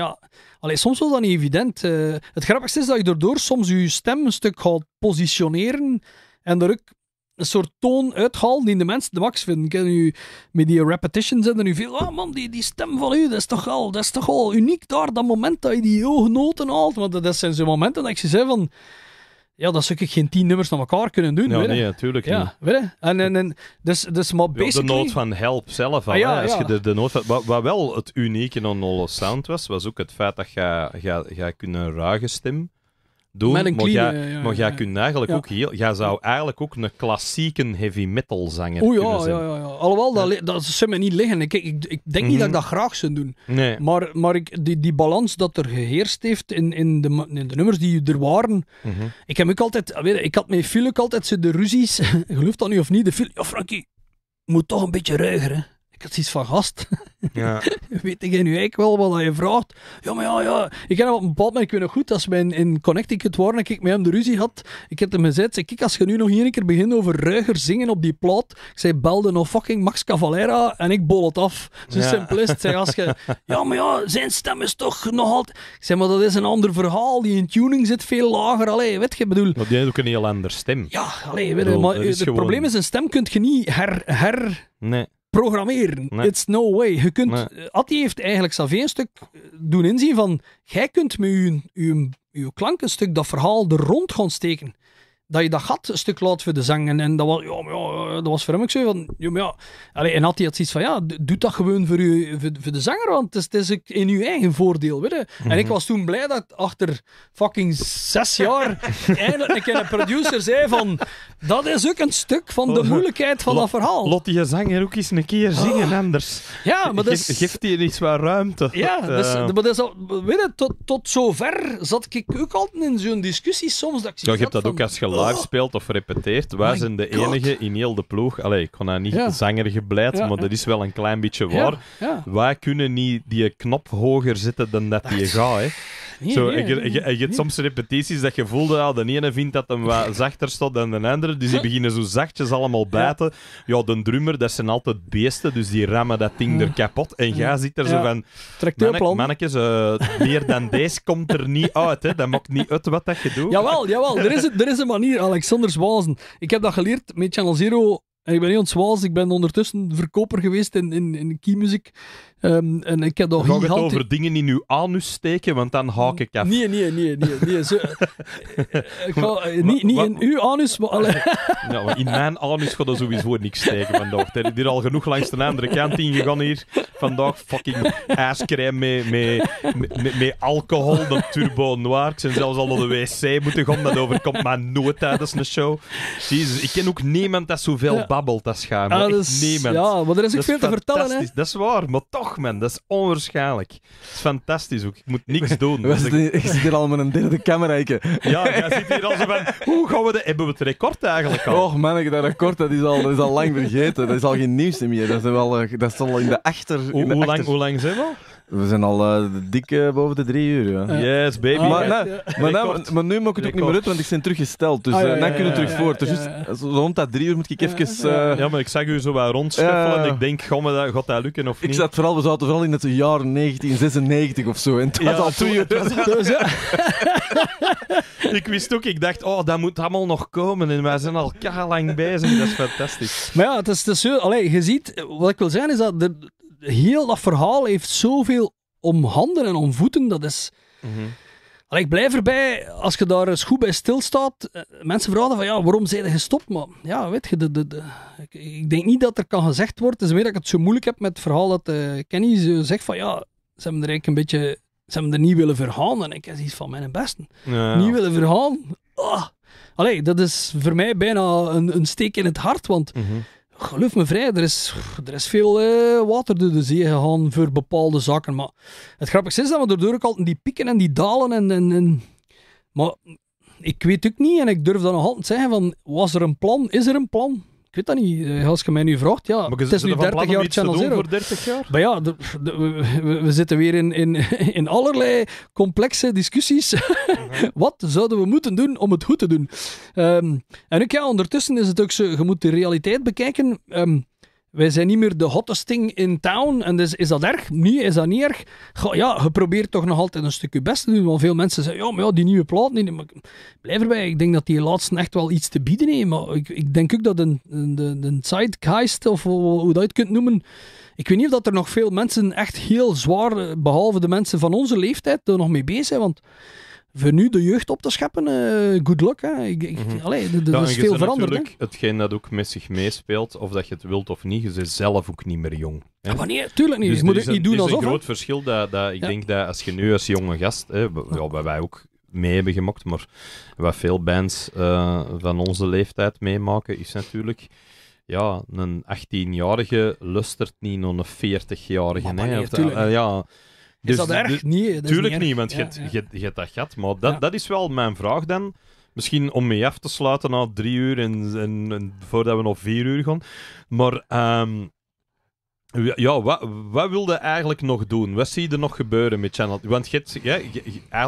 soms was dat niet evident. Het grappigste is dat je daardoor soms je stem een stuk gaat positioneren en daar ook een soort toon uithalen die de mensen de max vinden. Ken u met die repetitions en nu veel, die stem van u, dat is toch al uniek daar, dat moment dat je die hoognoten haalt. Want dat zijn zo'n momenten dat ik ze zei van, dat zou ik geen 10 nummers naar elkaar kunnen doen. Ja, nee, natuurlijk niet. Dus maar basically... De noot van help zelf al. Wat wel het unieke aan alle sound was ook het feit dat je een ruige stem doen, maar jij zou eigenlijk ook een klassieke heavy metal zanger kunnen zijn. Alhoewel, dat zou me niet liggen. Ik denk niet dat ik dat graag zou doen. Nee. Maar die balans dat er geheerst heeft in de nummers die er waren, ik heb ook altijd, ik had met Phil ook altijd zo de ruzies, geloof dat nu of niet, de Phil, Franky, moet toch een beetje ruiger, hè. Ik had zoiets van gast. Ja. Weet ik nu eigenlijk wel wat je vraagt? Ja. Ik heb op een bepaald moment, ik weet nog goed, als we in Connecticut waren en ik met hem de ruzie had, ik heb hem gezegd, als je nu nog één keer begint over ruiger zingen op die plaat, ik zei, belde nog fucking Max Cavalera en ik bol het af. Zo simpel is het. Zei, als je, zijn stem is toch nog altijd... Ik zei, maar dat is een ander verhaal, die in tuning zit veel lager. Allee, weet je, bedoel... Maar die heeft ook een heel ander stem. Ja, allee, weet je, maar het gewoon... probleem is, een stem kun je niet Nee. Programmeren. Nee. It's no way. Je kunt, nee. Atti heeft eigenlijk Xavier een stuk doen inzien van, jij kunt met je klank een stuk dat verhaal er rond gaan steken. Dat je dat gat een stuk laat voor de zang. En dat was, dat was voor hem ook zo van, en Atti had zoiets van, doe dat gewoon voor de zanger, want het is in je eigen voordeel. Weet je? En ik was toen blij dat achter fucking 6 jaar eindelijk een producer zei van, dat is ook een stuk van de moeilijkheid van dat verhaal. Lot die zanger ook eens een keer zingen anders. Ja, maar dat is... Geeft die iets wat ruimte. Ja, dus, maar dat is al, weet je, tot zover zat ik ook altijd in zo'n discussie soms. Dat ik je hebt dat ook als je live speelt of repeteert. Wij zijn de enige in heel de ploeg. Allee, ik kon daar niet zanger gebleid, maar dat is wel een klein beetje waar. Ja. Wij kunnen niet die knop hoger zetten dan dat die gaat, hè. Je hebt soms repetities dat je voelde, de ene vindt dat hem wat zachter stond dan de andere, dus die beginnen zo zachtjes allemaal bijten. Ja, de drummer, dat zijn altijd beesten, dus die rammen dat ding er kapot. En jij zit er zo van... Mannetjes, meer dan deze komt er niet uit, hè. Dat maakt niet uit wat dat je doet. Jawel. Er is een manier, Alexander Zwazen. Ik heb dat geleerd met Channel Zero... En ik ben niet ontzwaals, ik ben ondertussen verkoper geweest in keymuziek. En ik heb dat gaat het over dingen in uw anus steken, want dan haak ik af. Nee. Zo, ik ga, niet in uw anus, maar... maar in mijn anus gaat er sowieso niks steken vandaag. Er is hier al genoeg langs de andere kant ingegaan hier. Vandaag fucking ijscrème met alcohol, de Turbeau Noir. Ik ben zelfs al naar de wc moeten gaan, dat overkomt mij nooit tijdens een show. Jezus, ik ken ook niemand dat zoveel babbelt als schaam. Niemand. Ja, maar er is ook veel te vertellen, hè. Dat is waar, maar toch. Och man, dat is onwaarschijnlijk. Het is fantastisch ook. Ik moet niks doen. Dus ik zit hier al met een derde cameraatje. Ja, jij zit hier al zo van... Hoe gaan we hebben we het record eigenlijk al? Och man, dat record dat is al lang vergeten. Dat is al geen nieuws meer. Dat is al in de achter... Hoe lang zijn we al? We zijn al dik boven de 3 uur. Ja. Yes, baby. Maar nu moet ik het ook niet meer uit, want ik ben teruggesteld. Dus dan kunnen we terug voort. Dus rond dat 3 uur moet ik even... Ja, maar ik zag u zo wat rondschuffelen en ik denk, gaat dat lukken of niet? We zaten vooral in het jaar 1996 of zo. En het was al 2 uur. Ik wist ook, ik dacht, dat moet allemaal nog komen. En wij zijn al keihard lang bezig. Dat is fantastisch. Maar ja, het is zo... Allee, je ziet, wat ik wil zeggen is dat... Heel dat verhaal heeft zoveel om handen en om voeten. Dat is... Mm-hmm. Allee, ik blijf erbij, als je daar eens goed bij stilstaat... Mensen vragen van, waarom zijn je gestopt? Maar ja, weet je, ik denk niet dat er kan gezegd worden. Het is meer dat ik het zo moeilijk heb met het verhaal dat Kenny zo zegt van... Ja, ze hebben er eigenlijk een beetje... Ze hebben er niet willen vergaan. En ik heb iets van mijn besten. Ja. Niet willen vergaan. Oh. Allee, dat is voor mij bijna een steek in het hart, want... Mm-hmm. Geloof me vrij, er is veel water door de zee gegaan voor bepaalde zaken. Maar het grappigste is dat we daardoor ook altijd die pieken en die dalen. Maar ik weet ook niet, en ik durf dat nog altijd zeggen, van, was er een plan? Is er een plan? Ik weet dat niet. Als je mij nu vraagt, het is nu 30 jaar Channel Zero. Voor 30 jaar? Maar ja, we zitten weer in allerlei complexe discussies. Mm-hmm. Wat zouden we moeten doen om het goed te doen? En ook ondertussen is het ook zo, je moet de realiteit bekijken. Wij zijn niet meer de hottest thing in town. En dus, is dat erg? Nee, is dat niet erg? Ja, je probeert toch nog altijd een stukje best te doen. Want veel mensen zeggen, maar die nieuwe plaat niet. Maar blijf erbij, ik denk dat die laatste echt wel iets te bieden heeft. Maar ik denk ook dat een zeitgeist, of hoe dat je het kunt noemen... Ik weet niet of dat er nog veel mensen echt heel zwaar, behalve de mensen van onze leeftijd, er nog mee bezig zijn. Want voor nu de jeugd op te scheppen, good luck. Hè. Er is veel veranderd. Hetgeen dat ook met zich meespeelt, of dat je het wilt of niet, je bent zelf ook niet meer jong. Hè? Ja, maar nee, tuurlijk niet. Dus je moet het niet doen alsof... Het is een groot verschil. Ik denk dat als je nu als jonge gast, wat wij ook mee hebben gemokt, maar wat veel bands van onze leeftijd meemaken, is natuurlijk... Ja, een 18-jarige lustert niet naar een 40-jarige. Dus, is dat erg? Nee, dat tuurlijk niet, want je hebt dat gehad. Maar dat is wel mijn vraag dan. Misschien om mee af te sluiten na 3 uur en voordat we nog 4 uur gaan. Maar wat wil je eigenlijk nog doen? Wat zie je er nog gebeuren met Channel? Want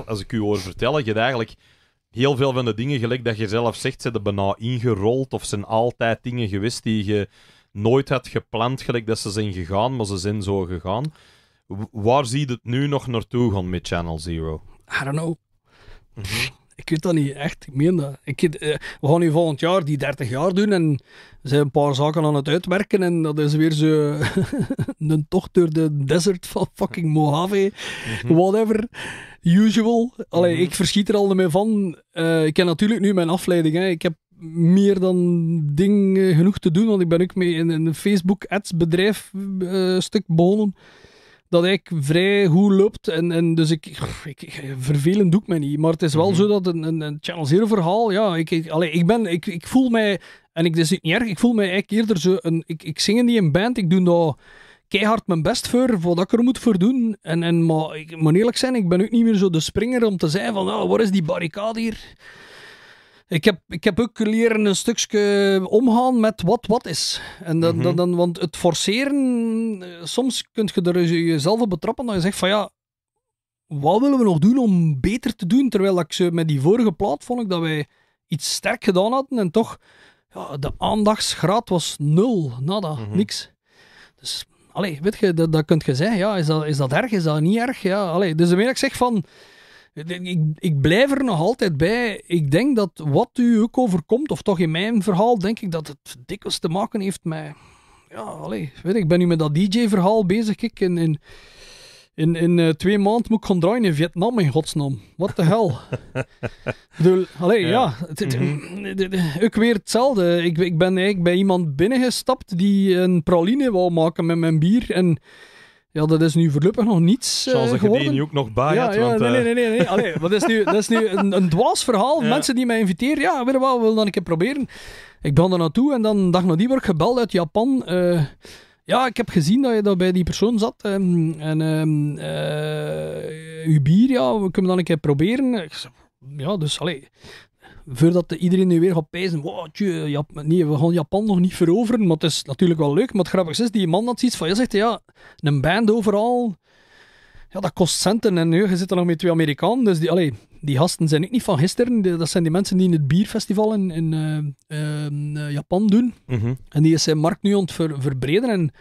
als ik u hoor vertellen, je hebt eigenlijk heel veel van de dingen, gelijk dat je zelf zegt, zijn er bijna ingerold of zijn altijd dingen geweest die je nooit had gepland, gelijk dat ze zijn gegaan, maar ze zijn zo gegaan. Waar zie je het nu nog naartoe gaan met Channel Zero? I don't know. Mm-hmm. Ik weet dat niet echt. Ik meen dat. We gaan nu volgend jaar die 30 jaar doen en we zijn een paar zaken aan het uitwerken en dat is weer zo een tocht door de desert van fucking Mojave. Mm-hmm. Whatever. Usual. Allee, mm-hmm. Ik verschiet er al mee van. Ik heb natuurlijk nu mijn afleiding. Hè. Ik heb meer dan genoeg te doen, want ik ben ook mee in een Facebook-ads bedrijf stuk begonnen. Dat eigenlijk vrij goed loopt. En dus vervelend doe ik mij niet. Maar het is wel zo dat een Channel Zero verhaal... Ja, ik voel mij... En ik, dat is niet erg. Ik voel mij eigenlijk eerder zo... Ik zing in die band. Ik doe daar keihard mijn best voor. Wat ik er moet voor doen. Maar ik moet eerlijk zijn. Ik ben ook niet meer zo de springer om te zijn van... waar is die barricade hier? Ik heb ook leren een stukje omgaan met wat is. En want het forceren, soms kun je er jezelf op betrappen dat je zegt van wat willen we nog doen om beter te doen? Terwijl ik ze met die vorige plaat vond ik dat wij iets sterk gedaan hadden en toch, de aandachtsgraad was 0, nada, niks. Dus, weet je, dat kun je zeggen, is dat erg, is dat niet erg? Ja, dus wanneer ik zeg van... Ik blijf er nog altijd bij. Ik denk dat wat u ook overkomt, of toch in mijn verhaal, denk ik dat het dikwijls te maken heeft met... ik ben nu met dat DJ-verhaal bezig. In 2 maanden moet ik gaan draaien in Vietnam, in godsnaam. What the hell? Ook weer hetzelfde. Ik ben eigenlijk bij iemand binnengestapt die een praline wou maken met mijn bier en... Ja, dat is nu voorlopig nog niets zoals dat geworden. Je die nu ook nog bij had. Nee. Allee, dat is nu een dwaas verhaal. Ja. Mensen die mij inviteren, weet je wat, we willen dan een keer proberen. Ik ben er naartoe en dan dag nadien word ik gebeld uit Japan. Ja, ik heb gezien dat je daar bij die persoon zat. Uw bier, ja, we kunnen dan een keer proberen. Ja, dus allee... Voordat iedereen nu weer gaat pijzen, wow, nee, we gaan Japan nog niet veroveren, maar het is natuurlijk wel leuk. Maar het grappige is, die man had zoiets van, je zegt, ja, een band overal, ja, dat kost centen. En nu, je zit er nog met 2 Amerikanen, dus die gasten zijn ook niet van gisteren. Dat zijn die mensen die in het bierfestival in Japan doen. Mm-hmm. En die is zijn markt nu aan het verbreden. En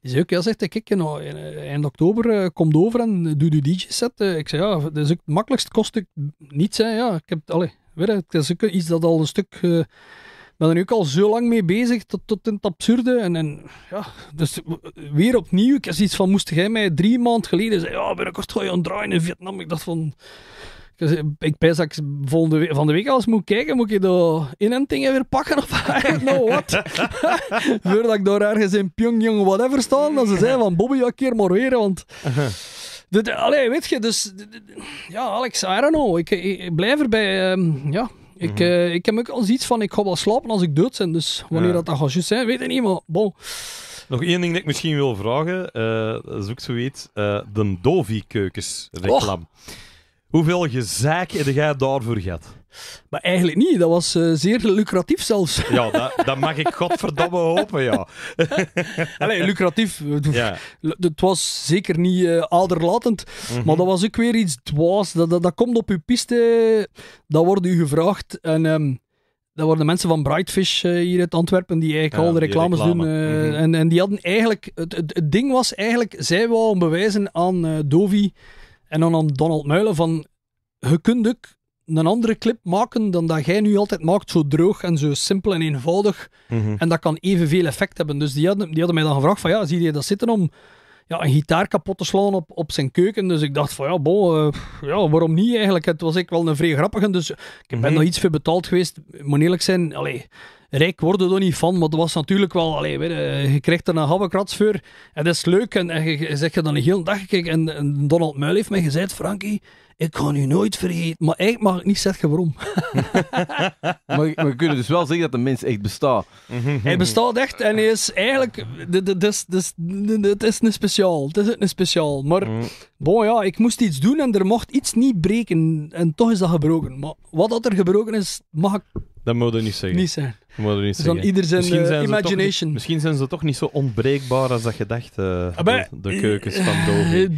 die zei ook, ja, zegt, kijk, nou, eind oktober komt over en doe DJ-set. Ik zei, ja, dat is ook het makkelijkst, kost ik niets. Hè. Ja, ik heb, het is ook iets dat al een stuk... ben er nu ook al zo lang mee bezig, tot in het absurde. En ja, dus weer opnieuw. Ik heb zoiets van, moest jij mij 3 maanden geleden zeggen, ja, binnenkort ga je aan het draaien in Vietnam. Ik dacht van... Ik pijs dat ik van de week als moet kijken, moet ik dat inentingen weer pakken of I don't know what. Voordat ik daar ergens in Pyongyang whatever staan, dat ze zeiden van, Bobby, ja, keer maar weer, want... Allee, weet je, dus... Ja, Alex, I don't know. Ik blijf erbij. Ja, ik heb ook al iets van, ik ga wel slapen als ik dood ben. Dus wanneer dat gaat juist zijn, weet ik niet, maar bon. Nog 1 ding dat ik misschien wil vragen. Dat is ook zoiets. De Dovi-keukens-reclam. Oh. Hoeveel gezeik heb jij daarvoor gehad? Maar eigenlijk niet, dat was zeer lucratief zelfs. Ja, dat mag ik godverdomme hopen, ja. Allee, lucratief. Ja. Het was zeker niet aderlatend, maar dat was ook weer iets dwaas. Dat komt op uw piste, dat wordt u gevraagd. En dat waren de mensen van Brightfish hier uit Antwerpen, die eigenlijk al de reclames doen. En die hadden eigenlijk... Het ding was eigenlijk, zij wou bewijzen aan Dovi... En dan aan Donald Muilen van... Je kunt ook een andere clip maken dan dat jij nu altijd maakt. Zo droog en zo simpel en eenvoudig. Mm-hmm. En dat kan evenveel effect hebben. Dus die hadden mij dan gevraagd van... Ja, zie je dat zitten om een gitaar kapot te slaan op zijn keuken? Dus ik dacht van... Ja, waarom niet eigenlijk? Het was ik wel een vrij grappige. Dus ik ben nog iets voor betaald geweest. Moet eerlijk zijn... Rijk worden er niet van, maar dat was natuurlijk wel... je krijgt er een halve krats voor en dat is leuk. En je zegt je dan een hele dag... Kijk, en Donald Muil heeft mij gezegd... Franky, ik ga u nooit vergeten. Maar eigenlijk mag ik niet zeggen waarom. maar we kunnen dus wel zeggen dat de mens echt bestaat. Hij bestaat echt en hij is eigenlijk... Het is niet speciaal. Het is niet speciaal. Maar ik moest iets doen en er mocht iets niet breken. En toch is dat gebroken. Maar wat er gebroken is, mag ik... Dat moet je niet zeggen. Ieder zijn imagination. Misschien zijn ze toch niet zo onbreekbaar als dat je dacht. De keukens van Dovi.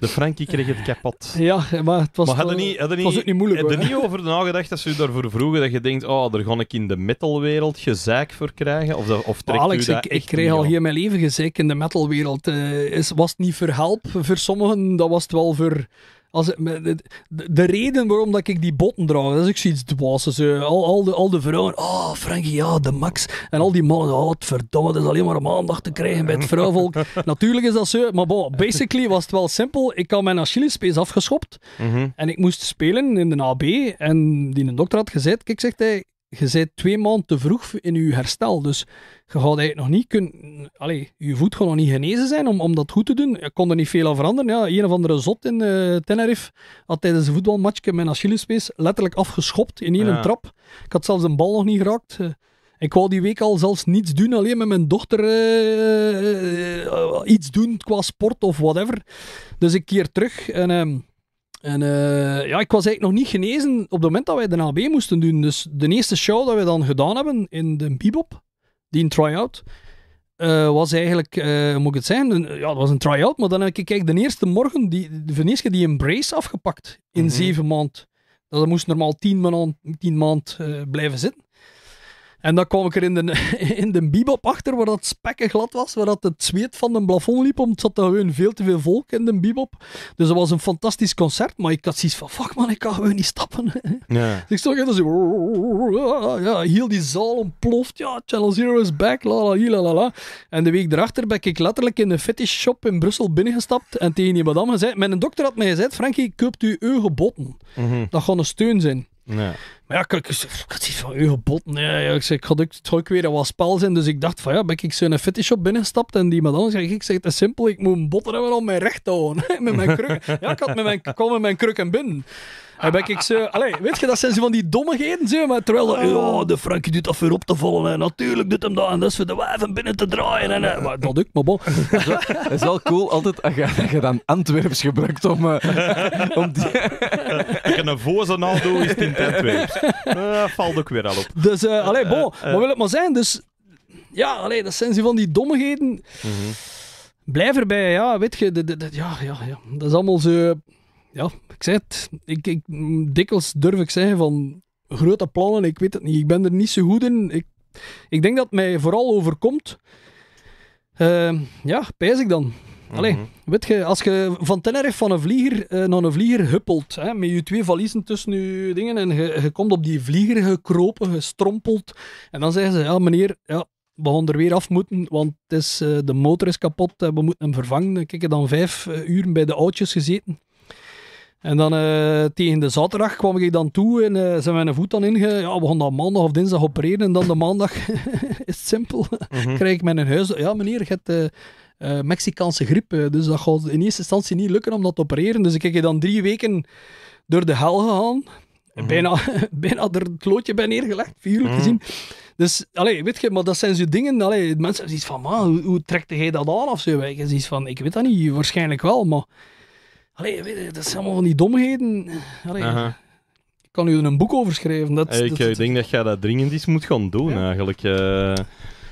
De Franky kreeg het kapot. Ja, maar het was, maar het was ook niet moeilijk. Had er niet over nagedacht als ze daarvoor vroegen dat je denkt, daar ga ik in de metalwereld gezeik voor krijgen? Of trekt Alex, u dat ik kreeg al heel mijn leven gezeik in de metalwereld. Was het niet voor help voor sommigen? Dat was het wel voor... De reden waarom dat ik die botten draag, dat is ook zoiets dwaas. Dus, al de vrouwen, Franky, ja, de max. En al die mannen, verdomme, dat is alleen maar om aandacht te krijgen bij het vrouwvolk. Natuurlijk is dat zo, maar basically was het wel simpel. Ik had mijn Achillespees afgeschopt en ik moest spelen in de AB. En die dokter had gezegd, kijk, zegt hij, je bent 2 maanden te vroeg in je herstel. Dus je gaat eigenlijk nog niet kunnen... je voet gaat nog niet genezen zijn om dat goed te doen. Je kon er niet veel aan veranderen. Ja, een of andere zot in Tenerife had tijdens een voetbalmatchje mijn Achillespees letterlijk afgeschopt in één trap. Ik had zelfs een bal nog niet geraakt. Ik wou die week al zelfs niets doen. Alleen met mijn dochter iets doen qua sport of whatever. Dus ik keer terug en... ik was eigenlijk nog niet genezen op het moment dat wij de AB moesten doen. Dus de eerste show dat we dan gedaan hebben in de Bebop, die een try-out, was eigenlijk, hoe moet ik het zeggen? Dat was een try-out, maar dan heb ik eigenlijk de eerste morgen die een brace afgepakt in 7 maanden. Dat moest normaal 10 maanden blijven zitten. En dan kwam ik er in de Bebop achter, waar dat spekken glad was, waar dat het zweet van de plafond liep, omdat er gewoon veel te veel volk in de Bebop. Dus dat was een fantastisch concert, maar ik had zoiets van, fuck man, ik kan gewoon niet stappen. Ja. Dus ik stond en zo, heel die zaal ontploft, ja, Channel Zero is back, la. En de week daarachter ben ik letterlijk in de fetish shop in Brussel binnengestapt en tegen die madame gezegd, mijn dokter had mij gezegd, Franky, koopt u uw botten. Dat gaat een steun zijn. Ja. Maar ja, kijk, ik had zoiets van, uw gebod, nee, ja, het gaat ook weer een wat spel zijn. Dus ik dacht van, ja, ben ik zo in een fitty shop binnengestapt en die madame zei, ik zeg, het is simpel, ik moet een bot hebben om mij recht te houden. Met mijn kruk. Ja, ik kwam met mijn kruk en binnen. En ben ik zo, allee, weet je, dat zijn zo van die dommigheden, zo, maar terwijl, ja, de Franky doet dat voor op te vallen en natuurlijk doet hem dat en dat is voor de wijven binnen te draaien en, maar dat ook, maar bon. Dat is wel cool, altijd, als je dan Antwerps gebruikt om die... Ik heb een voze naam doen, is het in Antwerps. Dat valt ook weer al op. Dus, allee, bon, maar wil het maar zijn, dus, ja, allee, dat zijn zo van die dommigheden. Mm-hmm. Blijf erbij, ja, weet je, ja, dat is allemaal zo... Ja, ik zei het. Ik, dikwijls durf ik zeggen van grote plannen, ik weet het niet. Ik ben er niet zo goed in. Ik denk dat het mij vooral overkomt. Ja, pijs ik dan. Allee, weet je, als je van Tenerife van een vlieger naar een vlieger huppelt, hè, met je twee valiezen tussen je dingen, en je komt op die vlieger gekropen, gestrompeld, en dan zeggen ze, ja meneer, ja, we gaan er weer af moeten, want het is, de motor is kapot, we moeten hem vervangen. Ik heb dan 5 uur bij de oudjes gezeten. En dan tegen de zaterdag kwam ik dan toe en zijn mijn voet dan ja, we gaan dan maandag of dinsdag opereren en dan de maandag is het simpel. Mm-hmm. Krijg ik mijn huis. Ja meneer, je hebt Mexicaanse griep, dus dat gaat in eerste instantie niet lukken om dat te opereren. Dus ik heb dan 3 weken door de hel gegaan. Mm-hmm. Bijna er het loodje bij neergelegd, 4 uur gezien. Dus, allee, weet je, maar dat zijn zo dingen, allee, mensen hebben zoiets van, man, hoe trekt jij dat aan of zo? Je zoiets van, ik weet dat niet, waarschijnlijk wel, maar... Allee, weet je, dat zijn allemaal van die domheden. Ik kan u er een boek over schrijven. Ik denk dat jij dat dringend eens moet gaan doen, ja. Eigenlijk.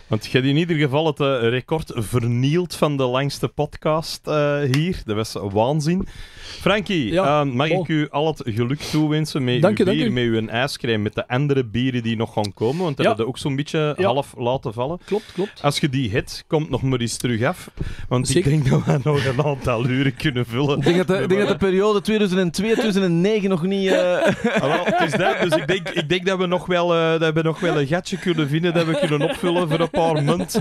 Want je hebt in ieder geval het record vernield van de langste podcast hier. Dat was waanzin. Franky, ja. Mag ik u al het geluk toewensen met uw bier, met uw ijscrème, met de andere bieren die nog gaan komen, want dat hebben we ook zo'n beetje half laten vallen. Klopt. Als je die hebt, komt nog maar eens terug af, want zeker. Ik denk dat we nog een aantal uren kunnen vullen. Ik denk dat de periode 2002-2009 nog niet... Allo, het is dat, dus ik denk dat we nog wel, een gatje kunnen vinden dat we kunnen opvullen voor een paar munt.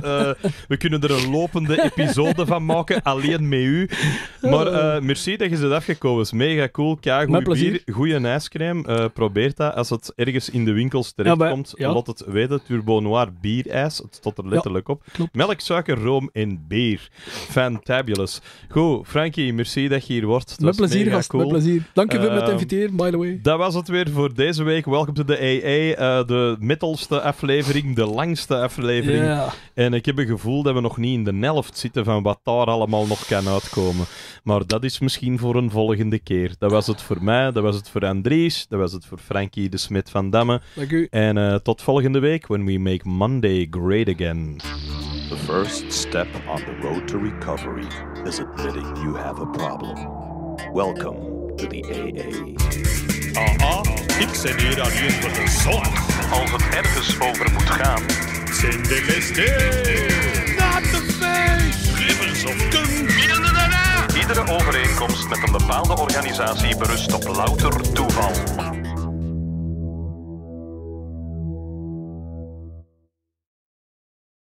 We kunnen er een lopende episode van maken, alleen met u. Maar merci dat je ze dat gekomen is. Mega cool. Goeie bier, goeie ijscrème. Probeer dat. Als het ergens in de winkels terechtkomt, laat het weten. Turbeau Noir bierijs. Het staat er letterlijk op. Klopt. Melk, suiker, room en bier. Fantabulous. Goed, Franky, merci dat je hier wordt. Met plezier, gast. Cool. Met plezier. Dank je voor het inviteren, by the way. Dat was het weer voor deze week. Welkom to the AA. De middelste aflevering, de langste aflevering. Yeah. En ik heb een gevoel dat we nog niet in de helft zitten van wat daar allemaal nog kan uitkomen. Maar dat is misschien voor een volgende keer. Dat was het voor mij, dat was het voor Andries, dat was het voor Franky De Smet-Van Damme. Dank u. En tot volgende week, when we make Monday great again. The first step on the road to recovery is admitting you have a problem. Welcome to the AA. Aha, ik ben hier aan hier voor de zorg. Als het ergens over moet gaan, zijn de lessen. Not the face! Rivers of Cum. Iedere overeenkomst met een bepaalde organisatie berust op louter toeval.